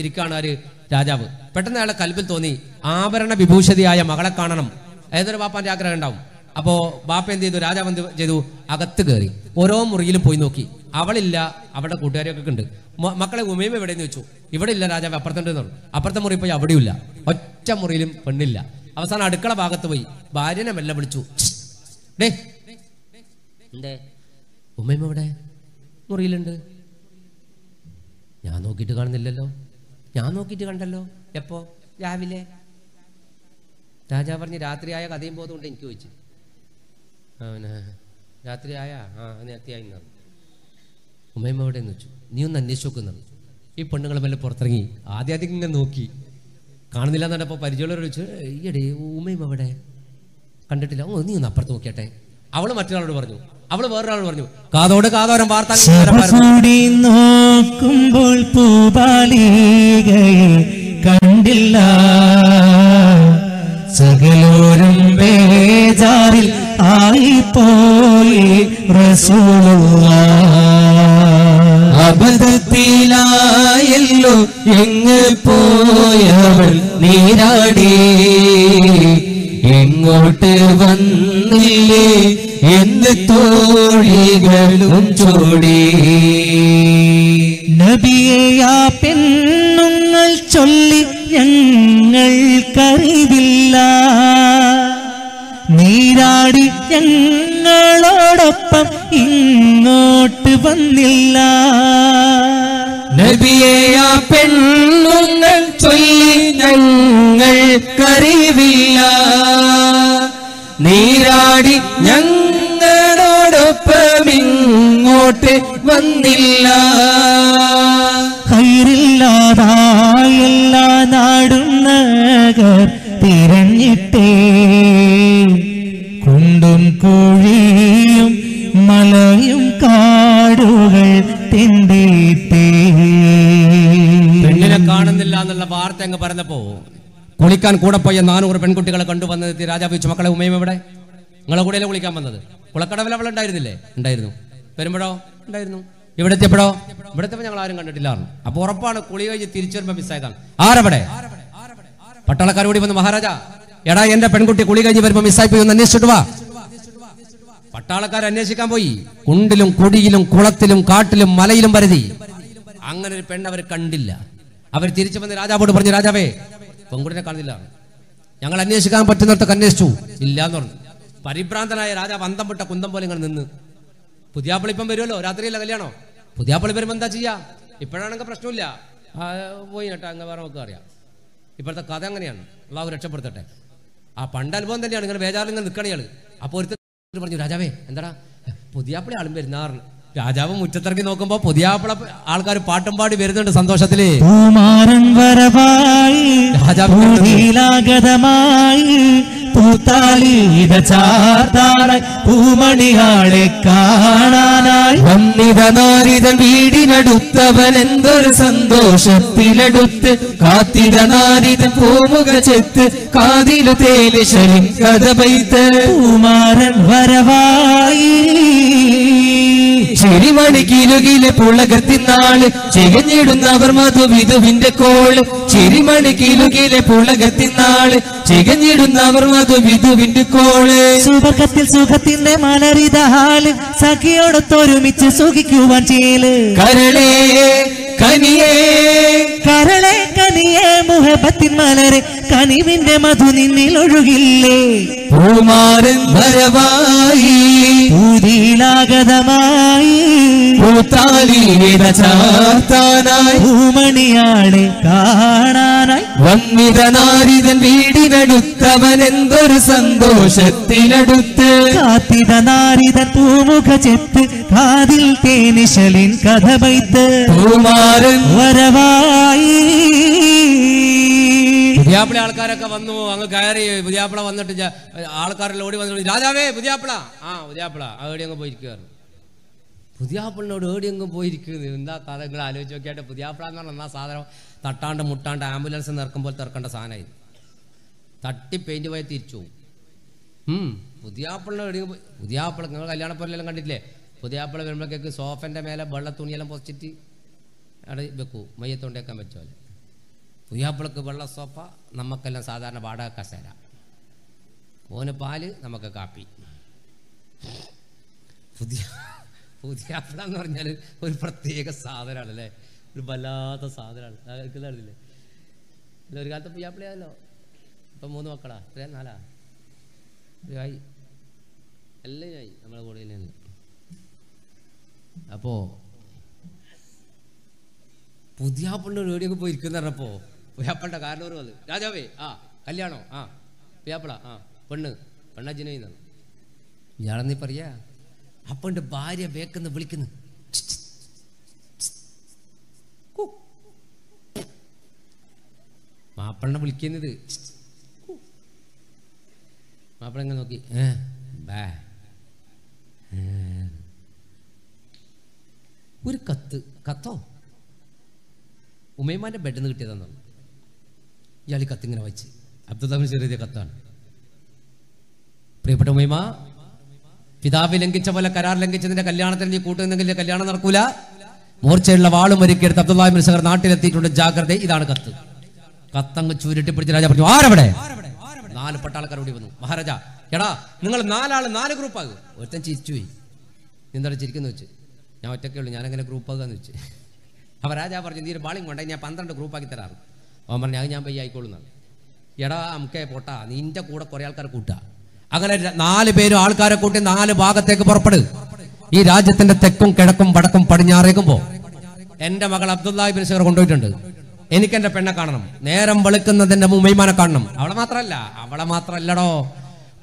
ഇരിക്കുകയാണ് ഒരു രാജാവ്. പെട്ടെന്ന് അയാളെ കൽബിൽ തോന്നി, ആഭരണ വിഭൂഷിതയായ മകളെ കാണണം, ഏതൊരു ബാപ്പാന്റെ ആഗ്രഹം ഉണ്ടാവും. അപ്പോൾ ബാപ്പ എന്ത് ചെയ്തു, രാജാവ് എന്ത് ചെയ്തു, അകത്ത് കയറി ഓരോ മുറിയിലും പോയി നോക്കി. അവളില്ല, അവളുടെ കൂട്ടുകാരിയൊക്കെ ഉണ്ട്. മക്കളെ ഉമേമ എവിടെയെന്ന് വെച്ചു, ഇവിടെ ഇല്ല രാജാവ്, അപ്പുറത്തുണ്ടെന്ന് പറഞ്ഞു. അപ്പുറത്തെ മുറി പോയി, അവിടെയില്ല. ഒറ്റ മുറിയിലും പെണ്ണില്ല. അവസാനം അടുക്കള ഭാഗത്ത് പോയി ഭാര്യനെ മെല്ലെ വിളിച്ചു, ഡേ ഉമേമ ഇവിടെ മുറിയിലുണ്ട്, ഞാൻ നോക്കിയിട്ട് കാണുന്നില്ലല്ലോ, ഞാൻ നോക്കിയിട്ട് കണ്ടല്ലോ എപ്പോ രാവിലെ. രാജാവ് പറഞ്ഞ്, രാത്രിയായ കഥയും ബോധം കൊണ്ട് എനിക്ക് ചോദിച്ചു. അവന് രാത്രിയായ ആ നേരത്തെയായി ഉമേമ എവിടെയെന്ന് വെച്ചു, നീ ഒന്ന് അന്വേഷിച്ചു നോക്കുന്നത്. ഈ പെണ്ണുങ്ങൾ മെല്ലെ പുറത്തിറങ്ങി ആദ്യം ഇങ്ങനെ നോക്കി, കാണുന്നില്ല എന്ന് പറഞ്ഞപ്പോൾ പരിചയമുള്ളവർ ചോദിച്ചു, ഈയിടെ ഉമേമ എവിടെ, കണ്ടിട്ടില്ല, ഓ നീ ഒന്ന് അപ്പുറത്ത് നോക്കിയാട്ടെ. അവള് മറ്റൊരാളോട് പറഞ്ഞു, അവള് വേറൊരാളോട് പറഞ്ഞു, കാതോട് കാതോരം വാർത്ത കണ്ടില്ല, സകലോരം ബേജാറിൽ ആയിപ്പോയി റസൂലുള്ളാഹ്, അബദ്ധത്തിലായല്ലോ എങ്ങ് പോയവൾ നീരാടി, എങ്ങോട്ട് വന്നില്ലേ എന്ത് തോഴികളും ചോടി. നബിയെയാ പെണ്ണുങ്ങൾ ചൊല്ലി ഞങ്ങൾ കരുതില്ല, നീരാടി ഞങ്ങളോടൊപ്പം ഇങ്ങോട്ട് വന്നില്ല. നബിയെയാ പെണ്ണുങ്ങൾ ചൊല്ലി ഞങ്ങൾ കരുതില്ല, നീരാടി ഞങ്ങളോടൊപ്പം ഇങ്ങോട്ട് വന്നില്ല. കയറില്ലാതായല്ല നാടുന്നകർ തിരഞ്ഞിട്ടേ, കുണ്ടും കുഴിയും മലയും കാടുകൾ തിണ്ടിട്ടേ. പെണ്ണിനെ കാണുന്നില്ല എന്നുള്ള വാർത്ത അങ്ങ് പറഞ്ഞപ്പോ കുളിക്കാൻ കൂടെ പോയ 400 പെൺകുട്ടികളെ കണ്ടുവന്നെത്തി രാജാവ് ചോദിച്ചു, മക്കളെ ഉമേമ എവിടെ, നിങ്ങളെ കൂടെയല്ലേ കുളിക്കാൻ വന്നത്, കുളക്കടവിൽ അവൾ ഉണ്ടായിരുന്നില്ലേ, ഉണ്ടായിരുന്നു, വരുമ്പോഴോ ഉണ്ടായിരുന്നു, ഇവിടെത്തിയപ്പോഴോ ഇവിടെത്തിയപ്പോൾ ഞങ്ങൾ ആരും കണ്ടിട്ടില്ലായിരുന്നു. അപ്പൊ ഉറപ്പാണ് കുളി കഴിഞ്ഞ് തിരിച്ചു വരുമ്പോൾ മിസ്സായതാണ്. ആരവിടെ പട്ടാളക്കാർ കൂടി വന്നു, മഹാരാജ എടാ എന്റെ പെൺകുട്ടി കുളി കഴിഞ്ഞ് വരുമ്പോ മിസ്സായി പോയി, ഒന്ന് അന്വേഷിച്ചിട്ട് വാ. പട്ടാളക്കാർ അന്വേഷിക്കാൻ പോയി, കുണ്ടിലും കുടിയിലും കുളത്തിലും കാട്ടിലും മലയിലും പരതി. അങ്ങനെ ഒരു പെണ്ണ് അവർ കണ്ടില്ല. അവർ തിരിച്ചു വന്ന് രാജാവോട് പറഞ്ഞു, രാജാവേ പെൺകുട്ടിനെ കാണുന്നില്ല, ഞങ്ങൾ അന്വേഷിക്കാൻ പറ്റുന്നിടത്തൊക്കെ അന്വേഷിച്ചു, ഇല്ല എന്ന് പറഞ്ഞു. പരിഭ്രാന്തനായ രാജാവ് അന്തം വിട്ട കുന്തം പോലെ ഇങ്ങനെ നിന്ന്. പുതിയാപ്പളിപ്പം വരുമല്ലോ, രാത്രിയില്ല കല്യാണോ, പുതിയാപ്പളി വരുമ്പോൾ എന്താ ചെയ്യാ, ഇപ്പോഴാണെങ്കിൽ പ്രശ്നമില്ല, പോയി കേട്ടോ അങ്ങ് വേറെ നമുക്ക് അറിയാം. ഇപ്പോഴത്തെ കഥ അങ്ങനെയാണ്, അള്ളാഹു രക്ഷപ്പെടുത്തട്ടെ. ആ പണ്ട് അനുഭവം തന്നെയാണ്, ഇങ്ങനെ ബേജാറിൽ ഇങ്ങനെ നിൽക്കണയാള്. അപ്പോൾ ഒരുത്തർ പറഞ്ഞു, രാജാവേ എന്താടാ പുതിയാപ്പിളി ആളും വരുന്നാറിന്. രാജാവ് മുറ്റത്തിറങ്ങി നോക്കുമ്പോ പുതിയാപ്പിള ആൾക്കാർ പാട്ടും പാടി വരുന്നുണ്ട് സന്തോഷത്തില്. പൂമണിയാളെ കാണാനായി വന്നിതനാരിതൻ വീടിനടുത്തവൻ എന്തൊരു സന്തോഷത്തിലെടുത്ത് കാത്തിത നാരിതൻ പൂമുഖ ചെത്ത് കാതിലു തേലി ശരി കഥ പൈത്ത് പൂമാരൻ വരവായി ചിരിമണി കിലുകിലെ പുളകത്തിനാള് ചികഞ്ഞിടുന്നവർ മധുവിധുവിന്റെ കോള് ചിരിമണി കിലുകിലെ പുളകത്തിനാള് ചികഞ്ഞിടുന്നവർ മധുവിധുവിന്റെ കോള് സുഖത്തിൽ സുഖത്തിന്റെ മലരിതാള് സഖിയോടൊത്തൊരുമിച്ച് സുഖിക്കുവാൻ ചേല് കരളേ കനിയേ കരളേ കനിയേ മുഹബത്തിൻ മലരെ കനിവിന്റെ മധു നിന്നിൽ ഒഴുകില്ലേ പൂമാരൻ വരവായി പൂതിയിലാഗതമായി പൂമണിയാളെ കാണാനായി വന്നിതനാരിതൻ വീടിനടുത്തവനെന്തൊരു സന്തോഷത്തിനടുത്ത് കാത്തിതനാരിതൻ പൂമുഖചെത്ത് കാതിൽ തേനിശലിൻ കഥവൈത്ത് പൂമാരൻ വരവായി പുതിയാപ്പിള ആൾക്കാരൊക്കെ വന്നു അങ്ങ് കയറി പുതിയാപ്പിള വന്നിട്ട് ആൾക്കാരെല്ലാം ഓടി വന്നിട്ട് രാജാവേ പുതിയാപ്പിള ആ പുതിയാപ്പിള അവിടെ അങ്ങ് പോയിരിക്കുകയായിരുന്നു പുതിയാപ്പിളിനോട് എവിടെയെങ്കിലും പോയിരിക്കുന്നു എന്താ കഥ നിങ്ങൾ ആലോചിച്ച് നോക്കിയായിട്ട് പുതിയാപ്പിള എന്ന് പറഞ്ഞാൽ സാധനം തട്ടാണ്ട് മുട്ടാണ്ട് ആംബുലൻസ് നിറക്കുമ്പോൾ തിറക്കേണ്ട സാധനമായി തട്ടി പെയിൻറ്റ് പോയാൽ തിരിച്ചു പോകും പുതിയാപ്പിളിനെ എവിടെയെങ്കിലും പുതിയാപ്പിള നിങ്ങൾ കല്യാണപ്പുരലെല്ലാം കണ്ടിട്ടില്ലേ പുതിയാപ്പിള വരുമ്പോഴേക്ക് സോഫൻ്റെ മേലെ വെള്ള തുണിയെല്ലാം പൊച്ചിട്ട് അവിടെ വെക്കൂ മയ്യത്തൊണ്ടേക്കാൻ പറ്റുമല്ലോ പുതിയാപ്പിളക്ക് വെള്ള സോഫ നമുക്കെല്ലാം സാധാരണ വാടക കസേര ഓന് പാല് നമുക്ക് കാപ്പി പുതിയാപ്പിള എന്ന് പറഞ്ഞാൽ ഒരു പ്രത്യേക സാധനമാണ് അല്ലേ ഒരു വല്ലാത്ത സാധനമാണ് കേൾക്കുന്നതാണില്ലേ അല്ല ഒരു കാലത്ത് പുതിയാപ്പിളയാണല്ലോ ഇപ്പം 3 മക്കളാ ഇത്രേ 4 ആയി എല്ലാം ആയി നമ്മളെ കൂടെ അപ്പോൾ പുതിയാപ്പിളിൻ്റെ എവിടെയൊക്കെ പോയിരിക്കുന്ന പറഞ്ഞപ്പോൾ പുതിയാപ്പിളുടെ കാരണവർ വന്ന് രാജാവേ ആ കല്യാണോ ആ പുതിയാപ്പിള ആ പെണ്ണ് ജിനോയിന്നാണ് ഇയാളെന്നീ പറയാ അപ്പം എൻ്റെ ഭാര്യ വേക്കെന്ന് വിളിക്കുന്നു മാപ്പിളനെ വിളിക്കുന്നത് മാപ്പിള എങ്ങനെ നോക്കി ഒരു കത്തോ ഉമയമാൻ്റെ ബെഡിൽ നിന്ന് കിട്ടിയതാന്ന് പറഞ്ഞു ഇയാൾ ഈ കത്തിങ്ങനെ വായിച്ച് അബ്ദുൽ ചെറിയ കത്താണ് പ്രിയപ്പെട്ട ഉമയമാ പിതാവ് ലംഘിച്ച പോലെ കരാർ ലംഘിച്ചതിന്റെ കല്യാണത്തിന് നീ കൂട്ടുന്നെങ്കിൽ കല്യാണം നടക്കൂല മൂർച്ചയുള്ള വാളും ഒരുക്കിയെടുത്ത് അബ്ദുല്ലാഹിബ്നു സഖർ നാട്ടിലെത്തിയിട്ടുണ്ട് ജാഗ്രത ഇതാണ് കത്ത് കത്തങ്ങ് ചുരുട്ടി പിടിച്ച് രാജാ പറഞ്ഞു ആരവിടെ 4 പട്ടാളക്കാർ കൂടി വന്നു മഹാരാജാ എടാ നിങ്ങൾ 4 ആൾ 4 ഗ്രൂപ്പാകും ഒരുത്തൻ ചിരിച്ചുപോയി എന്താണ് ചിരിക്കുന്നു വെച്ച് ഞാൻ ഒറ്റയ്ക്കേ ഉള്ളൂ ഞാനങ്ങനെ ഗ്രൂപ്പാകാന്ന് വെച്ച് അപ്പം രാജാ പറഞ്ഞു നീ ഒരു ബാളിങ് കൊണ്ടേ ഞാൻ 12 ഗ്രൂപ്പാക്കി തരാറ് അവൻ പറഞ്ഞു അത് ഞാൻ പയ്യ ആയിക്കോളുന്നാണ് എടാ അമുക്കേ പോട്ടാ നിന്റെ കൂടെ കുറേ ആൾക്കാർ കൂട്ടുക അങ്ങനെ 4 പേരും ആൾക്കാരെ കൂട്ടി 4 ഭാഗത്തേക്ക് പുറപ്പെടും ഈ രാജ്യത്തിന്റെ തെക്കും കിഴക്കും വടക്കും പടിഞ്ഞാറേക്കുമ്പോ എന്റെ മകൾ അബ്ദുല്ലാ ഇബ്നു സഖർ കൊണ്ടുപോയിട്ടുണ്ട് എനിക്ക് എന്റെ പെണ്ണെ കാണണം നേരം വെളുക്കുന്നതിന്റെ ഉമൈമാനെ കാണണം അവളെ മാത്രല്ലടോ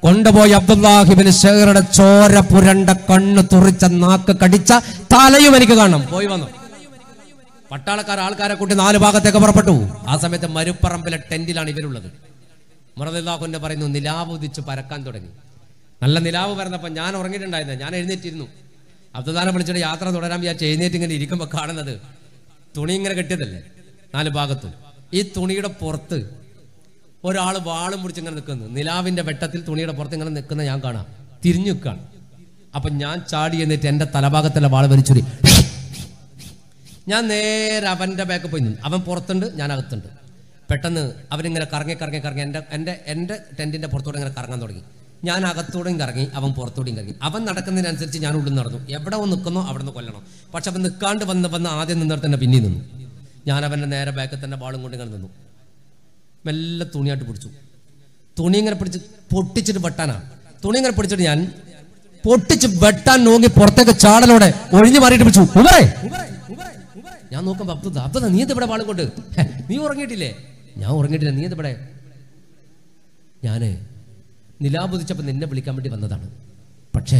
കൊണ്ടുപോയി അബ്ദുല്ലാ ഇബ്നു സഖറുടെ ചോര പുരണ്ട കണ്ണ് തുറിച്ച നാക്ക് കടിച്ച തലയും എനിക്ക് കാണണം പോയി വന്നു പട്ടാളക്കാർ ആൾക്കാരെ കൂട്ടി 4 ഭാഗത്തേക്ക് പുറപ്പെട്ടു ആ സമയത്ത് മരുപ്പറമ്പിലെ ടെന്റിലാണ് ഇവരുള്ളത് മുറദില്ലാഹുവിന്റെ പറയുന്നു നിലാവ് ഉദിച്ച് പരക്കാൻ തുടങ്ങി നല്ല നിലാവ് പറഞ്ഞപ്പോൾ ഞാൻ ഉറങ്ങിയിട്ടുണ്ടായിരുന്നു ഞാൻ എഴുന്നേറ്റിരുന്നു അബ്ദുല്ലാനെ വിളിച്ചിട്ട് യാത്ര തുടരാൻ വിചാരിച്ചു എഴുന്നേറ്റ് ഇങ്ങനെ ഇരിക്കുമ്പോൾ കാണുന്നത് തുണി ഇങ്ങനെ കെട്ടിയതല്ലേ 4 ഭാഗത്തും ഈ തുണിയുടെ പുറത്ത് ഒരാൾ വാളും പിടിച്ച് ഇങ്ങനെ നിൽക്കുന്നു നിലാവിന്റെ വെട്ടത്തിൽ തുണിയുടെ പുറത്ത് ഇങ്ങനെ നിൽക്കുന്ന ഞാൻ കാണാം തിരിഞ്ഞു നിൽക്കുകയാണ് അപ്പം ഞാൻ ചാടി എന്നിട്ട് എൻ്റെ തലഭാഗത്തുള്ള വാൾ വലിച്ചൂരി ഞാൻ നേരെ അവൻ്റെ ബാക്ക് പോയി നിന്നു അവൻ പുറത്തുണ്ട് ഞാൻ അകത്തുണ്ട് പെട്ടെന്ന് അവനിങ്ങനെ കറങ്ങി എൻ്റെ ടെൻറ്റിൻ്റെ പുറത്തൂടെ ഇങ്ങനെ കറങ്ങാൻ തുടങ്ങി ഞാൻ അകത്തോടെയും കറങ്ങി അവൻ പുറത്തോടെയും കറങ്ങി അവൻ നടക്കുന്നതിനനുസരിച്ച് ഞാൻ ഉള്ളിൽ നടന്നു എവിടെ നിൽക്കുന്നോ അവിടെ നിന്ന് കൊല്ലണം പക്ഷെ അവൻ നിൽക്കാണ്ട് വന്ന് ആദ്യം നിന്നിടത്ത് തന്നെ പിന്നീ നിന്നു ഞാൻ അവൻ്റെ നേരെ ബാക്ക് തന്നെ വാളും കൊണ്ട് ഇങ്ങനെ നിന്നു മെല്ലെ തുണിയായിട്ട് പിടിച്ചു തുണി ഇങ്ങനെ പിടിച്ച് പൊട്ടിച്ചിട്ട് വെട്ടാനാണ് തുണി ഇങ്ങനെ പിടിച്ചിട്ട് ഞാൻ പൊട്ടിച്ച് വെട്ടാൻ നോക്കി പുറത്തേക്ക് ചാടലോടെ ഒഴിഞ്ഞു മാറിയിട്ട് പിടിച്ചു ഞാൻ നോക്കുമ്പോൾ അബ്ദുദ നീ എന്ത് ഇവിടെ വാളും കൊണ്ട് നീ ഉറങ്ങിയിട്ടില്ലേ ഞാൻ ഉറങ്ങിയിട്ടില്ല നീ എന്തിവിടെ ഞാൻ നിലാബുദിച്ചപ്പോൾ നിന്നെ വിളിക്കാൻ വേണ്ടി വന്നതാണ് പക്ഷേ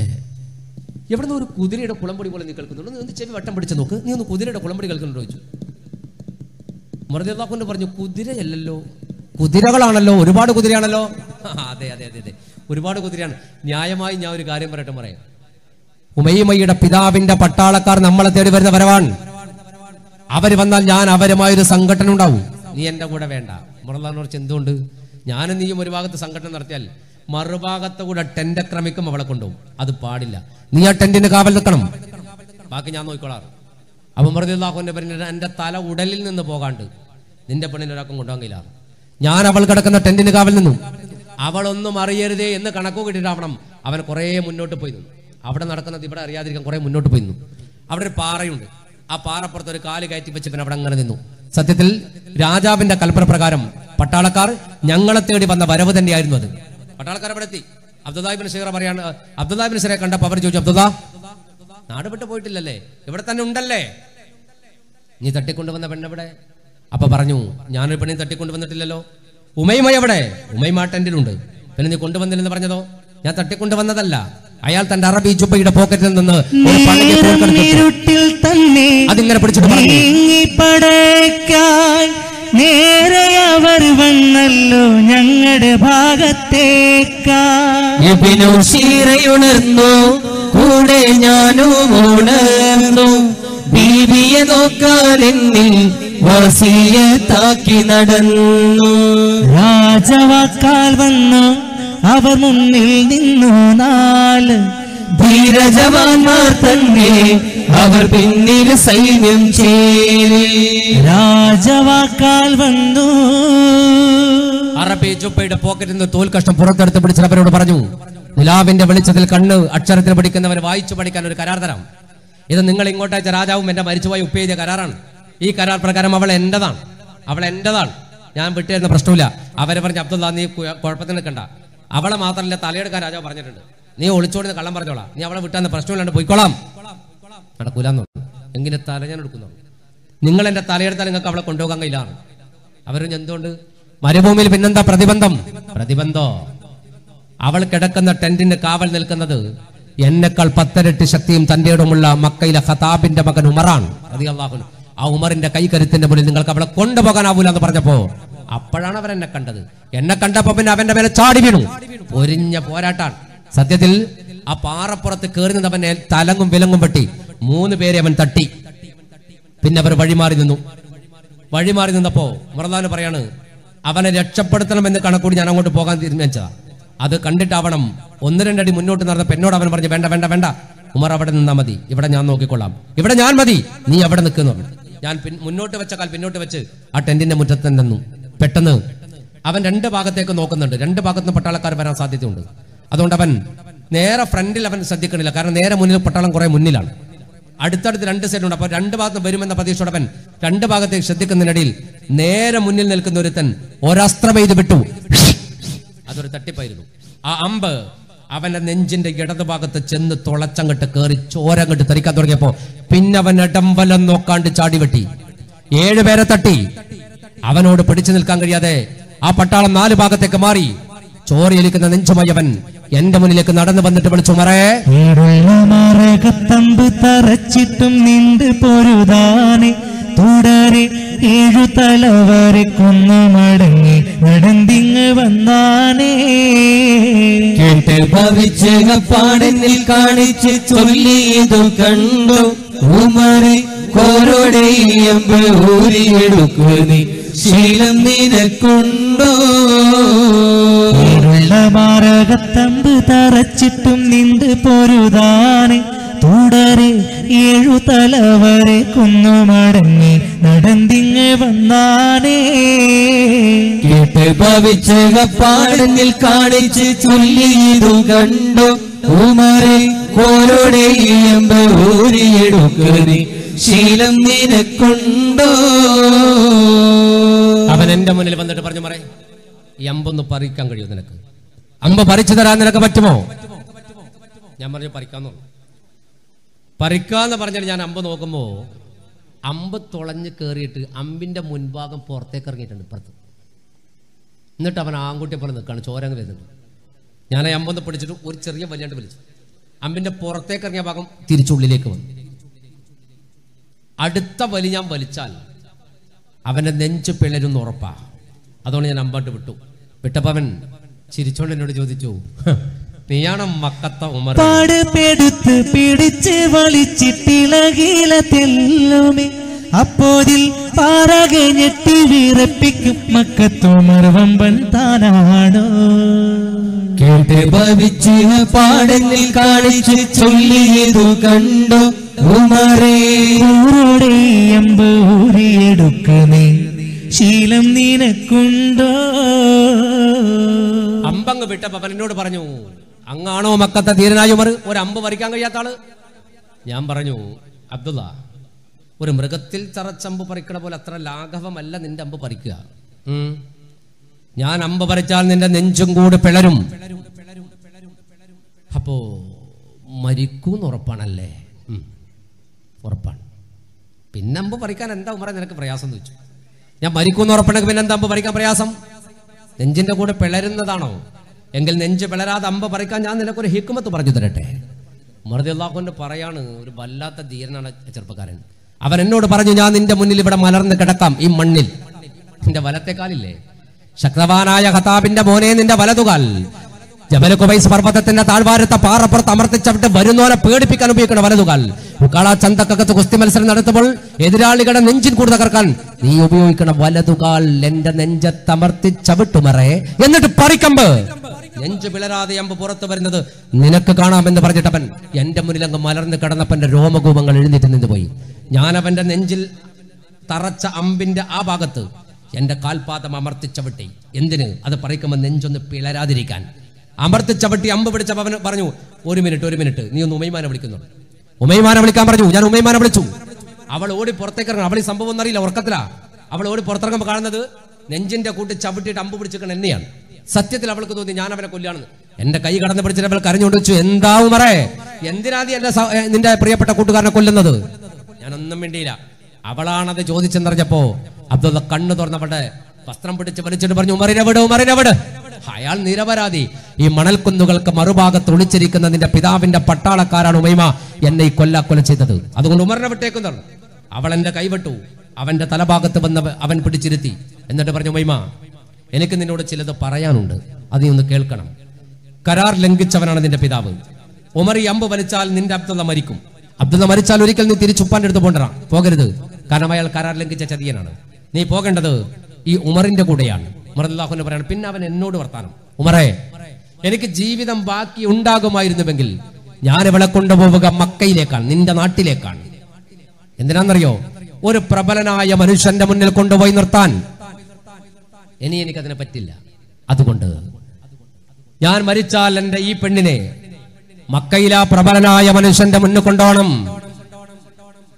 എവിടുന്ന് ഒരു കുതിരയുടെ കുളമ്പടി പോലെ നീ കേൾക്കുന്നുണ്ട് നീ ഒന്ന് ചെവി വട്ടം പിടിച്ച് നോക്ക് നീ ഒന്ന് കുതിരയുടെ കുളമ്പടി കേൾക്കുന്നുണ്ടോ ചോദിച്ചു മറുദേതാക്കൊണ്ട് പറഞ്ഞു കുതിരയല്ലല്ലോ കുതിരകളാണല്ലോ ഒരുപാട് കുതിരയാണല്ലോ അതെ അതെ അതെ അതെ ഒരുപാട് കുതിരയാണ് ന്യായമായി ഞാൻ ഒരു കാര്യം പറയാം ഉമൈമയുടെ പിതാവിന്റെ പട്ടാളക്കാർ നമ്മളെ തേടി വരുന്ന വരവാണ് അവർ വന്നാൽ ഞാൻ അവരുമായൊരു സംഘടന ഉണ്ടാവും നീ എൻ്റെ കൂടെ വേണ്ട മുറല്ലാനോർച്ച് എന്തുകൊണ്ട് ഞാനും നീയും ഒരു ഭാഗത്ത് സംഘടന നടത്തിയാൽ മറുഭാഗത്ത് കൂടെ ടെൻറ്റ് അക്രമിക്കും അവളെ കൊണ്ടുപോകും അത് പാടില്ല നീ ആ ടെൻറ്റിന് കാവൽ നിൽക്കണം ബാക്കി ഞാൻ നോക്കിക്കോളാം അപ്പം മറുതില്ലാഹുവിൻ്റെ പെണ്ണിന് എൻ്റെ തല ഉടലിൽ നിന്ന് പോകാണ്ട് നിന്റെ പെണ്ണിന് ഒരാൾക്കും കൊണ്ടുപോകില്ല ഞാൻ അവൾ കിടക്കുന്ന ടെൻറ്റിന് കാവൽ നിന്നു അവളൊന്നും അറിയരുതേ എന്ന് കണക്കു കിട്ടിയിട്ടാവണം അവൻ കുറേ മുന്നോട്ട് പോയി നിന്നു അവിടെ നടക്കുന്നത് ഇവിടെ അറിയാതിരിക്കാൻ കുറേ മുന്നോട്ട് പോയി നിന്നു അവിടെ ഒരു പാറയുണ്ട് ആ പാറപ്പുറത്ത് ഒരു കാല് കയറ്റി വെച്ച് പിന്നെ അവിടെ അങ്ങനെ നിന്നു സത്യത്തിൽ രാജാവിന്റെ കൽപ്പന പ്രകാരം പട്ടാളക്കാർ ഞങ്ങളെ തേടി വന്ന വരവ് തന്നെയായിരുന്നു അത് പട്ടാളക്കാർ അവിടെ എത്തി അബ്ദുല്ലാ ഇബ്നു സഖർ പറയാണ് അബ്ദുല്ലാ ഇബ്നു സഖറെ കണ്ടപ്പോൾ അവർ ചോദിച്ചു അബ്ദുല്ലാ നാട് വിട്ട് പോയിട്ടില്ലല്ലേ ഇവിടെ തന്നെ ഉണ്ടല്ലേ നീ തട്ടിക്കൊണ്ടുവന്ന പെണ്ണെവിടെ? അപ്പ പറഞ്ഞു, ഞാനൊരു പെണ്ണിനെ തട്ടിക്കൊണ്ടുവന്നിട്ടില്ലല്ലോ. ഉമൈമ എവിടെ? ഉമൈമ ടെൻറ്റിലുണ്ട്. പിന്നെ നീ കൊണ്ടുവന്നില്ലെന്ന് പറഞ്ഞതോ? ഞാൻ തട്ടിക്കൊണ്ടുവന്നതല്ല. അയാൾ തന്റെ അറബി ജുബയുടെ പോക്കറ്റിൽ നിന്ന് ഒരു പണി ഇരുട്ടിൽ തന്നെ അതിങ്ങനെ പിടിച്ചിട്ട് പറഞ്ഞു, നീ പടക്കാൻ നേരെ അവർ വന്നല്ലോ ഞങ്ങളുടെ ഭാഗത്തേക്കാ. ഇബ്നു ശീറയുണർന്നു, കൂടെ ഞാനും ഉണർന്നു. ബീബിയെ നോക്കാനെന്നിൽ വസിയത്താക്കി നടന്നു. രാജവാക്കാൽ വന്നു അവർ മുന്നിൽ നിന്നു നാല്. ധീരജവാന്മാർ തന്നെ അവർ പിന്നിൽ സൈന്യം ചേരി. രാജവാക്കാൽ വന്നു. അറബി ജുബയുടെ പോക്കറ്റിൽ നിന്ന് തോൽക്കഷ്ണം പുറത്തെടുത്ത് പിടിച്ചവരോട് പറഞ്ഞു, നിലാവിന്റെ വെളിച്ചത്തിൽ കണ്ണ് അക്ഷരത്തിൽ പഠിക്കുന്നവർ വായിച്ചു പഠിക്കാൻ ഒരു കരാർ തരാം. ഇത് നിങ്ങൾ ഇങ്ങോട്ടയച്ച രാജാവും എന്റെ മരിച്ചുപോയി ഉപ്പേജ കരാറാണ്. ഈ കരാർ പ്രകാരം അവൾ എന്റേതാണ്. ഞാൻ വിട്ടുതരുന്ന പ്രശ്നമില്ല. അവരെ പറഞ്ഞ, അബ്ദുള്ള നീ കുഴപ്പത്തിന് നിൽക്കണ്ട, അവളെ മാത്രമല്ല തലയെടുക്കാൻ രാജാവ് പറഞ്ഞിട്ടുണ്ട്. നീ ഒളിച്ചോടുന്ന കള്ളം പറഞ്ഞോളാം, നീ അവളെ വിട്ടാന്ന് പ്രശ്നമില്ലാണ്ട് പോയിക്കോളാം. നടക്കൂലെന്നു എങ്കിലും തല ഞാൻ എടുക്കുന്നു. നിങ്ങൾ എന്റെ തലയെടുത്താൽ നിങ്ങൾക്ക് അവളെ കൊണ്ടുപോകാൻ കഴിയില്ലാണ്. അവരും എന്തുകൊണ്ട് മരുഭൂമിയിൽ പിന്നെന്താ പ്രതിബന്ധോ? അവൾ കിടക്കുന്ന ടെന്റിന് കാവൽ നിൽക്കുന്നത് എന്നെക്കാൾ 10 ഇരട്ടി ശക്തിയും തന്റെ ഇടമുള്ള മക്കയിലെ ഖത്താബിന്റെ മകൻ ഉമറാണ് റളിയല്ലാഹു അൻഹു. ആ ഉമറിന്റെ കൈകരുത്തിന്റെ മുന്നിൽ നിങ്ങൾക്ക് അവളെ കൊണ്ടുപോകാനാവൂല എന്ന് പറഞ്ഞപ്പോ അപ്പോഴാണ് അവൻ എന്നെ കണ്ടത്. എന്നെ കണ്ടപ്പോ പിന്നെ അവന്റെ മേലെ ചാടി വീണു. പൊരിഞ്ഞ പോരാട്ടാണ് സത്യത്തിൽ. ആ പാറപ്പുറത്ത് കയറുന്നത് അവനെ തലങ്ങും വിലങ്ങും പറ്റി 3 പേരെ അവൻ തട്ടി. പിന്നെ അവർ വഴിമാറി നിന്നപ്പോ മുറദാന് പറയാണ്, അവനെ രക്ഷപ്പെടുത്തണമെന്ന് കണക്കൂടി ഞാൻ അങ്ങോട്ട് പോകാൻ തീരുമാനിച്ചതാ. അത് കണ്ടിട്ടാവണം 1-2 അടി മുന്നോട്ട് നടന്ന പെണ്ണോട് അവൻ പറഞ്ഞു, വേണ്ട ഉമർ അവിടെ നിന്നാ മതി, ഇവിടെ ഞാൻ നോക്കിക്കൊള്ളാം, ഇവിടെ ഞാൻ മതി, നീ അവിടെ നിൽക്കുന്നു. ഞാൻ മുന്നോട്ട് വെച്ച കാൽ പിന്നോട്ട് വെച്ച് ആ ടെന്റിന്റെ മുറ്റത്ത് നിന്നു. പെട്ടെന്ന് അവൻ 2 ഭാഗത്തേക്ക് നോക്കുന്നുണ്ട്. 2 ഭാഗത്തുനിന്ന് പട്ടാളക്കാർ വരാൻ സാധ്യതയുണ്ട്. അതുകൊണ്ട് അവൻ നേരെ ഫ്രണ്ടിൽ അവൻ ശ്രദ്ധിക്കണില്ല, കാരണം നേരെ മുന്നിൽ പട്ടാളം കുറെ മുന്നിലാണ്. അടുത്തടുത്ത് 2 സൈഡുണ്ട്. അപ്പോൾ 2 ഭാഗത്ത് വരുമെന്ന പ്രതീക്ഷയോടെ അവൻ 2 ഭാഗത്തേക്ക് ശ്രദ്ധിക്കുന്നതിനിടയിൽ നേരെ മുന്നിൽ നിൽക്കുന്ന ഒരുത്തൻ ഒരസ്ത്രമെയ്ത് വിട്ടു. അതൊരു തട്ടിപ്പായിരുന്നു. ആ അമ്പ് അവന്റെ നെഞ്ചിന്റെ ഇടതുഭാഗത്ത് ചെന്ന് തുളച്ചങ്ങട്ട് കയറി ചോരങ്ങട്ട് തെറിക്കാൻ തുടങ്ങിയപ്പോ പിന്നെ അവൻ ഇടംവലം നോക്കാണ്ട് ചാടിവെട്ടി 7 പേരെ തട്ടി. അവനോട് പിടിച്ചു നിൽക്കാൻ കഴിയാതെ ആ പട്ടാളം 4 ഭാഗത്തേക്ക് മാറി. ചോരയിലിരിക്കുന്ന നെഞ്ചുമായി അവൻ എന്റെ മുന്നിലേക്ക് നടന്നു വന്നിട്ട് വിളിച്ചു, മറച്ചിട്ടും തുടരെ 7 തലവരെ കൊന്നു മടങ്ങി നടന്നിങ്ങ് വന്നാനേ. കേട്ട് ഭവിച്ച് കപ്പാടെന്നിൽ കാണിച്ച് ചൊല്ലിയതും കണ്ടു ഉമറെ, കോരോടെ അമ്പ് ഊരിയെടുക്കുന്നേ ശീലം നിനക്കുണ്ടോ? മാരകത്തമ്പ് തറച്ചിട്ടും നിന്റെ പൊരുതാനെ തുടരെ 7 തലവരെ കൊന്നു മടങ്ങി നടന്നിങ്ങ് വന്നാനേ. കേട്ട് ഭവിച്ച് കപ്പാടെന്നിൽ കാണിച്ച് ചൊല്ലിയതു കണ്ടു ഉമറെ, കോരോടെ അമ്പ് ഊരിയെടുക്കുന്നേ ശീലം നിനക്കുണ്ടോ? അവൻ എന്റെ മുന്നിൽ വന്നിട്ട് പറഞ്ഞു, മറേ ഈ അമ്പൊന്ന് പറിക്കാൻ കഴിയൂ നിനക്ക്? അമ്പ പറിച്ചു തരാൻ നിനക്ക് പറ്റുമോ? ഞാൻ പറഞ്ഞു, പറിക്കാന്ന് പറഞ്ഞാൽ ഞാൻ അമ്പ് നോക്കുമ്പോ അമ്പ് തുളഞ്ഞ് കയറിയിട്ട് അമ്പിന്റെ മുൻഭാഗം പുറത്തേക്ക് ഇറങ്ങിയിട്ടുണ്ട് ഇപ്പുറത്ത്. എന്നിട്ട് അവൻ ആൺകുട്ടിയെ പോലെ നിൽക്കുകയാണ്, ചോരങ്ങ് വരുന്നുണ്ട്. ഞാൻ ആ അമ്പൊന്ന് പിടിച്ചിട്ട് ഒരു ചെറിയ വലിയാണ്ട് വിളിച്ചു. അമ്പിന്റെ പുറത്തേക്ക് ഇറങ്ങിയ ഭാഗം തിരിച്ചുള്ളിലേക്ക് വന്നു. അടുത്ത വലി ഞാൻ വലിച്ചാൽ അവൻ്റെ നെഞ്ച് പിളരുന്ന് ഉറപ്പാണ്. അതുകൊണ്ട് ഞാൻ അമ്പാട്ട് വിട്ടപ്പോൾ അവൻ ചിരിച്ചോണ്ട് എന്നോട് ചോദിച്ചു, നീയാണോ മക്കത്ത ഉമർ? പാടുപെടുത്ത് പിടിച്ച് വലിച്ചിട്ടിളകീലത്തെല്ലുമേ അപ്പോതിൽ പാറകെ ഞെട്ടി വിറപ്പിക്കും മക്കത്തുമർ വമ്പൻ താനാണോ? കേട്ട് ഭവിച്ച് പാടലിൽ കാണിച്ച് ചൊല്ലിയതു കണ്ടോ ഉമറേ, ഊരോടെ അമ്പ് ഊരിയെടുക്കുന്നേ ശീലം നിനക്കുണ്ടോ? അമ്പങ്ങ് വിട്ടപ്പോ അവൻ എന്നോട് പറഞ്ഞു, അങ്ങാണോ മക്കത്തെ ധീരനായ ഉമർ, ഒരു അമ്പ് പറിക്കാൻ കഴിയാത്ത ആള്? ഞാൻ പറഞ്ഞു, അബ്ദുള്ള, ഒരു മൃഗത്തിൽ തറച്ചമ്പ് പറിക്കണ പോലെ അത്ര ലാഘവമല്ല നിന്റെ അമ്പ് പറിക്കുക. ഞാൻ അമ്പ് പറിച്ചാൽ നിന്റെ നെഞ്ചും കൂടി പിളരും, അപ്പോ മരിക്കൂന്ന് ഉറപ്പാണല്ലേ? ഉറപ്പാണ്. പിന്നെ അമ്പ് പറിക്കാൻ എന്താ ഉമറേ നിനക്ക് പ്രയാസം എന്ന് വെച്ചു. ഞാൻ മരിക്കുമെന്ന് ഉറപ്പുണ്ടെങ്കിൽ പിന്നെ എന്താ അമ്പ് പറിക്കാൻ പ്രയാസം? നെഞ്ചിൻ്റെ കൂടെ പിളരുന്നതാണോ? എങ്കിൽ നെഞ്ച് പിളരാതെ അമ്പ് പറിക്കാൻ ഞാൻ നിനക്കൊരു ഹിക്മത്ത് പറഞ്ഞു തരട്ടെ. ഉമർ റളിയല്ലാഹു അൻഹു പറയാണ്, ഒരു വല്ലാത്ത ധീരനാണ് ചെറുപ്പക്കാരൻ. അവൻ എന്നോട് പറഞ്ഞു, ഞാൻ നിന്റെ മുന്നിൽ ഇവിടെ മലർന്ന് കിടക്കാം, ഈ മണ്ണിൽ. നിന്റെ വലത്തേക്കാലില്ലേ ശക്തവാനായ ഖത്താബിന്റെ മോനെ, നിന്റെ വലതുകാൽ ജബൽ ഖുബൈസ് പർവ്വതത്തിന്റെ താഴ്വാരത്തെ പാറപ്പുറത്ത് അമർത്തിച്ചവിട്ട് വരുന്നവരെ പേടിപ്പിക്കാൻ ഉപയോഗിക്കണം വലതുകാൽ. ഉക്കാള ചന്തക്കകത്ത് കുസ്തി മത്സരം നടത്തുമ്പോൾ എതിരാളികളുടെ നെഞ്ചിൻ കൂടെ തകർക്കാൻ നീ ഉപയോഗിക്കണം വലതുകാൽ. എന്റെ നെഞ്ചത്തമർത്തി ചവിട്ടുമറേ, എന്നിട്ട് പറിക്കമ്പ്. നെഞ്ചു പിളരാതെ അമ്പ് പുറത്തു വരുന്നത് നിനക്ക് കാണാമെന്ന് പറഞ്ഞിട്ടവൻ എന്റെ മുന്നിലങ്ങ് മലർന്ന് കിടന്നപ്പന്റെ രോമകൂപങ്ങൾ എഴുന്നേറ്റ് നിന്ന് പോയി. ഞാനവന്റെ നെഞ്ചിൽ തറച്ച അമ്പിന്റെ ആ ഭാഗത്ത് എന്റെ കാൽപാദം അമർത്തിച്ചവിട്ടി. എന്തിന്? അത് പറിക്കുമ്പോൾ നെഞ്ചൊന്ന് പിളരാതിരിക്കാൻ. അമർത്തിച്ചവിട്ടി അമ്പ് പിടിച്ചപ്പോൾ അവന് പറഞ്ഞു, ഒരു മിനിറ്റ് നീ ഒന്ന് ഉമൈമാനെ വിളിക്കുന്നുള്ളൂ. ഉമൈമാനെ വിളിക്കാൻ പറഞ്ഞു. ഞാൻ ഉമൈമാനെ വിളിച്ചു. അവൾ ഓടി പുറത്തേക്കിറങ്ങണം. അവൾ ഈ സംഭവം ഒന്നും അറിയില്ല, ഉറക്കത്തിലാ. അവൾ ഓടി പുറത്തിറങ്ങുമ്പോൾ കാണുന്നത് നെഞ്ചിന്റെ കൂട്ടി ചവിട്ടിയിട്ട് അമ്പ് പിടിച്ചിരിക്കണം എന്നെയാണ്. സത്യത്തിൽ അവൾക്ക് തോന്നി ഞാൻ അവനെ കൊല്ലുകയാണെന്ന്. എന്റെ കൈ കടന്നു പിടിച്ചിട്ട് അവൾ കരഞ്ഞുകൊണ്ട് വെച്ചു, എന്താ ഉമറേ, എന്തിനാതി എന്റെ നിന്റെ പ്രിയപ്പെട്ട കൂട്ടുകാരനെ കൊല്ലുന്നത്? ഞാനൊന്നും വേണ്ടിയില്ല. അവളാണത് ചോദിച്ചെന്നറിഞ്ഞപ്പോ അബ്ദുള്ള കണ്ണു തുറന്നവളുടെ വസ്ത്രം പിടിച്ച് വലിച്ചിട്ട് പറഞ്ഞു, ഉമറിനെ വിട്. അയാൾ നിരപരാധി. ഈ മണൽക്കുന്നുകൾക്ക് മറുഭാഗത്ത് ഒളിച്ചിരിക്കുന്ന നിന്റെ പിതാവിന്റെ പട്ടാളക്കാരാണ് ഉമൈമ എന്നെ ഈ കൊല്ലാക്കൊല ചെയ്തത്. അതുകൊണ്ട് ഉമറിനെ വിട്ടേക്കുന്നുള്ളു. അവൾ എന്റെ കൈവിട്ടു. അവന്റെ തലഭാഗത്ത് വന്ന് അവൻ പിടിച്ചിരുത്തി. എന്നിട്ട് പറഞ്ഞു, ഉമൈമ, എനിക്ക് നിന്നോട് ചിലത് പറയാനുണ്ട്, അത് നീ ഒന്ന് കേൾക്കണം. കരാർ ലംഘിച്ചവനാണ് നിന്റെ പിതാവ് ഉമർ. ഈ അമ്പ് വലിച്ചാൽ നിന്റെ അബ്ദുള്ള മരിച്ചാൽ ഒരിക്കൽ നീ തിരിച്ചു ഉപ്പാൻ്റെ അടുത്ത് പോകരുത്. കാരണം അയാൾ കരാർ ലംഘിച്ച ചതിയനാണ്. നീ പോകേണ്ടത് ഈ ഉമറിന്റെ കൂടെയാണ്. ഉമർ റളിയല്ലാഹു അൻഹു പറയാണ്, പിന്നെ അവൻ എന്നോട് വർത്താനം, ഉമറേ, എനിക്ക് ജീവിതം ബാക്കി ഉണ്ടാകുമായിരുന്നുവെങ്കിൽ ഞാൻ ഇവളെ കൊണ്ടുപോവുക മക്കയിലേക്കാണ്, നിന്റെ നാട്ടിലേക്കാണ്. എന്തിനാണെന്നറിയോ? ഒരു പ്രബലനായ മനുഷ്യന്റെ മുന്നിൽ കൊണ്ടുപോയി നിർത്താൻ. ഇനി എനിക്കതിനെ പറ്റില്ല. അതുകൊണ്ട് ഞാൻ മരിച്ചാൽ എന്റെ ഈ പെണ്ണിനെ മക്കയിലാ പ്രബലനായ മനുഷ്യന്റെ മുന്നിൽ കൊണ്ടോണം.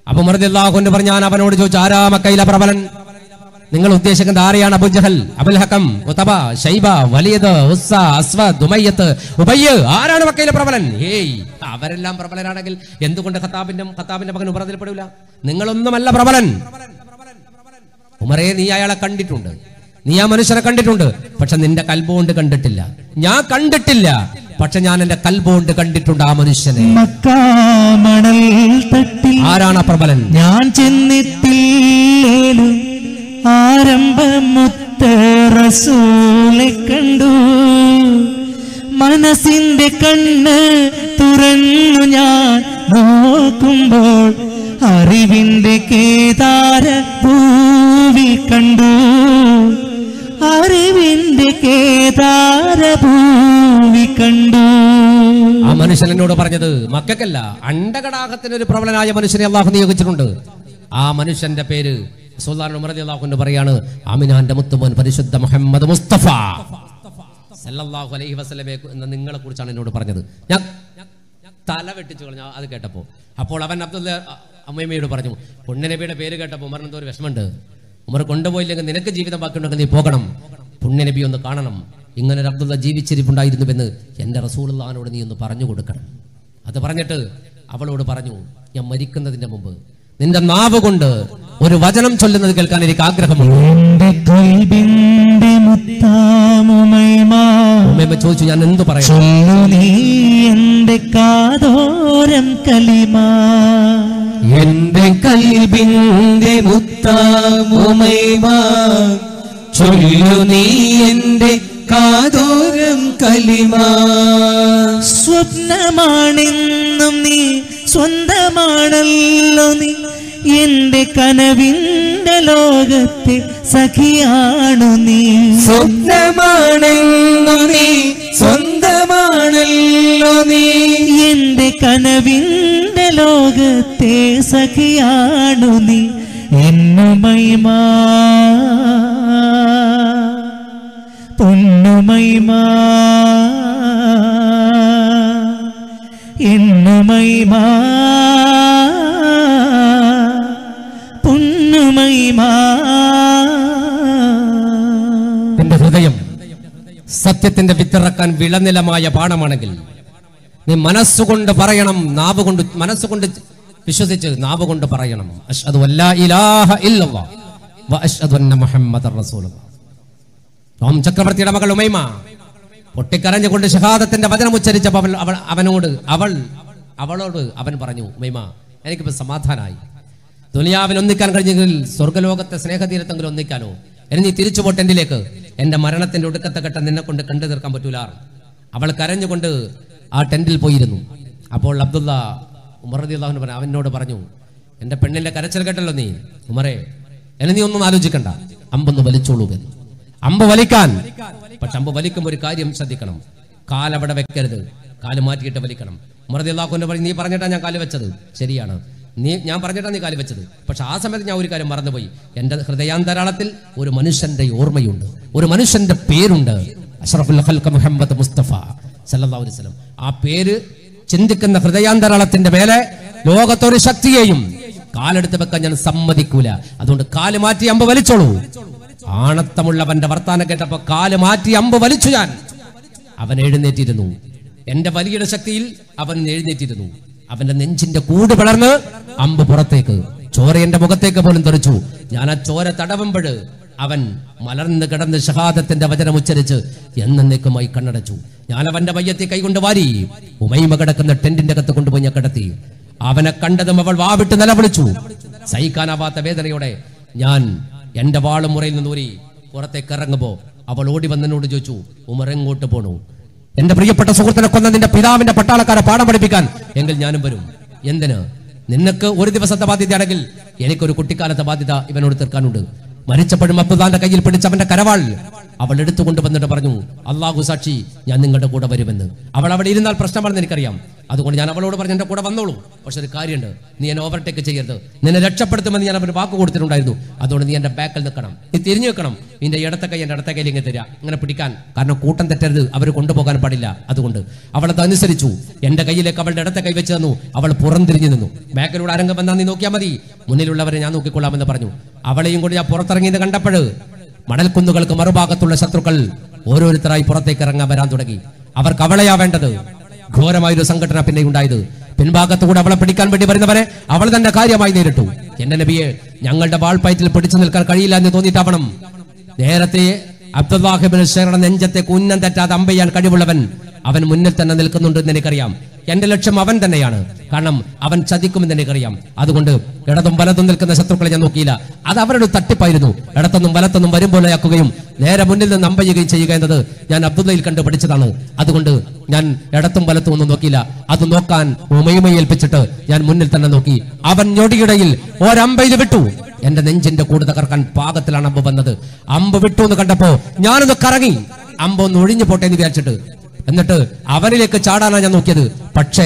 അപ്പൊ ഉമർ റളിയല്ലാഹു അൻഹു പറഞ്ഞു, ഞാൻ അവനോട് ചോദിച്ചു, ആരാ മക്കയിലെ പ്രബലൻ? നിങ്ങൾ ഉദ്ദേശിക്കുന്നത് ആരെയാണ്? അബൂജഹൽ, അബുൽ ഹക്കം, ഉതബ, ശൈബ, വലിയത്, ഉസ്സ, അസ്വദ്, ഉമയ്യത്ത്, ഉബയ്യ്, ആരാണ് മക്കയിലെ പ്രബലൻ? ഏയ്, അവരെല്ലാം പ്രബലനാണെങ്കിൽ എന്തുകൊണ്ട് ഖത്താബിന്റെ മകൻ ഉമർ അതിൽ പെടില്ല? നിങ്ങളൊന്നുമല്ല പ്രബലൻ. ഉമറേ, നീ അയാളെ കണ്ടിട്ടുണ്ട്, നീ ആ മനുഷ്യനെ കണ്ടിട്ടുണ്ട്, പക്ഷെ നിന്റെ കൽബോണ്ട് കണ്ടിട്ടില്ല. ഞാൻ കണ്ടിട്ടില്ല, പക്ഷെ ഞാൻ എന്റെ കൽബോണ്ട് കണ്ടിട്ടുണ്ട് ആ മനുഷ്യനെ. മണൽ തട്ടി ആരാണ് പ്രബലൻ? ഞാൻ ചെന്നിട്ടില്ല ആരംഭമൊത്ത് റസൂലെ കണ്ടു. മനസ്സിന്റെ കണ്ണ് തുറന്നു ഞാൻ നോക്കുമ്പോൾ അറിവിന്റെ കേദാര ഭൂവി കണ്ടു. ആ മനുഷ്യൻ എന്നോട് പറഞ്ഞത്, മക്കല്ല, അണ്ടകടാഹത്തിന് ഒരു പ്രബലനായ മനുഷ്യനെ അള്ളാഹു നിയോഗിച്ചിട്ടുണ്ട്. ആ മനുഷ്യന്റെ പേര് സുൽത്താൻ ഉമർ റളിയല്ലാഹു അൻഹു പറയാണ്, ആമിനാന്റെ മുത്തുമോൻ പരിശുദ്ധ മുഹമ്മദ് മുസ്തഫ സല്ലല്ലാഹു അലൈഹി വസല്ലമയെ നിങ്ങളെ കുറിച്ചാണ് എന്നോട് പറഞ്ഞത്. ഞാൻ തല വെട്ടിച്ചു കളഞ്ഞു അത് കേട്ടപ്പോൾ. അപ്പോൾ അവൻ അബ്ദുള്ള അമ്മയോട് പറഞ്ഞു, പുണ്യനബിയുടെ പേര് കേട്ടപ്പോൾ ഉമറിന് എന്തോ ഒരു വിഷമമുണ്ട്. ഉമർ കൊണ്ടുപോയില്ലെങ്കിൽ നിനക്ക് ജീവിതം ബാക്കിയുണ്ടെങ്കിൽ നീ പോകണം, പുണ്യനബി ഒന്ന് കാണണം, ഇങ്ങനൊരു അബ്ദുള്ള ജീവിച്ചിരിപ്പുണ്ടായിരുന്നുവെന്ന് എൻ്റെ റസൂലുള്ളാഹിനോട് നീ ഒന്ന് പറഞ്ഞു കൊടുക്കണം. അത് പറഞ്ഞിട്ട് അവളോട് പറഞ്ഞു, ഞാൻ മരിക്കുന്നതിൻ്റെ മുമ്പ് നിന്റെ നാവ് കൊണ്ട് ഒരു വചനം ചൊല്ലുന്നത് കേൾക്കാൻ എനിക്ക് ആഗ്രഹമുണ്ട്. ചോദിച്ചു, ഞാൻ എന്തു പറയാം? എന്റെ കൽബിന്റെ മുത്താമുമൈമ ചൊല്ലു നീ എന്റെ കാതോരം കലിമ. സ്വപ്നമാണെന്നും നീ സ്വന്തമാണല്ലോ നീ, എന്റെ കനവിന്റെ ലോകത്തെ സഖിയാണു നീ. സ്വപ്നമാണെന്നു നീ സ്വന്തമാണല്ലോ നീ, എന്റെ കനവിന്റെ ലോകത്തെ സഖിയാണു നീ. എന്നുമൈമ പൊന്നുമൈമ എന്നുമൈമ പൊന്നുമൈമ. നിന്റെ ഹൃദയം സത്യത്തിന്റെ വിത്തിറക്കാൻ വിളനിലമായ പാഠമാണെങ്കിൽ നീ മനസ്സുകൊണ്ട് പറയണം, നാവ് കൊണ്ട് മനസ്സുകൊണ്ട് വിശ്വസിച്ച് നാവ് കൊണ്ട് പറയണം അഷ്ഹദു അല്ലാ ഇലാഹ ഇല്ലല്ലാഹ് വ അഷ്ഹദു അന്ന മുഹമ്മദർ റസൂലുള്ളാഹ്. റോം ചക്രവർത്തിയുടെ മകൾ ഉമൈമ പൊട്ടിക്കരഞ്ഞുകൊണ്ട് ഷഹാദത്തിന്റെ വചനം ഉച്ചരിച്ചപ്പോൾ അവളോട് അവൻ പറഞ്ഞു, ഉമൈമ എനിക്കിപ്പോൾ സമാധാനമായി. ദുനിയാവിൽ ഒന്നിക്കാൻ കഴിഞ്ഞെങ്കിൽ സ്വർഗ്ഗലോകത്തെ സ്നേഹതീരത്തെങ്കിലും ഒന്നിക്കാനോ? എനി നീ തിരിച്ചു പോട്ടെ എന്നിലേക്ക്, എൻ്റെ മരണത്തിൻ്റെ ഒടുക്കത്തെ ഘട്ടം നിന്നെ കൊണ്ട് കണ്ടു തീർക്കാൻ പറ്റൂല. അവൾ കരഞ്ഞുകൊണ്ട് ആ ടെൻറ്റിൽ പോയിരുന്നു. അപ്പോൾ അബ്ദുള്ള ഉമർ റളിയല്ലാഹു അൻഹു അവനോട് പറഞ്ഞു, എൻ്റെ പെണ്ണിൻ്റെ കരച്ചിൽ കേട്ടല്ലോ നീ ഉമറേ, എനി നീ ഒന്നും ആലോചിക്കണ്ട, അമ്പൊന്ന് വലിച്ചോളൂ എന്ന്. അമ്പ് വലിക്കാൻ, പക്ഷെ അമ്പ് വലിക്കുമ്പോൾ ഒരു കാര്യം ശ്രദ്ധിക്കണം, കാലവിടെ വെക്കരുത്, കാല് മാറ്റിയിട്ട് വലിക്കണം. ഉമർ റളിയല്ലാഹു അൻഹു പറഞ്ഞു, നീ പറഞ്ഞിട്ടാണ് ഞാൻ കാല് വെച്ചത്, ശരിയാണ്, ഞാൻ പറഞ്ഞിട്ടാണ് നീ കാല് വെച്ചത്. പക്ഷെ ആ സമയത്ത് ഞാൻ ഒരു കാര്യം മറന്നുപോയി, എൻ്റെ ഹൃദയാന്തരാളത്തിൽ ഒരു മനുഷ്യന്റെ ഓർമ്മയുണ്ട്, ഒരു മനുഷ്യന്റെ പേരുണ്ട്, അഷ്റഫുൽ ഖൽഖ് മുഹമ്മദ് മുസ്തഫ സല്ലല്ലാഹു അലൈഹി വസല്ലം. ആ പേര് ചിന്തിക്കുന്ന ഹൃദയാന്തരാളത്തിന്റെ മേലെ ലോകത്തൊരു ശക്തിയെയും കാലെടുത്ത് വെക്കാൻ ഞാൻ സമ്മതിക്കൂല. അതുകൊണ്ട് കാല് മാറ്റി അമ്പ് വലിച്ചോളൂ. ആണത്തമുള്ളവന്റെ വർത്താനം കേട്ടപ്പോ കാല് മാറ്റി അമ്പ് വലിച്ചു ഞാൻ. അവൻ എഴുന്നേറ്റിരുന്നു. എന്റെ വലിയുടെ ശക്തിയിൽ അവൻ എഴുന്നേറ്റിരുന്നു. അവന്റെ നെഞ്ചിന്റെ കൂട് പിളർന്ന് അമ്പ് പുറത്തേക്ക്, ചോര എന്റെ മുഖത്തേക്ക് പോലും തെറിച്ചു. ഞാൻ ആ ചോര തടവുമ്പോൾ അവൻ മലർന്ന് കിടന്ന് ഷഹാദത്തിന്റെ വചനം ഉച്ചരിച്ച് എന്നേക്കുമായി കണ്ണടച്ചു. ഞാൻ അവന്റെ മയ്യത്തെ കൈകൊണ്ട് വാരി ഉമൈമ കിടക്കുന്ന ടെന്റിന്റെ അകത്ത് കൊണ്ടുപോയി ഞാൻ കിടത്തി. അവനെ കണ്ടതും അവൾ വാവിട്ട് നിലവിളിച്ചു. സഹിക്കാനാവാത്ത വേദനയോടെ ഞാൻ എന്റെ വാളും മുറയിൽ നിന്ന് ഊരി പുറത്തേക്ക് ഇറങ്ങുമ്പോൾ അവൾ ഓടി വന്നതിനോട് ചോദിച്ചു, ഉമർ എങ്ങോട്ട് പോണു? എന്റെ പ്രിയപ്പെട്ട സുഹൃത്തിനെ കൊന്ന നിന്റെ പിതാവിന്റെ പട്ടാളക്കാരെ പാഠം പഠിപ്പിക്കാൻ. എങ്കിൽ ഞാനും വരും. എന്തിന്? നിനക്ക് ഒരു ദിവസത്തെ ബാധ്യതയാണെങ്കിൽ എനിക്കൊരു കുട്ടിക്കാലത്തെ ബാധ്യത ഇവനോട് തീർക്കാനുണ്ട്. മരിച്ചപ്പോഴും അബ്ദുല്ലാന്റെ കയ്യിൽ പിടിച്ചവന്റെ കരവാൾ അവൾ എടുത്തുകൊണ്ട് വന്നിട്ട് പറഞ്ഞു, അള്ളാഹു സാക്ഷി ഞാൻ നിങ്ങളുടെ കൂടെ വരുമെന്ന്. അവൾ അവിടെ ഇരുന്നാൽ പ്രശ്നമാണെന്ന് എനിക്കറിയാം. അതുകൊണ്ട് ഞാൻ അവളോട് പറഞ്ഞു, എന്റെ കൂടെ വന്നോളൂ, പക്ഷെ ഒരു കാര്യമുണ്ട്, നീ എന്നെ ഓവർടേക്ക് ചെയ്യരുത്, നിന്നെ രക്ഷപ്പെടുത്തുമെന്ന് ഞാൻ അവന് വാക്ക് കൊടുത്തിട്ടുണ്ടായിരുന്നു. അതുകൊണ്ട് നീ എന്റെ ബാക്കിൽ നിൽക്കണം, നീ തിരിഞ്ഞു നിൽക്കണം, നിന്റെ ഇടത്തെ കൈ എന്റെ ഇടത്തെ കയ്യിൽ ഇങ്ങനെ തരിക, ഇങ്ങനെ പിടിക്കാൻ, കാരണം കൂട്ടം തെറ്റരുത്, അവർ കൊണ്ടുപോകാൻ പാടില്ല. അതുകൊണ്ട് അവളത് അനുസരിച്ചു. എന്റെ കയ്യിലേക്ക് അവളുടെ ഇടത്തെ കൈ വെച്ച് തന്നു. അവൾ പുറംതിരിഞ്ഞു നിന്നു. ബാക്കിലൂടെ അരംഗം വന്നാൽ നീ നോക്കിയാൽ മതി, മുന്നിലുള്ളവരെ ഞാൻ നോക്കിക്കൊള്ളാമെന്ന് പറഞ്ഞു. അവളെയും കൊണ്ട് ഞാൻ പുറത്തിറങ്ങിയെന്ന് കണ്ടപ്പോൾ മണൽക്കുന്നുകൾക്ക് മറുഭാഗത്തുള്ള ശത്രുക്കൾ ഓരോരുത്തരായി പുറത്തേക്ക് ഇറങ്ങാൻ വരാൻ തുടങ്ങി. അവർക്ക് അവളെയാ വേണ്ടത്. ഘോരമായൊരു സംഘടന പിന്നെ ഉണ്ടായത്. പിൻഭാഗത്തുകൂടെ അവളെ പിടിക്കാൻ വേണ്ടി വരുന്നവരെ അവൾ തന്നെ കാര്യമായി നേരിട്ടു. എന്റെ നബിയെ, ഞങ്ങളുടെ വാൾപ്പയറ്റിൽ പിടിച്ചു നിൽക്കാൻ കഴിയില്ല എന്ന് തോന്നിയിട്ടാവണം നേരത്തെ അബ്ദുല്ലാഹ് ഇബ്നു ശൈറ നെഞ്ചത്തെ കുന്നം തെറ്റാതെ അമ്പ ചെയ്യാൻ കഴിവുള്ളവൻ അവൻ മുന്നിൽ തന്നെ നിൽക്കുന്നുണ്ടെന്ന് എനിക്കറിയാം. എന്റെ ലക്ഷ്യം അവൻ തന്നെയാണ്, കാരണം അവൻ ചതിക്കുമെന്ന് എനിക്കറിയാം. അതുകൊണ്ട് ഇടതും വലത്തും നിൽക്കുന്ന ശത്രുക്കളെ ഞാൻ നോക്കിയില്ല. അത് അവരുടെ തട്ടിപ്പായിരുന്നു. ഇടത്തൊന്നും വലത്തൊന്നും വരുമ്പോലെയാക്കുകയും നേരെ മുന്നിൽ നിന്ന് അമ്പയുകയും ചെയ്യുക എന്നത് ഞാൻ അബ്ദുല്ലയിൽ കണ്ട് പഠിച്ചതാണ്. അതുകൊണ്ട് ഞാൻ ഇടത്തും വലത്തും ഒന്നും നോക്കിയില്ല. അത് നോക്കാൻ ഉമൈമയെ ഏൽപ്പിച്ചിട്ട് ഞാൻ മുന്നിൽ തന്നെ നോക്കി. അവൻ ഞൊടിയിടയിൽ ഒരമ്പയിൽ വിട്ടു. എന്റെ നെഞ്ചിന്റെ കൂട് തകർക്കാൻ പാകത്തിലാണ് അമ്പ് വന്നത്. അമ്പ് വിട്ടു എന്ന് കണ്ടപ്പോ ഞാനൊന്ന് കറങ്ങി, അമ്പൊന്ന് ഒഴിഞ്ഞു പോട്ടെ എന്ന് വിചാരിച്ചിട്ട്. എന്നിട്ട് അവനിലേക്ക് ചാടാനാണ് ഞാൻ നോക്കിയത്. പക്ഷേ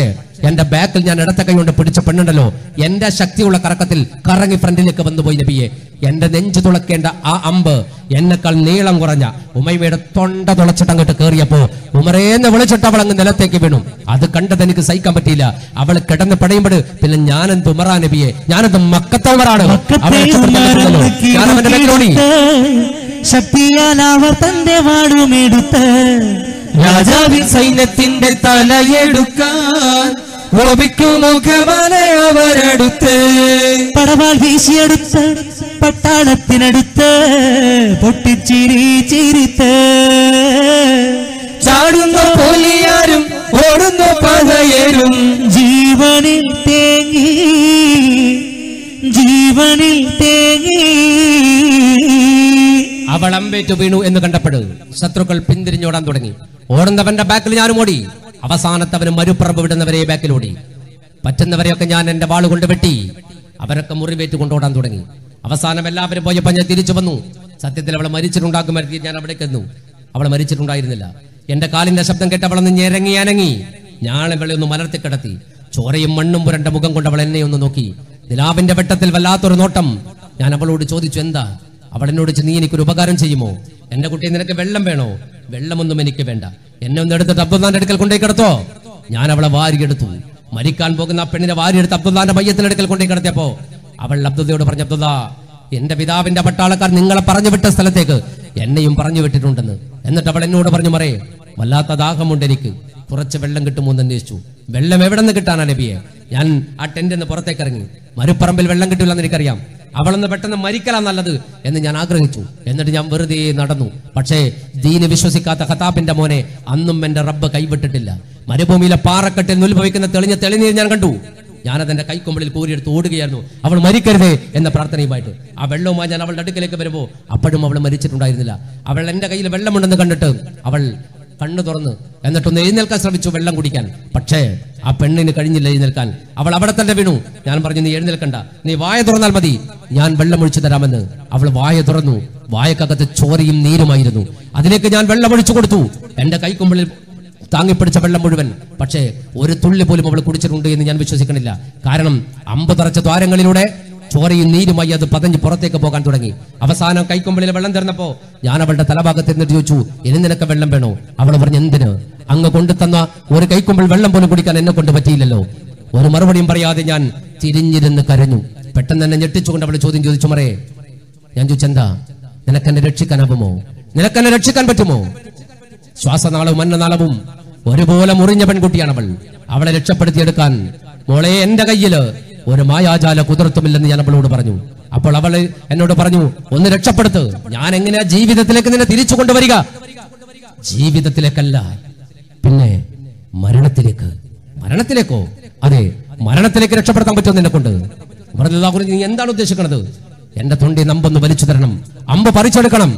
എന്റെ ബാക്കിൽ ഞാൻ ഇടത്തെ കൈ കൊണ്ട് പിടിച്ച പെണ്ണുണ്ടല്ലോ, എന്റെ ശക്തിയുള്ള കറക്കത്തിൽ കറങ്ങി ഫ്രണ്ടിലേക്ക് വന്നുപോയി. നബിയെ, എന്റെ നെഞ്ചു തുളക്കേണ്ട ആ അമ്പ് എന്നെക്കാൾ നീളം കുറഞ്ഞ ഉമൈമയുടെ തൊണ്ട തുളച്ചിട്ടങ്ങോട്ട് കയറിയപ്പോ ഉമറേന്ന് വിളിച്ചിട്ട് അവൾ അങ്ങ് നിലത്തേക്ക് വീണു. അത് കണ്ടത് എനിക്ക് സഹിക്കാൻ പറ്റിയില്ല. അവൾ കിടന്ന് പടയുമ്പോൾ പിന്നെ ഞാനെന്ത് ഉമറാ നബിയെ, ഞാനെന്ത് മക്കത്തെ ഉമറാണ്. രാജാവിൻ സൈന്യത്തിന്റെ തലയെടുക്കാൻ അവരടുത്ത് പടവാൾ വീശിയെടുത്ത് പട്ടാളത്തിനടുത്ത് പൊട്ടിച്ചിരി ചിരിത്ത് ചാടുന്ന പോലിയാരും ഓടുന്ന പതയരും ജീവനിൽ തേങ്ങി അവൾ അമ്പേറ്റു വീണു എന്ന് കണ്ടപ്പോൾ ശത്രുക്കൾ പിന്തിരിഞ്ഞോടാൻ തുടങ്ങി. ഓടുന്നവന്റെ ബാക്കിൽ ഞാനും ഓടി. അവസാനത്തവന് മരുപ്പറമ്പ് വിടുന്നവരെ ബാക്കിലോടി. പറ്റുന്നവരെയൊക്കെ ഞാൻ എന്റെ വാളുകൊണ്ട് വെട്ടി. അവരൊക്കെ മുറിവേറ്റ് കൊണ്ടോടാൻ തുടങ്ങി. അവസാനം എല്ലാവരും പോയപ്പോൾ ഞാൻ തിരിച്ചു വന്നു. സത്യത്തിൽ അവൾ മരിച്ചിട്ടുണ്ടാകും വരുത്തി ഞാൻ അവിടേക്ക് എന്നു. അവൾ മരിച്ചിട്ടുണ്ടായിരുന്നില്ല. എന്റെ കാലിന്റെ ശബ്ദം കേട്ട് അവളൊന്ന് ഞെരങ്ങി. ഞാളവളെ ഒന്ന് മലർത്തി കിടത്തി. ചോരയും മണ്ണും പുരണ്ട മുഖം കൊണ്ട് അവൾ എന്നെ ഒന്ന് നോക്കി. നിലാവിന്റെ വെട്ടത്തിൽ വല്ലാത്തൊരു നോട്ടം. ഞാൻ അവളോട് ചോദിച്ചു, എന്താ? അവളെന്നോട് നീ എനിക്കൊരു ഉപകാരം ചെയ്യുമോ? എന്റെ കുട്ടി, നിനക്ക് വെള്ളം വേണോ? വെള്ളമൊന്നും എനിക്ക് വേണ്ട, എന്നെ ഒന്ന് എടുത്തിട്ട് അബ്ദുല്ലാന്റെ അടുക്കൽ കൊണ്ടേ കിടത്തോ. ഞാൻ അവളെ വാരിയെടുത്തു. മരിക്കാൻ പോകുന്ന ആ പെണ്ണിനെ വാരിയെടുത്ത് അബ്ദുല്ലാന്റെ മയ്യത്തിനടുക്കൽ കൊണ്ടേ കിടത്തിയപ്പോ അവൾ അബ്ദുല്ലയോട് പറഞ്ഞു, അബ്ദുല്ല, എന്റെ പിതാവിന്റെ പട്ടാളക്കാർ നിങ്ങളെ പറഞ്ഞു വിട്ട സ്ഥലത്തേക്ക് എന്നെയും പറഞ്ഞു വിട്ടിട്ടുണ്ടെന്ന്. എന്നിട്ട് അവൾ എന്നോട് പറഞ്ഞു, മറേ, വല്ലാത്ത ദാഹമുണ്ട് എനിക്ക്, കുറച്ച് വെള്ളം കിട്ടുമോ എന്ന് അന്വേഷിച്ചു. വെള്ളം എവിടെ നിന്ന് കിട്ടാനാ നബിയെ? ഞാൻ ആ ടെന്റിൽ നിന്ന് പുറത്തേക്ക് ഇറങ്ങി. മരുപ്പറമ്പിൽ വെള്ളം കിട്ടില്ലെന്ന് എനിക്കറിയാം. അവളെന്ന് പെട്ടെന്ന് മരിക്കലാ നല്ലത് എന്ന് ഞാൻ ആഗ്രഹിച്ചു. എന്നിട്ട് ഞാൻ വെറുതെ നടന്നു. പക്ഷേ ദീന് വിശ്വസിക്കാത്ത ഖത്താബിന്റെ മോനെ അന്നും എന്റെ റബ്ബ് കൈവിട്ടിട്ടില്ല. മരുഭൂമിയിലെ പാറക്കെട്ടിൽ നുൽഭവിക്കുന്ന തെളിഞ്ഞ തെളിനീര് ഞാൻ കണ്ടു. ഞാനതെന്റെ കൈക്കൊമ്പിളിൽ കോരിയെടുത്ത് ഓടുകയായിരുന്നു, അവൾ മരിക്കരുതേ എന്ന പ്രാർത്ഥനയുമായിട്ട്. ആ വെള്ളവുമായി ഞാൻ അവളുടെ അടുക്കലേക്ക് വരുമ്പോൾ അപ്പോഴും അവൾ മരിച്ചിട്ടുണ്ടായിരുന്നില്ല. അവൾ എന്റെ കയ്യിൽ വെള്ളമുണ്ടെന്ന് കണ്ടിട്ട് അവൾ കണ്ണു തുറന്ന് എന്നിട്ടൊന്ന് എഴുന്നേൽക്കാൻ ശ്രമിച്ചു വെള്ളം കുടിക്കാൻ. പക്ഷേ ആ പെണ്ണിന് കഴിഞ്ഞില്ല എഴുന്നേൽക്കാൻ. അവൾ അവിടെ തന്നെ വീണു. ഞാൻ പറഞ്ഞു, നീ എഴുന്നേൽക്കണ്ട, നീ വായ തുറന്നാൽ മതി, ഞാൻ വെള്ളം ഒഴിച്ചു തരാമെന്ന്. അവൾ വായ തുറന്നു. വായക്കകത്ത് ചോരയും നീരുമായിരുന്നു. അതിലേക്ക് ഞാൻ വെള്ളം ഒഴിച്ചു കൊടുത്തു, എന്റെ കൈക്കൊമ്പിളിൽ താങ്ങിപ്പിടിച്ച വെള്ളം മുഴുവൻ. പക്ഷേ ഒരു തുള്ളി പോലും അവൾ കുടിച്ചിട്ടുണ്ട് എന്ന് ഞാൻ വിശ്വസിക്കണില്ല. കാരണം അമ്പ് തറച്ച ദ്വാരങ്ങളിലൂടെ ചോരയും നീരുമായി അത് പതഞ്ഞ് പുറത്തേക്ക് പോകാൻ തുടങ്ങി. അവസാനം കൈക്കൊമ്പിളിൽ വെള്ളം തീർന്നപ്പോൾ ഞാൻ അവളുടെ തലഭാഗത്ത് എന്നിട്ട് ചോദിച്ചു, ഇനി നിനക്ക് വെള്ളം വേണോ? അവൾ പറഞ്ഞു, എന്തിന്? അങ്ങ് കൊണ്ടു തന്ന ഒരു കൈക്കൊമ്പിൾ വെള്ളം പോലും കുടിക്കാൻ എന്നെ കൊണ്ട് പറ്റിയില്ലല്ലോ. ഒരു മറുപടിയും പറയാതെ ഞാൻ തിരിഞ്ഞിരുന്ന് കരഞ്ഞു. പെട്ടെന്ന് തന്നെ ഞെട്ടിച്ചുകൊണ്ട് അവൾ ചോദ്യം ചോദിച്ചു, മറേ. ഞാൻ ചോദിച്ചു, എന്താ? നിനക്കെന്നെ രക്ഷിക്കാനാകുമോ? നിനക്കെന്നെ രക്ഷിക്കാൻ പറ്റുമോ? ശ്വാസനാളവും അന്നനാളവും ഒരുപോലെ മുറിഞ്ഞ പെൺകുട്ടിയാണ് അവൾ. അവളെ രക്ഷപ്പെടുത്തിയെടുക്കാൻ മോളെ എന്റെ കയ്യില് ഒരു മായാജാല കുതിർത്തുമില്ലെന്ന് ഞാൻ അവളോട് പറഞ്ഞു. അപ്പോൾ അവൾ എന്നോട് പറഞ്ഞു, ഒന്ന് രക്ഷപ്പെടുത്ത്, ഞാൻ എങ്ങനെയാ ജീവിതത്തിലേക്ക് നിന്നെ തിരിച്ചു കൊണ്ടുവരിക? ജീവിതത്തിലേക്കല്ല, പിന്നെ മരണത്തിലേക്ക്. മരണത്തിലേക്കോ? അതെ, മരണത്തിലേക്ക് രക്ഷപ്പെടുത്താൻ പറ്റുമോ നിന്നെ കൊണ്ട്? നീ എന്താണ് ഉദ്ദേശിക്കുന്നത്? എന്റെ തൊണ്ടി നമ്പൊന്ന് വലിച്ചു തരണം, അമ്പ് പറിച്ചെടുക്കണം.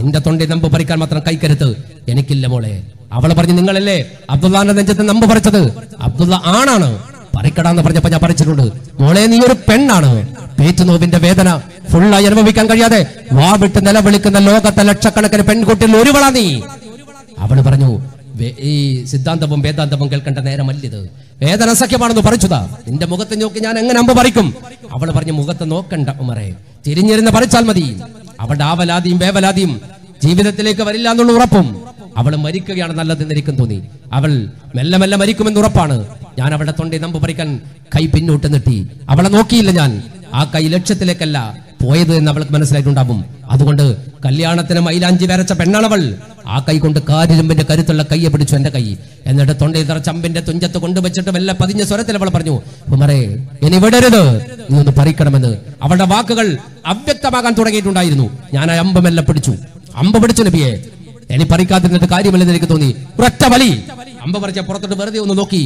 നിന്റെ തൊണ്ടി നമ്പ് പറിക്കാൻ മാത്രം കൈക്കരുത്ത് എനിക്കില്ല മോളെ. അവൾ പറഞ്ഞു, നിങ്ങളല്ലേ അബ്ദുള്ളാന്റെ നെഞ്ചത്ത് നമ്പ് പറിച്ചത്? അബ്ദുള്ള ആണാണ്, പറിക്കടാന്ന് പറഞ്ഞപ്പോ ഞാൻ പറിച്ചിട്ടുണ്ട്. മോളെ, നീ ഒരു പെണ്ണാണ്. പേറ്റുനോവിന്റെ വേദന ഫുള്ളായി അനുഭവിക്കാൻ കഴിയാതെ വാ വിട്ട് നിലവിളിക്കുന്ന ലോകത്തെ ലക്ഷക്കണക്കിന് പെൺകുട്ടികൾ ഒരുവളാ നീ. അവള് പറഞ്ഞു, ഈ സിദ്ധാന്തവും വേദാന്തവും കേൾക്കേണ്ട നേരമല്ലിത്, വേദന സഖ്യമാണെന്ന് പറിച്ചുതാ. നിന്റെ മുഖത്ത് നോക്കി ഞാൻ എങ്ങനെ അമ്പ് പറിക്കും? അവൾ പറഞ്ഞു, മുഖത്ത് നോക്കണ്ട ഉമറേ, തിരിഞ്ഞിരുന്ന് പറിച്ചാൽ മതി. അവളുടെ ആവലാതിയും വേവലാതിയും ജീവിതത്തിലേക്ക് വരില്ല എന്നുള്ള ഉറപ്പും അവൾ മരിക്കുകയാണ് നല്ലതെന്ന് എനിക്കും തോന്നി. അവൾ മെല്ലെ മെല്ലെ മരിക്കുമെന്ന് ഉറപ്പാണ്. ഞാൻ അവളുടെ തൊണ്ടി നമ്പ് പറിക്കാൻ കൈ പിന്നോട്ട് നീട്ടി. അവളെ നോക്കിയില്ല ഞാൻ. ആ കൈ ലക്ഷ്യത്തിലേക്കല്ല പോയത് എന്ന് അവൾക്ക് മനസ്സിലായിട്ടുണ്ടാവും. അതുകൊണ്ട് കല്യാണത്തിന് മൈലാഞ്ചി വരച്ച പെണ്ണാണവൾ. ആ കൈ കൊണ്ട് കാരിരുമ്പിന്റെ കരുത്തുള്ള കൈയെ പിടിച്ചു എന്റെ കൈ. എന്നിട്ട് തൊണ്ടയിൽ തറ ചമ്പിന്റെ തുഞ്ചത്ത് കൊണ്ടുവച്ചിട്ട് വല്ല പതിഞ്ഞ സ്വരത്തിൽ അവൾ പറഞ്ഞു, ഉമറേ ഇനി വിടരുത്, നീ ഒന്ന് പറിക്കണമെന്ന്. അവളുടെ വാക്കുകൾ അവ്യക്തമാകാൻ തുടങ്ങിയിട്ടുണ്ടായിരുന്നു. ഞാൻ ആ അമ്പ് മെല്ലെ പിടിച്ചു. അമ്പ് പിടിച്ചു നബിയെ, എനി പറിക്കാതിരുന്നിട്ട് കാര്യമില്ലെന്ന് എനിക്ക് തോന്നി. ഒറ്റ വലി. അമ്പ പറിച്ച പുറത്തോട്ട് വെറുതെ ഒന്ന് നോക്കി.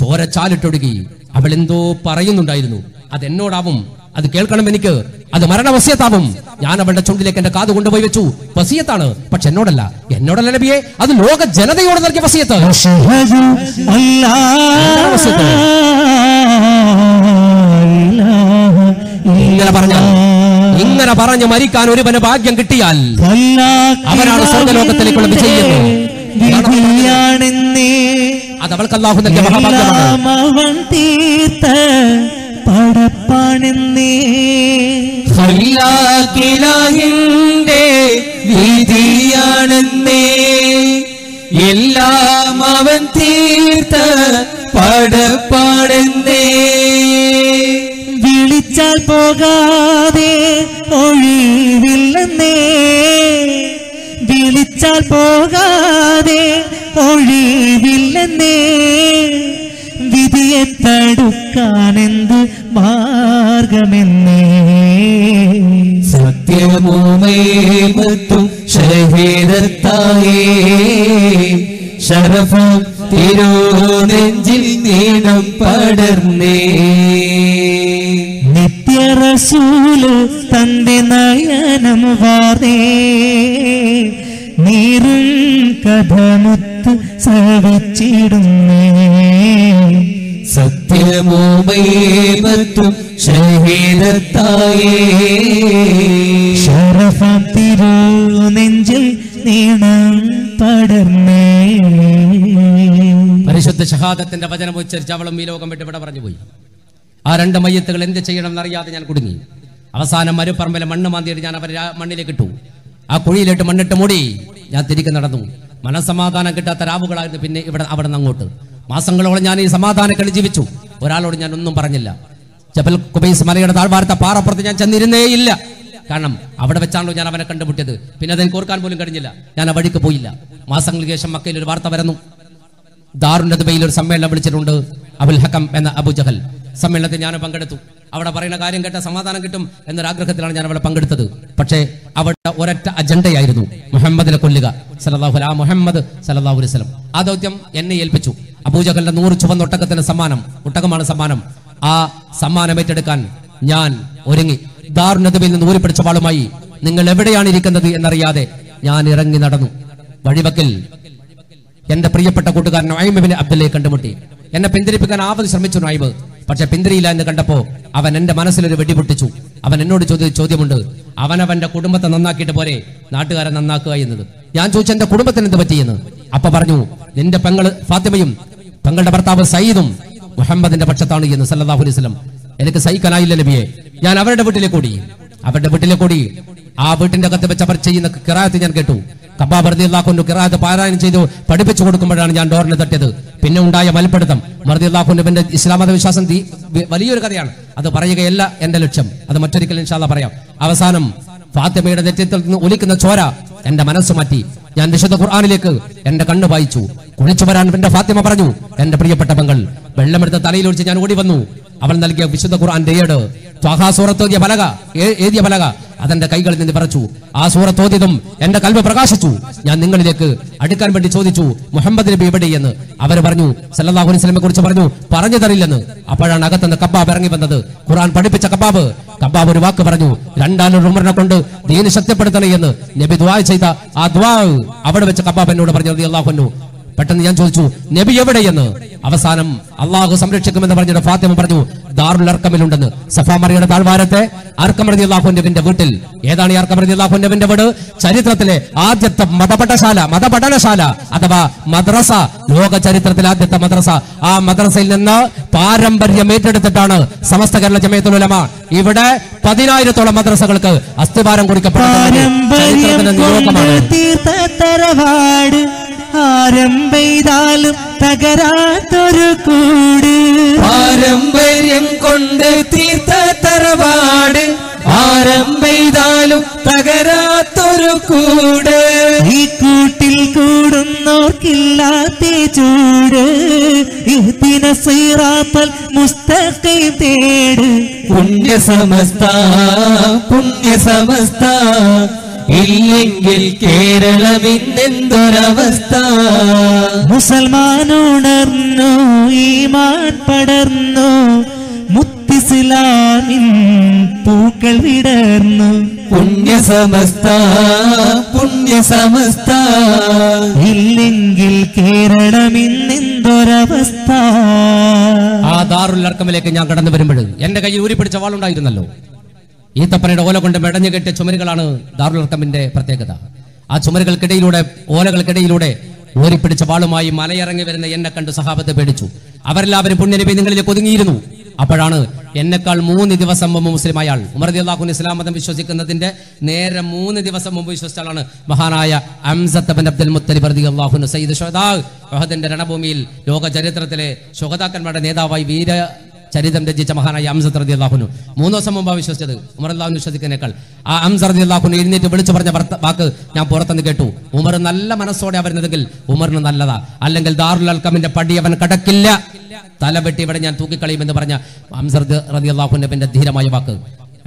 ചോര ചാലിട്ടൊടുക്കി. അവൾ എന്തോ പറയുന്നുണ്ടായിരുന്നു. അതെന്നോടാവും, അത് കേൾക്കണം എനിക്ക്, അത് മരണ വസിയത്താവും. ഞാൻ അവളുടെ ചുണ്ടിലേക്ക് എന്റെ കാത് കൊണ്ടുപോയി വെച്ചു. വസിയത്താണ്, പക്ഷെ എന്നോടല്ല. എന്നോടല്ല നബിയെ, അത് ലോക ജനതയോട് നൽകിയ വസിയത്ത്. ഇങ്ങനെ പറഞ്ഞാൽ, ഇങ്ങനെ പറഞ്ഞു മരിക്കാൻ ഒരുവന് ഭാഗ്യം കിട്ടിയാൽ അവനാണ് സ്വർഗലോകത്തിലേക്കുള്ള വിജയിയെന്ന്. അത് അവൾക്ക് അല്ലാഹു നൽകിയ മഹാഭാഗ്യമാണ്. എല്ലാം അവൻ തീർത്ത പടപ്പാടെന്നേ. വിളിച്ചാൽ പോകാതെ ഒഴിവില്ലെന്നേ, വിളിച്ചാൽ പോകാതെ ഒഴിവില്ലെന്നേ. വിധിയെ തടുക്കാനെന്ത് മാർഗമെന്നേ. സത്യമോമേമത്തും ശഹീദത്തായേ, ശരഫും തിരുനെഞ്ചിൽ നീണം പടർന്നേ. നിത്യറസൂല് തന്റെ നയനം വാർന്നേ, നീരും കഥമുത്ത് സവിച്ചിടുന്നേ. സത്യമോമേവത്തും ശഹീദത്തായേ, ശരഫം തിരുനെഞ്ചിൽ നീണം പടർന്നേ. പരിശുദ്ധ ഷഹാദത്തിന്റെ വചനം ഉച്ചരിച്ച് അവളും ഈ ലോകം വിട്ട് ഇവിടെ പറഞ്ഞു പോയി. ആ രണ്ട് മയ്യത്തുകൾ എന്ത് ചെയ്യണം എന്നറിയാതെ ഞാൻ കുടുങ്ങി. അവസാനം മരുപ്പറമ്പിലെ മണ്ണ് മാന്തിയിട്ട് ഞാൻ അവരെ മണ്ണിലേക്ക് ഇട്ടു. ആ കുഴിയിലിട്ട് മണ്ണിട്ട് മൂടി ഞാൻ തിരികെ നടന്നു. മനസ്സമാധാനം കിട്ടാത്ത രാവുകളായിരുന്നു പിന്നെ ഇവിടെ അവിടെ നിന്ന് അങ്ങോട്ട്. മാസങ്ങളോളം ഞാൻ ഈ സമാധാനക്കളി ജീവിച്ചു. ഒരാളോട് ഞാൻ ഒന്നും പറഞ്ഞില്ല. ജബൽ ഖുബൈസ് മലയുടെ താഴ്വാരത്തെ പാറപ്പുറത്ത് ഞാൻ ചെന്നിരുന്നേയില്ല. കാരണം അവിടെ വെച്ചാണല്ലോ ഞാൻ അവനെ കണ്ടുമുട്ടിയത്. പിന്നെ അതെനിക്ക് ഓർക്കാൻ പോലും കഴിഞ്ഞില്ല. ഞാൻ ആ വഴിക്ക് പോയില്ല. മാസങ്ങൾക്ക് ശേഷം മക്കയിൽ ഒരു വാർത്ത വരുന്നു. ദാറുന്നദ്ബയിൽ ഒരു സമ്മേളനം വിളിച്ചിട്ടുണ്ട് അബുൽ ഹകം എന്ന അബൂ ജഹൽ. സമ്മേളനത്തിൽ ഞാൻ പങ്കെടുത്തു. അവിടെ പറയുന്ന കാര്യം കേട്ട സമാധാനം കിട്ടും എന്നൊരു ആഗ്രഹത്തിലാണ് ഞാൻ അവിടെ പങ്കെടുത്തത്. പക്ഷേ അവിടെ ഒരൊറ്റ അജണ്ടയായിരുന്നു, മുഹമ്മദിനെ കൊല്ലുക, മുഹമ്മദ് സല്ലല്ലാഹു അലൈഹി വസല്ലം. ആ ദൗത്യം എന്നെ ഏൽപ്പിച്ചു. അബൂ ജഹലിന്റെ 100 ചുവന്ന ഒട്ടകത്തിന് സമ്മാനം, ഒട്ടകമാണ് സമ്മാനം. ആ സമ്മാനം ഏറ്റെടുക്കാൻ ഞാൻ ഒരുങ്ങി. ദാറുന്നദ്ബയിൽ നിന്ന് ഊരി പിടിച്ച വാളുമായി നിങ്ങൾ എവിടെയാണ് ഇരിക്കുന്നത് എന്നറിയാതെ ഞാൻ ഇറങ്ങി നടന്നു. വഴിവക്കിൽ എന്റെ പ്രിയപ്പെട്ട കൂട്ടുകാരൻ നുഅയ്മ് ഇബ്നു അബ്ദുല്ലയെ കണ്ടുമുട്ടി. എന്നെ പിന്തിരിപ്പിക്കാൻ ആവത് ശ്രമിച്ചു നുഅയ്മ്, പക്ഷെ പിന്തിരിയില്ല എന്ന് കണ്ടപ്പോൾ അവൻ എന്റെ മനസ്സിലൊരു വെടി പൊട്ടിച്ചു. അവൻ എന്നോട് ചോദിച്ച ചോദ്യമുണ്ട്, അവനവന്റെ കുടുംബത്തെ നന്നാക്കിയിട്ട് പോരെ നാട്ടുകാരെ നന്നാക്കുക എന്നത്. ഞാൻ ചോദിച്ചു, എന്റെ കുടുംബത്തിന് എന്ത് പറ്റിയെന്ന്. അപ്പൊ പറഞ്ഞു, നിന്റെ പെങ്ങള് ഫാത്തിമയും പെങ്ങളുടെ ഭർത്താവ് സയ്യിദും മുഹമ്മദിന്റെ പക്ഷത്താണ് എന്ന് സല്ലല്ലാഹു അലൈഹി വസല്ലം. എനിക്ക് സഹിക്കാനായില്ല നബിയെ, ഞാൻ അവരുടെ വീട്ടിലേക്ക് ഓടി. അവരുടെ വീട്ടിലേക്ക് ഓടി. ആ വീട്ടിന്റെ അകത്ത് വെച്ച് അവർ ചെയ്യുന്ന ഖിറാഅത്ത് ഞാൻ കേട്ടു. ഖബ്ബാബ് റളിയല്ലാഹു അൻഹു ഖിറാഅത്ത് പാരായണം ചെയ്തു പഠിപ്പിച്ചു കൊടുക്കുമ്പോഴാണ് ഞാൻ ഡോറിനെ തട്ടിയത്. പിന്നെ ഉണ്ടായ മൽപ്പിടുത്തം റളിയല്ലാഹു അൻഹുവിന്റെ ഇസ്ലാമത വിശ്വാസം വലിയൊരു കഥയാണ്. അത് പറയുകയല്ല എന്റെ ലക്ഷ്യം, അത് മറ്റൊരിക്കലും ഇൻഷാ അല്ലാഹ് പറയാം. അവസാനം ഫാത്തിമയുടെ നെറ്റിയിൽ നിന്ന് ഒലിക്കുന്ന ചോര എന്റെ മനസ്സ് മാറ്റി. ഞാൻ വിശുദ്ധ ഖുർആനിലേക്ക് എന്റെ കണ്ണ് വായിച്ചു. കുളിച്ചു വരാൻ എന്റെ ഫാത്തിമ പറഞ്ഞു, എന്റെ പ്രിയപ്പെട്ട പെങ്ങൾ. വെള്ളമെടുത്ത തലയിൽ ഒഴിച്ച് ഞാൻ ഓടി വന്നു. അവൾ നൽകിയ വിശുദ്ധ ഖുർആന്റെ ഏട് ത്വഹാ സൂറത്ത് ഏതിയ പലക അതെന്റെ കൈകളിൽ നിന്ന് പറിച്ചു. ആ സൂറത്ത് ഓതിയതും എന്റെ കൽബ് പ്രകാശിച്ചു. ഞാൻ നിങ്ങളിലേക്ക് അടുക്കാൻ വേണ്ടി ചോദിച്ചു, മുഹമ്മദ് നബി എവിടെയെന്ന്. അവർ പറഞ്ഞു സല്ലല്ലാഹു അലൈഹി വസല്ലമയെ കുറിച്ച് പറഞ്ഞു തരില്ലെന്ന്. അപ്പോഴാണ് അകത്തുനിന്ന് ഖബ്ബാബ് ഇറങ്ങി വന്നത്, ഖുർആൻ പഠിപ്പിച്ച ഖബ്ബാബ് ഒരു വാക്ക് പറഞ്ഞു, രണ്ടാലൂർ ഉമറിനെ കൊണ്ട് ദീന് ശക്തിപ്പെടുത്തണേ എന്ന് നബി ദുആ ചെയ്ത ആ ദുആ അവിടെ വെച്ച് ഖബ്ബാബ് എന്നോട് പറഞ്ഞു റളിയല്ലാഹു അൻഹു. പെട്ടെന്ന് ഞാൻ ചോദിച്ചു, നബി എവിടെയെന്ന്. അവസാനം അള്ളാഹു സംരക്ഷിക്കുമെന്ന് പറഞ്ഞിട്ട് ഫാത്തിമ പറഞ്ഞു, ദാറുൽ അർക്കമിലുണ്ടെന്ന്. സഫാ മറിയയുടെ താഴ്വാരത്തെ അർക്കം റളിയല്ലാഹു അൻഹുവിന്റെ വീട്ടിൽ. ഏതാണ് ഈ അർക്കം റളിയല്ലാഹു അൻഹുവിന്റെ വീട്? ചരിത്രത്തിലെ ആദ്യത്തെ മതപഠനശാല അഥവാ മദ്രസ, ലോക ചരിത്രത്തിലെ ആദ്യത്തെ മദ്രസ. ആ മദ്രസയിൽ നിന്ന് പാരമ്പര്യം ഏറ്റെടുത്തിട്ടാണ് സമസ്ത കേരള ജമീയത്തുൽ ഉലമ ഇവിടെ 10000-ഓളം മദ്രസകൾക്ക് അസ്ഥിവാരം കുറിക്കപ്പെട്ടത്. ആരംഭെയ്താലും തകരാത്തൊരു കൂട് പാരമ്പര്യം കൊണ്ട് തീർത്ത തറവാട്. ആരംഭെയ്താലും തകരാത്തൊരു കൂട്, ഈ കൂട്ടിൽ കൂടുന്നോർക്കില്ലാത്ത ചൂട്. ഇഹ്ദിന സിറാത്തൽ മുസ്തഖീം തേട്, പുണ്യ സമസ്ത ഇല്ലെങ്കിൽ കേരളമിന്നെന്തൊരവസ്ഥ. മുസൽമാനുണർന്നു, ഈമാൻ പടർന്നു, മുത്തിസ്ലാമിൻ പൂക്കൾ വിടർന്നു. പുണ്യ സമസ്ത ഇല്ലെങ്കിൽ കേരളമിന്നെന്തൊരവസ്ഥ. ആ ദാറുൽ അർക്കമിലേക്ക് ഞാൻ കടന്നു വരുമ്പോൾ എന്റെ കയ്യിൽ ഊരിപ്പിടിച്ച വാളുണ്ടായിരുന്നല്ലോ. ഈത്തപ്പനയുടെ ഓല കൊണ്ട് മെടഞ്ഞു കെട്ടിയ ചുമരുകളാണ് ദാറുൽ അർക്കമിന്റെ പ്രത്യേകത. ആ ചുമരുകൾക്കിടയിലൂടെ, ഓലകൾക്കിടയിലൂടെ ഓരിപ്പിടിച്ച വാളുമായി മലയിറങ്ങി വരുന്ന എന്നെ കണ്ട് സഹാബത്ത് പേടിച്ചു. അവരെല്ലാവരും പുണ്യനബി നിങ്ങളിലേക്ക് ഒതുങ്ങിയിരുന്നു. അപ്പോഴാണ് എന്നെക്കാൾ 3 ദിവസം മുമ്പ് മുസ്ലിം അയാൾ, ഉമർ റളിയല്ലാഹു അൻഹു ഇസ്ലാം മതം വിശ്വസിക്കുന്നതിന്റെ നേരെ 3 ദിവസം മുമ്പ് വിശ്വസിച്ചാലാണ് മഹാനായ ഹംസത്ത് ഇബ്നു അബ്ദുൽ മുത്തലിബ് റളിയല്ലാഹു അൻഹു സയ്യിദ് ശുഹദാ, ഉഹദിന്റെ രണഭൂമിയിൽ ലോക ചരിത്രത്തിലെ ശുഹദാക്കന്മാരുടെ നേതാവായി വീര ചരിതം രചിച്ച മഹാനായ ഹംസത്ത് റളിയല്ലാഹു അൻഹു 3 ദിവസം മുമ്പാണ് വിശ്വസിച്ചത് ഉമർ അല്ലാഹു വിശ്വസിക്കുന്നേക്കാൾ. ആ ഹംസത്ത് റളിയല്ലാഹു അൻഹു എഴുന്നേറ്റ് വിളിച്ചു പറഞ്ഞ വാക്ക് ഞാൻ പുറത്തുനിന്ന് കേട്ടു, ഉമർ നല്ല മനസ്സോടെ വരുന്നതെങ്കിൽ ഉമറിന് നല്ലതാ, അല്ലെങ്കിൽ ദാറുൽ അർക്കമിന്റെ പടി അവൻ കടക്കില്ല, തലവെട്ടി ഇവിടെ ഞാൻ തൂക്കിക്കളയുമെന്ന് പറഞ്ഞ ഹംസത്ത് റളിയല്ലാഹു അൻഹുവിന്റെ ധീരമായ വാക്ക്.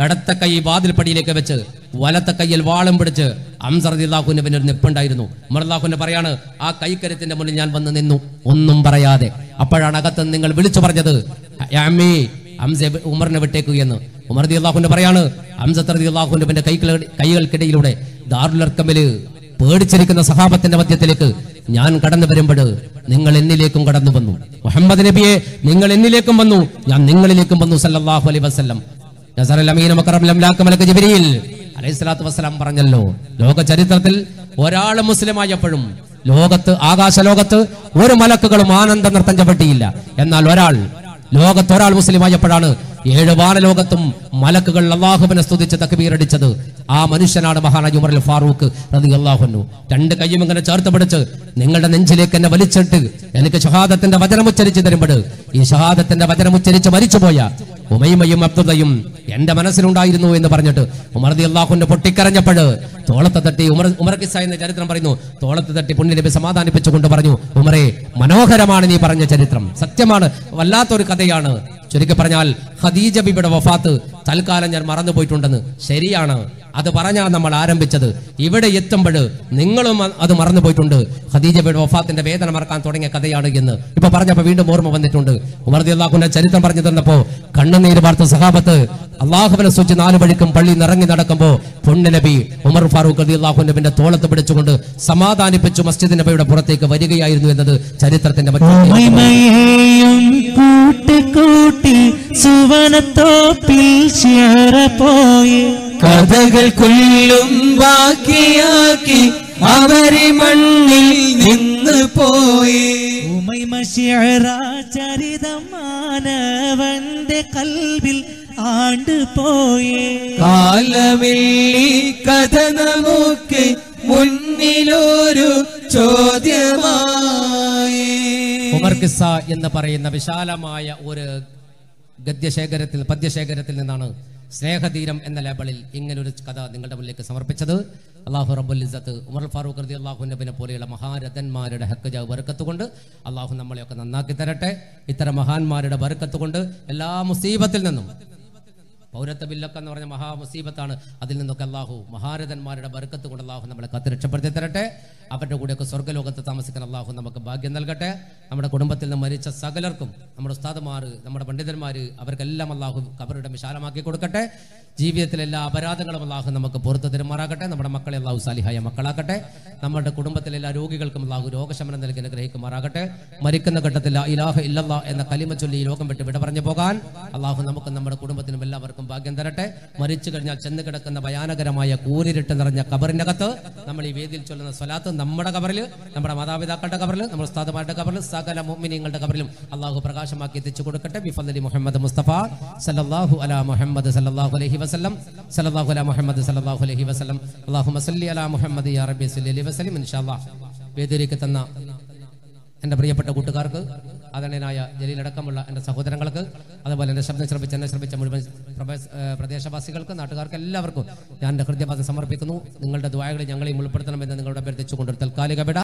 ഇടത്ത കൈ വാതിൽപ്പടിയിലേക്ക് വെച്ച് വലത്ത കൈയിൽ വാളും പിടിച്ച് ഹംസത്ത് റളിയല്ലാഹു അൻഹുവിന് ഒരു നിപ്പുണ്ടായിരുന്നു. ഉമർ റളിയല്ലാഹു അൻഹു പറയാണ്, ആ കൈക്കരുത്തിന്റെ മുന്നിൽ ഞാൻ വന്ന് നിന്നു ഒന്നും പറയാതെ. അപ്പോഴാണ് അകത്ത് നിങ്ങൾ വിളിച്ചു പറഞ്ഞത്, ഉമറിനെ വിട്ടേക്കുക എന്ന്. ഉമർ റളിയല്ലാഹു അൻഹു പറയാണ്, ഹംസത്ത് റളിയല്ലാഹു അൻഹുവിന്റെ കൈകൾക്കിടയിലൂടെ ദാറുൽ അർക്കമില് പേടിച്ചിരിക്കുന്ന സഹാബത്തിന്റെ മധ്യത്തിലേക്ക് ഞാൻ കടന്നു വരുമ്പോൾ നിങ്ങൾ എന്നിലേക്കും കടന്നു വന്നു. മുഹമ്മദ് നബിയെ നിങ്ങൾ എന്നിലേക്കും വന്നു, ഞാൻ നിങ്ങളിലേക്കും വന്നു സല്ലല്ലാഹു അലൈഹി വസല്ലം. നസറൽ അമീന മുകറം ലംലാക മലക ജിബ്രീൽ അലൈഹി സ്വലാത്തു വസ്സലാം പറഞ്ഞല്ലോ, ലോക ചരിത്രത്തിൽ ഒരാൾ മുസ്ലിമായപ്പോഴും ലോകത്ത്, ആകാശലോകത്ത് ഒരു മലക്കുകളും ആനന്ദ നൃത്തം ചവിട്ടിയില്ല. എന്നാൽ ലോകത്തൊരാൾ മുസ്ലിമായപ്പോഴാണ് 7 വാനലോകത്തും മലക്കുകൾ അല്ലാഹുവിനെ സ്തുതിച്ച് തക്ബീറടിച്ചത്. ആ മനുഷ്യനാണ് മഹാനായ ഉമർ ഫാറൂഖ് റളിയല്ലാഹു അൻഹു. 2 കൈയും ഇങ്ങനെ ചേർത്ത് പിടിച്ച് നിങ്ങളുടെ നെഞ്ചിലേക്ക് എന്നെ വലിച്ചിട്ട് എനിക്ക് ഷഹാദത്തിന്റെ വചനം ഉച്ചരിച്ച് തരുമ്പോൾ, ഈ ഷഹാദത്തിന്റെ വചനം ഉച്ചരിച്ച് മരിച്ചുപോയ ഉമയ്യയും അബ്ദുല്ലയും എൻ്റെ മനസ്സിലുണ്ടായിരുന്നു എന്ന് പറഞ്ഞിട്ട് ഉമർ റളിയല്ലാഹുവിനെ പൊട്ടിക്കരഞ്ഞപ്പോൾ തോളത്ത് തട്ടി ഉമർക്ക് ഇസ്സാ എന്ന ചരിത്രം പറയുന്നു. തോളത്ത് തട്ടി പുണ്യനബി സമാധാനിപ്പിച്ചുകൊണ്ട് പറഞ്ഞു, ഉമറേ, മനോഹരമാണ് നീ പറഞ്ഞ ചരിത്രം, സത്യമാണ്, വല്ലാത്തൊരു കഥയാണ്. ചുരുക്കി പറഞ്ഞാൽ ഖദീജ ബിബിയുടെ വഫാത്ത് തൽക്കാലം ഞാൻ മറന്നുപോയിട്ടുണ്ടെന്ന് ശരിയാണ്. അത് പറഞ്ഞാൽ നമ്മൾ ആരംഭിച്ചത്. ഇവിടെ എത്തുമ്പോൾ നിങ്ങളും അത് മറന്നുപോയിട്ടുണ്ട്. ഖദീജ ബിബിയുടെ വഫാത്തിന്റെ വേദന മറക്കാൻ തുടങ്ങിയ കഥയാണ് എന്ന് ഇപ്പൊ പറഞ്ഞപ്പോൾ വീണ്ടും ഓർമ്മ വന്നിട്ടുണ്ട്. ഉമർ റളിയല്ലാഹുവിന്റെ ചരിത്രം പറഞ്ഞു തന്നപ്പോൾ കണ്ണുനീര് വാർത്ത സഹാബത്ത് അള്ളാഹുവിനെ സൂചിച്ച് നാല് വഴിക്കും പള്ളി നിറങ്ങി നടക്കുമ്പോൾ പുണ്യനബി ഉമർ ഫാറൂഖ് റളിയല്ലാഹുവിന്റെ തോളത്ത് പിടിച്ചുകൊണ്ട് സമാധാനിപ്പിച്ചു മസ്ജിദ് നബിയുടെ പുറത്തേക്ക് വരികയായിരുന്നു എന്നത് ചരിത്രത്തിന്റെ കഥകൾ കൊല്ലും ബാക്കിയാക്കി അവരെ മണ്ണിൽ നിന്ന് പോയി. ഉമൈമ ശിഅറ ചരിതം മാനവന്റെ കൽവിൽ ആണ്ട് പോയി. കാലവെള്ളി കഥ നമുക്ക് മുന്നിലൊരു ചോദ്യമായി. ഉമർ ഖിസ്സ എന്ന് പറയുന്ന വിശാലമായ ഒരു ഗദ്യശേഖരത്തിൽ പദ്യശേഖരത്തിൽ നിന്നാണ് സ്നേഹതീരം എന്ന ലേബലിൽ ഇങ്ങനൊരു കഥ നിങ്ങളുടെ മുന്നിലേക്ക് സമർപ്പിച്ചത്. അള്ളാഹു റബ്ബുൽ ഇസ്സത്ത് ഉമർ ഫാറൂഖ് റളിയല്ലാഹു അൻഹുവിനെ പോലെയുള്ള മഹാരഥന്മാരുടെ ഹഖ്ജ ബർക്കത്ത് കൊണ്ട് അള്ളാഹു നമ്മളെയൊക്കെ നന്നാക്കി തരട്ടെ. ഇത്തരം മഹാന്മാരുടെ ബർക്കത്ത് കൊണ്ട് എല്ലാ മുസീബത്തിൽ നിന്നും, പൗരത്വ ബില്ലൊക്കെ എന്ന് പറഞ്ഞ മഹാമുസീബത്താണ്, അതിൽ നിന്നൊക്കെ അള്ളാഹു മഹാരഥന്മാരുടെ ബർക്കത്ത് കൊണ്ട് അള്ളാഹു നമ്മളെ കാത്തുരക്ഷപ്പെടുത്തി തരട്ടെ. അവരുടെ കൂടെയൊക്കെ സ്വർഗ്ഗലോകത്ത് താമസിക്കാൻ അള്ളാഹു നമുക്ക് ഭാഗ്യം നൽകട്ടെ. നമ്മുടെ കുടുംബത്തിൽ നിന്ന് മരിച്ച സകലർക്കും, നമ്മുടെ ഉസ്താദുമാർ, നമ്മുടെ പണ്ഡിതന്മാർ, അവർക്കെല്ലാം അള്ളാഹു കബറിടം വിശാലമാക്കി കൊടുക്കട്ടെ. ജീവിതത്തിലെ എല്ലാ അപരാധങ്ങളും അള്ളാഹു നമുക്ക് പുറത്ത് തിരുമാറാകട്ടെ. നമ്മുടെ മക്കളെ അള്ളാഹു സാലിഹായ മക്കളാക്കട്ടെ. നമ്മുടെ കുടുംബത്തിലെ എല്ലാ രോഗികൾക്കും അള്ളാഹു രോഗശമനം നൽകി അനുഗ്രഹിക്കുമാറാകട്ടെ. മരിക്കുന്ന ഘട്ടത്തിൽ ലാ ഇലാഹ ഇല്ലല്ലാഹ് എന്ന കലിമ ചൊല്ലി ഈ ലോകം വിട്ട് വിട പറഞ്ഞു പോകാൻ അള്ളാഹു നമുക്ക് നമ്മുടെ കുടുംബത്തിനും എല്ലാവർക്കും ഭാഗ്യം തരട്ടെ. മരിച്ചു കഴിഞ്ഞാൽ ചെന്ന് കിടക്കുന്ന ഭയാനകരമായ കൂരിരുട്ട് നിറഞ്ഞ കബറിനകത്ത് നമ്മൾ ഈ വേദിയിൽ ചൊല്ലുന്ന സ്വലാത്ത് നമ്മുടെ കബറിൽ, നമ്മുടെ മാതാപിതാക്കളുടെ കബറിൽ, നമ്മുടെ ഉസ്താദുമാരുടെ കബറിൽ, സകല മുഅ്മിനീങ്ങളുടെ കബറിലും അള്ളാഹു പ്രകാശമാക്കി എത്തിച്ചു കൊടുക്കട്ടെ. ബിഫളി മുഹമ്മദ് മുസ്തഫ സല്ലല്ലാഹു അലാ മുഹമ്മദ് സല്ലല്ലാഹു അലൈഹി വസല്ലം സല്ലല്ലാഹു അലാ മുഹമ്മദ് സല്ലല്ലാഹു അലൈഹി വസല്ലം. അല്ലാഹുമ്മ സല്ലി അലാ മുഹമ്മദ് യാ റബ്ബി സല്ലി അലൈഹി വസല്ലം. ഇൻഷാഅല്ലാഹ് വേദിയിലേക്ക് തന്ന എൻ്റെ പ്രിയപ്പെട്ട കൂട്ടുകാർക്ക്, ആദരണീയനായ ജലീൽ അടക്കമുള്ള എൻ്റെ സഹോദരങ്ങൾക്ക്, അതുപോലെ എൻ്റെ ശബ്ദം ശ്രമിച്ച മുഴുവൻ പ്രദേശവാസികൾക്ക്, നാട്ടുകാർക്ക് എല്ലാവർക്കും ഞാൻ എൻ്റെ ഹൃദയഭാഗം സമർപ്പിക്കുന്നു. നിങ്ങളുടെ ദുആകളെ ഞങ്ങളെയും ഉൾപ്പെടുത്തണമെന്ന് നിങ്ങളുടെ അഭ്യർത്ഥിച്ചുകൊണ്ട് തൽക്കാലിക വിട.